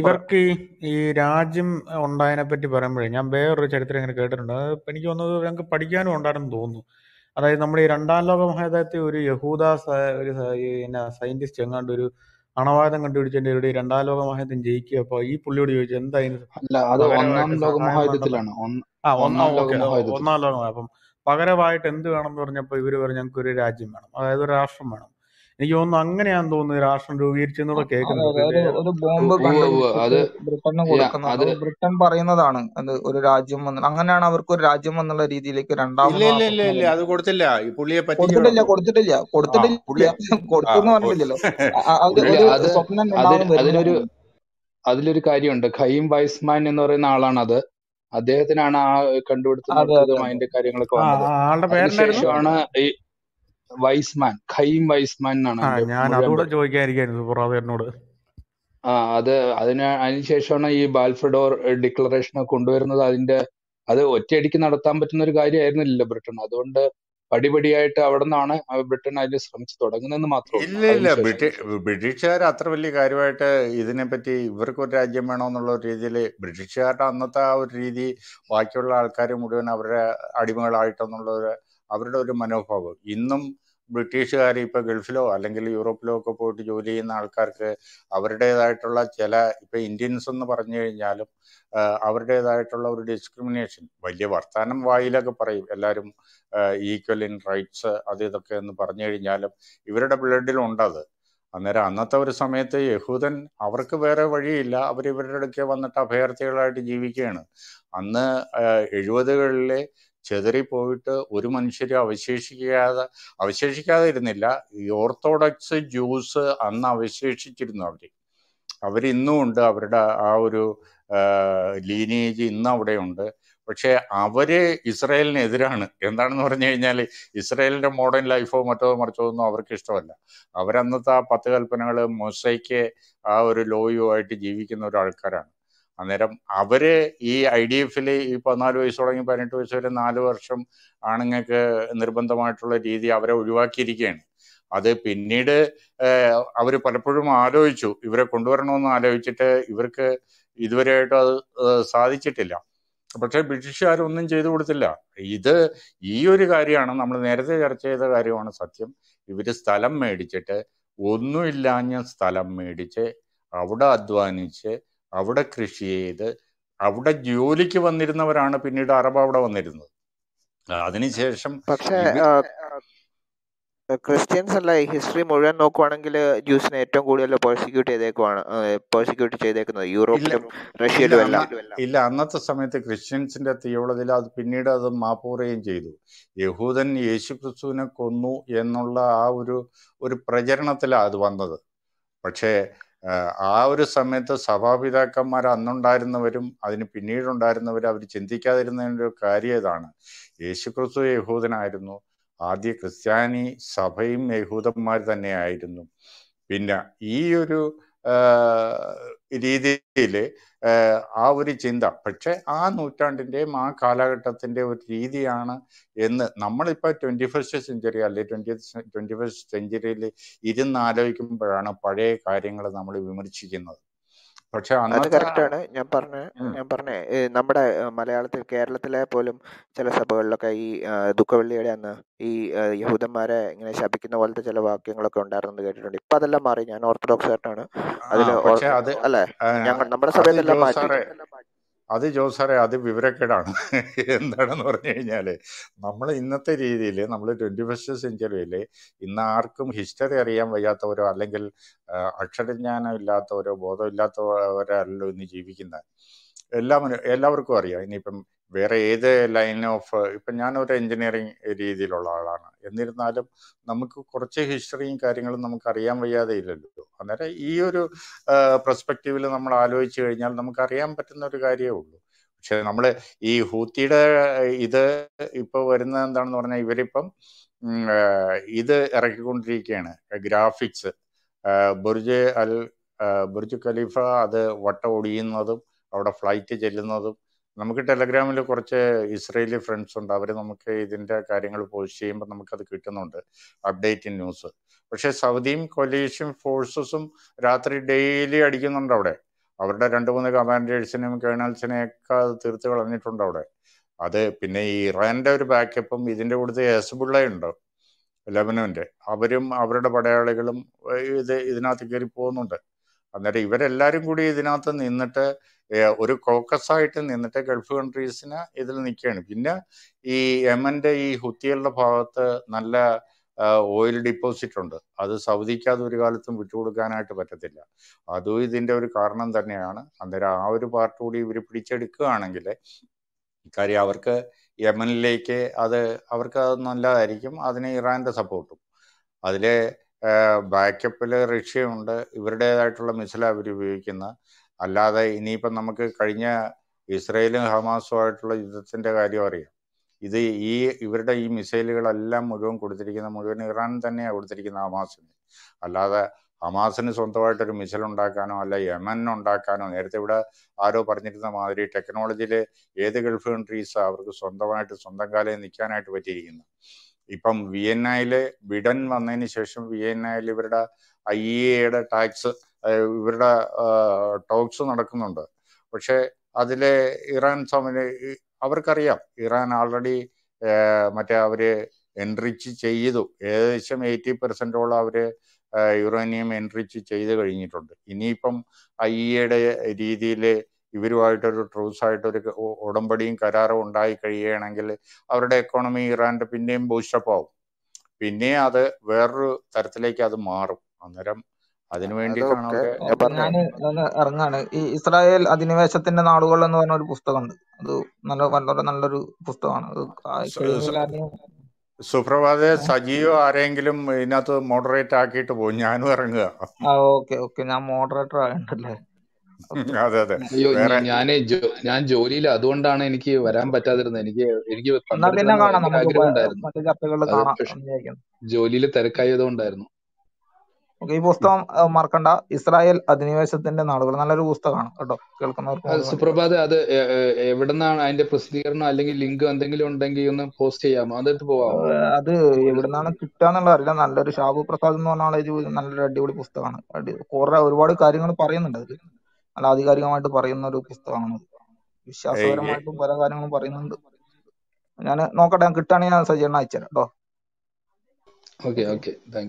ഇവർക്ക് ഈ രാജ്യം ഉണ്ടായതിനെ പറ്റി പറയുമ്പോഴേ ഞാൻ വേറൊരു ചരിത്രം ഇങ്ങനെ കേട്ടിട്ടുണ്ട്, അത് എനിക്ക് തോന്നുന്നത് ഞങ്ങൾക്ക് പഠിക്കാനും ഉണ്ടായിരുന്നു തോന്നുന്നു. അതായത് നമ്മുടെ ഈ രണ്ടാം ലോക മഹായുദ്ധത്തിൽ ഒരു യഹൂദ ഒരു സയന്റിസ്റ്റ് എങ്ങാണ്ട് ഒരു അണവായുധം കണ്ടുപിടിച്ചതിന്റെ ഒരു രണ്ടാം ലോക മഹായുദ്ധം ജയിക്കുക. അപ്പൊ ഈ പുള്ളിയോട് ചോദിച്ചു എന്തായാലും ഒന്നാം ലോകം. അപ്പം പകരമായിട്ട് എന്ത് വേണം എന്ന് പറഞ്ഞപ്പോ ഇവര് പറഞ്ഞു ഞങ്ങൾക്ക് ഒരു രാജ്യം വേണം, അതായത് ഒരു രാഷ്ട്രം വേണം. എനിക്ക് തോന്നുന്നു അങ്ങനെയാന്ന് തോന്നുന്നു രാഷ്ട്രം രൂപീകരിച്ചെന്നുള്ള കേൾക്കുന്നത്. ബ്രിട്ടൻ പറയുന്നതാണ് ഒരു രാജ്യം, അങ്ങനെയാണ് അവർക്ക് ഒരു രാജ്യം എന്നുള്ള രീതിയിലേക്ക് രണ്ടാമത്. അതിലൊരു കാര്യമുണ്ട്, ഖൈം വൈസ്മാൻ എന്ന് പറയുന്ന ആളാണത്. അദ്ദേഹത്തിനാണ് ആ കണ്ടുപിടുത്തം, അതിന്റെ കാര്യങ്ങളൊക്കെ വന്നത്. വൈസ്മാൻ, ഖൈം വൈസ്മാൻ എന്നാണ്. ചോദിക്കാതിരിക്കായിരുന്നു. ആ അത് അതിനുശേഷമാണ് ഈ ബാൽഫഡോർ ഡിക്ലറേഷൻ കൊണ്ടുവരുന്നത്. അത് ഒറ്റയടിക്ക് നടത്താൻ പറ്റുന്ന ഒരു കാര്യമായിരുന്നില്ലല്ലോ ബ്രിട്ടൻ. അതുകൊണ്ട് പടിപടിയായിട്ട് അവിടെ നിന്നാണ് ബ്രിട്ടൻ അതിന് ശ്രമിച്ചു തുടങ്ങുന്നതെന്ന് മാത്രമല്ല, ബ്രിട്ടീഷുകാർ അത്ര വലിയ കാര്യമായിട്ട് ഇതിനെപ്പറ്റി ഇവർക്കൊരു രാജ്യം വേണമെന്നുള്ള രീതിയിൽ ബ്രിട്ടീഷുകാരുടെ അന്നത്തെ ആ ഒരു രീതി ബാക്കിയുള്ള ആൾക്കാർ മുഴുവൻ അവരുടെ അടിമകളായിട്ടെന്നുള്ളൊരു അവരുടെ ഒരു മനോഭാവം. ഇന്നും ബ്രിട്ടീഷുകാർ ഇപ്പൊ ഗൾഫിലോ അല്ലെങ്കിൽ യൂറോപ്പിലോ ഒക്കെ പോയിട്ട് ജോലി ചെയ്യുന്ന ആൾക്കാർക്ക് അവരുടേതായിട്ടുള്ള ചില, ഇപ്പൊ ഇന്ത്യൻസ് എന്ന് പറഞ്ഞു കഴിഞ്ഞാലും അവരുടേതായിട്ടുള്ള ഒരു ഡിസ്ക്രിമിനേഷൻ, വലിയ വർത്താനം വായിലൊക്കെ പറയും എല്ലാവരും ഈക്വൽ ഇൻ റൈറ്റ്സ് അത് ഇതൊക്കെ എന്ന് പറഞ്ഞു കഴിഞ്ഞാലും ഇവരുടെ ബ്ലഡിലുണ്ടത്. അന്നേരം അന്നത്തെ ഒരു സമയത്ത് യഹൂദൻ അവർക്ക് വേറെ വഴിയില്ല, അവരിവരുടെ അടുക്കെ വന്നിട്ട് അഭയാർത്ഥികളായിട്ട് ജീവിക്കുകയാണ്. അന്ന് 70കളിലെ ചെതറിപ്പോയിട്ട് ഒരു മനുഷ്യരും അവശേഷിക്കാതെ ഇരുന്നില്ല. ഈ ഓർത്തഡോക്സ് ജ്യൂസ് അന്ന് അവശേഷിച്ചിരുന്നു. അവരിന്നും ഉണ്ട്, അവരുടെ ആ ഒരു ലീനേജ് ഇന്ന് അവിടെയുണ്ട്. പക്ഷെ അവര് ഇസ്രായേലിനെതിരാണ്. എന്താണെന്ന് പറഞ്ഞു കഴിഞ്ഞാൽ ഇസ്രായേലിന്റെ മോഡേൺ ലൈഫോ മറ്റോ മറിച്ചോ ഒന്നും അവർക്ക് ഇഷ്ടമല്ല. അവരന്നത്തെ ആ 10 കൽപ്പനകൾ മൊസൈക്ക് ആ ഒരു ലോയുമായിട്ട് ജീവിക്കുന്ന ഒരാൾക്കാരാണ്. അന്നേരം അവര് ഈ IDF ഈ 14 വയസ്സ് തുടങ്ങി 18 വയസ്സ് വരെ 4 വർഷം ആണുങ്ങൾക്ക് നിർബന്ധമായിട്ടുള്ള രീതി അവരെ ഒഴിവാക്കിയിരിക്കുകയാണ്. അത് പിന്നീട് അവർ പലപ്പോഴും ആലോചിച്ചു, ഇവരെ കൊണ്ടുവരണമെന്ന് ആലോചിച്ചിട്ട് ഇവർക്ക് ഇതുവരെയായിട്ടും അത് സാധിച്ചിട്ടില്ല. പക്ഷെ ബ്രിട്ടീഷുകാരൊന്നും ചെയ്തു കൊടുത്തില്ല. ഈ ഒരു കാര്യമാണ് നമ്മൾ നേരത്തെ ചർച്ച ചെയ്ത കാര്യമാണ് സത്യം. ഇവർ സ്ഥലം മേടിച്ചിട്ട്, ഒന്നുമില്ലാഞ്ഞ സ്ഥലം മേടിച്ച് അവിടെ അധ്വാനിച്ച് അവിടെ കൃഷി ചെയ്ത് അവിടെ ജോലിക്ക് വന്നിരുന്നവരാണ് പിന്നീട് അറബ് അവിടെ വന്നിരുന്നത്. അതിനുശേഷം പക്ഷേ ക്രിസ്ത്യൻസ് അല്ല, ഹിസ്റ്ററി മുഴുവൻ നോക്കുവാണെങ്കിൽ ജ്യൂസിനെ ഏറ്റവും കൂടുതൽ പ്രോസിക്യൂട്ട് ചെയ്തേക്കുന്നത് യൂറോപ്പിലും റഷ്യയിലും ഇല്ല. അന്നത്തെ സമയത്ത് ക്രിസ്ത്യൻസിന്റെ തിയോളജിയിൽ അത് പിന്നീട് അത് മാപ്പുറയും ചെയ്തു. യഹൂദൻ യേശുക്രിസ്തുവിനെ കൊന്നു എന്നുള്ള ആ ഒരു പ്രചരണത്തിലാണ് അത് വന്നത്. പക്ഷേ ആ ഒരു സമയത്ത് സഭാപിതാക്കന്മാർ അന്നുണ്ടായിരുന്നവരും അതിന് പിന്നീടുണ്ടായിരുന്നവരും അവർ ചിന്തിക്കാതിരുന്നതിൻ്റെ കാര്യം ഇതാണ്. യേശുക്രിസ്തു യഹൂദനായിരുന്നു, ആദ്യ ക്രിസ്ത്യാനി സഭയും യഹൂദന്മാർ തന്നെയായിരുന്നു. പിന്നെ ഈ ഒരു രീതിയിൽ ആ ഒരു ചിന്ത, പക്ഷെ ആ നൂറ്റാണ്ടിൻ്റെയും ആ കാലഘട്ടത്തിൻ്റെ ഒരു രീതിയാണ് എന്ന് നമ്മളിപ്പോൾ 21st സെഞ്ച്വറി അല്ലെങ്കിൽ 21st സെഞ്ച്വറിയിൽ ഇരുന്ന് ആലോചിക്കുമ്പോഴാണ് പഴയ കാര്യങ്ങൾ നമ്മൾ വിമർശിക്കുന്നത്. പക്ഷെ അത് കറക്റ്റാണ്. ഞാൻ പറഞ്ഞേ നമ്മുടെ മലയാളത്തിൽ കേരളത്തിലെ പോലും ചില സഭകളിലൊക്കെ ഈ ദുഃഖവെള്ളിയുടെ അന്ന് ഈ യഹൂദന്മാരെ ഇങ്ങനെ ശപിക്കുന്ന പോലത്തെ ചില വാക്യങ്ങളൊക്കെ ഉണ്ടായിരുന്നു കേട്ടിട്ടുണ്ട്. ഇപ്പൊ അതെല്ലാം മാറി. ഞാൻ ഓർത്തഡോക്സ് ആയിട്ടാണ് അതിൽ, അല്ലെ, നമ്മുടെ സഭയിലെല്ലാം മാറ്റി. അത് ജോസാറെ അത് വിവരക്കേടാണ്. എന്താണെന്ന് പറഞ്ഞു കഴിഞ്ഞാൽ നമ്മൾ ഇന്നത്തെ രീതിയിൽ നമ്മൾ 21st സെഞ്ച്വറിയിൽ ഇന്ന് ആർക്കും ഹിസ്റ്ററി അറിയാൻ വയ്യാത്തവരോ അല്ലെങ്കിൽ അക്ഷരജ്ഞാനം ഇല്ലാത്തവരോ ബോധമില്ലാത്തവരല്ലോ ഇന്ന് ജീവിക്കുന്നത്. എല്ലാവർക്കും അറിയാം. ഇനിയിപ്പം വേറെ ഏത് ലൈൻ ഓഫ് ഇപ്പം ഞാനൊരു എൻജിനീയറിങ് രീതിയിലുള്ള ആളാണ്, എന്നിരുന്നാലും നമുക്ക് കുറച്ച് ഹിസ്റ്ററിയും കാര്യങ്ങളും നമുക്ക് അറിയാൻ വയ്യാതെ ഇല്ലല്ലോ. അന്നേരം ഈ ഒരു പെർസ്പെക്റ്റീവിൽ നമ്മൾ ആലോചിച്ച് കഴിഞ്ഞാൽ നമുക്ക് അറിയാൻ പറ്റുന്ന ഒരു കാര്യമേ ഉള്ളൂ. പക്ഷെ നമ്മൾ ഈ ഹൂത്തിയുടെ ഇത് ഇപ്പോൾ വരുന്നത് എന്താണെന്ന് പറഞ്ഞാൽ ഇവരിപ്പം ഇത് ഇറക്കിക്കൊണ്ടിരിക്കുകയാണ്, ഗ്രാഫിക്സ്. ബുർജ് ഖലീഫ അത് വട്ടം ഒടിയുന്നതും അവിടെ ഫ്ലൈറ്റ് ചെല്ലുന്നതും. നമുക്ക് ടെലഗ്രാമിൽ കുറച്ച് ഇസ്രയേലി ഫ്രണ്ട്സ് ഉണ്ട്, അവർ നമുക്ക് ഇതിൻ്റെ കാര്യങ്ങൾ പോസ്റ്റ് ചെയ്യുമ്പോൾ നമുക്കത് കിട്ടുന്നുണ്ട്, അപ്ഡേറ്റ് ന്യൂസ്. പക്ഷേ സൗദിയും കൊലീഷ്യൻ ഫോഴ്സസും രാത്രി ഡെയിലി അടിക്കുന്നുണ്ട് അവിടെ. അവരുടെ 2-3 കമാൻഡേഴ്സിനെയും കേണൽസിനെയൊക്കെ അത് തീർത്ത് കളഞ്ഞിട്ടുണ്ട് അവിടെ. അത് പിന്നെ ഈ ഇറാൻ്റെ ഒരു ബാക്കപ്പും ഇതിൻ്റെ കൂടുതൽ ഹെസ്ബുള്ളയുണ്ട്, ലെബനോൻ്റെ. അവരും അവരുടെ പടയാളികളും ഇതിനകത്ത് കയറി പോകുന്നുണ്ട്. അന്നേരം ഇവരെല്ലാവരും കൂടി ഇതിനകത്ത് നിന്നിട്ട് ഒരു കോക്കസായിട്ട് നിന്നിട്ട് ഗൾഫ് കൺട്രീസിന് ഇതിൽ നിൽക്കുകയാണ്. പിന്നെ ഈ യമൻ്റെ ഈ ഹുത്തികളുടെ ഭാഗത്ത് നല്ല ഓയിൽ ഡിപ്പോസിറ്റ് ഉണ്ട്. അത് സൗദിക്ക് അത് ഒരു കാലത്തും വിട്ടുകൊടുക്കാനായിട്ട് പറ്റത്തില്ല. അതും ഇതിൻ്റെ ഒരു കാരണം തന്നെയാണ്. അന്നേരം ആ ഒരു പാർട്ട് കൂടി ഇവർ പിടിച്ചെടുക്കുകയാണെങ്കിൽ കാര്യം അവർക്ക് യമനിലേക്ക് അവർക്ക് അത് നല്ലതായിരിക്കും. അതിന് ഇറാൻ്റെ സപ്പോർട്ടും, അതിലെ ബാക്കപ്പിൽ റഷ്യയുണ്ട്. ഇവരുടേതായിട്ടുള്ള മിസൈലാണ് അവർ ഉപയോഗിക്കുന്നത്. അല്ലാതെ ഇനിയിപ്പം നമുക്ക് കഴിഞ്ഞ ഇസ്രയേലും ഹമാസുമായിട്ടുള്ള യുദ്ധത്തിൻ്റെ കാര്യം അറിയാം. ഇത് ഇവരുടെ ഈ മിസൈലുകളെല്ലാം മുഴുവൻ ഇറാൻ തന്നെയാണ് കൊടുത്തിരിക്കുന്നത് ഹമാസിന്. അല്ലാതെ ഹമാസിന് സ്വന്തമായിട്ടൊരു മിസൈൽ ഉണ്ടാക്കാനോ അല്ല യമനുണ്ടാക്കാനോ, നേരത്തെ ഇവിടെ ആരോ പറഞ്ഞിരുന്ന മാതിരി ടെക്നോളജിയിൽ ഏത് ഗൾഫ് കൺട്രീസാണ് അവർക്ക് സ്വന്തം കാലം നിൽക്കാനായിട്ട് പറ്റിയിരിക്കുന്നത്. ഇപ്പം വിയന്നയിൽ ബിഡൻ വന്നതിന് ശേഷം വിയന്നയിൽ ഇവരുടെ IAEAയുടെ ഇവരുടെ ടോക്സ് നടക്കുന്നുണ്ട്. പക്ഷേ അതിലെ ഇറാൻ അവർക്കറിയാം ഇറാൻ ആൾറെഡി അവർ എൻറിച്ച് ചെയ്തു. ഏകദേശം 80%ഓളം അവർ യുറേനിയം എൻറിച്ച് ചെയ്ത് കഴിഞ്ഞിട്ടുണ്ട്. ഇനിയിപ്പം IAEAയുടെ രീതിയിൽ ഇവരുമായിട്ടൊരു ട്രൂസായിട്ടൊരു ഉടമ്പടിയും കരാറും ഉണ്ടായി കഴിയുകയാണെങ്കിൽ അവരുടെ എക്കോണമി ഇറാൻ്റെ പിന്നെയും ബൂസ്റ്റപ്പ് ആവും. പിന്നെ അത് വേറൊരു തരത്തിലേക്ക് അത് മാറും. അന്നേരം ഞാൻ ഇറങ്ങാണ്. ഈ ഇസ്രായേൽ അധിനിവേശത്തിന്റെ നാളുകൾ എന്ന് പറഞ്ഞ ഒരു പുസ്തകമുണ്ട്. അത് വളരെ നല്ലൊരു പുസ്തകമാണ്. സുപ്രഭാത സജീവ ആരെങ്കിലും ഇതിനകത്ത് മോഡറേറ്റ് ആക്കിയിട്ട് പോകും. ഞാനും ഇറങ്ങുക. ഓക്കെ ഞാൻ മോഡറേറ്റർ ആയിട്ടല്ലേ. അയ്യോ ഞാൻ ജോലിയില്ല, അതുകൊണ്ടാണ് എനിക്ക് വരാൻ പറ്റാതിരുന്നത്. എനിക്ക് ആഗ്രഹം ഉണ്ടായിരുന്നു, ജോലിയിൽ തിരക്കായതുകൊണ്ടായിരുന്നു. ഈ പുസ്തകം മറക്കണ്ട, ഇസ്രായേൽ അധിനിവേശത്തിന്റെ നാളുകൾ, നല്ലൊരു പുസ്തകമാണ് കേട്ടോ. കേൾക്കുന്നവർക്ക് സുപ്രഭാത്. അത് എവിടെ നിന്നാണ് അതിന്റെ പ്രസിദ്ധീകരണം അല്ലെങ്കിൽ ലിങ്ക് എന്തെങ്കിലും ഉണ്ടെങ്കിൽ ഒന്ന് പോസ്റ്റ് ചെയ്യാമോ? അതെടുത്ത് പോവാമോ? അത് എവിടെ നിന്നാണ് കിട്ടാന്നുള്ള അറിയില്ല. നല്ലൊരു ഷാബു പ്രസാദ് എന്ന് പറഞ്ഞ നല്ലൊരു അടിപൊളി പുസ്തകമാണ്. കുറെ ഒരുപാട് കാര്യങ്ങൾ പറയുന്നുണ്ട് അതിൽ, നല്ല ആധികാരികമായിട്ട് പറയുന്ന ഒരു പുസ്തകമാണ്. വിശ്വാസപരമായിട്ടും പല കാര്യങ്ങളും പറയുന്നുണ്ട്. ഞാൻ നോക്കട്ടെ, കിട്ടുകയാണെങ്കിൽ ഞാൻ സജീവൻ അയച്ചു തരാം കേട്ടോ.